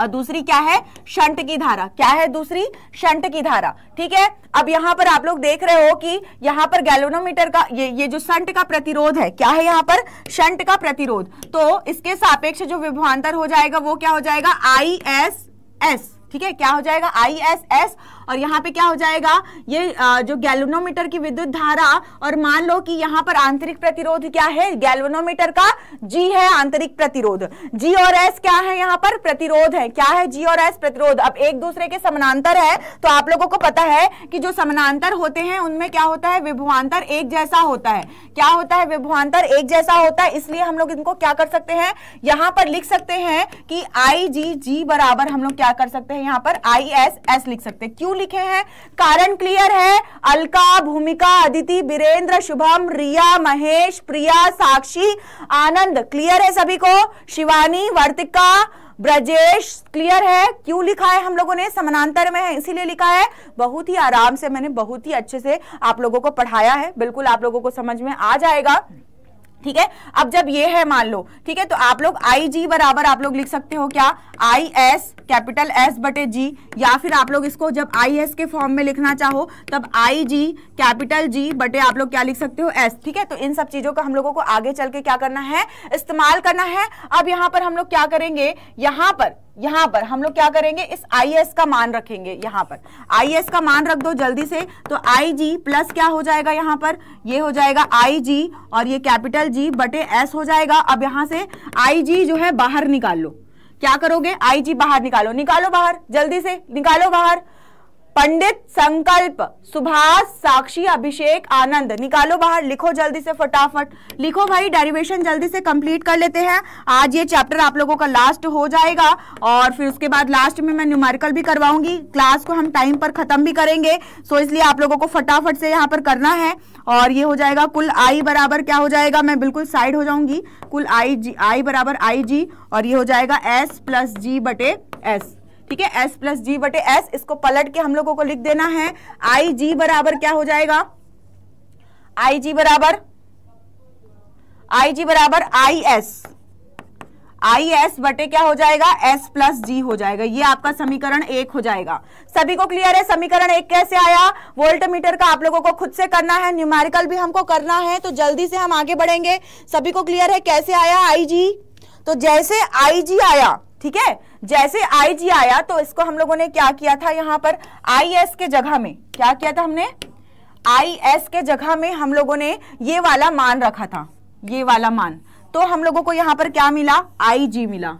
और दूसरी क्या है, शंट की धारा, क्या है दूसरी, शंट की धारा। ठीक है, अब यहाँ पर आप लोग देख रहे हो कि यहाँ पर गैल्वेनोमीटर का ये ये जो शंट का प्रतिरोध है, क्या है यहाँ पर, शंट का प्रतिरोध, तो इसके सापेक्ष जो विभवांतर हो जाएगा वो क्या हो जाएगा, आई एस एस। ठीक है, क्या हो जाएगा, आई एस एस। और यहाँ पे क्या हो जाएगा, ये जो गैल्वेनोमीटर की विद्युत धारा, और मान लो कि यहाँ पर आंतरिक प्रतिरोध क्या है गैल्वेनोमीटर का, जी है आंतरिक प्रतिरोध, जी और एस क्या है यहाँ पर, प्रतिरोध है, क्या है, जी और एस प्रतिरोध। अब एक दूसरे के समानांतर है तो आप लोगों को पता है कि जो समानांतर होते हैं उनमें क्या होता है, विभवांतर एक जैसा होता है, क्या होता है, विभवांतर एक जैसा होता है। इसलिए हम लोग इनको क्या कर सकते हैं, यहाँ पर लिख सकते हैं कि आई जी जी बराबर हम लोग क्या कर सकते हैं, यहाँ पर आई एस एस लिख सकते हैं। क्यों लिखे हैं, कारण क्लियर है। अलका, भूमिका, अदिति, बीरेंद्र, शुभम, रिया, महेश, प्रिया, साक्षी, आनंद, क्लियर है सभी को, शिवानी, वर्तिका, ब्रजेश, क्लियर है। क्यों लिखा है हम लोगों ने, समानांतर में है इसीलिए लिखा है। बहुत ही आराम से मैंने बहुत ही अच्छे से आप लोगों को पढ़ाया है, बिल्कुल आप लोगों को समझ में आ जाएगा। ठीक है। अब जब ये है मान लो, ठीक है, तो आप लोग आई जी बराबर आप लोग लिख सकते हो क्या, आई एस कैपिटल एस बटे जी, या फिर आप लोग इसको जब आई एस के फॉर्म में लिखना चाहो तब आई जी कैपिटल जी बटे आप लोग क्या लिख सकते हो, एस। ठीक है, तो इन सब चीजों का हम लोगों को आगे चल के क्या करना है, इस्तेमाल करना है। अब यहाँ पर हम लोग क्या करेंगे, यहाँ पर यहाँ पर हम लोग क्या करेंगे, इस आई एस का मान रखेंगे, यहाँ पर आई एस का मान रख दो जल्दी से। तो आई जी प्लस क्या हो जाएगा, यहाँ पर ये हो जाएगा आई जी और ये कैपिटल जी बटे एस हो जाएगा। अब यहाँ से आई जी जो है बाहर निकाल लो, क्या करोगे, आई जी बाहर निकालो, निकालो बाहर जल्दी से, निकालो बाहर। पंडित संकल्प सुभाष साक्षी अभिषेक आनंद, निकालो बाहर, लिखो जल्दी से, फटाफट लिखो भाई, डेरिवेशन जल्दी से कंप्लीट कर लेते हैं। आज ये चैप्टर आप लोगों का लास्ट हो जाएगा और फिर उसके बाद लास्ट में मैं न्यूमेरिकल भी करवाऊंगी। क्लास को हम टाइम पर खत्म भी करेंगे, सो इसलिए आप लोगों को फटाफट से यहाँ पर करना है। और ये हो जाएगा कुल आई बराबर क्या हो जाएगा, मैं बिल्कुल साइड हो जाऊंगी, कुल आई जी आई बराबर आई जी और ये हो जाएगा एस प्लस जी बटे एस। ठीक है, s प्लस जी बटे एस, इसको पलट के हम लोगों को लिख देना है आई जी बराबर क्या हो जाएगा, आई जी बराबर आई जी बराबर आई एस आई एस बटे क्या हो जाएगा, एस प्लस जी हो जाएगा। ये आपका समीकरण एक हो जाएगा। सभी को क्लियर है समीकरण एक कैसे आया, वोल्टमीटर का आप लोगों को खुद से करना है, न्यूमेरिकल भी हमको करना है, तो जल्दी से हम आगे बढ़ेंगे। सभी को क्लियर है कैसे आया आई जी, तो जैसे आई जी आया, ठीक है, जैसे आई जी आया तो इसको हम लोगों ने क्या किया था, यहाँ पर आई एस के जगह में क्या किया था हमने, आई एस के जगह में हम लोगों ने ये वाला मान रखा था, ये वाला मान, तो हम लोगों को यहाँ पर क्या मिला, आई जी मिला।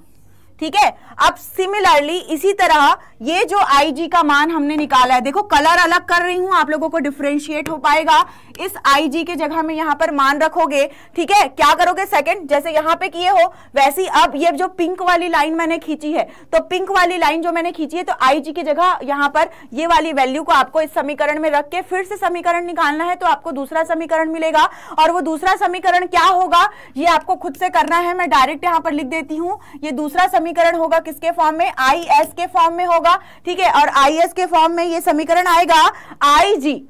ठीक है, अब सिमिलरली इसी तरह ये जो आई जी का मान हमने निकाला है, देखो कलर अलग कर रही हूं, आप लोगों को डिफ्रेंशिएट हो पाएगा। इस आई जी के जगह में यहाँ पर मान रखोगे, ठीक है, क्या करोगे सेकंड, जैसे यहाँ पे किए हो वैसी। अब ये जो पिंक वाली लाइन मैंने खींची है, तो पिंक वाली लाइन जो मैंने खींची है, तो आई जी की जगह यहाँ पर ये वाली वैल्यू को आपको इस समीकरण में रख के फिर से समीकरण निकालना है, तो आपको दूसरा समीकरण मिलेगा। और वो दूसरा समीकरण क्या होगा ये आपको खुद से करना है, मैं डायरेक्ट यहाँ पर लिख देती हूँ। ये दूसरा समीकरण होगा किसके फॉर्म में, आई एस के फॉर्म में होगा। ठीक है, और आई एस के फॉर्म में ये समीकरण आएगा आई जी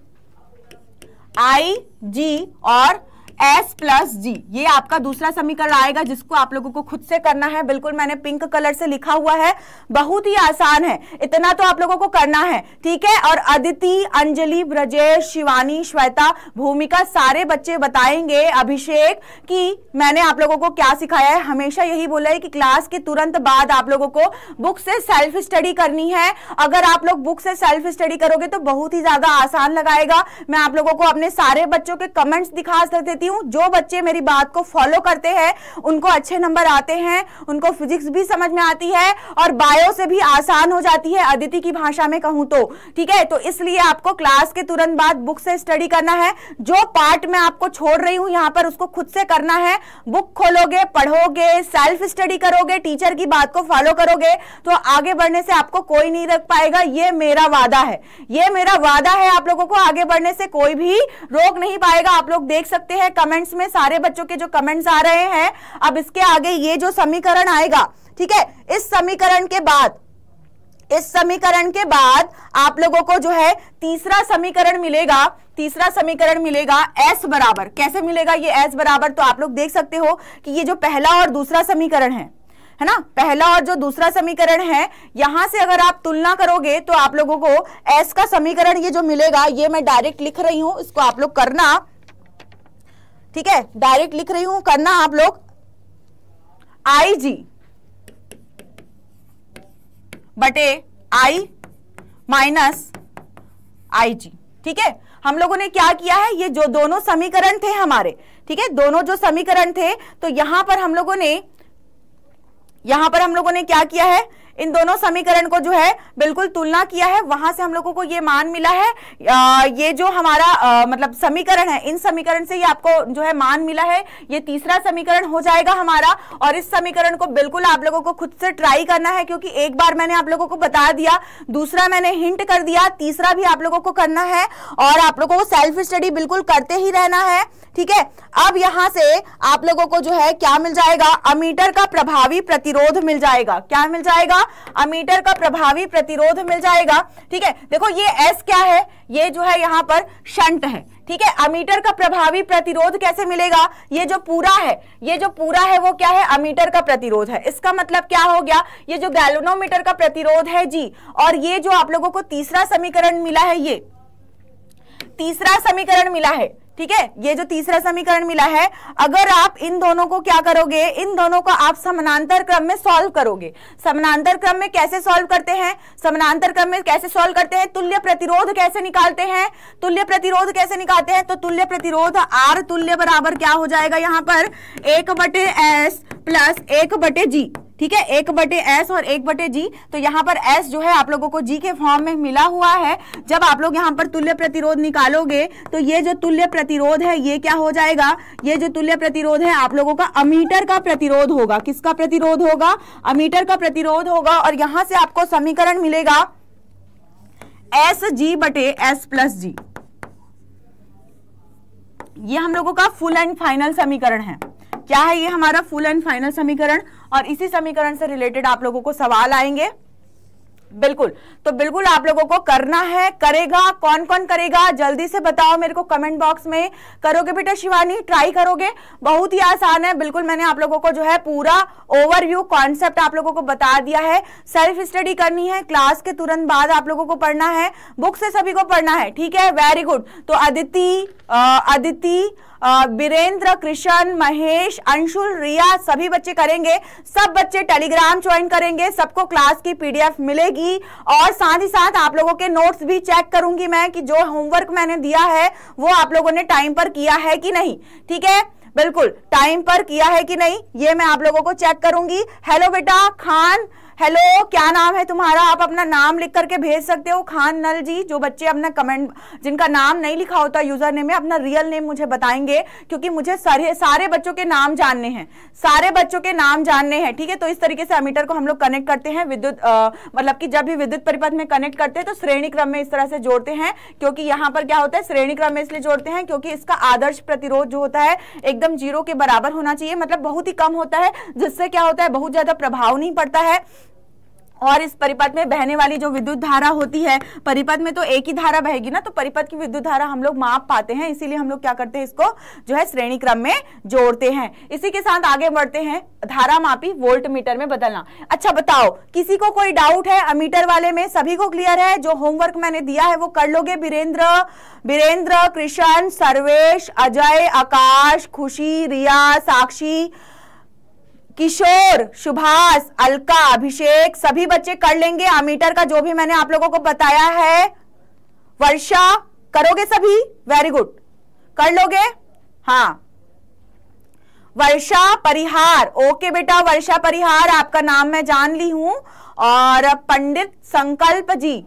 आई जी और S प्लस जी, ये आपका दूसरा समीकरण आएगा, जिसको आप लोगों को खुद से करना है। बिल्कुल मैंने पिंक कलर से लिखा हुआ है, बहुत ही आसान है, इतना तो आप लोगों को करना है। ठीक है, और अदिति अंजलि ब्रजेश शिवानी श्वेता भूमिका सारे बच्चे बताएंगे, अभिषेक, कि मैंने आप लोगों को क्या सिखाया है। हमेशा यही बोला है कि क्लास के तुरंत बाद आप लोगों को बुक से सेल्फ स्टडी करनी है। अगर आप लोग बुक से सेल्फ स्टडी करोगे तो बहुत ही ज्यादा आसान लगाएगा। मैं आप लोगों को अपने सारे बच्चों के कमेंट्स दिखा देती हूँ। जो बच्चे मेरी बात को फॉलो करते हैं उनको अच्छे नंबर आते हैं, उनको फिजिक्स भी समझ में आती है और बायो से भी आसान हो जाती है, अदिति की भाषा में कहूं तो। ठीक है, तो इसलिए आपको क्लास के तुरंत बाद बुक से स्टडी करना है। जो पार्ट मैं आपको छोड़ रही हूं यहाँ पर उसको खुद से करना है। बुक खोलोगे, पढ़ोगे, सेल्फ स्टडी करोगे, टीचर की बात को फॉलो करोगे तो आगे बढ़ने से आपको कोई नहीं रोक पाएगा। यह मेरा वादा है, यह मेरा वादा है। आप लोगों को आगे बढ़ने से कोई भी रोक नहीं पाएगा। आप लोग देख सकते हैं कमेंट्स में सारे बच्चों के जो कमेंट्स आ रहे हैं। अब इसके आगे ये जो समीकरण आएगा, ठीक है, इस समीकरण के बाद इस समीकरण के बाद आप लोगों को जो है तीसरा समीकरण मिलेगा। तीसरा समीकरण मिलेगा S बराबर, कैसे मिलेगा ये S बराबर, तो आप लोग देख सकते हो कि ये जो पहला और दूसरा समीकरण है है ना, पहला और जो दूसरा समीकरण है, यहां से अगर आप तुलना करोगे तो आप लोगों को S का समीकरण ये जो मिलेगा, ये मैं डायरेक्ट लिख रही हूं, इसको आप लोग करना, ठीक है, डायरेक्ट लिख रही हूं, करना आप लोग। आई जी बटे आई माइनस आई जी, ठीक है। हम लोगों ने क्या किया है, ये जो दोनों समीकरण थे हमारे, ठीक है, दोनों जो समीकरण थे, तो यहां पर हम लोगों ने यहां पर हम लोगों ने क्या किया है, इन दोनों समीकरण को जो है बिल्कुल तुलना किया है। वहां से हम लोगों को ये मान मिला है, आ, ये जो हमारा आ, मतलब समीकरण है, इन समीकरण से ये आपको जो है मान मिला है। ये तीसरा समीकरण हो जाएगा हमारा। और इस समीकरण को बिल्कुल आप लोगों को खुद से ट्राई करना है, क्योंकि एक बार मैंने आप लोगों को बता दिया, दूसरा मैंने हिंट कर दिया, तीसरा भी आप लोगों को करना है और आप लोगों को सेल्फ स्टडी बिल्कुल करते ही रहना है। ठीक है, अब यहाँ से आप लोगों को जो है क्या मिल जाएगा, अमीटर का प्रभावी प्रतिरोध मिल जाएगा। क्या मिल जाएगा, अमीटर का प्रभावी प्रतिरोध मिल जाएगा। ठीक है, देखो ये S क्या है, ये जो है यहाँ पर शंट है, ठीक है। अमीटर का प्रभावी प्रतिरोध कैसे मिलेगा? ये जो पूरा है, ये जो पूरा है वो क्या है? अमीटर का प्रतिरोध है। इसका मतलब क्या हो गया? ये जो गैल्वेनोमीटर का प्रतिरोध है जी, और ये जो आप लोगों को तीसरा समीकरण मिला है, ये तीसरा समीकरण मिला है, ठीक है, ये जो तीसरा समीकरण मिला है, अगर आप इन दोनों को क्या करोगे, इन दोनों को आप समानांतर क्रम में सॉल्व करोगे। समानांतर क्रम में कैसे सॉल्व करते हैं? समानांतर क्रम में कैसे सॉल्व करते हैं? तुल्य प्रतिरोध कैसे निकालते हैं? तुल्य प्रतिरोध कैसे निकालते हैं? तो तुल्य प्रतिरोध आर तुल्य बराबर क्या हो जाएगा यहाँ पर? एक बटे एस प्लस एक बटे जी, ठीक है, एक बटे एस और एक बटे जी। तो यहाँ पर एस जो है आप लोगों को जी के फॉर्म में मिला हुआ है। जब आप लोग यहाँ पर तुल्य प्रतिरोध निकालोगे तो ये जो तुल्य प्रतिरोध है ये क्या हो जाएगा? ये जो तुल्य प्रतिरोध है आप लोगों का अमीटर का प्रतिरोध होगा। किसका प्रतिरोध होगा? अमीटर का प्रतिरोध होगा। और यहाँ से आपको समीकरण मिलेगा एस जी बटे एस प्लस जी। ये हम लोगों का फुल एंड फाइनल समीकरण है। क्या है ये? हमारा फुल एंड फाइनल समीकरण। और इसी समीकरण से रिलेटेड आप लोगों को सवाल आएंगे, बिल्कुल। तो बिल्कुल आप लोगों को करना है, करेगा कौन कौन करेगा जल्दी से बताओ मेरे को कमेंट बॉक्स में। करोगे बेटा शिवानी, ट्राई करोगे, बहुत ही आसान है। बिल्कुल मैंने आप लोगों को जो है पूरा ओवरव्यू कॉन्सेप्ट आप लोगों को बता दिया है। सेल्फ स्टडी करनी है, क्लास के तुरंत बाद आप लोगों को पढ़ना है, बुक से सभी को पढ़ना है, ठीक है, वेरी गुड। तो अदिति अदिति वीरेंद्र, कृष्ण, महेश, अंशुल, रिया सभी बच्चे करेंगे। सब बच्चे टेलीग्राम ज्वाइन करेंगे, सबको क्लास की पीडीएफ मिलेगी। और साथ ही साथ आप लोगों के नोट्स भी चेक करूंगी मैं कि जो होमवर्क मैंने दिया है वो आप लोगों ने टाइम पर किया है कि नहीं, ठीक है, बिल्कुल टाइम पर किया है कि नहीं, ये मैं आप लोगों को चेक करूंगी। हेलो बेटा खान, हेलो क्या नाम है तुम्हारा? आप अपना नाम लिख करके भेज सकते हो खान नल जी। जो बच्चे अपना कमेंट, जिनका नाम नहीं लिखा होता यूजर नेम में, अपना रियल नेम मुझे बताएंगे, क्योंकि मुझे सारे सारे बच्चों के नाम जानने हैं, सारे बच्चों के नाम जानने हैं, ठीक है। तो इस तरीके से अमीटर को हम लोग कनेक्ट करते हैं विद्युत, मतलब कि जब भी विद्युत परिपथ में कनेक्ट करते हैं तो श्रेणी क्रम में इस तरह से जोड़ते हैं, क्योंकि यहाँ पर क्या होता है, श्रेणी क्रम में इसलिए जोड़ते हैं क्योंकि इसका आदर्श प्रतिरोध जो होता है एकदम जीरो के बराबर होना चाहिए, मतलब बहुत ही कम होता है, जिससे क्या होता है बहुत ज्यादा प्रभाव नहीं पड़ता है। और इस परिपथ में बहने वाली जो विद्युत धारा होती है, परिपथ में तो एक ही धारा बहेगी ना, तो परिपथ की विद्युत धारा हम लोग माप पाते हैं, इसीलिए हम लोग क्या करते हैं, इसको जो है श्रेणी क्रम में जोड़ते हैं। इसी के साथ आगे बढ़ते हैं, धारा मापी वोल्टमीटर में बदलना। अच्छा बताओ किसी को कोई डाउट है अमीटर वाले में? सभी को क्लियर है? जो होमवर्क मैंने दिया है वो कर लोगे? वीरेंद्र वीरेंद्र कृष्ण, सर्वेश, अजय, आकाश, खुशी, रिया, साक्षी, किशोर, सुभाष, अलका, अभिषेक सभी बच्चे कर लेंगे अमीटर का जो भी मैंने आप लोगों को बताया है। वर्षा करोगे सभी? वेरी गुड, कर लोगे, हाँ। वर्षा परिहार, ओके बेटा वर्षा परिहार, आपका नाम मैं जान ली हूं। और पंडित संकल्प जी,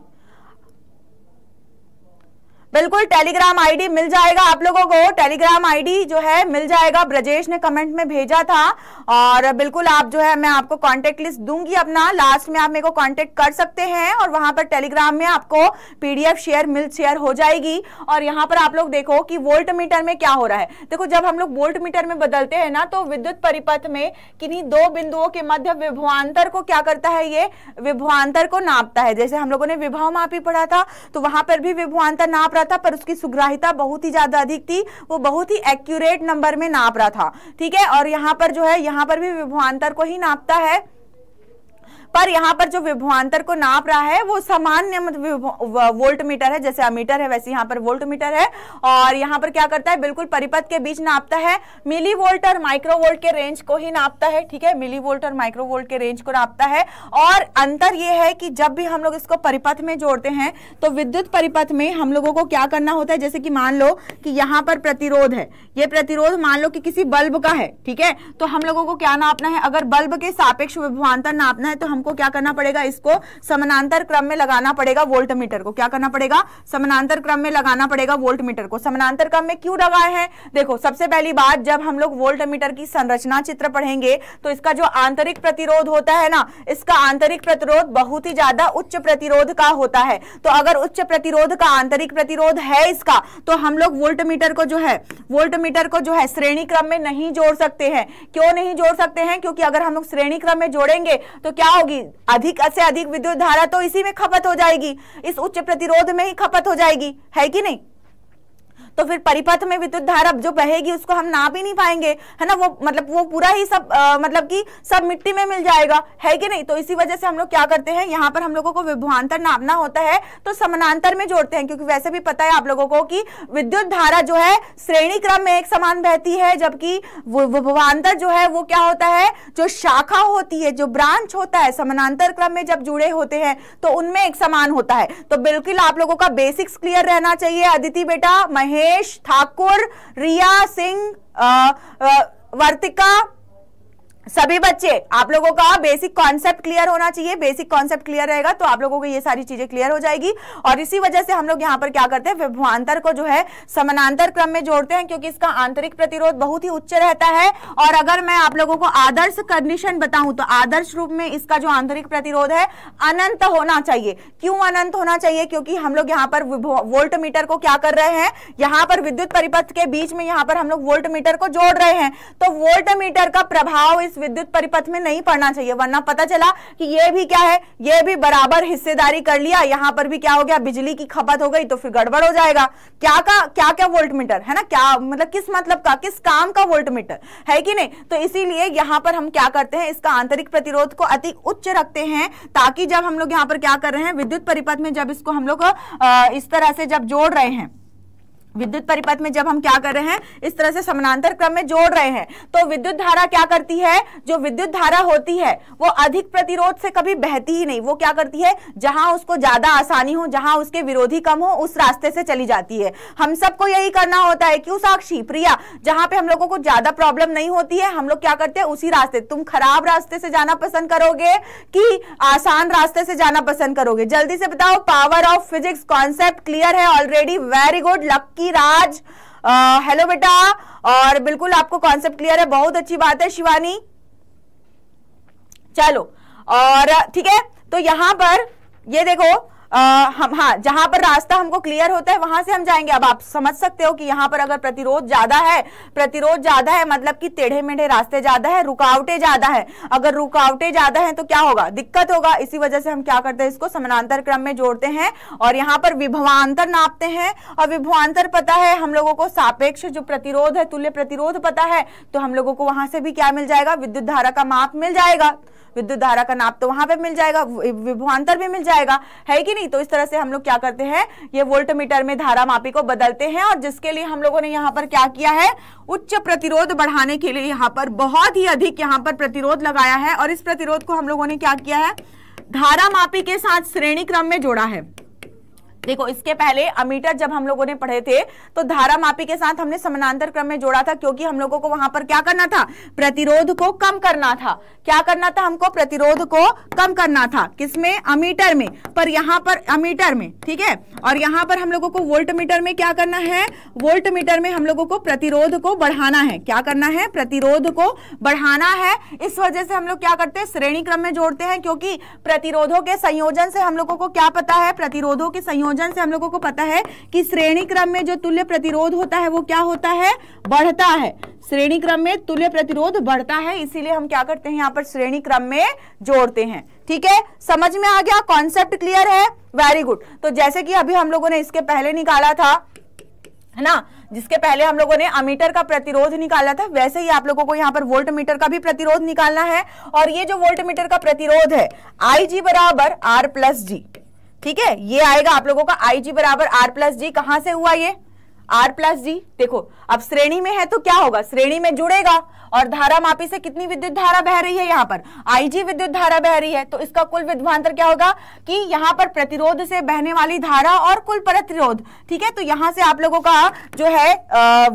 बिल्कुल टेलीग्राम आईडी मिल जाएगा आप लोगों को, टेलीग्राम आईडी जो है मिल जाएगा, ब्रजेश ने कमेंट में भेजा था। और बिल्कुल आप जो है, मैं आपको कांटेक्ट लिस्ट दूंगी अपना, लास्ट में आप मेरे को कांटेक्ट कर सकते हैं, और वहां पर टेलीग्राम में आपको पीडीएफ शेयर मिल शेयर हो जाएगी। और यहाँ पर आप लोग देखो कि वोल्टमीटर में क्या हो रहा है। देखो जब हम लोग वोल्टमीटर में बदलते हैं ना, तो विद्युत परिपथ में किन्हीं दो बिंदुओं के मध्य विभवांतर को क्या करता है, ये विभवांतर को नापता है। जैसे हम लोगों ने विभव मापी पढ़ा था, तो वहां पर भी विभवांतर नाप था, पर उसकी सुग्राहिता बहुत ही ज्यादा अधिक थी, वो बहुत ही एक्यूरेट नंबर में नाप रहा था, ठीक है। और यहाँ पर जो है, यहाँ पर भी विभवांतर को ही नापता है, पर यहाँ पर जो विभवांतर को नाप रहा है वो सामान्य वोल्टमीटर है, जैसे अमीटर है वैसे यहाँ पर वोल्टमीटर है। और यहाँ पर क्या करता है, बिल्कुल परिपथ के बीच नापता है, मिली वोल्ट और माइक्रो वोल्ट के रेंज को ही नापता है, ठीक है, मिली वोल्ट और माइक्रो वोल्ट के रेंज को नापता है। और अंतर यह है कि जब भी हम लोग इसको परिपथ में जोड़ते हैं तो विद्युत परिपथ में हम लोगों को क्या करना होता है, जैसे कि मान लो कि यहाँ पर प्रतिरोध है, ये प्रतिरोध मान लो कि किसी बल्ब का है, ठीक है, तो हम लोगों को क्या नापना है, अगर बल्ब के सापेक्ष विभवांतर नापना है तो हम को क्या करना पड़ेगा, इसको समानांतर क्रम में लगाना पड़ेगा वोल्टमीटर को। क्या करना पड़ेगा, समानांतर क्रम में लगाना पड़ेगा वोल्टमीटर को। समानांतर क्रम में क्यों लगाए हैं, देखो सबसे पहली बात, जब हम लोग वोल्टमीटर की संरचना चित्र पढ़ेंगे तो इसका जो आंतरिक प्रतिरोध होता है ना, इसका आंतरिक प्रतिरोध बहुत ही ज्यादा उच्च प्रतिरोध का होता है। तो अगर उच्च प्रतिरोध का आंतरिक प्रतिरोध है इसका, तो हम लोग वोल्टमीटर को जो है वोल्टमीटर को जो है श्रेणी क्रम में नहीं जोड़ सकते हैं। क्यों नहीं जोड़ सकते हैं, क्योंकि अगर हम लोग श्रेणी क्रम में जोड़ेंगे तो क्या होगी, अधिक से अधिक विद्युत धारा तो इसी में खपत हो जाएगी, इस उच्च प्रतिरोध में ही खपत हो जाएगी, है कि नहीं। तो फिर परिपथ में विद्युत धारा जो बहेगी उसको हम नाप ही नहीं पाएंगे, है ना। वो मतलब वो पूरा ही सब आ, मतलब कि सब मिट्टी में मिल जाएगा, है कि नहीं। तो इसी वजह से हम लोग क्या करते हैं, यहाँ पर हम लोगों को विभवांतर नापना होता है तो समानांतर में जोड़ते हैं, क्योंकि वैसे भी पता है आप लोगों को कि विद्युत धारा जो है श्रेणी क्रम में एक समान बहती है, जबकि विभवांतर जो है वो क्या होता है, जो शाखा होती है, जो ब्रांच होता है, समानांतर क्रम में जब जुड़े होते हैं तो उनमें एक समान होता है। तो बिल्कुल आप लोगों का बेसिक्स क्लियर रहना चाहिए। अदिति बेटा, महेश, ठाकुर, रिया सिंह, वर्तिका, सभी बच्चे आप लोगों का बेसिक कॉन्सेप्ट क्लियर होना चाहिए। बेसिक कॉन्सेप्ट क्लियर रहेगा तो आप लोगों को ये सारी चीजें क्लियर हो जाएगी। और इसी वजह से हम लोग यहाँ पर क्या करते हैं, विभवांतर को जो है समानांतर क्रम में जोड़ते हैं, क्योंकि इसका आंतरिक प्रतिरोध बहुत ही उच्च रहता है। और अगर मैं आप लोगों को आदर्श कंडीशन बताऊं तो आदर्श रूप में इसका जो आंतरिक प्रतिरोध है अनंत होना चाहिए। क्यों अनंत होना चाहिए, क्योंकि हम लोग यहाँ पर वोल्टमीटर को क्या कर रहे हैं, यहाँ पर विद्युत परिपथ के बीच में यहाँ पर हम लोग वोल्टमीटर को जोड़ रहे हैं, तो वोल्टमीटर का प्रभाव विद्युत परिपथ में नहीं पड़ना चाहिए, वरना पता चला कि ये भी क्या है, ये भी बराबर हिस्सेदारी कर लिया, यहाँ पर भी क्या हो गया, बिजली की खपत हो गई, तो फिर गड़बड़ हो जाएगा। क्या का क्या क्या वोल्टमीटर, है ना, क्या मतलब किस मतलब का किस काम का वोल्टमीटर, है कि नहीं। तो इसीलिए यहाँ पर हम क्या करते हैं, इसका आंतरिक प्रतिरोध को अति उच्च रखते हैं, ताकि जब हम लोग यहाँ पर क्या कर रहे हैं, विद्युत परिपथ में जब इसको हम लोग इस तरह से जब जोड़ रहे हैं, विद्युत परिपथ में जब हम क्या कर रहे हैं, इस तरह से समानांतर क्रम में जोड़ रहे हैं, तो विद्युत धारा क्या करती है, जो विद्युत धारा होती है वो अधिक प्रतिरोध से कभी बहती ही नहीं। वो क्या करती है, जहां उसको ज्यादा आसानी हो, जहां उसके विरोधी कम हो, उस रास्ते से चली जाती है। हम सबको यही करना होता है। क्यों साक्षी, प्रिया, जहां पे हम लोगों को ज्यादा प्रॉब्लम नहीं होती है हम लोग क्या करते हैं, उसी रास्ते। तुम खराब रास्ते से जाना पसंद करोगे कि आसान रास्ते से जाना पसंद करोगे, जल्दी से बताओ। Power of physics concept clear है already, very good Lucky Raj, hello बेटा, और बिल्कुल आपको कॉन्सेप्ट क्लियर है, बहुत अच्छी बात है शिवानी, चलो। और ठीक है, तो यहां पर ये देखो आ, हम हाँ जहां पर रास्ता हमको क्लियर होता है वहां से हम जाएंगे। अब आप समझ सकते हो कि यहाँ पर अगर प्रतिरोध ज्यादा है, प्रतिरोध ज्यादा है मतलब कि टेढ़े मेढ़े रास्ते ज्यादा है, रुकावटें ज्यादा है। अगर रुकावटें ज्यादा है तो क्या होगा, दिक्कत होगा। इसी वजह से हम क्या करते हैं, इसको समानांतर क्रम में जोड़ते हैं और यहाँ पर विभवांतर नापते हैं। और विभवांतर पता है हम लोगों को, सापेक्ष जो प्रतिरोध है, तुल्य प्रतिरोध पता है, तो हम लोगों को वहां से भी क्या मिल जाएगा, विद्युत धारा का माप मिल जाएगा, विद्युत धारा का नाप तो वहां पे मिल जाएगा, विभवांतर भी मिल जाएगा, है कि नहीं। तो इस तरह से हम लोग क्या करते हैं, ये वोल्टमीटर में धारा मापी को बदलते हैं। और जिसके लिए हम लोगों ने यहाँ पर क्या किया है, उच्च प्रतिरोध बढ़ाने के लिए यहाँ पर बहुत ही अधिक यहाँ पर प्रतिरोध लगाया है। और इस प्रतिरोध को हम लोगों ने क्या किया है, धारा मापी के साथ श्रेणी क्रम में जोड़ा है। देखो, इसके पहले अमीटर जब हम लोगों ने पढ़े थे तो धारा मापी के साथ हमने समानांतर क्रम में जोड़ा था, क्योंकि हम लोगों को वहां पर क्या करना था, प्रतिरोध को कम करना था। क्या करना था हमको, प्रतिरोध को कम करना था, किसमें, अमीटर में। पर यहाँ पर अमीटर में, ठीक है, और यहाँ पर हम लोगों को वोल्टमीटर में क्या करना है, वोल्टमीटर में हम लोगों को प्रतिरोध को बढ़ाना है। क्या करना है, प्रतिरोध को बढ़ाना है। इस वजह से हम लोग क्या करते हैं, श्रेणी क्रम में जोड़ते हैं, क्योंकि प्रतिरोधों के संयोजन से हम लोगों को क्या पता है, प्रतिरोधों के संयोजन से हम लोगों को पता है कि श्रेणी क्रम में जो तुल्य प्रतिरोध होता है वो क्या होता है, बढ़ता है। श्रेणी क्रम में तुल्य प्रतिरोध बढ़ता है, इसीलिए हम क्या करते हैं, यहाँ पर श्रेणी क्रम में जोड़ते हैं। ठीक है, समझ में आ गया, कॉन्सेप्ट क्लियर है, वेरी गुड। तो जैसे कि अभी हम लोगों ने इसके पहले निकाला था, है ना, जिसके पहले हम लोगों ने अमीटर का प्रतिरोध निकाला था, वैसे ही आप लोगों को यहाँ पर वोल्टमीटर का भी प्रतिरोध निकालना है। और ये जो वोल्टमीटर का प्रतिरोध है, आई जी बराबर आर प्लस जी, ठीक है, ये आएगा आप लोगों का Ig बराबर R प्लस जी। कहां से हुआ ये R प्लस जी, देखो अब श्रेणी में है तो क्या होगा, श्रेणी में जुड़ेगा। और धारा मापी से कितनी विद्युत धारा बह रही है, यहाँ पर Ig विद्युत धारा बह रही है, तो इसका कुल विभवांतर क्या होगा कि यहाँ पर प्रतिरोध से बहने वाली धारा और कुल प्रतिरोध, ठीक है। तो यहाँ से आप लोगों का जो है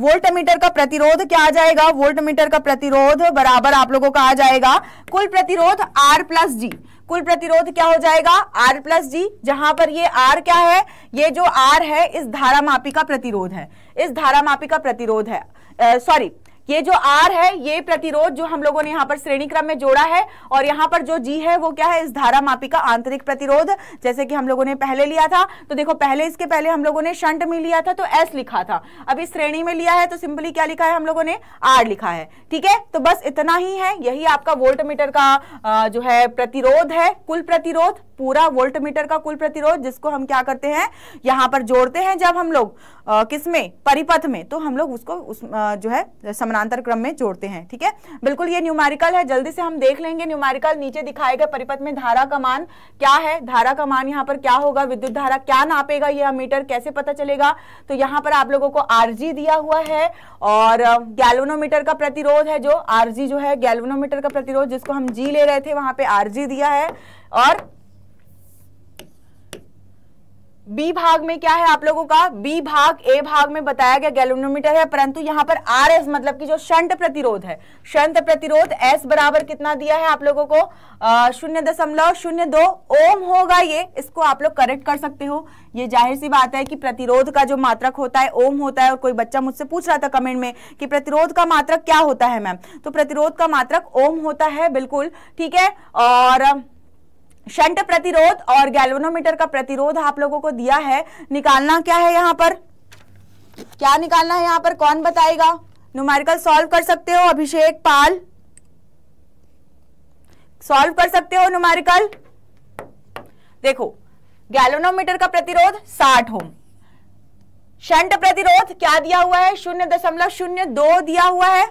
वोल्टमीटर का प्रतिरोध क्या आ जाएगा, वोल्टमीटर का प्रतिरोध बराबर आप लोगों का आ जाएगा कुल प्रतिरोध आर प्लस जी। कुल प्रतिरोध क्या हो जाएगा, R प्लस जी, जहां पर ये R क्या है, ये जो R है इस धारामापी का प्रतिरोध है, इस धारामापी का प्रतिरोध है, सॉरी ये जो R है ये प्रतिरोध जो हम लोगों ने यहाँ पर श्रेणी क्रम में जोड़ा है, और यहाँ पर जो G है वो क्या है, इस धारा मापी का आंतरिक प्रतिरोध, जैसे कि हम लोगों ने पहले लिया था। तो देखो पहले इसके पहले हम लोगों ने शंट में लिया था तो S लिखा था, अब इस श्रेणी में लिया है तो सिंपली क्या लिखा है हम लोगों ने, R लिखा है। ठीक है, तो बस इतना ही है। यही आपका वोल्टमीटर का जो है प्रतिरोध है, कुल प्रतिरोध, पूरा वोल्टमीटर का कुल प्रतिरोध, जिसको हम क्या करते हैं यहाँ पर जोड़ते हैं जब हम लोग किसमें, परिपथ में, तो हम लोग उसको उस, आ, जो है समानांतर क्रम में जोड़ते हैं। ठीक है, बिल्कुल ये न्यूमेरिकल है, जल्दी से हम देख लेंगे न्यूमेरिकल। नीचे दिखाए गए परिपथ में धारा का मान क्या है, धारा का मान यहाँ पर क्या होगा, विद्युत धारा क्या नापेगा, यह अमीटर कैसे पता चलेगा। तो यहाँ पर आप लोगों को आरजी दिया हुआ है, और गैल्वेनोमीटर का प्रतिरोध है, जो आरजी जो है गैल्वेनोमीटर का प्रतिरोध जिसको हम जी ले रहे थे वहां पे आरजी दिया है। और बी भाग में क्या है आप लोगों का, बी भाग ए भाग में बताया गया गैल्वेनोमीटर है, परंतु यहाँ पर आर एस मतलब कि जो शंट प्रतिरोध है, शंट प्रतिरोध एस बराबर कितना दिया है आप लोगों को, शून्य दशमलव शून्य दो ओम होगा ये। इसको आप लोग करेक्ट कर सकते हो। ये जाहिर सी बात है कि प्रतिरोध का जो मात्रक होता है ओम होता है, और कोई बच्चा मुझसे पूछ रहा था कमेंट में कि प्रतिरोध का मात्रक क्या होता है मैम, तो प्रतिरोध का मात्रक ओम होता है, बिल्कुल ठीक है। और शंट प्रतिरोध और गैल्वेनोमीटर का प्रतिरोध आप लोगों को दिया है, निकालना क्या है यहाँ पर, क्या निकालना है यहाँ पर कौन बताएगा, न्यूमेरिकल सॉल्व कर सकते हो, अभिषेक पाल सॉल्व कर सकते हो न्यूमेरिकल। देखो गैल्वेनोमीटर का प्रतिरोध साठ ओम, शंट प्रतिरोध क्या दिया हुआ है, शून्य दशमलव शून्य दो दिया हुआ है,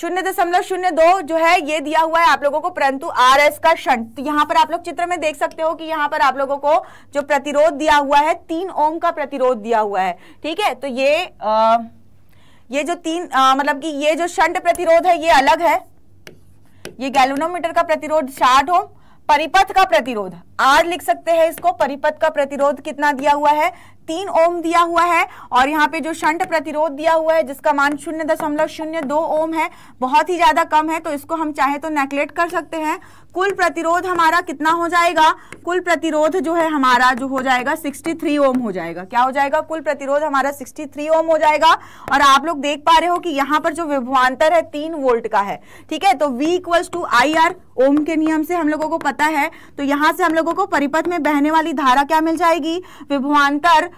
शून्य दशमलव शून्य दो जो है ये दिया हुआ है आप लोगों को, परंतु आर एस का शंट। तो यहाँ पर आप लोग चित्र में देख सकते हो कि यहाँ पर आप लोगों को जो प्रतिरोध दिया हुआ है तीन ओम का प्रतिरोध दिया हुआ है। ठीक है, तो ये आ, ये जो तीन आ, मतलब कि ये जो शंट प्रतिरोध है ये अलग है, ये गैल्वेनोमीटर का प्रतिरोध साठ ओम, परिपथ का प्रतिरोध आर लिख सकते हैं इसको, परिपथ का प्रतिरोध कितना दिया हुआ है, तीन ओम दिया हुआ है। और यहाँ पे जो शंट प्रतिरोध दिया हुआ है जिसका मान शून्य दशमलव शून्य दो ओम है, बहुत ही ज्यादा कम है, तो इसको हम चाहे तो नेगलेक्ट कर सकते हैं। कुल प्रतिरोध हमारा कितना हो जाएगा, कुल प्रतिरोध जो है हमारा जो हो जाएगा तिरसठ ओम हो जाएगा। क्या हो जाएगा, कुल प्रतिरोध हमारा तिरसठ ओम हो जाएगा। और आप लोग देख पा रहे हो कि यहाँ पर जो विभवांतर है तीन वोल्ट का है। ठीक है, तो V equals to I R ohm के नियम से हम लोगों को पता है। तो यहाँ से हम लोगों को परिपथ में बहने वाली धारा क्या मिल जाएगी, विभवांतर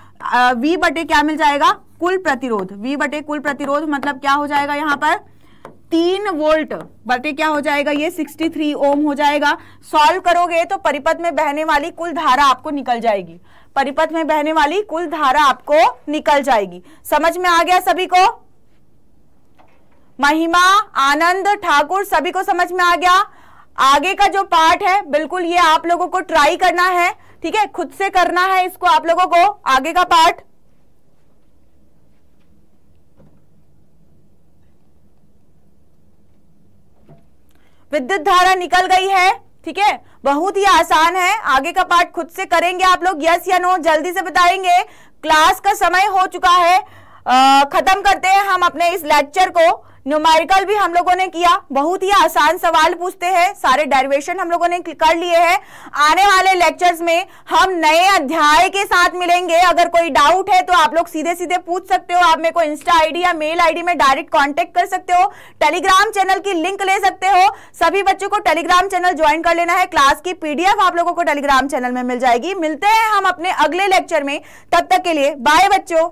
V बटे क्या मिल जाएगा, कुल प्रतिरोध, V बटे कुल प्रतिरोध, मतलब क्या हो जाएगा यहाँ पर तीन वोल्ट बटे क्या हो जाएगा ये तिरसठ ओम हो जाएगा। सॉल्व करोगे तो परिपथ में बहने वाली कुल धारा आपको निकल जाएगी, परिपथ में बहने वाली कुल धारा आपको निकल जाएगी। समझ में आ गया सभी को, महिमा आनंद ठाकुर सभी को समझ में आ गया। आगे का जो पार्ट है बिल्कुल ये आप लोगों को ट्राई करना है, ठीक है, खुद से करना है इसको आप लोगों को। आगे का पार्ट विद्युत धारा निकल गई है, ठीक है, बहुत ही आसान है। आगे का पार्ट खुद से करेंगे आप लोग, यस या नो जल्दी से बताएंगे। क्लास का समय हो चुका है, आ, खत्म करते हैं हम अपने इस लेक्चर को। न्यूमेरिकल भी हम लोगों ने किया, बहुत ही आसान सवाल पूछते हैं, सारे डेरिवेशन हम लोगों ने कर लिए हैं। आने वाले लेक्चर्स में हम नए अध्याय के साथ मिलेंगे। अगर कोई डाउट है तो आप लोग सीधे सीधे पूछ सकते हो, आप मेरे को इंस्टा आईडी या मेल आईडी में डायरेक्ट कांटेक्ट कर सकते हो, टेलीग्राम चैनल की लिंक ले सकते हो। सभी बच्चों को टेलीग्राम चैनल ज्वाइन कर लेना है, क्लास की पीडीएफ आप लोगों को टेलीग्राम चैनल में मिल जाएगी। मिलते हैं हम अपने अगले लेक्चर में, तब तक के लिए बाय बच्चों।